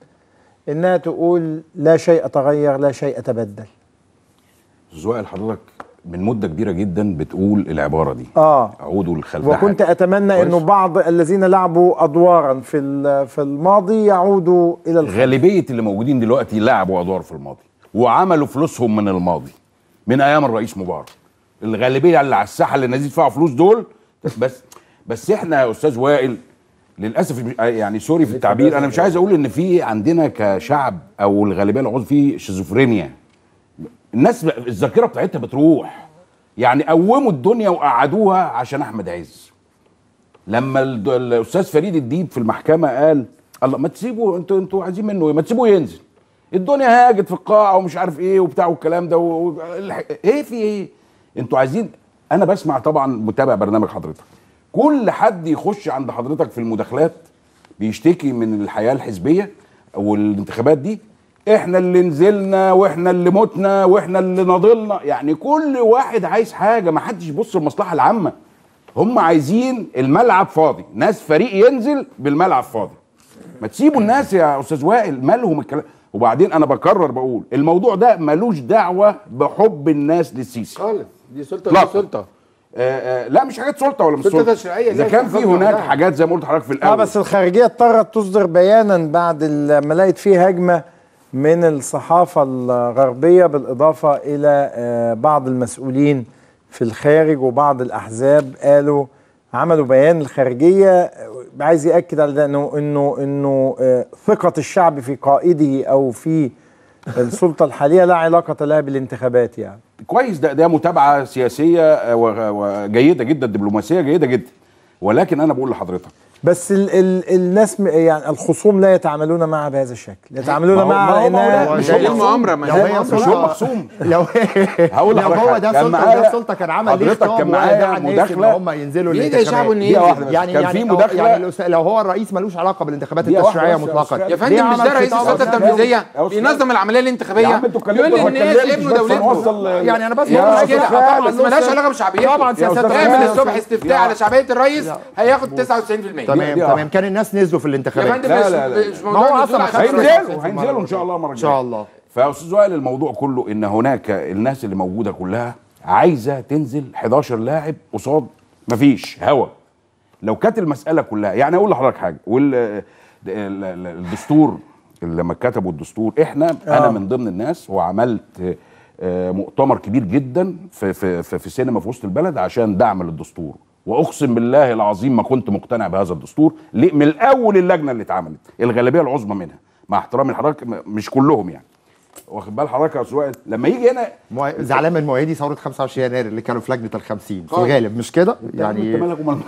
انها تقول لا شيء تغير لا شيء تبدل. زوائل حضرتك من مده كبيره جدا بتقول العباره دي، عودوا للخلف. وكنت اتمنى انه بعض الذين لعبوا ادوارا في الماضي يعودوا الى الخلف. غالبيه اللي موجودين دلوقتي لعبوا ادوار في الماضي وعملوا فلوسهم من الماضي من ايام الرئيس مبارك. الغالبيه اللي على الساحه اللي الناس يدفعوا فلوس دول بس احنا يا استاذ وائل للاسف، يعني سوري في التعبير، انا مش عايز اقول ان في عندنا كشعب او الغالبيه العظمى في شيزوفرينيا. الناس الذاكره بتاعتها بتروح، يعني قوموا الدنيا وقعدوها عشان احمد عز. لما الاستاذ فريد الديب في المحكمه قال الله ما تسيبوا انتوا عايزين منه ايه؟ ما تسيبوه ينزل. الدنيا هاجت في القاعه ومش عارف ايه وبتاع والكلام ده ايه في ايه؟ انتوا عايزين، انا بسمع طبعا متابع برنامج حضرتك، كل حد يخش عند حضرتك في المداخلات بيشتكي من الحياه الحزبيه والانتخابات دي، احنا اللي نزلنا واحنا اللي متنا واحنا اللي ناضلنا، يعني كل واحد عايز حاجه، ما حدش يبص للمصلحه العامه. هم عايزين الملعب فاضي، ناس فريق ينزل بالملعب فاضي. ما تسيبوا الناس يا استاذ وائل مالهم الكلام. وبعدين انا بكرر بقول الموضوع ده ملوش دعوه بحب الناس للسيسي خالص، دي سلطه ولا سلطه. لا مش حاجات سلطه ولا مش سلطه تشريعيه. اذا كان في هناك حاجات زي ما قلت لحضرتك في الاول، بس الخارجيه اضطرت تصدر بيانا بعد ما لقيت فيه هجمه من الصحافة الغربية، بالإضافة إلى بعض المسؤولين في الخارج وبعض الأحزاب قالوا عملوا بيان. الخارجية عايز يأكد على ده إنه ثقة الشعب في قائده أو في السلطة الحالية لا علاقة لها بالانتخابات. يعني كويس، ده متابعة سياسية وجيدة جدا، دبلوماسية جيدة جدا، ولكن أنا بقول لحضرتك بس الناس يعني الخصوم لا يتعاملون معها بهذا الشكل، يتعاملون معها انها مش هي المؤامره، ما هي مخصوم. لو هو ده سلطه وده سلطه كان عمل ليه كان معايا مداخله هم ينزلوا الانتخابات، يعني لو هو الرئيس ملوش علاقه بالانتخابات التشريعيه مطلقا يا فندم، مش ده رئيس السلطه التنفيذيه بينظم العمليه الانتخابيه يقول للناس ابنوا دولته. يعني انا بس بس مالهاش علاقه بشعبيته طبعا. سياسات اعمل الصبح استفتاء على شعبيه الرئيس هياخد 99%. تمام كان الناس نزلوا في الانتخابات. لا مش موضوع هينزلوا ان شاء الله مرة جاية ان شاء الله. فاستاذ وائل الموضوع كله ان هناك الناس اللي موجوده كلها عايزه تنزل 11 لاعب قصاد مفيش هوا. لو كانت المساله كلها، يعني اقول لحضرتك حاجه، والدستور لما كتبوا الدستور احنا انا من ضمن الناس، وعملت مؤتمر كبير جدا في في في, في سينما في وسط البلد عشان دعم للدستور، واقسم بالله العظيم ما كنت مقتنع بهذا الدستور من الاول. اللجنه اللي اتعملت الغالبيه العظمى منها، مع احترامي لحضرتك مش كلهم، يعني واخد بال حضرتك يا سؤال لما يجي هنا زعلان من مواعيدي ثوره 25 يناير اللي كانوا في لجنه ال50 في الغالب، مش كده يعني؟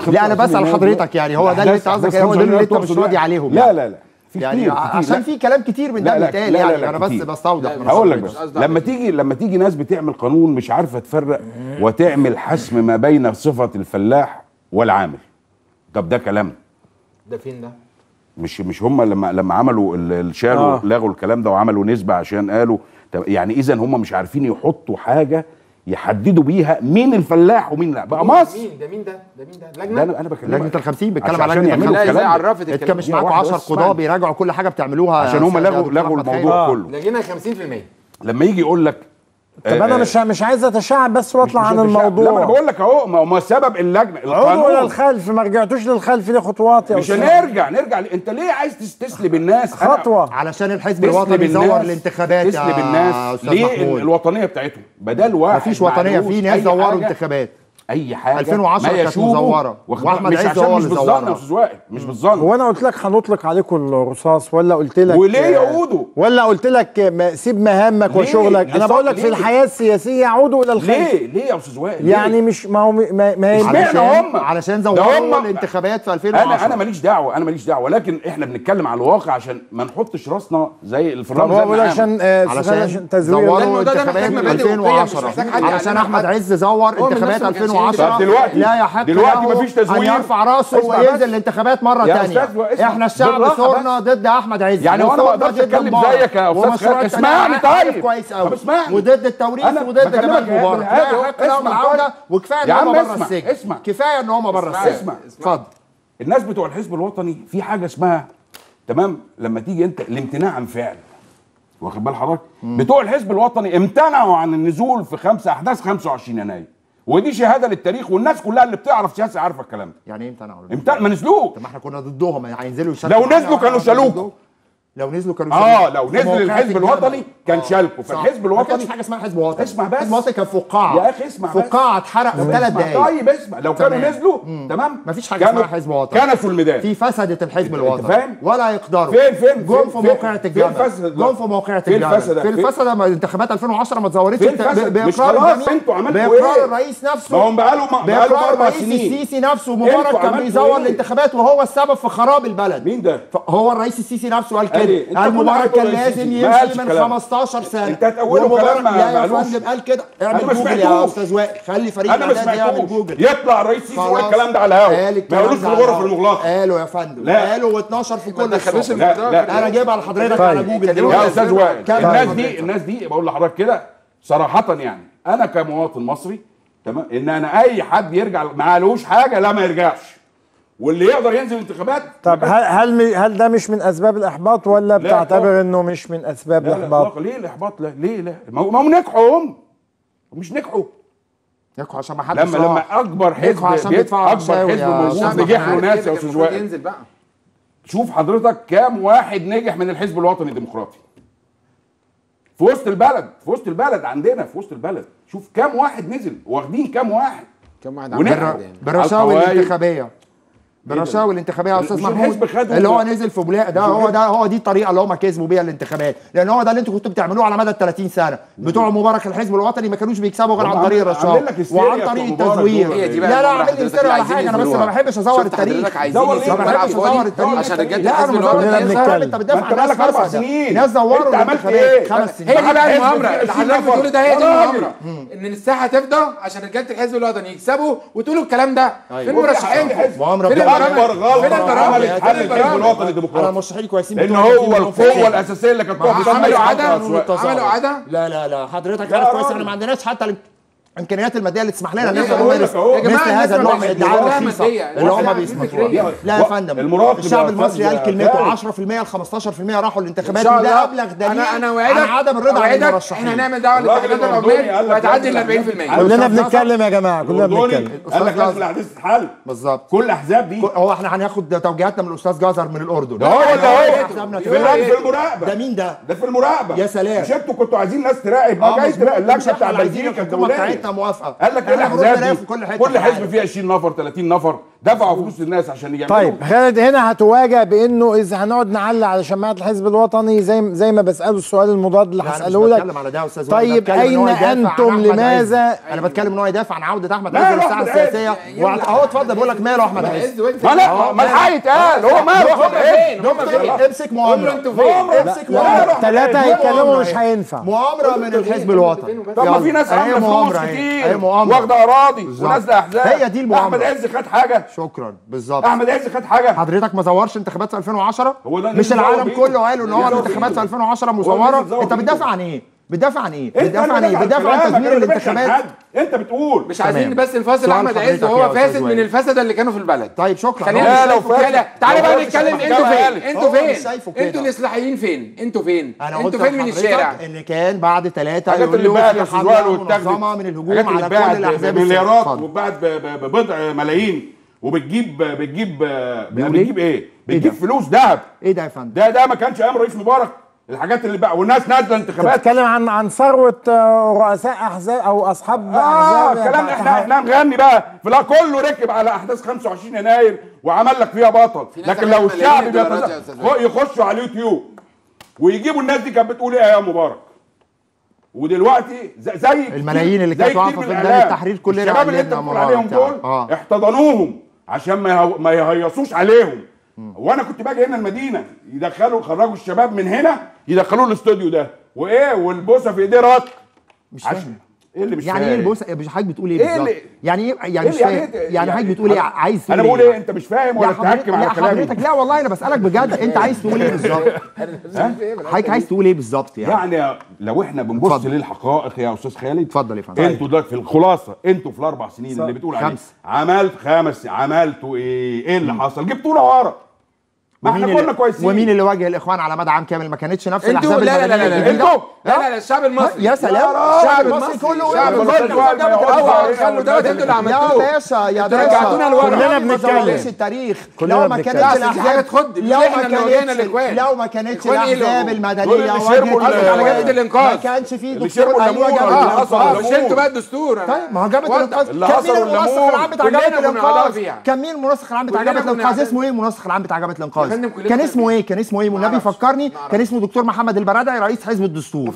لا انا بسال حضرتك، يعني هو ده اللي انت قصدك، هو ده اللي انت مش راضي عليهم؟ لا لا لا يعني عشان في كلام كتير من ده بيتقال، يعني انا بس بستوضح. هقول لك بس لما تيجي ناس بتعمل قانون مش عارفه تفرق وتعمل حسم ما بين صفه الفلاح والعامل، طب ده كلام ده فين ده؟ مش هم لما عملوا شالوا لغوا الكلام ده وعملوا نسبه عشان قالوا يعني اذا هم مش عارفين يحطوا حاجه يحددوا بيها مين الفلاح ومين لا. بقى مصر مين ده لجنه؟ انا بكلمك لجنه ال50، بتكلم على لجنه ال50 ازاي عرفت الكلام؟ مش معاكم 10 قضاه بيراجعوا كل حاجه بتعملوها عشان هم لغوا الموضوع كله. لجنه 50% لما يجي يقول لك طب انا مش عايز اتشعب بس واطلع عن الموضوع. لا انا بقول لك اهو، ما هو سبب اللجنه القانون للخلف، ما رجعتوش للخلف، ليه خطوات يا استاذ؟ مش هنرجع. انت ليه عايز تستسلب الناس خطوه؟ علشان الحزب الوطني يزور الانتخابات، تستسلب الناس ليه الوطنيه بتاعتهم بدل واحد؟ مفيش وطنيه، في ناس زوروا انتخابات. اي حاجه 2010 كانت مزوره واحمد عز هو اللي زورها. مش بالظن يا استاذ، مش بالظن. هو انا قلت لك هنطلق عليكم الرصاص ولا قلت لك وليه يعودوا؟ ولا قلت لك سيب مهامك وشغلك؟ انا بقول لك في الحياه السياسيه يعودوا الى الخير. ليه يا استاذ وائل؟ يعني مش ما هو ما اشمعنا هم علشان زوروا الانتخابات في 2010. انا ماليش دعوه، انا ماليش دعوه، لكن احنا بنتكلم على الواقع عشان ما نحطش راسنا زي الفرنجه. طب هو علشان زوروا الانتخابات 2010 علشان احمد عز زور انتخابات 2010. دلوقتي لا يحق دلوقتي مفيش تزوير يرفع راسه وينزل الانتخابات مره ثانيه. احنا الشعب صورنا ضد احمد عز، يعني انا ما اقدرش اتكلم زيك يا استاذ خالد. اسمعني طيب كويس قوي، وضد التوريث وضد جمال مبارك. لا حق لهم العوده، وكفايه ان هم بره السجن. اسمع كفايه ان هم بره السجن. اسمع اتفضل. الناس بتوع الحزب الوطني في حاجه اسمها تمام لما تيجي انت الامتناع عن فعل، واخد بال حضرتك؟ بتوع الحزب الوطني امتنعوا عن النزول في احداث 25 يناير، ودي شهاده للتاريخ، والناس كلها اللي بتعرف سياسه عارفه الكلام ده. يعني ايه امتنعوا؟ ما نزلوش. طب ما احنا كنا ضدهم، هينزلوا يعني لو نزلوا كانوا شالوكوا. لو نزلوا كانوا شالوكوا. لو نزل الحزب الوطني كان شالكوا. فالحزب الوطني ما كانش حاجه اسمها حزب وطني. اسمع بس، الحزب الوطني كان فقاعه يا اخي. اسمع بس، فقاعه اتحرق في 3 دقايق. طيب اسمع، لو كانوا نزلوا تمام مفيش حاجه اسمها حزب وطني. كنسوا الميدان في فسدت الحزب الوطني، فاهم؟ ولا يقدروا. فين جم في موقعة الجبل، جم في موقعة الجبل، في الفسد. انتخابات 2010 ما اتزورتش باقرار الرئيس نفسه. ما هم بقالهم 4 سنين. الرئيس السيسي نفسه مبارك كان بيزور الانتخابات وهو السبب في خراب البلد. مين ده؟ هو الرئيس السيسي نفسه قال كده. قال مبارك كان لازم يمشي من 15 سنه. انت هتقوله كلام يا فندم؟ قال كده. اعمل جوجل يا استاذ وائل، خلي فريق الاعداد يعمل جوجل. يطلع الرئيس السيسي يقول الكلام ده على الهوا، ما يقولوش في الغرف المغلقه. قالوا يا فندم، قالوا و12 في كل السنه. انا جايبها لحضرتك على جوجل يا استاذ وائل. الناس دي بقول لحضرتك كده صراحه، يعني انا كمواطن مصري تمام، ان انا اي حد يرجع معلوش حاجه لا ما يرجعش، واللي يقدر ينزل انتخابات. طب هل ده مش من اسباب الاحباط ولا بتعتبر انه مش من اسباب الاحباط؟ ليه الاحباط؟ ليه؟ ما هم نجحوا، هم مش نجحوا. نجحوا عشان ما حدش لما اكبر حزب بيدفع اكبر حزب موجود نجح له ناس يا استاذ وائل. شوف حضرتك كام واحد نجح من الحزب الوطني الديمقراطي في وسط البلد، عندنا في وسط البلد. شوف كام واحد نزل، واخدين كام واحد بالرشاوي الانتخابيه. يا استاذ محمود اللي هو نزل في بلاد ده، هو دي الطريقه اللي هم كسبوا بيها الانتخابات، لان هو ده اللي انتوا كنتوا بتعملوه على مدى 30 سنه. بتوع مبارك الحزب الوطني ما كانوش بيكسبوا غير عن طريق الرشاوي وعن طريق التزوير. لا عامل لي سر على حاجه، انا بس ما بحبش ازور التاريخ. عشان الجد الحزب الوطني انت بتدافع عن ناس 4 سنين، ناس زوروا الانتخابات 5 سنين. هي دي بقى المؤامره اللي حضرتك بتقول ده، هي دي المؤامره، ان الساحه تفضى عشان رجاله الحزب الوطني يكسبوا وتقولوا الكلام ده. في المرشحين اكبر غلطه عملت الحزب الوطني الديمقراطي، المرشحين كويسين، لان هو القوه الاساسيه اللي كانت بتقف قدام اي حد. عملوا عاده؟ لا حضرتك عارف كويس احنا ما عندناش حتى الامكانيات الماديه اللي تسمح لنا نعمل مثل هذا النوع من الادعاءات الرخيصه اللي هم بيسمحوا. لا يا فندم، الشعب المصري قال كلمته. 10% ل 15% راحوا الانتخابات، ده ابلغ دليل عن عدم الرضا عن المرشحين. احنا هنعمل دعوه للانتخابات العموميه وهتعدي ال 40%. كلنا بنتكلم يا جماعه، كلنا بنتكلم. قال لك لازم الاحداث تتحل بالظبط، كل الاحزاب دي. هو احنا هناخد توجيهاتنا من الاستاذ جزر من الاردن. ده هو في المراقبه. ده مين ده؟ ده في المراقبه. يا سلام، مش انتوا كنتوا عايزين ناس تراقب؟ اللجنه بتاع البلديه كانت موافقه. قال لك الاحزاب كل حزب فيه 20 نفر 30 نفر دفعوا فلوس للناس عشان يعملوا. طيب خالد هنا هتواجه بانه اذا هنقعد نعلق على شماعه الحزب الوطني زي ما بساله السؤال المضاد اللي هساله لك. طيب اين انتم؟ لماذا؟ انا بتكلم ان هو يدافع عن عوده احمد عز للساحه السياسيه. اهو اتفضل، بقول لك ماله احمد عز؟ ما الحق يتقال، هو ماله؟ امسك مؤامره، امسك مؤامره. 3 هيتكلموا مش هينفع. مؤامره من الحزب الوطني. طب ما في ناس عامله كتير واخده اراضي ونازله احزاب. هي دي المؤامره. احمد عز خد حاجه؟ شكرا بالظبط. احمد عز خد حاجه؟ حضرتك ما زورش انتخابات في 2010؟ مش العالم كله قالوا ان هو الانتخابات في 2010 مزوره؟ انت بتدافع عن ايه؟ بتدافع عن تدمير الانتخابات. انت بتقول مش عايزين بس نفاصل احمد عز وهو فاسد من الفسده اللي كانوا في البلد. طيب شكرا. لا لو فعلا تعالى بقى نتكلم. انتوا فين؟ انتوا الاصلاحيين فين؟ انتوا فين من الشارع؟ اللي كان بعد 3 يقولوا في حمله منظمه من الهجوم على كل الاحزاب، مليارات واتباعت ببضع ملايين، وبتجيب ايه؟ بتجيب فلوس ذهب. ايه ده يا فندم؟ ده ما كانش ايام الرئيس مبارك. الحاجات اللي بقى والناس نازله انتخابات. بتتكلم عن ثروه رؤساء احزاب او اصحاب احزاب. كلام احنا مغني بقى، فلا كله ركب على احداث 25 يناير وعمل لك فيها بطل، لكن لو الشعب يخشوا على اليوتيوب ويجيبوا الناس دي كانت بتقول ايه يا مبارك؟ ودلوقتي زي الملايين اللي كانت واقفه في ميدان التحرير كل اللي الشباب اللي انت بتقول عليهم دول احتضنوهم عشان ما يهيصوش عليهم. وانا كنت باجي هنا المدينه يدخلوا خرجوا الشباب من هنا يدخلوه الاستوديو ده وايه والبوسه في ايديه رد. مش فاهم ايه اللي مش يعني ايه البوسه؟ مش حضرتك بتقول ايه بالظبط؟ يعني مش فاهم يعني حضرتك بتقول ايه؟ عايز تقول انا بقول ايه؟ انت مش فاهم ولا بتحكم على كلامي؟ لا حضرتك لا والله انا بسالك بجد انت عايز تقول ايه بالظبط؟ حضرتك عايز تقول ايه بالظبط يعني؟ يعني لو احنا بنبص للحقائق يا استاذ خالد. اتفضل يا فندم. انتوا ده في الخلاصه انتوا في الاربع سنين اللي بتقول عليه عملت 5 عملتوا ايه؟ ايه اللي حصل؟ جبتوا لنا ورق ما احنا كنا كويسين. ومين اللي واجه الاخوان على مدى عام كامل ما كانتش نفس الاحزاب البلديه؟ لا لا لا لا لا لا الشعب المصري. يا سلام الشعب المصري كله. الشعب المصري اول خلوا دوت انتوا اللي عملتوه يا باشا يا باشا. كلنا بنتكلم التاريخ. لو ما كانتش الاحزاب لو ما كانتش الاحزاب المدنيه واجهت على جبهه الانقاذ ما كانش في دستور. ايوه مش انتوا بقى الدستور. طيب ما هو جبهه الانقاذ كان مين المنسق العام بتاع جبهه الانقاذ؟ كان مين المنسق العام بتاع جبهه الانقاذ؟ اسمه ايه المنسق العام بتاع جبهه الانقاذ؟ كان اسمه ايه؟ كان اسمه ايه؟ والنبي فكرني. كان اسمه دكتور محمد البرادعي رئيس حزب الدستور. هو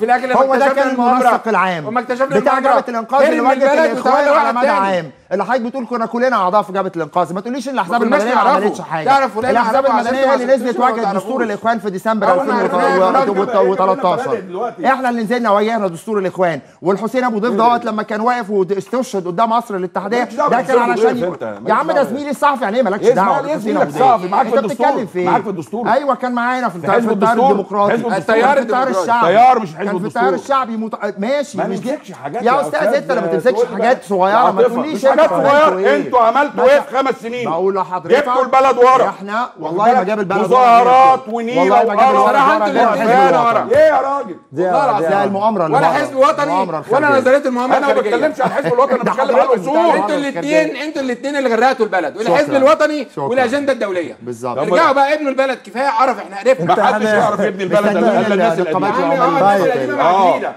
ده كان المنسق العام بتاع جبهه الانقاذ اللي واجهت الاخوان على مدى عام. اللي حضرتك بتقول كنا كلنا اعضاء في جبهه الانقاذ. ما تقوليش ان الاحزاب المدنيه ما عملتش حاجه. الاحزاب المدنيه اللي نزلت واجهت دستور الاخوان في ديسمبر 2013. احنا اللي نزلنا واجهنا دستور الاخوان. والحسين ابو ضيف دوت لما كان واقف واستشهد قدام قصر الاتحاديه ده كان علشان يا عم ده زميلي الصحفي. يعني ايه مالكش دعوه؟ زميلك الصحفي معاك في الدستور. معاك في الدستور. ايوه كان معانا في التيار الديمقراطي. التيار الشعبي. التيار مش حزب الدستور. كان في التيار الشعبي ماشي. ما تمسكش حاجات يا استاذ انت ما تمسكش حاجات صغيره. ما تقوليش صغير. انتوا عملتوا ايه في 5 سنين؟ بقول لحضرتك جبتوا البلد ورا. احنا والله ما جاب البلد ورا. مظاهرات ونيله ورا. ايه يا راجل؟ ده المؤامره ولا حزب وطني ولا نظريه المؤامره. انا ما بتكلمش عن الحزب الوطني انا بتكلم عن الاصول. انتوا الاثنين اللي غرقتوا البلد، الحزب الوطني والاجنده الدوليه. بالظبط ارجعوا بقى ابنوا البلد. كفايه عرف احنا عرفنا. ما حدش يعرف ابن البلد الا الناس القديمه.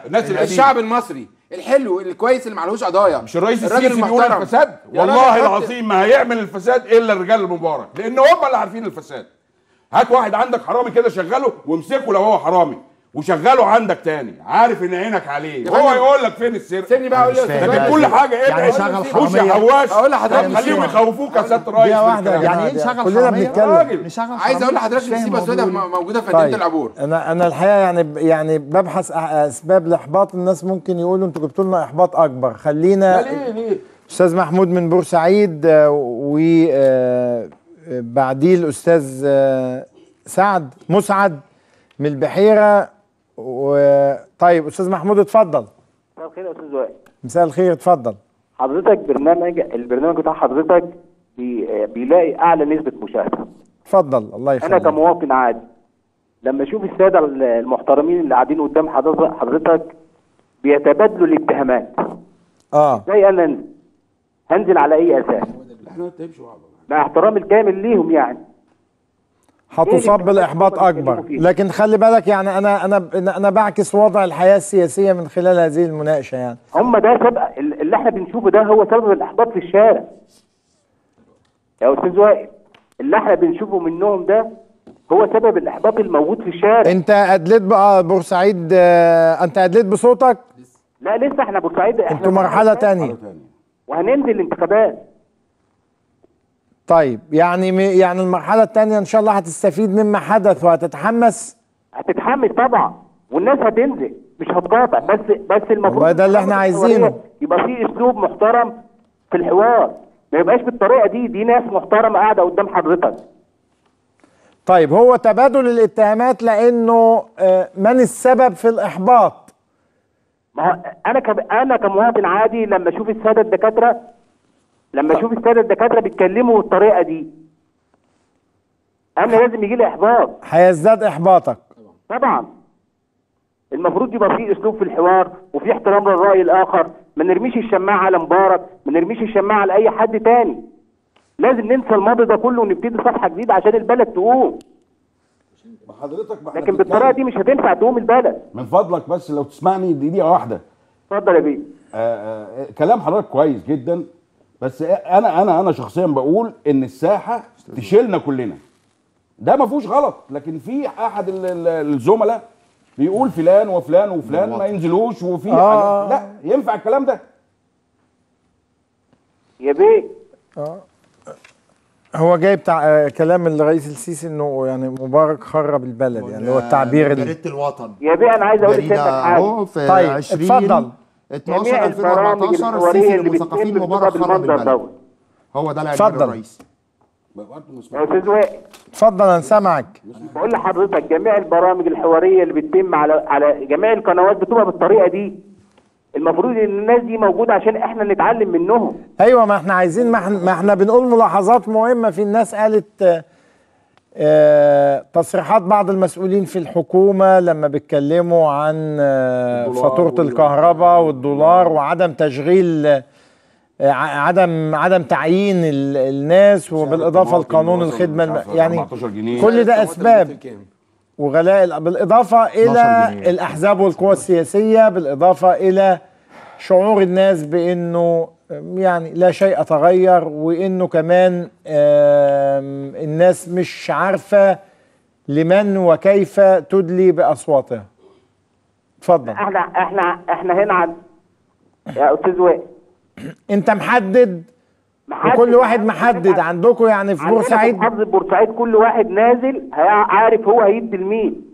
الناس الشعب المصري الحلو الكويس اللي معلوش قضايا. مش الرئيس السيسي بيقول الفساد؟ والله العظيم ما هيعمل الفساد الا الرجال المبارك، لان هم اللي عارفين الفساد. هات واحد عندك حرامي كده شغله وامسكه لو هو حرامي وشغله عندك تاني، عارف ان عينك عليه هو يقول لك فين السرقه. سيبني بقى اقول لك كل حاجه. ابعد خش يا حواش اقول لحضرتك خليهم يخوفوك يا سياده الريس. يعني ايه نشغل كلنا بنتكلم؟ عايز اقول لحضرتك السيبه السوداء موجوده في مدينه العبور. انا الحقيقه يعني ببحث اسباب الاحباط. الناس ممكن يقولوا انتوا جبتوا لنا احباط اكبر. خلينا ليه استاذ محمود من بورسعيد وبعديه الاستاذ مسعد من البحيره. طيب استاذ محمود اتفضل. مساء الخير يا استاذ وائل. مساء الخير اتفضل. حضرتك البرنامج بتاع حضرتك بيلاقي اعلى نسبه مشاهده. اتفضل الله يخليك. انا كمواطن عادي لما اشوف الساده المحترمين اللي قاعدين قدام حضرتك بيتبادلوا الاتهامات. ازاي انا هنزل على اي اساس؟ مع احترامي الكامل ليهم يعني هتصب الاحباط اكبر، لكن خلي بالك يعني انا بعكس وضع الحياه السياسيه من خلال هذه المناقشه. يعني هم ده سبب اللي احنا بنشوفه، ده هو سبب الاحباط في الشارع يا استاذ وائل. اللي احنا بنشوفه منهم ده هو سبب الاحباط الموجود في الشارع. انت ادلت بقى بورسعيد؟ انت ادلت بصوتك؟ لا لسه احنا بورسعيد. انتوا مرحله ثانيه وهننزل الانتخابات. طيب يعني المرحلة الثانية إن شاء الله هتستفيد مما حدث وهتتحمس. هتتحمس طبعا والناس هتنزل مش هتقاطع. بس المفروض ده اللي احنا عايزينه، يبقى في أسلوب محترم في الحوار، ما يبقاش بالطريقة دي ناس محترمة قاعدة قدام حضرتك. طيب هو تبادل الاتهامات لأنه من السبب في الإحباط؟ ما أنا كمواطن عادي لما أشوف السادة الدكاترة بيتكلموا بالطريقه دي انا لازم يجي لي احباط. هيزداد احباطك طبعا. المفروض يبقى في اسلوب في الحوار وفي احترام للراي الاخر. ما نرميش الشماعه على مبارك، ما نرميش الشماعه على اي حد تاني. لازم ننسى الماضي ده كله ونبتدي صفحه جديده عشان البلد تقوم. ما حضرتك لكن بالطريقه دي مش هتنفع تقوم البلد. من فضلك بس لو تسمعني دقيقه واحده. اتفضل يا بيه. كلام حضرتك كويس جدا، بس انا شخصيا بقول ان الساحه تشيلنا كلنا، ده ما فيهوش غلط، لكن في احد الزملاء بيقول فلان وفلان وفلان ما ينزلوش وفي لا ينفع الكلام ده يا بيه. هو جاي بتاع كلام الرئيس السيسي انه يعني مبارك خرب البلد، يعني هو التعبير اللي جريده الوطن. يا بيه انا عايز اقول لك حاجه. طيب اتفضل. 12 2014 السيسي المثقفين مبارك خرب البلد، هو ده الاعلان الرئيسي. يا استاذ وائل اتفضل انا سامعك. بقول لحضرتك جميع البرامج الحواريه اللي بتتم على جميع القنوات بتبقى بالطريقه دي. المفروض ان الناس دي موجوده عشان احنا نتعلم منهم. ايوه ما احنا عايزين، ما احنا بنقول ملاحظات مهمه. في الناس قالت تصريحات بعض المسؤولين في الحكومه لما بيتكلموا عن فاتوره الكهرباء والدولار وعدم تشغيل، عدم تعيين الناس، وبالاضافه لقانون الخدمه يعني كل ده اسباب وغلاء، بالاضافه الى الاحزاب والقوى السياسيه، بالاضافه الى شعور الناس بانه يعني لا شيء تغير، وانه كمان الناس مش عارفه لمن وكيف تدلي باصواتها. اتفضل. احنا هنا يا استاذ وائل انت محدد وكل واحد محدد عندكم، يعني في بورسعيد، محافظة بورسعيد كل واحد نازل عارف هو هيدي لمين.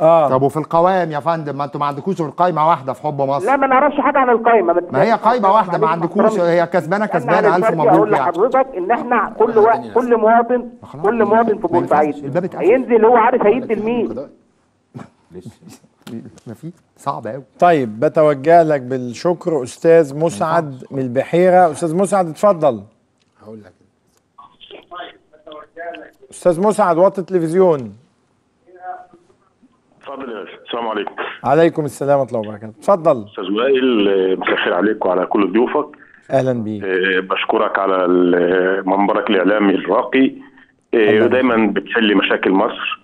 طب وفي القوائم يا فندم، ما انتوا ما عندكوش غير قايمه واحده في حب مصر. لا ما نعرفش حاجه عن القايمه. ما هي قايمه واحده ما عندكوش، هي كسبانه. الف مبروك. اقول لحضرتك ان احنا كل واحد كل مواطن في بورسعيد هينزل هو عارف هيدي لمين. ما في صعب قوي. طيب بتوجه لك بالشكر استاذ مسعد من البحيره. استاذ مسعد اتفضل. هقول لك استاذ مسعد وقت التلفزيون. اتفضل يا باشا. السلام عليكم. عليكم السلام ورحمه الله وبركاته. اتفضل. استاذ وائل مسخر عليك وعلى كل ضيوفك. اهلا بيك. بشكرك على منبرك الاعلامي الراقي، ودايما بتحل مشاكل مصر.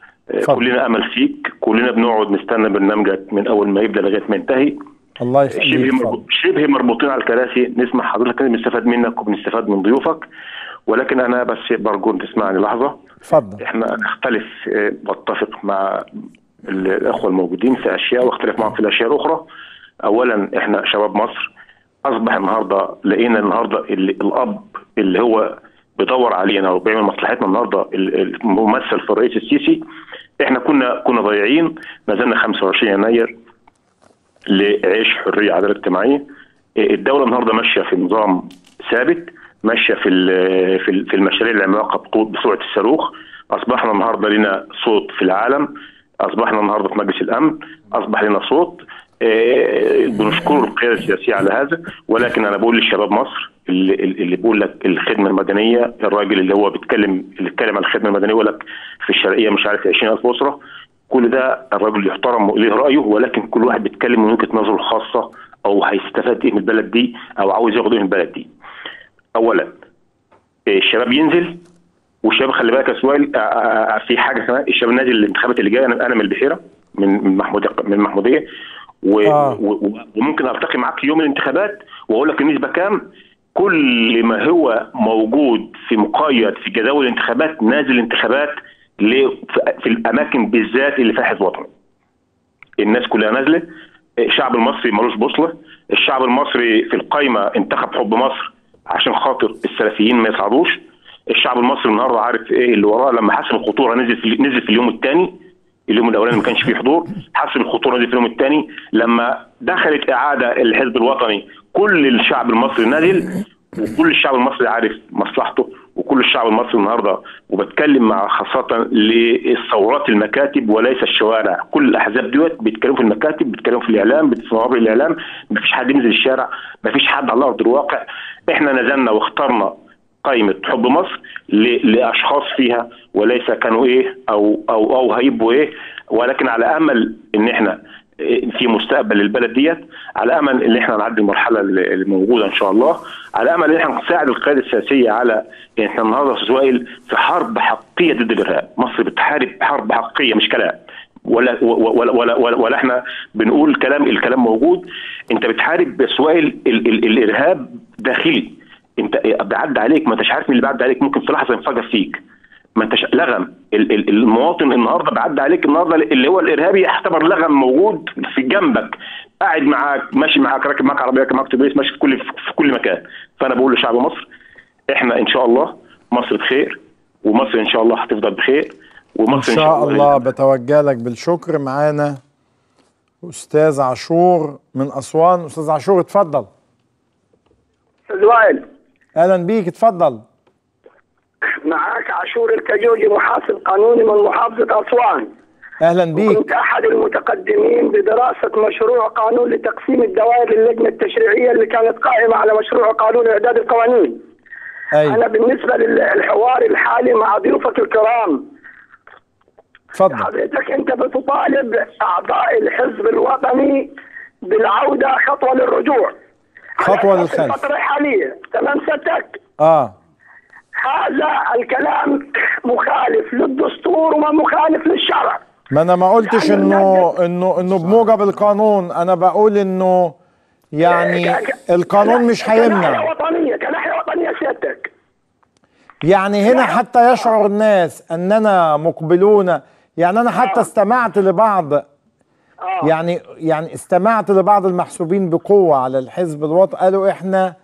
كلنا امل فيك، كلنا بنقعد نستنى برنامجك من اول ما يبدا لغايه ما ينتهي. الله يخليك. شبه مربوطين على الكراسي، نسمع حضرتك بنستفاد منك وبنستفاد من ضيوفك، ولكن انا بس برجو تسمعني لحظه. اتفضل. احنا نختلف، بتفق مع الاخوه الموجودين في اشياء واختلف معهم في الاشياء الاخرى. اولا احنا شباب مصر، اصبح النهارده لقينا النهارده الاب اللي هو بيدور علينا وبيعمل مصلحتنا النهارده الممثل في الرئيس السيسي. احنا كنا ضايعين، ما زلنا 25 يناير لعيش حريه عداله اجتماعيه. الدوله النهارده ماشيه في نظام ثابت، ماشيه في المشاريع العملاقه بسرعه الصاروخ. اصبحنا النهارده لنا صوت في العالم، اصبحنا النهارده في مجلس الامن، اصبح لنا صوت. بنشكر القياده السياسيه على هذا، ولكن انا بقول للشباب مصر اللي بيقول لك الخدمه المدنيه، الراجل اللي هو بيتكلم عن الخدمه المدنيه يقول لك في الشرقيه مش عارف 20,000 اسره، كل ده الراجل يحترم وليه رايه، ولكن كل واحد بيتكلم من وجهه نظره الخاصه او هيستفاد ايه من البلد دي او عاوز ياخد ايه من البلد دي. اولا الشباب ينزل، والشباب خلي بالك يا سؤال في حاجه كمان، الشباب نازل الانتخابات اللي جايه. انا من البحيره، من المحموديه وممكن ارتقي معاك يوم الانتخابات واقول لك النسبه كام. كل ما هو موجود في مقيد في جداول الانتخابات نازل انتخابات في الاماكن بالذات اللي فيها حزب وطني. الناس كلها نازله، الشعب المصري ملوش بوصله، الشعب المصري في القايمه انتخب حب مصر عشان خاطر السلفيين ما يصعدوش. الشعب المصري النهارده عارف ايه اللي وراه، لما حس الخطوره نزل في اليوم الثاني. اليوم الاولاني ما كانش فيه حضور، حس بالخطوره دي في اليوم الثاني. لما دخلت اعاده الحزب الوطني كل الشعب المصري نازل، وكل الشعب المصري عارف مصلحته، وكل الشعب المصري النهارده، وبتكلم مع خاصه للثورات المكاتب وليس الشوارع. كل الاحزاب ديت بيتكلموا في المكاتب، بيتكلموا في الاعلام، بيتصوروا في الاعلام، ما فيش حد ينزل الشارع، ما فيش حد على ارض الواقع. احنا نزلنا واخترنا قائمة حب مصر لأشخاص فيها وليس كانوا إيه أو هيبقوا إيه، ولكن على أمل إن إحنا في مستقبل البلد ديت، على امل ان احنا نعدي المرحله اللي موجوده ان شاء الله، على امل ان احنا نساعد القياده السياسيه على احنا النهارده يا استاذ وائل في حرب حقيقيه ضد الارهاب، مصر بتحارب حرب حقيقيه مش كلام ولا ولا ولا ولا, ولا احنا بنقول كلام، الكلام موجود. انت بتحارب يا استاذ وائل الارهاب داخلي، انت بيعدي عليك ما انتش عارف مين اللي بيعدي عليك، ممكن في لحظه ينفجر فيك ما انتش لغم. المواطن النهارده بيعدي عليك، النهارده اللي هو الارهابي يعتبر لغم موجود في جنبك، قاعد معاك، ماشي معاك، راكب معاك عربيه، راكب معاك اتوبيس، ماشي في كل مكان. فانا بقول لشعب مصر احنا ان شاء الله مصر بخير، ومصر ان شاء الله هتفضل بخير، ومصر ان شاء الله بتوجه لك بالشكر. معانا استاذ عاشور من اسوان. استاذ عاشور اتفضل. استاذ وائل اهلا بيك، اتفضل. معاك عاشور الكجوجي، محاسب قانوني من محافظة أسوان. أهلا بيك. كنت أحد المتقدمين بدراسة مشروع قانون لتقسيم الدوائر للجنة التشريعية اللي كانت قائمة على مشروع قانون إعداد القوانين. أي. أنا بالنسبة للحوار الحالي مع ضيوفك الكرام، اتفضل. حضرتك أنت بتطالب أعضاء الحزب الوطني بالعودة خطوة للرجوع، خطوة للخلف، الفترة الحالية، تمام سيادتك؟ هذا الكلام مخالف للدستور ومخالف للشرع. ما انا ما قلتش انه بموجب القانون، انا بقول انه يعني القانون مش هيمنع. كناحية وطنية، كناحية وطنية سيادتك. يعني هنا حتى يشعر الناس اننا مقبلون، يعني انا حتى استمعت لبعض يعني استمعت لبعض المحسوبين بقوة على الحزب الوطني، قالوا احنا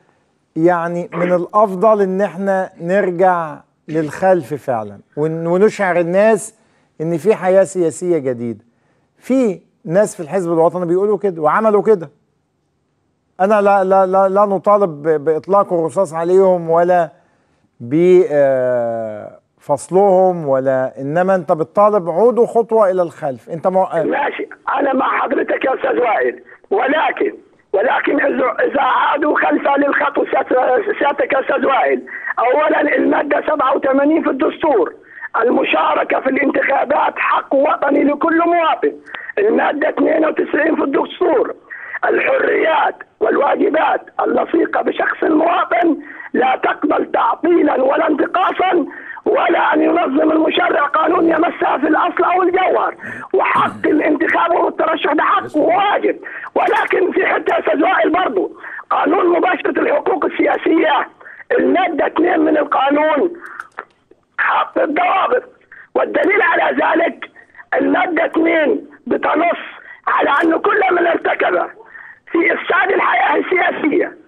يعني من الأفضل إن احنا نرجع للخلف فعلا ونشعر الناس إن في حياة سياسية جديدة. في ناس في الحزب الوطني بيقولوا كده وعملوا كده. أنا لا لا لا, لا نطالب بإطلاق الرصاص عليهم ولا بفصلهم ولا، إنما أنت بتطالب عودوا خطوة إلى الخلف. أنت ماشي، أنا مع حضرتك يا أستاذ وائل، ولكن إذا عادوا خلفا للخطوة سيادتك يا أستاذ وائل، أولا المادة 87 في الدستور، المشاركة في الانتخابات حق وطني لكل مواطن. المادة 92 في الدستور، الحريات والواجبات اللصيقة بشخص المواطن لا تقبل تعطيلا ولا انتقاصا، ولا أن ينظم المشرع قانون يمسها في الأصل أو الجوهر. وحق الانتخاب والترشح ده حق وواجب. ولكن في حتة يا أستاذ وائل برضه، قانون مباشرة الحقوق السياسية، المادة 2 من القانون حط الضوابط، والدليل على ذلك المادة 2 بتنص على أن كل من ارتكب في إفساد الحياة السياسية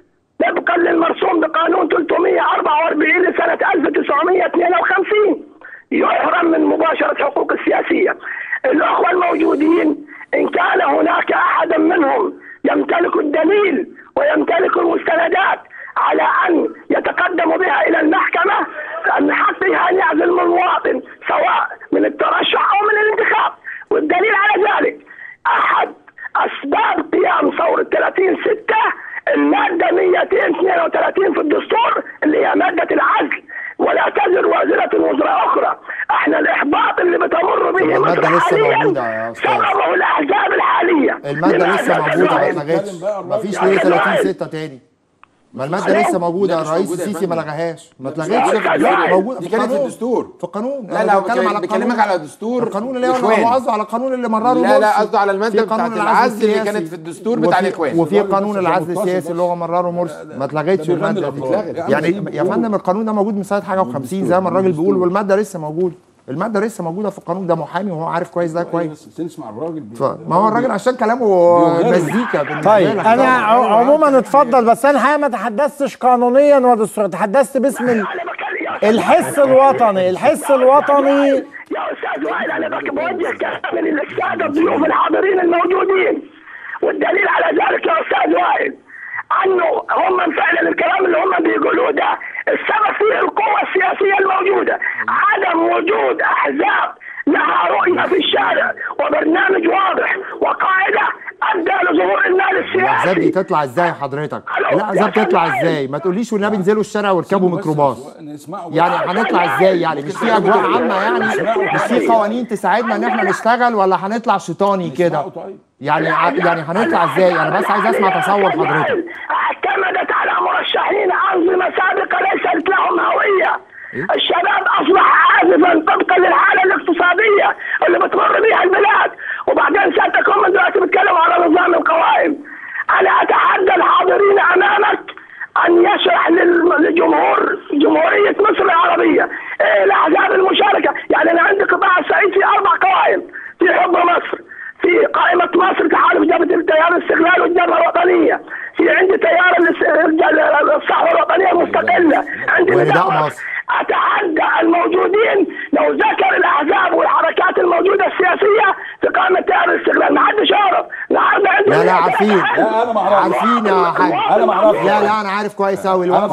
طبقا للمرسوم بقانون 344 لسنة 1952 يحرم من مباشرة حقوق السياسية. الأخوة الموجودين إن كان هناك أحدا منهم يمتلك الدليل ويمتلك المستندات على أن يتقدم بها إلى المحكمة، أن حقها أن يعزل المواطن سواء من الترشح أو من الانتخاب. والدليل على ذلك أحد أسباب قيام ثورة 30/6 المادة 232 في الدستور اللي هي مادة العزل، ولا تزر وازرة وزر أخرى. احنا الإحباط اللي بتمر به مصر حاليا سببه الأحزاب الحالية. المادة لسه موجودة ما اتلغتش، مفيش ليه 30/6 تاني. ما المادة لسه موجودة، الرئيس السيسي ما لغاهاش، ما اتلغتش، موجودة دي، كانت في الدستور، في القانون. لا لا، بتكلم على بكلمك على الدستور، القانون اللي هو قصده على القانون اللي مرره. لا لا، قصده على المادة بتاعت العزل اللي كانت في الدستور بتاع الاخوان، وفي قانون العزل السياسي اللي هو مرره مرسي، ما اتلغتش المادة دي. يعني يا فندم القانون ده موجود من سنة حاجة و50 زي ما الراجل بيقول، والمادة لسه موجودة. المادة لسه موجودة في القانون ده، محامي وهو عارف كويس ده كويس. تسمع الراجل، ما هو الراجل عشان كلامه مزيكا. طيب انا عموما اتفضل، بس انا الحقيقة ما تحدثتش قانونيا ولا دستوريا، تحدثت باسم الحس الوطني. الحس الوطني يا استاذ وائل، انا بوجه كلامي للسادة الضيوف الحاضرين الموجودين، والدليل على ذلك يا استاذ وائل انه هم فعلا الكلام اللي هم بيقولوه ده السبب فيه القوى السياسيه الموجوده، عدم وجود احزاب لها رؤيه في الشارع وبرنامج واضح وقاعده عندنا ظهور النقل السياسي. الاحزاب دي تطلع ازاي حضرتك؟ الاحزاب تطلع ازاي؟ ما تقوليش والنبي انزلوا الشارع واركبوا ميكروباص. يعني هنطلع ازاي يعني؟ مش في اجواء عامه يعني؟ مش في قوانين تساعدنا ان احنا نشتغل ولا هنطلع شيطاني كده؟ يعني هنطلع ازاي؟ انا بس عايز اسمع تصور حضرتك. اعتمدت على مرشحين انظمه سابقه ليست لهم هويه. الشباب اصبح عازفا طبقا للحاله الاقتصاديه اللي بتمر بيها البلاد، وبعدين سيادتك هم دلوقتي بيتكلموا على نظام القوائم. انا اتحدى الحاضرين امامك ان يشرح للجمهور جمهوريه مصر العربيه ايه الاحزاب المشاركه. يعني انا عندي قطاع الصعيد في 4 قوائم، في حب مصر، في قائمه مصر تحالف جبهه التيار الاستقلال والجبهه الوطنيه، في عندي تيار الصحوه الوطنيه المستقله، عندي اتحدى الموجودين لو ذكر الاحزاب والحركات الموجوده السياسيه في قائمه تيار الاستقلال. ما حدش يعرف. لا عارفين. لا انا ما اعرفش. عارفين يا حاج. انا ما اعرفش. لا انا عارف كويس قوي. يعني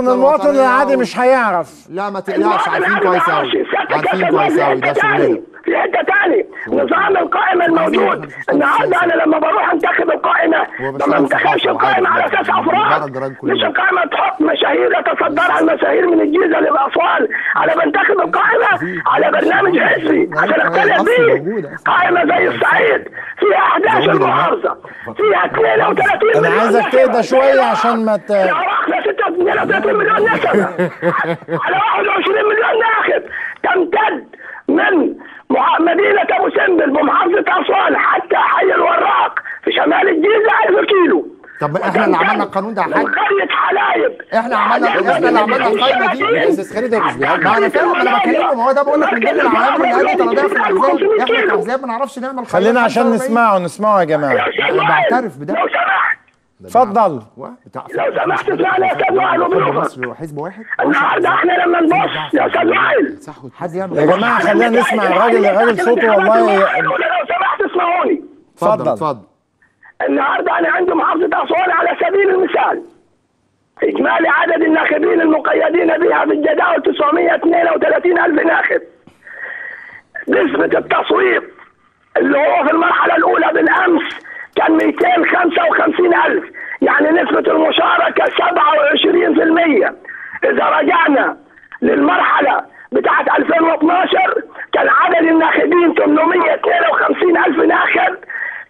المواطن العادي مش هيعرف. لا ما تقلقش، عارفين كويس قوي. عارفين كويس قوي. ده شغلنا. في حته ثانيه، نظام القائمه الموجود النهارده انا لما بروح انتخب القائمه ما بنتخبش القائمه على اساس افراد، مش القائمه تحط مشاهير يتصدرها المشاهير من الجيزه للاسوان، انا بنتخب القائمه على برنامج حزبي عشان اقتنع بيه. قائمه زي الصعيد فيها 11 محافظه، فيها 32 مليون. انا عايزك تهدى شويه عشان ما واخده 32 مليون نسبه على 21 مليون ناخب، تمتد من مدينة أبو سمبل بمحافظة أسوان حتى حي الوراق في شمال الجيزة 1000 كيلو. طب احنا اللي عملنا القانون ده يا حاج. قرية حلايب احنا اللي عملنا القايمة دي. يا أستاذ خالد ده مش بيهاجم. ما أنا فاهم، أنا بكلمه، ما هو ده بقول لك من ضمن العوامل اللي هي تراضيها في الأحزاب. احنا كأحزاب ما نعرفش نعمل. خلينا عشان نسمعه يا جماعة. أنا بعترف بده. لو سمحت. اتفضل. لو سمحت اسمعني يا استاذ وائل وبروفك. حزب واحد النهارده احنا لما نبص يا استاذ وائل يا جماعه خلينا نسمع الراجل. الراجل صوته والله. لو سمحت اسمعوني. اتفضل. النهارده انا عندي محافظه اسوان على سبيل المثال اجمالي عدد الناخبين المقيدين بها في الجداول 932,000 ناخب. نسبه التصويت اللي هو في المرحله الاولى بالامس كان 255,000، يعني نسبة المشاركة 27%. إذا رجعنا للمرحلة بتاعت 2012 كان عدد الناخبين 852,000 ناخب.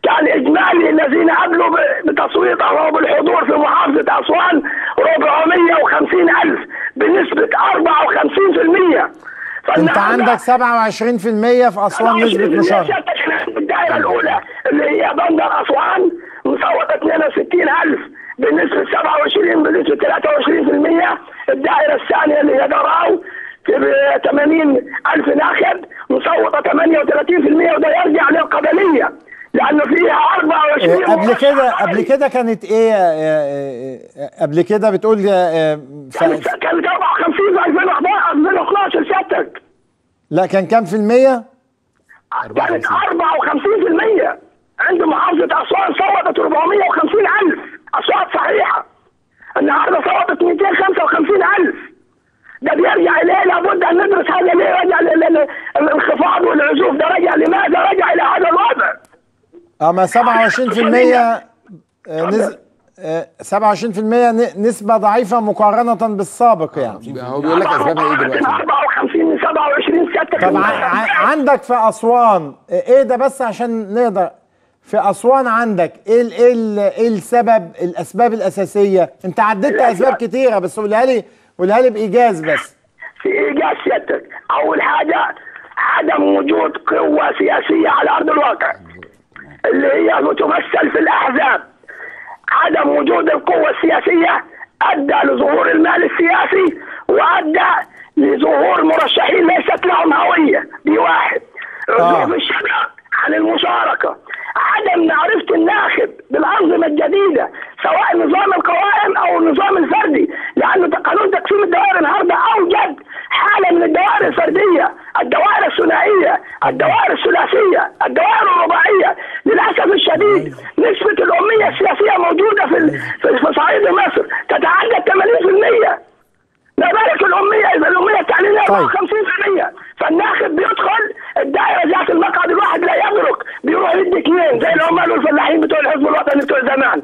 كان إجمالي الذين قبلوا بتصويتهم وبالحضور في محافظة أسوان 450,000 بنسبة 54%. أنت عندك 27% في أسوان نسبة مشاركة. الدائرة الأولى اللي هي بندر أسوان مصوت 62,000 بنسبة 23%. الدائرة الثانية اللي هي دراو 80,000 ناخب مصوتة 38%، وده يرجع للقبلية لأنه فيها 24. قبل كده كانت إيه؟ قبل كده بتقول كانت 54 في 2011 سيادتك. لا كان كام في المية؟ كانت 54%. عند محافظة أسوان صوتت 450,000 أصوات صحيحة. النهارده صوتت 255,000. ده بيرجع إليه. لابد أن ندرس هذا ليه رجع الانخفاض والعزوف ده، رجع لماذا؟ رجع إلى هذا الوضع. أما 27% نسبة ضعيفة مقارنة بالسابق يعني. هو بيقول لك أسبابها إيه دلوقتي؟ 24 سيادتك. طب عندك في أسوان إيه ده بس عشان نقدر في أسوان عندك إيه السبب، الأسباب الأساسية؟ أنت عددت أسباب كتيرة بس قولها لي بإيجاز بس. في إيجاز سيادتك، أول حاجة عدم وجود قوة سياسية على أرض الواقع اللي هي بتمثل في الأحزاب. عدم وجود القوة السياسية أدى لظهور المال السياسي وأدى لظهور مرشحين ليست لهم هوية. دي واحد. عزوف الشباب عن المشاركة، عدم معرفة الناخب بالأنظمة الجديدة سواء نظام القوائم أو النظام الفردي، لأن قانون تقسيم الدوائر النهارده أوجد حالة من الدوائر الفردية، الدوائر الثنائية، الدوائر الثلاثية، الدوائر الرباعية. للأسف الشديد نسبة الأمية السياسية موجودة في صعيد مصر تتعدى 80%. ما بالك الأمية التعليمية 54%. فالناخب بيدخل الدائرة ذات المقعد الواحد لا يملك، بيروح يدي بتوع الحزب الوطني بتوع زمان،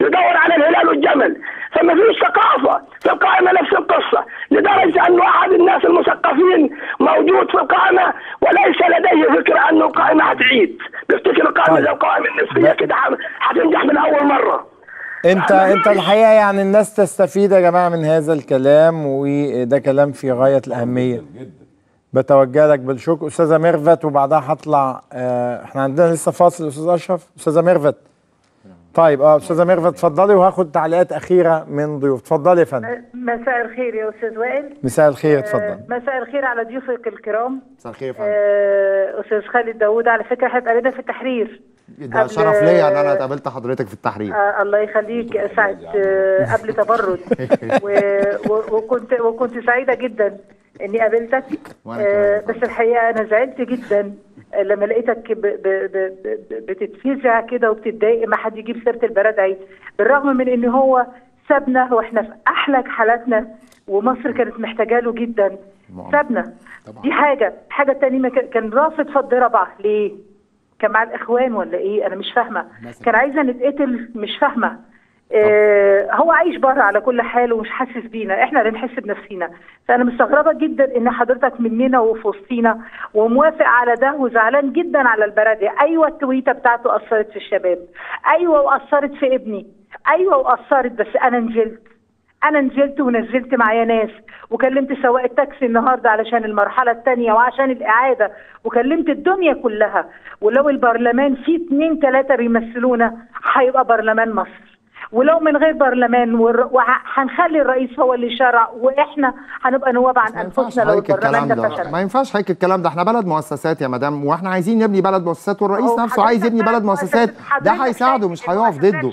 يدور على الهلال والجمل، فما فيش ثقافه في القائمه. نفس القصه لدرجه انه احد الناس المثقفين موجود في القائمه وليس لديه فكره انه القائمه هتعيد، بيفتكر القائمه زي القائمه النسبيه كده هتنجح من اول مره. انت الحقيقه يعني الناس تستفيد يا جماعه من هذا الكلام، وده كلام في غايه الاهميه. بتوجه لك بالشكر استاذه ميرفت، وبعدها هطلع احنا عندنا لسه فاصل. استاذ اشرف، استاذه ميرفت. طيب استاذه ميرفت اتفضلي، وهاخد تعليقات اخيره من ضيوف. اتفضلي يا فندم. مساء الخير يا استاذ وائل. مساء الخير، اتفضل. مساء الخير على ضيوفك الكرام. مساء الخير يا فندم. استاذ خالد داود، على فكره احنا اتقابلنا في التحرير. ده شرف ليا ان انا اتقابلت حضرتك في التحرير. الله يخليك، ساعه قبل تبرد وكنت سعيده جدا اني قابلتك. بس الحقيقه انا زعلت جدا لما لقيتك بتتفزع كده وبتتضايق ما حد يجيب سيره البرادعي، بالرغم من ان هو سابنا واحنا في احلى حالاتنا ومصر كانت محتاجه له جدا. سابنا دي حاجه تانية. كان رافض فض ربع ليه؟ كان مع الاخوان ولا ايه؟ انا مش فاهمه. كان عايزه نتقتل، مش فاهمه. هو عايش بره على كل حال ومش حاسس بينا، احنا اللي نحس بنفسينا. فانا مستغربه جدا ان حضرتك مننا وفي وسطينا وموافق على ده، وزعلان جدا على البرادعي. ايوه التويته بتاعته اثرت في الشباب، ايوه واثرت في ابني، ايوه واثرت، بس انا نزلت ونزلت معايا ناس، وكلمت سواق التاكسي النهارده علشان المرحله الثانيه وعشان الاعاده، وكلمت الدنيا كلها. ولو البرلمان فيه 2 3 بيمثلونا هيبقى برلمان مصر، ولو من غير برلمان هنخلي الرئيس هو اللي شرع، واحنا هنبقى نواب عن انفسنا لو البرلمان ده فشل. ما ينفعش حكي الكلام ده، احنا بلد مؤسسات يا مدام، واحنا عايزين نبني بلد مؤسسات، والرئيس نفسه عايز يبني بلد مؤسسات، ده هيساعده مش هيقف ضده.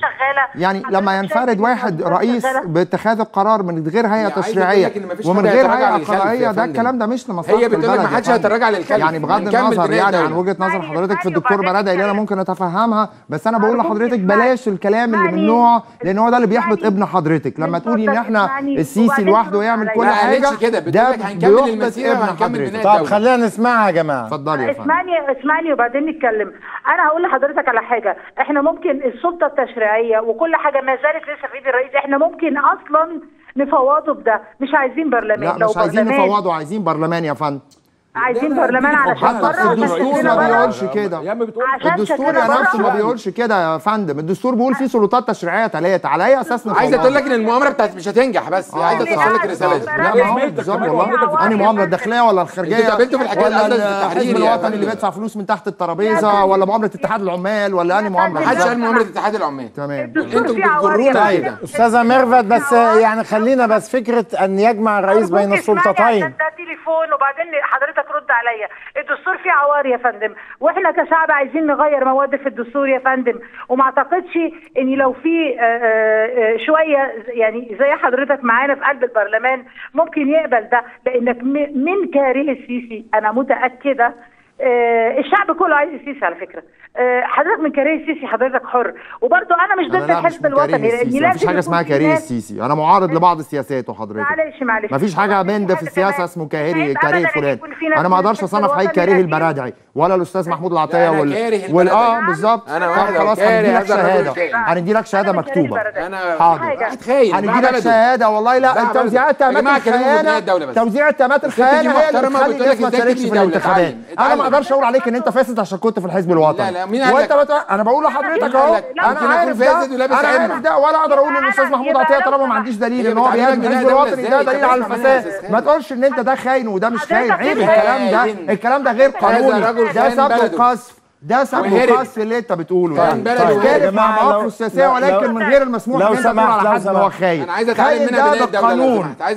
يعني لما ينفرد واحد رئيس باتخاذ القرار من غير هيئه تشريعيه ومن غير هيئه قضائيه، ده الكلام ده مش لمصلحه البلد. هي بتقول ما حدش هيتراجع للخلف. يعني بغض النظر يعني عن وجهه نظر حضرتك في الدكتور برادعي اللي انا ممكن اتفهمها، بس انا بقول لحضرتك بلاش الكلام اللي من نوع، لان هو ده اللي بيحبط ابن حضرتك. لما تقولي ان احنا السيسي لوحده يعمل كل حاجه كده، ده هنكمل المسيره وهنكمل بناء الدوله. طب خلينا نسمعها يا جماعه. اتفضلي يا فندم. اسمعني وبعدين نتكلم. انا هقول لحضرتك على حاجه، احنا ممكن السلطه التشريعيه وكل حاجه ما زالت لسه في ايد الرئيس، احنا ممكن اصلا نفوضه بده. مش عايزين برلمان. لا مش عايزين نفوضه، عايزين برلمان يا فندم. عايزين برلمان علشان بره. الدستور ما بيقولش كده. الدستور نفسه ما بيقولش كده يا فندم. الدستور بيقول فيه سلطات تشريعيه 3. على اي اساس؟ عايزه تقول لك ان المؤامره بتاعت مش هتنجح، بس عايزه توصل لك رساله. انا مؤامره الداخليه ولا الخارجيه؟ انت قابلته في الحكايه اللي التحرير الوطني اللي بيدفع فلوس من تحت الترابيزه، ولا مؤامره اتحاد العمال، ولا انا مؤامره؟ محدش قال مؤامره اتحاد العمال. تمام. انتوا بتجرونا كده. استاذه ميرفت، بس يعني خلينا بس فكره ان يجمع الرئيس بين السلطتين. وبعدين حضرتك رد عليا. الدستور فيه عوار يا فندم، واحنا كشعب عايزين نغير مواد في الدستور يا فندم. وما اعتقدش ان لو في شويه يعني زي حضرتك معانا في قلب البرلمان ممكن يقبل ده، لانك من كاره السيسي انا متاكده. الشعب كله عايز السيسي على فكره. حضرتك من كاريه السيسي، حضرتك حر. وبرضه انا مش ضد الحزب الوطني، لان لازم. مفيش حاجه اسمها كاريه السيسي، انا معارض لبعض سياساته حضرتك. معلش مفيش حاجه بند في السياسه اسمه كاريه فلان. انا ما اقدرش اصنف حي كاريه البرادعي ولا الاستاذ محمود عطية بالظبط. خلاص هندي لك شهاده مكتوبه. حاضر، هندي لك شهاده والله. لا توزيع التهمات الخيانه، توزيع التهمات الخيانه هي اللي بتخلي الناس ما تشاركش في الانتخابات. انا ما اقدرش اقول عليك ان انت فاسد عشان كنت في الحزب الوطني. لا مين قال لك؟ انا بقول لحضرتك اهو، انا عارف فاسد ولابس عين ده، ولا اقدر اقول ان الاستاذ محمود عطية طالما ما عنديش دليل ان هو بيهاجم الحزب الوطني ده دليل على الفساد. ما تقولش ان انت ده خاين وده مش خاين. عيب الكلام ده غير قانوني، ده سب وقذف، ده سب وقذف اللي انت بتقوله. يعني مع مواقفه السياسيه، ولكن من غير المسموح ان انت تقول على حد ان هو خاين. انا عايز اتعلم منها دليل الدوله.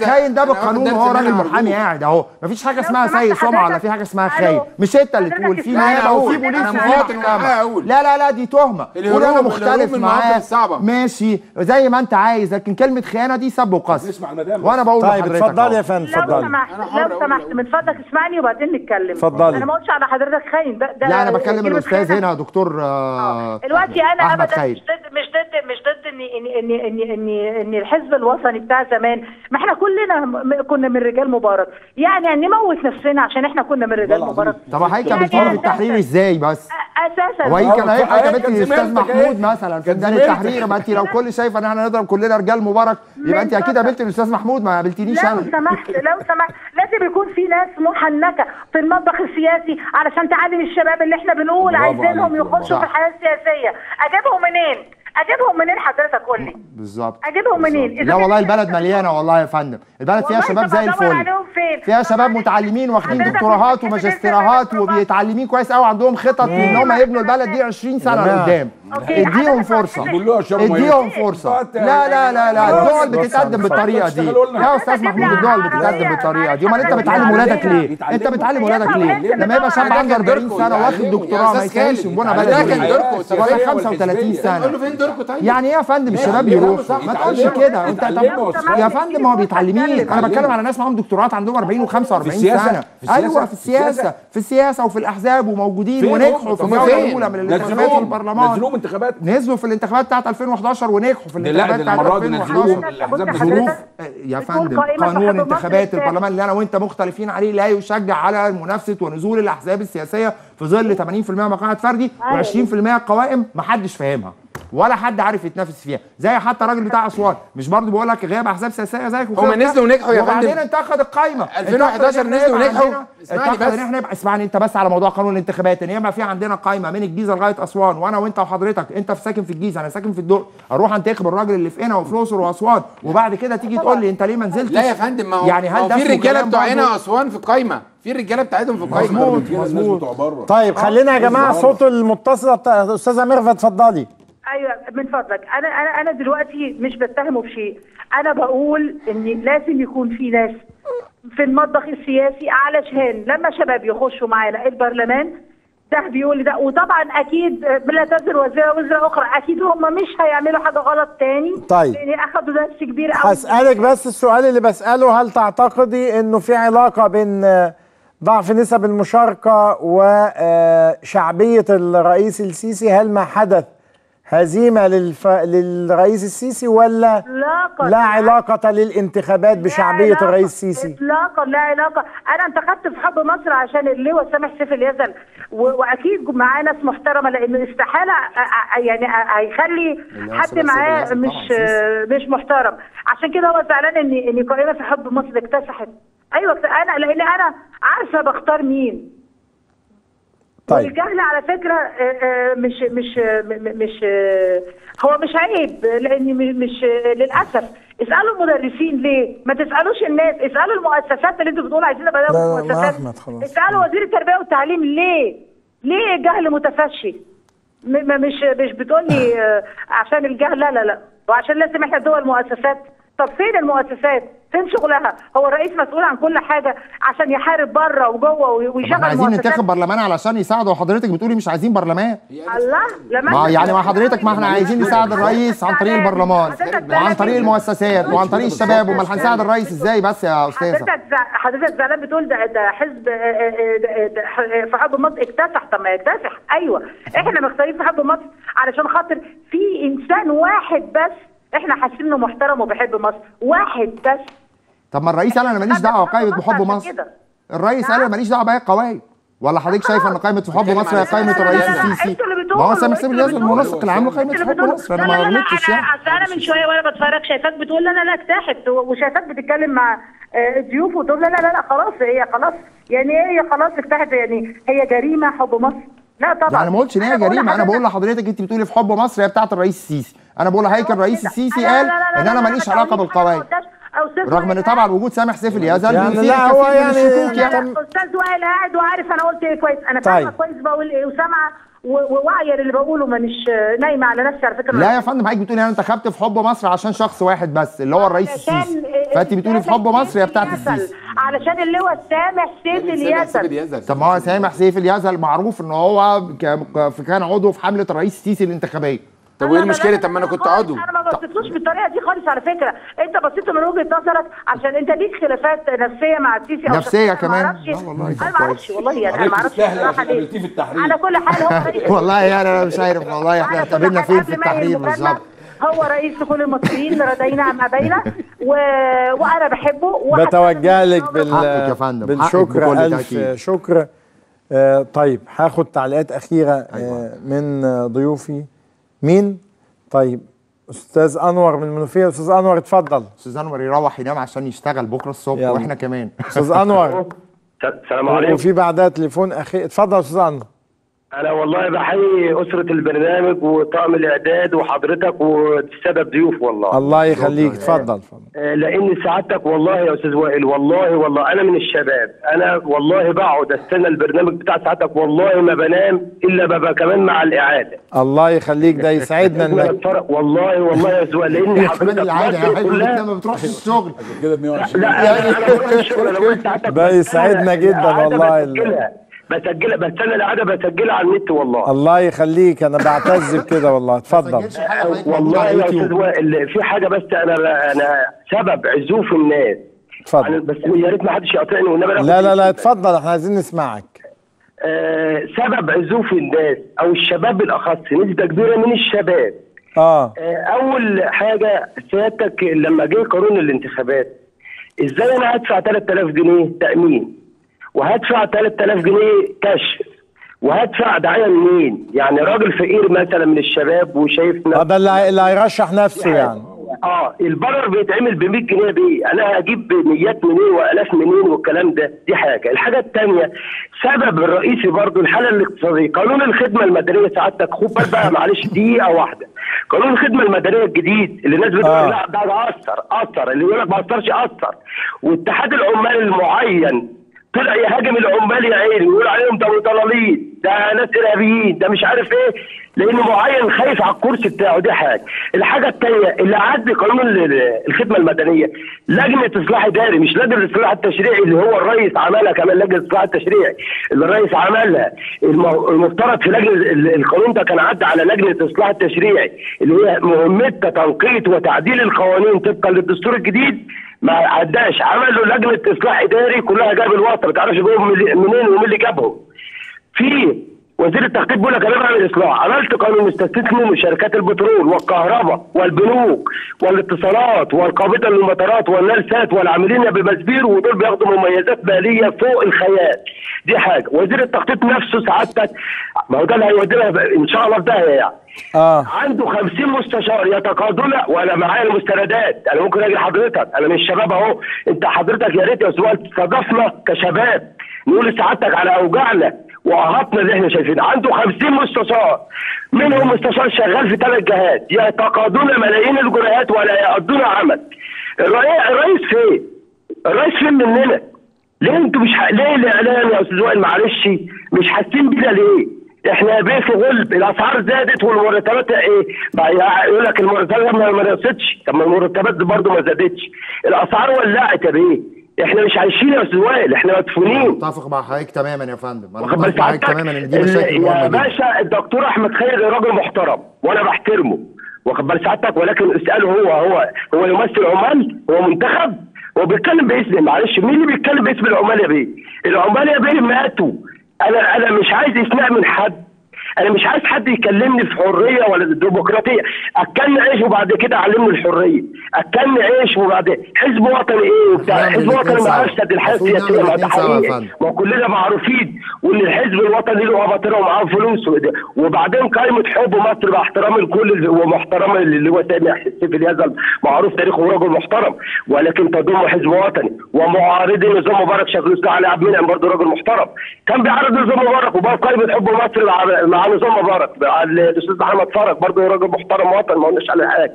خاين ده بالقانون، وهو راجل محامي قاعد اهو. مفيش حاجه اسمها سيء سمعه ولا في حاجه اسمها خاين. مش انت اللي تقول في نيابه وفي بوليس وفي محكمه. لا لا لا، دي تهمه. قول انا مختلف معاك ماشي زي ما انت عايز، لكن كلمه خيانه دي سب وقذف. وانا بقول لحضرتك طيب اتفضلي يا فندم. لو سمحت من فضلك اسمعني وبعدين نتكلم. اتفضلي. انا ما قلتش على حضرتك خاين. لا انا بكلم الاستاذ هنا دكتور دلوقتي. انا ابدا مش ضد ان الحزب الوطني بتاع زمان، ما احنا كلنا كنا من رجال مبارك. يعني نموت نفسنا عشان احنا كنا من رجال مبارك. طب حضرتك بتقول التحرير ازاي بس؟ اساسا. وان كان اي حاجه بنتي استاذ محمود مثلا فدان التحرير، ما انت لو كل شايفه ان احنا نضرب كلنا رجال مبارك يبقى انت اكيد قابلتي الاستاذ محمود، ما قابلتنيش انا. لو سمحت لازم يكون في ناس محنكه في المطبخ السياسي علشان تعلم الشباب اللي احنا بنقول عايزينهم يخشوا في الحياه السياسيه. اجيبهم منين؟ اجيبهم منين حضرتك قول لي؟ بالظبط اجيبهم منين؟ لا والله البلد مليانه والله يا فندم، البلد فيها شباب زي الفل، فيها شباب متعلمين واخدين دكتوراهات وماجستيراهات وبيتعلمين كويس قوي، عندهم خطط ان هم يبنوا البلد دي 20 سنه لقدام. اديهم فرصه، اديهم فرصه. لا لا لا لا الدول بتتقدم بالطريقه دي يا استاذ محمود، الدول بتتقدم بالطريقه دي. امال انت بتعلم ولادك ليه؟ انت بتعلم ولادك ليه؟ لما يبقى شاب عنده 40 سنه واخد دكتوراه ما يسالش بونا بلد ده كان دوركم ولا 35 سنه. يعني ايه يا فندم الشباب يروحوا؟ ما تقولش كده انت يا فندم، ما هو بيتعلمين. انا بتكلم على ناس معاهم دكتورات عندهم 40 و45 سنه. ايوه في السياسه، في السياسه وفي الاحزاب وموجودين ونجحوا في الدوره الاولى من الانتخابات والبرلمان، نزلوا انتخابات، نزلوا في الانتخابات بتاعت 2011 ونجحوا في الانتخابات بتاعت 2011. يا فندم قانون انتخابات البرلمان اللي انا وانت مختلفين عليه لا يشجع على منافسه ونزول الاحزاب السياسيه في ظل 80% مقاعد فردي و20% قوائم ما حدش فاهمها ولا حد عارف يتنافس فيها، زي حتى الراجل بتاع اسوان مش برضه بيقول لك غياب احزاب سياسيه زيك وكده. هما نزلوا ونجحوا يا فندم، وبعدين انتخد القايمه 2011 نزلوا ونجحوا. اسمعني انت بس على موضوع قانون الانتخابات، ان يبقى في عندنا قايمه من الجيزه لغايه اسوان، وانا وانت وحضرتك انت في ساكن في الجيزه انا ساكن في الدقي، اروح انتخب الراجل اللي في قنا وفي الاقصر واسوان وبعد كده تيجي تقول لي انت ليه ما نزلتش؟ لا يا فندم، ما هو يعني في رجاله بتوع قنا واسوان في القايمه، في الرجاله بتاعتهم في القايمه. مظبوط. طيب خلينا يا جماعه صوت المتصله استاذه ميرفت اتفضلي. ايوه من فضلك، انا دلوقتي مش بتهمه بشيء، انا بقول ان لازم يكون في ناس في المطبخ السياسي علشان لما شباب يخشوا معانا البرلمان ده بيقول لي ده، وطبعا اكيد لا تزر وزيره اخرى، اكيد هم مش هيعملوا حاجه غلط تاني. طيب لان اخذوا درس كبير قوي. هسالك بس السؤال اللي بساله، هل تعتقدي انه في علاقه بين ضعف نسب المشاركه وشعبيه الرئيس السيسي؟ هل ما حدث هزيمة للرئيس السيسي ولا لا علاقة للانتخابات بشعبية الرئيس السيسي؟ اطلاقا لا علاقة. انا انتخبت في حب مصر عشان اللواء سامح سيف اليزل، واكيد معاه ناس محترمة، لان استحالة يعني هيخلي حد معاه مش محترم. عشان كده هو زعلان ان قائمة في حب مصر اكتسحت. ايوه انا لان انا عارفة بختار مين. طيب. الجهل على فكره مش هو مش عيب، لان مش للاسف. اسالوا المدرسين ليه؟ ما تسالوش الناس، اسالوا المؤسسات اللي انتوا بتقولوا عايزين بداوا المؤسسات، اسالوا وزير التربيه والتعليم ليه الجهل متفشي؟ مش بتقول لي عشان الجهل، لا وعشان لازم احنا دول المؤسسات. طب فين المؤسسات؟ فين شغلها؟ هو الرئيس مسؤول عن كل حاجه عشان يحارب بره وجوه ويشغل. احنا عايزين ننتخب برلمان علشان يساعده، وحضرتك بتقولي مش عايزين برلمان. الله لما يعني مع حضرتك ما احنا عايزين نساعد الرئيس عن طريق البرلمان وعن طريق المؤسسات وعن طريق الشباب، امال هنساعد الرئيس ازاي بس يا استاذه؟ حضرتك زعلان بتقول ده حزب في حب مصر اكتسح. طب ما يكتسح، ايوه احنا مختارين في حب مصر علشان خاطر في انسان واحد بس احنا حاسين انه محترم وبيحب مصر، واحد بس. طب ما الرئيس قال انا ماليش دعوه بقائمه بحب مصر. الرئيس قال انا ماليش دعوه باي قوائم، ولا حضرتك شايفه ان قائمه بحب مصر هي قائمه الرئيس السيسي؟ ما هو سامح سيف اليزل المنسق العام لقائمه بحب مصر. انا ما غلطتش يعني. انا من شويه وانا بتفرج شايفاك بتقول انا لا اكتحت، وشايفاك بتتكلم مع ضيوف وتقول لا خلاص هي خلاص يعني هي خلاص اكتحت، يعني هي جريمه حب مصر. لا طبعا يعني ما قلتش ان هي جريمه، انا بقول لحضرتك انت بتقولي في حب مصر هي بتاعه الرئيس السيسي، انا بقول لحضرتك الرئيس السيسي قال ان انا ماليش علاقه بالقوائم، رغم ان طبعا وجود سامح سيف اليزل لا هو يعني استاذ وائل قاعد وعارف انا قلت ايه كويس، انا فاهمه كويس بقول ايه وسامعه وواعيه اللي بقوله، مانيش نايمه على نفسي على فكره. لا يا فندم حضرتك بتقولي انا انتخبت في حب مصر عشان شخص واحد بس اللي هو الرئيس السيسي، فانت بتقولي في حب مصر هي بتاعه السيسي علشان اللواء سامح سيف اليزل. طب ما هو سامح سيف اليزل معروف ان هو كان عضو في حمله الرئيس السيسي الانتخابيه. طب وايه المشكله؟ طب ما انا كنت عضو. انا ما بصيتلوش بالطريقه دي خالص على فكره، انت بصيت من وجهه نظرك عشان انت ليك خلافات نفسيه مع السيسي او نفسيه كمان. انا ما اعرفش والله يعني انا ما اعرفش الصراحه ليه. على كل حال هو والله يعني انا مش عارف والله احنا قابلنا فين في التحرير بالظبط. هو رئيس لكل المصريين رضينا عما بينا وانا بحبه. بتوجه لك بالشكر، الف شكر طيب هاخد تعليقات أخيرة من ضيوفي. مين؟ طيب أستاذ أنور من المنوفية. أستاذ أنور اتفضل. أستاذ أنور يروح ينام عشان يشتغل بكرة الصبح يلا. وإحنا كمان أستاذ أنور. السلام عليكم. وفي بعدها تليفون أخير. اتفضل أستاذ أنور. أنا والله بحيي أسرة البرنامج وطاقم الإعداد وحضرتك والسادة ضيوف والله. الله يخليك اتفضل. لأن سعادتك والله يا أستاذ وائل والله أنا من الشباب، أنا والله بقعد أستنى البرنامج بتاع سعادتك والله ما بنام إلا ببقى كمان مع الإعادة. الله يخليك ده يسعدنا إنك والله يا أستاذ وائل لأن حضرتك الإعادة يا حبيبي أنت ما بتروحش الشغل كده 120. لا ده يسعدنا جدا والله. بسجلها بستنى العادة بسجلها على النت والله. الله يخليك انا بعتز بكده والله. اتفضل. والله يا استاذ وائل في حاجه بس انا سبب عزوف الناس. اتفضل. بس يا ريت ما حدش يقاطعني والنبي. لا اتفضل احنا عايزين نسمعك. سبب عزوف الناس او الشباب بالاخص نسبه كبيره من الشباب. اول حاجه سيادتك لما جه قانون الانتخابات ازاي انا هدفع 3000 جنيه تامين؟ وهدفع 3000 جنيه كشف وهدفع دعايه منين؟ يعني راجل فقير مثلا من الشباب وشايف نفسه ده اللي هيرشح نفسه يعني البرر بيتعمل ب 100 جنيه بيه، انا هجيب ميات منين والاف منين والكلام ده، دي حاجه، الحاجه الثانيه سبب الرئيسي برضه الحاله الاقتصاديه، قانون الخدمه المدنيه سعادتك خد بالك بقى معلش دقيقه واحده، قانون الخدمه المدنيه الجديد اللي الناس بتقول لا ده اثر، اللي يقول لك ما اثرش اثر، واتحاد العمال المعين طلع يهاجم العمال يا عيني ويقول عليهم ده ضلالين، ده ناس ارهابيين، ده مش عارف ايه، لان معين خايف على الكرسي بتاعه، دي حاجه. الحاجه الثانيه اللي عدى قانون الخدمه المدنيه لجنه اصلاح اداري مش لجنه اصلاح التشريعي اللي هو الرئيس عملها، كمان لجنه اصلاح التشريعي اللي الرئيس عملها المفترض في لجنه القانون ده كان عدى على لجنه اصلاح التشريعي اللي هي مهمتها تنقيط وتعديل القوانين طبقا للدستور الجديد، ما عداش، عملوا لجنه اصلاح اداري كلها جاب الواسطه ما تعرفش جابهم منين ومين اللي جابهم. في وزير التخطيط بيقول لك انا بعمل اصلاح، عملت قانون استثنوا من شركات البترول والكهرباء والبنوك والاتصالات والقابضه للمطارات والنلسات والعاملين بالمسبير ودول بياخدوا مميزات ماليه فوق الخيال. دي حاجه، وزير التخطيط نفسه سعادتك ما هو ده اللي هيودينا ان شاء الله في داهيه يعني. عنده 50 مستشار يتقاضون وانا معايا المستندات، انا ممكن اجي لحضرتك، انا من الشباب اهو، انت حضرتك يا ريت يا استاذ تستضيفنا كشباب نقول لسعادتك على اوجاعنا وعهاتنا اللي احنا شايفينها. عنده 50 مستشار منهم مستشار شغال في 3 جهات يتقاضون ملايين الجنيهات ولا يقضون عمل. الرئيس فين؟ الرئيس فين مننا؟ ليه انتوا مش ليه الاعلام يا استاذ وائل معلش مش حاسين بينا ليه؟ احنا بيه في غلب، الاسعار زادت والمرتبات ايه؟ يقول لك المرتبات ما زادتش، طب ما المرتبات برضه ما زادتش. الاسعار ولعت يا بيه. احنا مش عايشين يا استاذ وائل، احنا مدفونين. متفق مع حضرتك تماما يا فندم، انا متفق معاك تماما ان دي مشاكل يا باشا. الدكتور احمد خيري راجل محترم وانا بحترمه واخد بال سعادتك، ولكن اساله هو يمثل عمال؟ هو منتخب؟ هو بيتكلم باسم معلش مين اللي بيتكلم باسم العمال يا بيه؟ العمال يا بيه ماتوا. انا مش عايز استثناء من حد، انا مش عايز حد يكلمني في حريه ولا ديمقراطيه، اكلني عيش وبعد كده علمني الحريه، اكلني عيش وبعدين حزب وطني ايه وبتاع، حزب وطني ما افسد الحياه السياسيه ما ده حقيقي وكلنا معروفين وان الحزب الوطني له اباطره ومعاه فلوس، وبعدين قائمه حب مصر مع احترام الكل ومحترام اللي هو سامح سيف اليزل معروف تاريخه ورجل محترم، ولكن تضم حزب وطني ومعارضي نظام مبارك شكله يصلح على عبد المنعم برضه راجل محترم كان بيعارض نظام مبارك وبقى قائمه حب مصر مع نظام مبارك، الاستاذ محمد فرج برضه راجل محترم وطن ما قلناش عليه حاجه،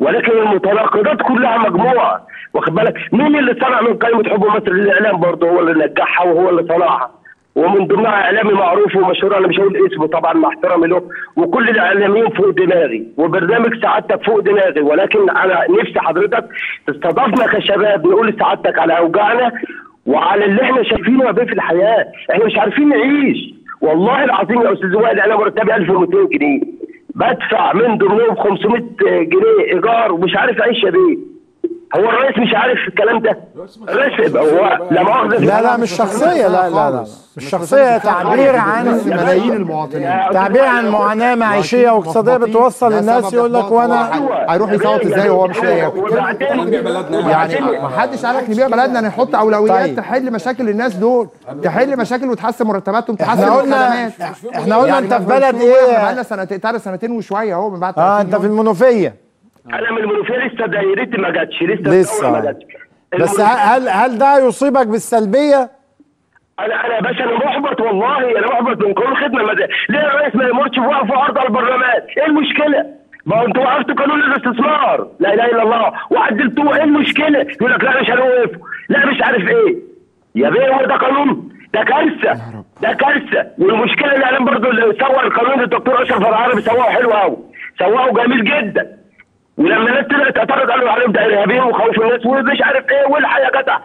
ولكن المتناقضات كلها مجموعه واخد بالك. مين اللي طلع من قائمه حب مصر للاعلام برضه هو اللي نجحها وهو اللي طلعها، ومن ضمنها اعلامي معروف ومشهور انا مش هقول اسمه طبعا مع احترامي له، وكل الاعلاميين فوق دماغي وبرنامج سعادتك فوق دماغي، ولكن انا نفسي حضرتك تستضافنا كشباب نقول سعادتك على اوجاعنا وعلى اللي احنا شايفينه في الحياه، احنا مش عارفين نعيش والله العظيم يا استاذ وائل. انا مرتبي 1200 جنيه بدفع من ضمنهم 500 جنيه ايجار ومش عارف اعيش يا بيه. هو الرئيس مش عارف الكلام ده؟ الرئيس هو لا مؤاخذة لا مش شخصية، لا لا لا مش شخصية، تعبير عن ملايين المواطنين، تعبير عن معاناة معيشية واقتصادية بتوصل للناس، يقول لك وانا هيروح يصوت ازاي وهو مش لاقي ياكل؟ يعني ما حدش قال لك نبيع بلدنا، نحط اولويات تحل مشاكل الناس دول، تحل مشاكل وتحسن مرتباتهم، تحسن الخدمات. احنا قلنا انت في بلد ايه؟ بقالنا سنتين وشويه اهو من بعد انت في المنوفية. أنا من المنوفية لسه دايرتي ما جاتش، لسه ما جاتش. بس هل ده يصيبك بالسلبية؟ أنا يا باشا أنا محبط والله، أنا محبط من كل خدمة. ليه الرئيس ما يمرش بوقفه عرض على البرلمان؟ إيه المشكلة؟ ما أنتوا وقفتوا قانون الاستثمار، لا إله إلا الله، وعدلتوه، إيه المشكلة؟ يقول لك لا مش هنوقفه، لا مش عارف إيه. يا بيه هو ده قانون؟ ده كارثة، ده كارثة. والمشكلة الإعلام برضه اللي سوى القانون الدكتور أشرف العربي، سواه حلو أوي، سواه جميل جدا. ولما الناس طلعت اعترض قالوا عليهم ده ارهابيين وخوفوا الناس ومش عارف ايه والحق يا جدع.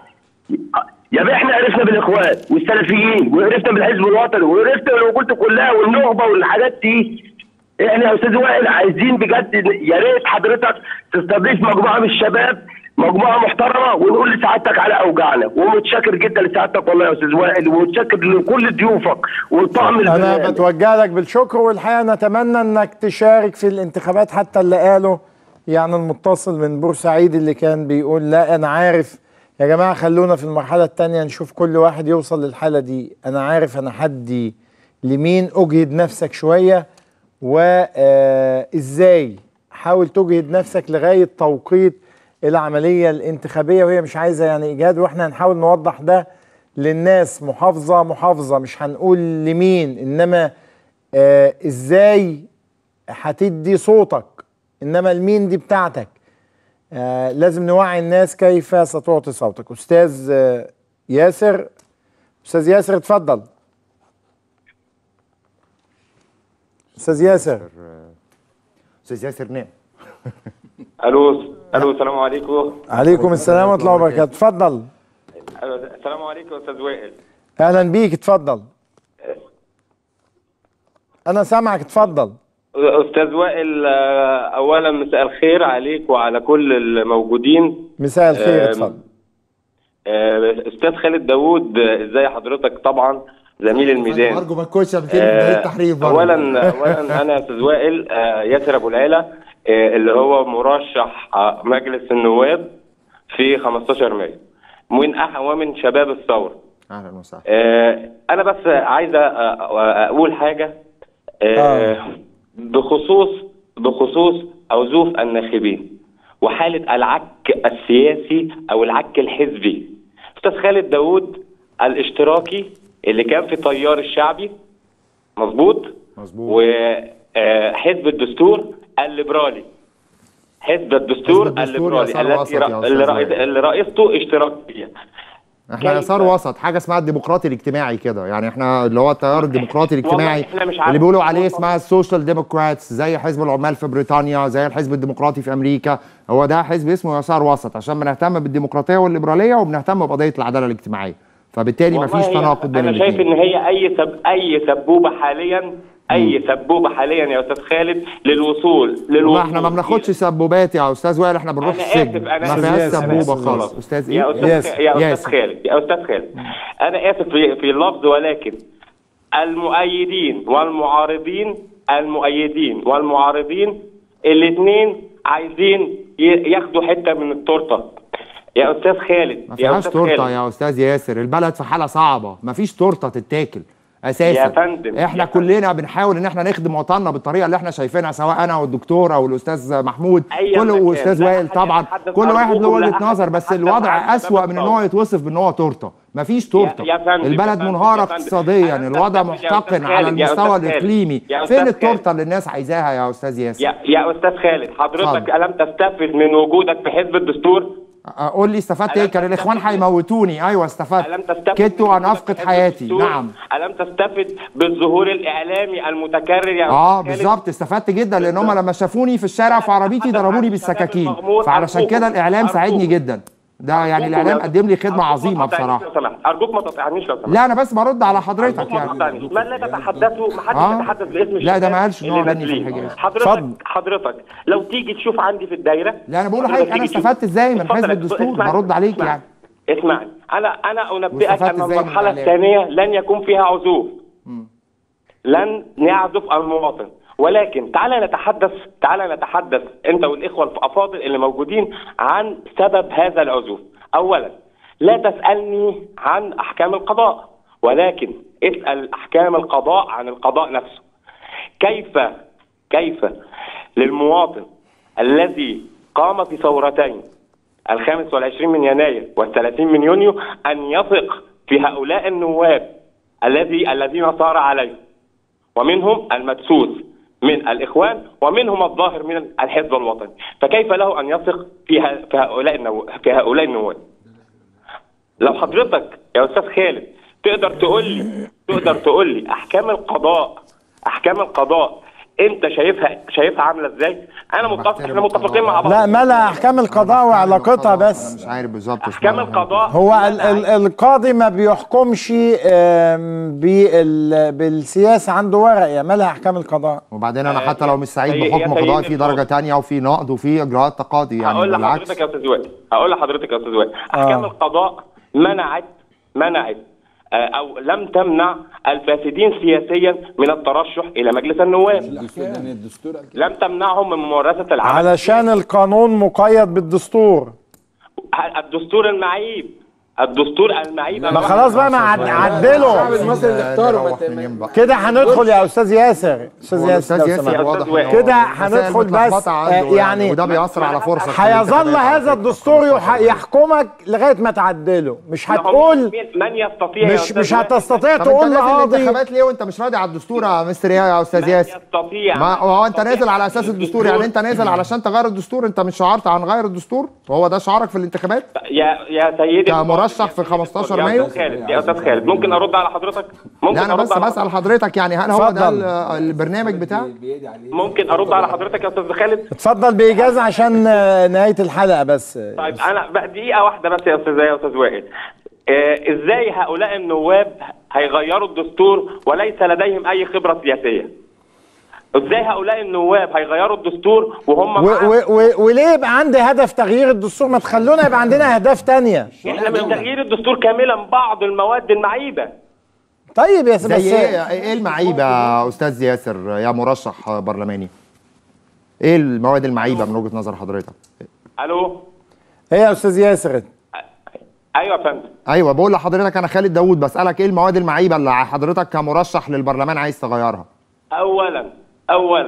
يا بيه احنا عرفنا بالاخوان والسلفيين، وعرفنا بالحزب الوطني، وعرفنا بالوجود كلها والنخبه والحاجات دي. احنا يا استاذ وائل عايزين بجد يا ريت حضرتك تستضيف مجموعه من الشباب، مجموعه محترمه، ونقول لسعادتك على اوجعنا. ومتشكر جدا لسعادتك والله يا استاذ وائل، ومتشكر لكل ضيوفك والطعم اللي انا بتوجه لك بالشكر. والحقيقه نتمنى انك تشارك في الانتخابات، حتى اللي قاله يعني المتصل من بورسعيد اللي كان بيقول لا انا عارف يا جماعه خلونا في المرحله الثانيه نشوف كل واحد يوصل للحاله دي، انا عارف انا حدي لمين، اجهد نفسك شويه. وازاي حاول تجهد نفسك لغايه توقيت العمليه الانتخابيه، وهي مش عايزه يعني اجهاد، واحنا هنحاول نوضح ده للناس محافظه محافظه، مش هنقول لمين، انما ازاي هتدي صوتك، انما المين دي بتاعتك. لازم نوعي الناس كيف ستعطي صوتك. استاذ ياسر اتفضل. استاذ ياسر نعم. الو السلام عليكم. عليكم السلام ورحمه الله وبركاته، اتفضل. السلام عليكم استاذ وائل. اهلا بيك، اتفضل. انا سامعك، اتفضل. أستاذ وائل أولا مساء الخير عليك وعلى كل الموجودين. مساء الخير، اتفضل. أستاذ خالد داود إزاي حضرتك؟ طبعا زميل الميدان. أرجو ما تكونش التحريف. أولا أنا أستاذ وائل ياسر أبو العلا اللي هو مرشح مجلس النواب في 15 مايو ومن شباب الثورة. أهلا وسهلا. أنا بس عايز أقول حاجة بخصوص أوزوف الناخبين وحالة العك السياسي أو العك الحزبي. أستاذ خالد داود الاشتراكي اللي كان في طيار الشعبي مظبوط، وحزب الدستور الليبرالي، حزب الدستور الليبرالي اللي رئيسته اشتراكية. احنا يسار وسط، حاجه اسمها الديمقراطي الاجتماعي كده، يعني احنا اللي هو التيار الديمقراطي الاجتماعي اللي بيقولوا عليه اسمها السوشيال ديموكراتس، زي حزب العمال في بريطانيا، زي الحزب الديمقراطي في امريكا. هو ده حزب اسمه يسار وسط عشان بنهتم بالديمقراطيه والليبراليه وبنهتم بقضيه العداله الاجتماعيه، فبالتالي مفيش تناقض بين الاثنين. انا شايف ان هي اي سبوبه حاليا يا استاذ خالد للوصول. احنا ما بناخدش سبوبات يا استاذ وائل، احنا بنروح السجن. ما فيهاش سبوبه خالص. استاذ ايه؟ يا استاذ خالد انا اسف في اللفظ، ولكن المؤيدين والمعارضين الاثنين عايزين ياخدوا حته من التورته يا استاذ خالد. ما فيهاش تورته يا استاذ ياسر، البلد في حاله صعبه، ما فيش تورته تتاكل اساسا يا فندم. احنا كلنا بنحاول ان احنا نخدم وطننا بالطريقه اللي احنا شايفينها، سواء انا والدكتور او الاستاذ محمود والاستاذ وائل، طبعا كل واحد له وجهه نظر، بس الوضع اسوأ من ان هو يتوصف بان هو تورته. مفيش تورته، البلد منهاره اقتصاديا، الوضع محتقن على المستوى الاقليمي. فين التورته اللي الناس عايزاها يا استاذ ياسر؟ يا استاذ خالد حضرتك الم تستفد من وجودك في حزب الدستور؟ قول لي استفدت ايه؟ كان الاخوان هيموتوني. ايوه استفدت، كدت وان افقد حياتي. نعم. الم تستفد بالظهور الاعلامي المتكرر يا بالظبط. استفدت جدا، لان هم لما شافوني في الشارع في عربيتي ضربوني بالسكاكين، فعلشان كده الاعلام ساعدني جدا. ده يعني الاعلام قدم لي خدمه عظيمه بصراحه. ارجوك ما تقطعنيش لو سمحت. لا انا بس برد على حضرتك يعني. ما لا تتحدثوا، ما حدش يتحدث باسم الشيخ. لا ده ما قالش ان هو غني في الحجاز. حضرتك لو تيجي تشوف عندي في الدايره. لا انا بقول لحضرتك انا استفدت ازاي من حزب الدستور، برد عليك يعني. اسمعني، انا انبئك ان المرحله الثانيه لن يكون فيها عزوف. لن نعزف المواطن، ولكن تعال نتحدث انت والاخوه الافاضل اللي موجودين عن سبب هذا العزوف. اولا لا تسالني عن احكام القضاء، ولكن اسال احكام القضاء عن القضاء نفسه. كيف للمواطن الذي قام في ثورتين، 25 من يناير والثلاثين من يونيو، ان يثق في هؤلاء النواب الذين صار عليه، ومنهم المدسوس من الإخوان ومنهم الظاهر من الحزب الوطني، فكيف له أن يثق في هؤلاء النواب؟ لو حضرتك يا أستاذ خالد تقدر تقول لي أحكام القضاء أنت شايفها عاملة إزاي؟ أنا متفق، إحنا متفقين مع بعض. لا مالها أحكام القضاء وعلاقتها بس؟ مش عارف بالظبط أحكام القضاء. هو القاضي ما بيحكمش بالسياسة، عنده ورقة، مالها أحكام القضاء؟ وبعدين أنا حتى لو مش سعيد بحكم قضائي في درجة تانية وفي نقد وفي إجراءات تقاضي يعني. هقول لحضرتك يا أستاذ وائل أحكام القضاء منعت أو لم تمنع الفاسدين سياسيا من الترشح إلى مجلس النواب. لم تمنعهم من ممارسة العمل علشان القانون مقيد بالدستور. الدستور المعيب. ما خلاص بقى، ما عدله كده. هندخل يا أستاذ ياسر، أستاذ ياسر كده هندخل بس يعني، وده بيأثر على فرصة. هيظل هذا الدستور يحكمك لغاية ما تعدله. مش هتقول من يستطيع، مش هتستطيع تقول لقاضي. انتخابات ليه وانت مش راضي على الدستور يا مستر يا أستاذ ياسر؟ ما هو انت نازل على أساس الدستور، يعني انت نازل علشان تغير الدستور. انت مش شعارت عن غير الدستور، وهو ده شعارك في الانتخابات يا سيدي مرشح في 15 مايو. يا استاذ خالد ممكن ارد على حضرتك؟ لا انا بس بسال حضرتك يعني، هل هو ده البرنامج بتاعك؟ ممكن ارد على حضرتك يا استاذ خالد؟ اتفضل باجازه عشان نهايه الحلقه بس. طيب انا دقيقه واحده بس يا استاذ وائل. ازاي هؤلاء النواب هيغيروا الدستور وليس لديهم اي خبره سياسيه؟ ازاي هؤلاء النواب هيغيروا الدستور وهم وليه يبقى عندي هدف تغيير الدستور؟ ما تخلونا يبقى عندنا اهداف ثانيه. احنا من تغيير الدستور كاملا بعض المواد المعيبه. طيب يا سيدي، ايه المعيبه يا استاذ ياسر يا مرشح برلماني؟ ايه المواد المعيبه من وجهه نظر حضرتك؟ الو، ايه يا استاذ ياسر؟ ايوه يا فندم. ايوه بقول لحضرتك انا خالد داود، بسالك ايه المواد المعيبه اللي حضرتك كمرشح للبرلمان عايز تغيرها؟ اولا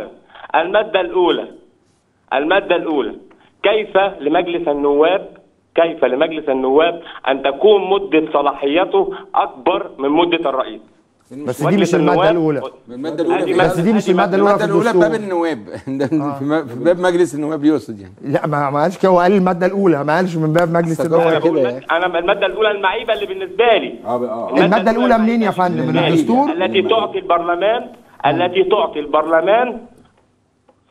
الماده الاولى كيف لمجلس النواب ان تكون مده صلاحيته اكبر من مده الرئيس. بس دي مش الماده الاولى. بس دي مش الماده الاولى في باب النواب. في باب مجلس النواب يقصد يعني. لا ما قالش كده، هو قال الماده الاولى، ما قالش من باب مجلس النواب كده. انا الماده الاولى المعيبه اللي بالنسبه لي الماده الاولى منين يا فندم؟ من الدستور التي تعطي البرلمان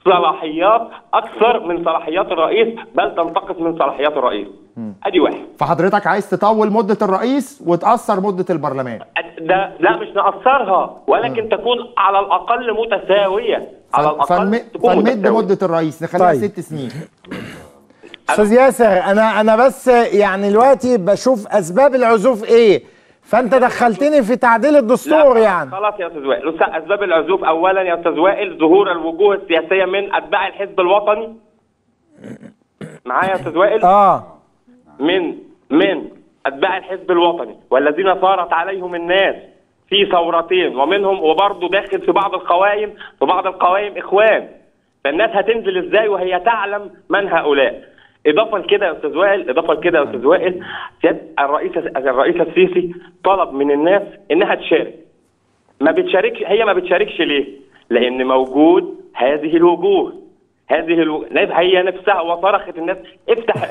صلاحيات أكثر من صلاحيات الرئيس، بل تنتقص من صلاحيات الرئيس. أدي واحد. فحضرتك عايز تطول مدة الرئيس وتأثر مدة البرلمان. ده لا، مش نأثرها، ولكن تكون على الأقل متساوية. على الأقل فنمد مدة الرئيس نخليها 6 سنين. أستاذ ياسر أنا بس يعني دلوقتي بشوف أسباب العزوف إيه، فانت دخلتني في تعديل الدستور. يعني خلاص يا استاذ وائل، اسباب العزوف اولا يا استاذ وائل ظهور الوجوه السياسيه من اتباع الحزب الوطني. معايا يا استاذ وائل؟ من اتباع الحزب الوطني والذين صارت عليهم الناس في ثورتين، ومنهم وبرضه داخل في بعض القوائم اخوان. فالناس هتنزل ازاي وهي تعلم من هؤلاء؟ اضافه لكده يا استاذ وائل الرئيس السيسي طلب من الناس انها تشارك. ما بتشاركش ليه؟ لان موجود هذه الوجوه هي نفسها وصرخت الناس.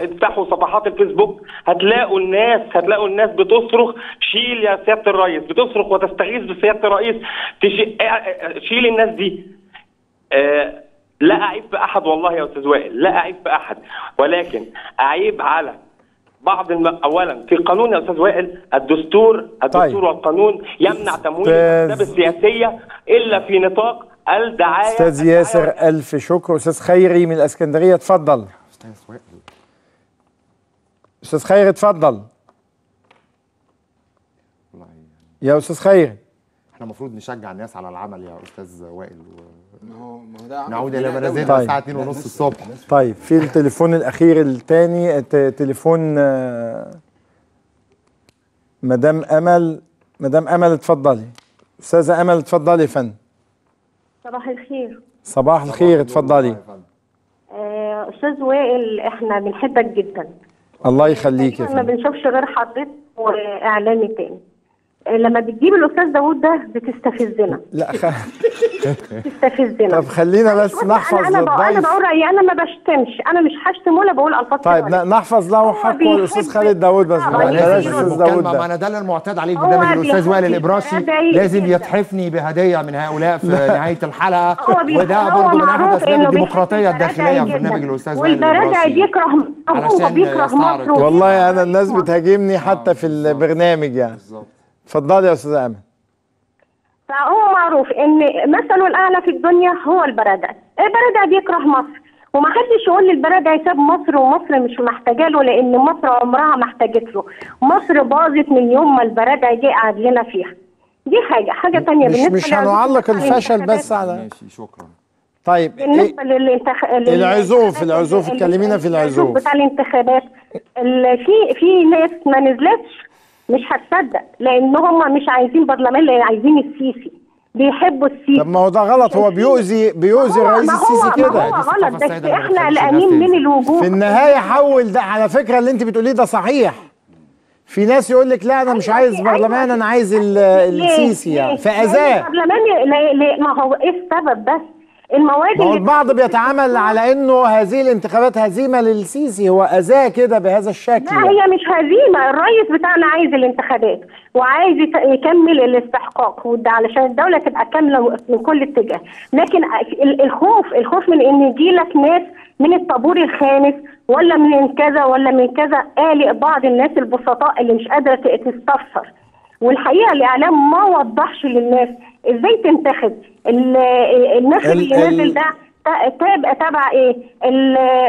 افتحوا صفحات الفيسبوك، هتلاقوا الناس بتصرخ شيل يا سياده الرئيس، بتصرخ وتستغيث بسياده الرئيس، شيل الناس دي. لا أعيب بأحد والله يا أستاذ وائل، ولكن أعيب على بعض اولا في قانون يا استاذ وائل الدستور والقانون يمنع تمويل الاحزاب السياسيه الا في نطاق الدعايه. استاذ ياسر الف شكر. استاذ خيري من الاسكندريه اتفضل. استاذ خيري اتفضل يا استاذ خيري. احنا المفروض نشجع الناس على العمل يا استاذ وائل نعود الى منازلنا الساعه 2:30 الصبح. طيب في التليفون الاخير الثاني تليفون مدام امل. مدام امل اتفضلي. استاذه امل اتفضلي يا فندم. صباح الخير. صباح الخير اتفضلي. استاذ وائل احنا بنحبك جدا. الله يخليك يا فندم. احنا ما بنشوفش غير حضرتك واعلامي تاني. لما بتجيب الاستاذ داود ده بتستفزنا. لا بتستفزنا. طب خلينا بس نحفظ للضيف. انا بقول رايي، انا ما بشتمش، انا مش هشتم ولا بقول الفاظ. طيب لا نحفظ له حقه الاستاذ خالد داود بس. بلاش الاستاذ داود ده. ما انا ده اللي المعتاد عليه قدام الاستاذ وائل الابراشي، لازم يتحفني بهديه من هؤلاء في نهايه الحلقه، وده برضه من احد اسباب الديمقراطيه الداخليه في برنامج الاستاذ وائل الابراشي. والبرادعي بيكره هو بيكره مصر. والله انا الناس بتهاجمني حتى في البرنامج يعني. اتفضلي يا استاذه امل. فهو معروف ان مثله الاعلى في الدنيا هو البرادعي. البرادعي بيكره مصر، ومحدش يقول لي البرادعي ساب مصر ومصر مش محتاجه له، لان مصر عمرها ما احتاجت له. مصر باظت من يوم ما البرادعي جه قعد لنا فيها. دي حاجه ثانيه بالنسبه مش هنعلق الفشل بس على. ماشي شكرا. طيب بالنسبه العزوف كلمينا في العزوف بتاع الانتخابات. في ناس ما نزلتش مش هتصدق، لان هم مش عايزين برلمان، لا عايزين السيسي، بيحبوا السيسي. طب ما هو ده غلط، هو بيؤذي الرئيس السيسي كده. ما هو غلط بس احنا قلقانين من الوجوه. في النهايه حول ده على فكره اللي انت بتقوليه ده صحيح. في ناس يقول لك لا انا مش عايز برلمان، انا عايز السيسي يعني فاذاه. برلمان ما هو ايه السبب بس؟ المواد اللي البعض بيتعامل على انه هذه الانتخابات هزيمه للسيسي، هو اذاه كده بهذا الشكل. لا هي مش هزيمه، الرئيس بتاعنا عايز الانتخابات وعايز يكمل الاستحقاق وده علشان الدوله تبقى كامله من كل اتجاه، لكن الخوف من ان يجيلك ناس من الطابور الخامس ولا من كذا ولا من كذا قلق بعض الناس البسطاء اللي مش قادره تستفسر. والحقيقه الاعلام ما وضحش للناس ازاي تنتخب الناس اللي نازل ده تبع ايه؟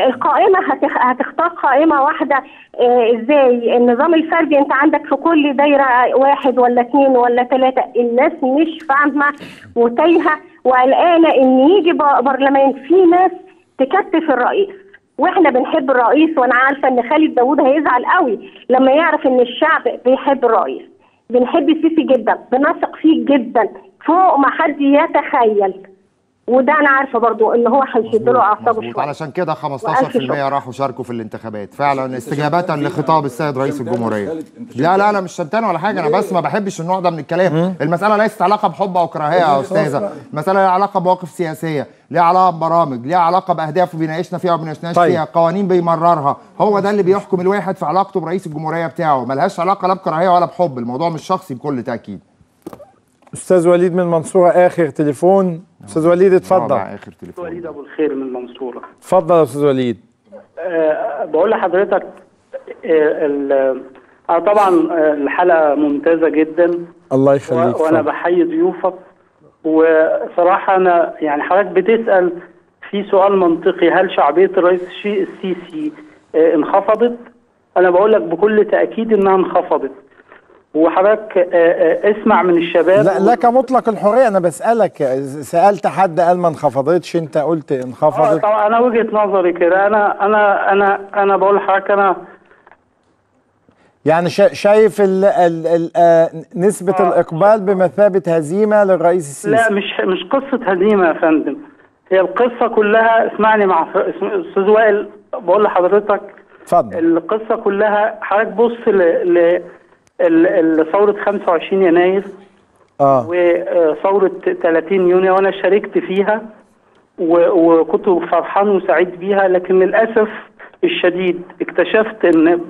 القائمه هتختار قائمه واحده ازاي؟ النظام الفردي انت عندك في كل دايره واحد ولا اثنين ولا ثلاثه. الناس مش فاهمه وتايهه وقلقانه ان يجي برلمان في ناس تكتف الرئيس، واحنا بنحب الرئيس وانا عارفه ان خالد داود هيزعل قوي لما يعرف ان الشعب بيحب الرئيس. بنحب السيسي جدا، بنثق فيه جدا فوق ما حد يتخيل، وده انا عارفه برضه ان هو هيشد له اعصابه شويه. علشان كده 15% راحوا شاركوا في الانتخابات فعلا استجابه لخطاب السيد رئيس الجمهوريه. لا لا انا مش شتان ولا حاجه، انا بس ما بحبش النوع ده من الكلام. المساله ليست علاقه بحب او كراهيه يا استاذه، المساله ليها علاقه بمواقف سياسيه، ليها علاقه ببرامج، ليها علاقه باهداف بيناقشنا فيها وبيناقشناش فيها، قوانين بيمررها، هو ده اللي بيحكم الواحد في علاقته برئيس الجمهوريه بتاعه، ملهاش علاقه لا بكراهيه ولا بحب، الموضوع مش شخصي بكل تاكيد. استاذ وليد من المنصوره اخر تليفون. استاذ وليد اتفضل. اخر تليفون. وليد ابو الخير من المنصوره. اتفضل يا استاذ وليد. بقول لحضرتك طبعا الحلقه ممتازه جدا. الله يخليك. وانا بحيي ضيوفك، وصراحه انا يعني حضرتك بتسال في سؤال منطقي، هل شعبيه الرئيس السيسي انخفضت؟ انا بقول لك بكل تاكيد انها انخفضت. وحضرتك اسمع من الشباب. لا لك مطلق الحريه، انا بسالك، سالت حد قال ما انخفضتش، انت قلت انخفضت. طبعا انا وجهه نظري كده، انا بقول لحضرتك انا يعني شايف نسبه الاقبال بمثابه هزيمه للرئيس السيسي. لا مش قصه هزيمه يا فندم، هي القصه كلها. اسمعني مع استاذ وائل، بقول لحضرتك اتفضل. القصه كلها حضرتك بص ثورة 25 يناير وثورة 30 يونيو، وانا شاركت فيها وكنت فرحان وسعيد بيها، لكن للاسف الشديد اكتشفت ان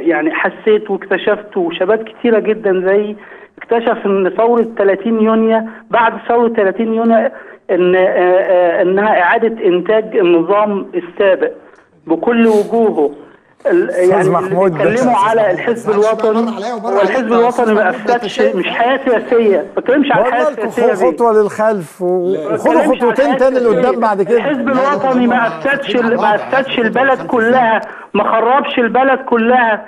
يعني حسيت واكتشفت وشباب كتيرة جدا زي اكتشف ان ثورة 30 يونيو بعد ثورة 30 يونيو ان انها اعادة انتاج النظام السابق بكل وجوهه. يعني محمود بيتكلموا على الحزب الوطني، والحزب الوطني ما افسدش، مش حياه سياسيه، ما بتكلمش عن الحياه السياسيه دي. خدوا خطوه للخلف وخدوا خطوتين تاني لقدام بعد كده. الحزب الوطني ما افسدش البلد كلها، ما خربش البلد كلها،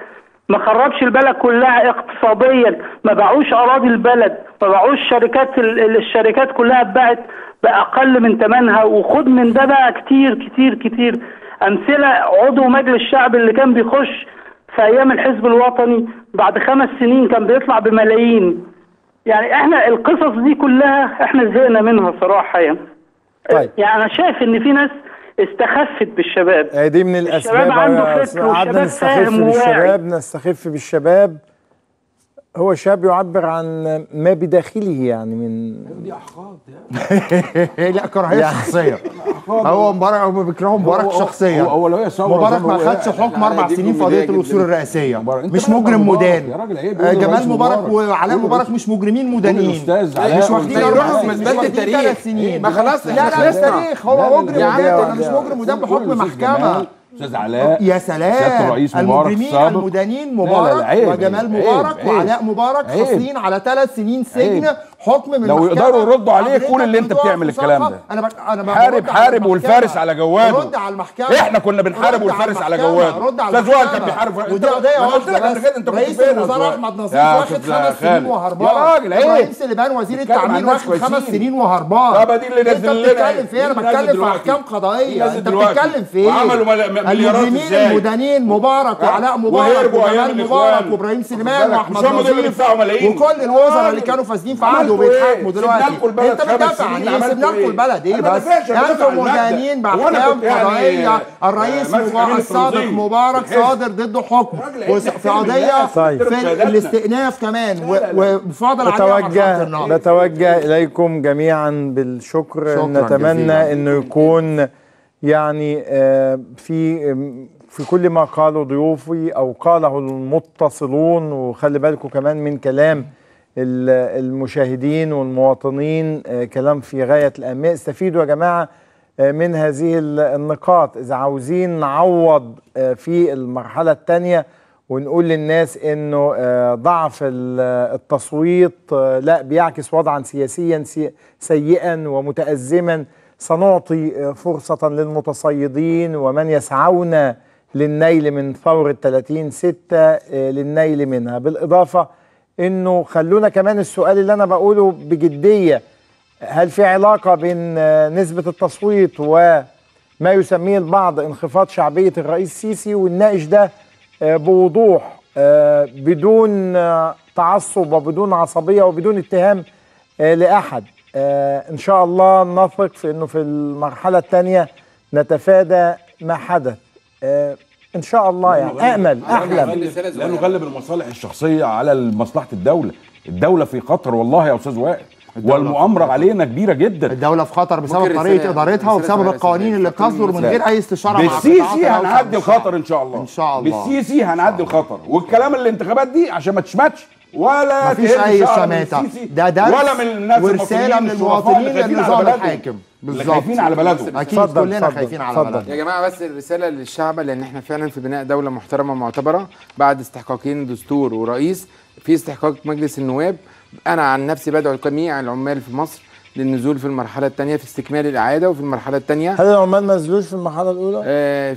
ما خربش البلد كلها اقتصاديا، ما باعوش اراضي البلد، ما باعوش شركات، الشركات كلها اتباعت باقل من ثمنها. وخد من ده بقى كتير كتير كتير امثله. عضو مجلس الشعب اللي كان بيخش في ايام الحزب الوطني بعد 5 سنين كان بيطلع بملايين. يعني احنا القصص دي كلها احنا زهقنا منها صراحه يعني. طيب. يعني انا شايف ان في ناس استخفت بالشباب. دي من الاسباب. قعدنا نستخف بالشباب، نستخف بالشباب. هو شاب يعبر عن ما بداخله يعني من دي احقاد يعني. لا كراهيه شخصيه. هو مبارك بيكرهوا مبارك شخصيا. مبارك ما خدش حكم 4 سنين في قضيه الوصول الرئاسيه. مش مجرم مدان. جمال مبارك وعلاء مبارك مش مجرمين مدانين. مش واخدين يروحوا مثبت التاريخ. ما خلاص لا التاريخ هو مجرم مدان، مش مجرم مدان بحكم محكمه. استاذ علاء، يا سلام، المجرمين المدانين مبارك وجمال مبارك وعلاء مبارك حاصلين على 3 سنين سجن حكم من لو يقدروا يردوا عليك. قول اللي انت بتعمل الكلام ده. انا حارب والفارس على جواده. رد على المحكمه. احنا كنا بنحارب والفارس على جواده. استاذ وائل كان بيحارب. ودي قضيه انت رئيس الوزراء احمد نصري واخد 5 سنين وهربان. يا راجل ايه؟ رئيس لبنان وزير التعمير واخد 5 سنين وهربان. طب دي اللي نازل لنا. انت بتتكلم في ايه؟ انا بتكلم في احكام قضائيه. انت بتتكلم في ايه؟ عملوا المجرمين المدانين مبارك وعلاء مبارك وجمال مبارك وابراهيم سليمان واحمد نصري وكل الوزراء اللي كانوا فاسدين في عهده وبيتحاكموا دلوقتي. انت بتدافع عن ايه؟ سيبنا لكم البلد ايه بس؟ انتوا مدانين باحكام قضائيه. الرئيس السابق مبارك صادر ضده حكم في قضيه في الاستئناف كمان وفاضل عليها. بتوجه اليكم جميعا بالشكر. نتمنى انه يكون يعني في كل ما قاله ضيوفي أو قاله المتصلون، وخلي بالكم كمان من كلام المشاهدين والمواطنين، كلام في غاية الأهمية. استفيدوا يا جماعة من هذه النقاط إذا عاوزين نعوض في المرحلة الثانية ونقول للناس إنه ضعف التصويت لا بيعكس وضعا سياسيا سيئا ومتأزما. سنعطي فرصة للمتصيدين ومن يسعون للنيل من ثورة 30/6 للنيل منها. بالإضافة إنه خلونا كمان السؤال اللي أنا بقوله بجدية، هل في علاقة بين نسبة التصويت وما يسميه البعض انخفاض شعبية الرئيس السيسي؟ ونناقش ده بوضوح بدون تعصب وبدون عصبية وبدون اتهام لأحد. إن شاء الله نثق في أنه في المرحلة الثانية نتفادى ما حدث إن شاء الله. يعني أأمل أحلم لأنه غلب المصالح الشخصية على مصلحة الدولة. الدولة في خطر والله يا أستاذ وائل، والمؤامرة علينا كبيرة جدا. الدولة في خطر بسبب طريقة إدارتها وبسبب القوانين اللي بتصدر من غير أي استشارة مع بالسيسي هنعدي الخطر إن شاء الله. إن شاء الله بالسيسي هنعدي الخطر. والكلام الانتخابات دي عشان ما تشمتش ولا مفيش اي شماته، ده درس ورساله من المواطنين للنظام الحاكم. بالظبط، خايفين على بلدهم اكيد، كلنا خايفين على بلدهم يا جماعه. بس الرساله للشعب، لان احنا فعلا في بناء دوله محترمه معتبره بعد استحقاقين دستور ورئيس، في استحقاق مجلس النواب. انا عن نفسي بدعو جميع العمال في مصر للنزول في المرحله الثانيه، في استكمال الاعاده. وفي المرحله الثانيه هل العمال ما نزلوش في المرحله الاولى؟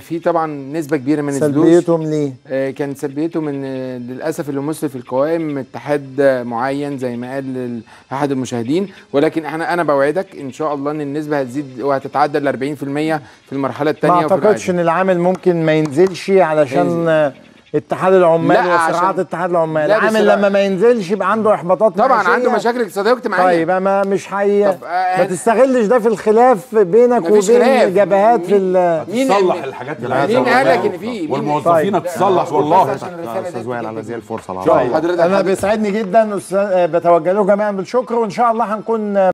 في طبعا نسبه كبيره ما نزلوش. سلبيتهم ليه؟ كان سلبيتهم ان للاسف اللي مسلف في القوائم اتحاد معين زي ما قال احد المشاهدين. ولكن انا بوعدك ان شاء الله ان النسبه هتزيد وهتتعدى ال 40% في المرحله الثانيه. ما اعتقدش ان العامل ممكن ما ينزلش علشان اتحاد العمال وصراعات اتحاد العمال. العامل لما ما ينزلش يبقى عنده احباطات طبعا، عنده مشاكل اقتصاديه واجتماعيه. طيب ما مش ما تستغلش ده في الخلاف بينك وبين جبهات في تصلح الحاجات دي. مين قال لك ان في والموظفين تصلح؟ والله استاذ وائل على هذه الفرصه. انا بيسعدني جدا، بتوجه لكم جميعا بالشكر، وان شاء الله هنكون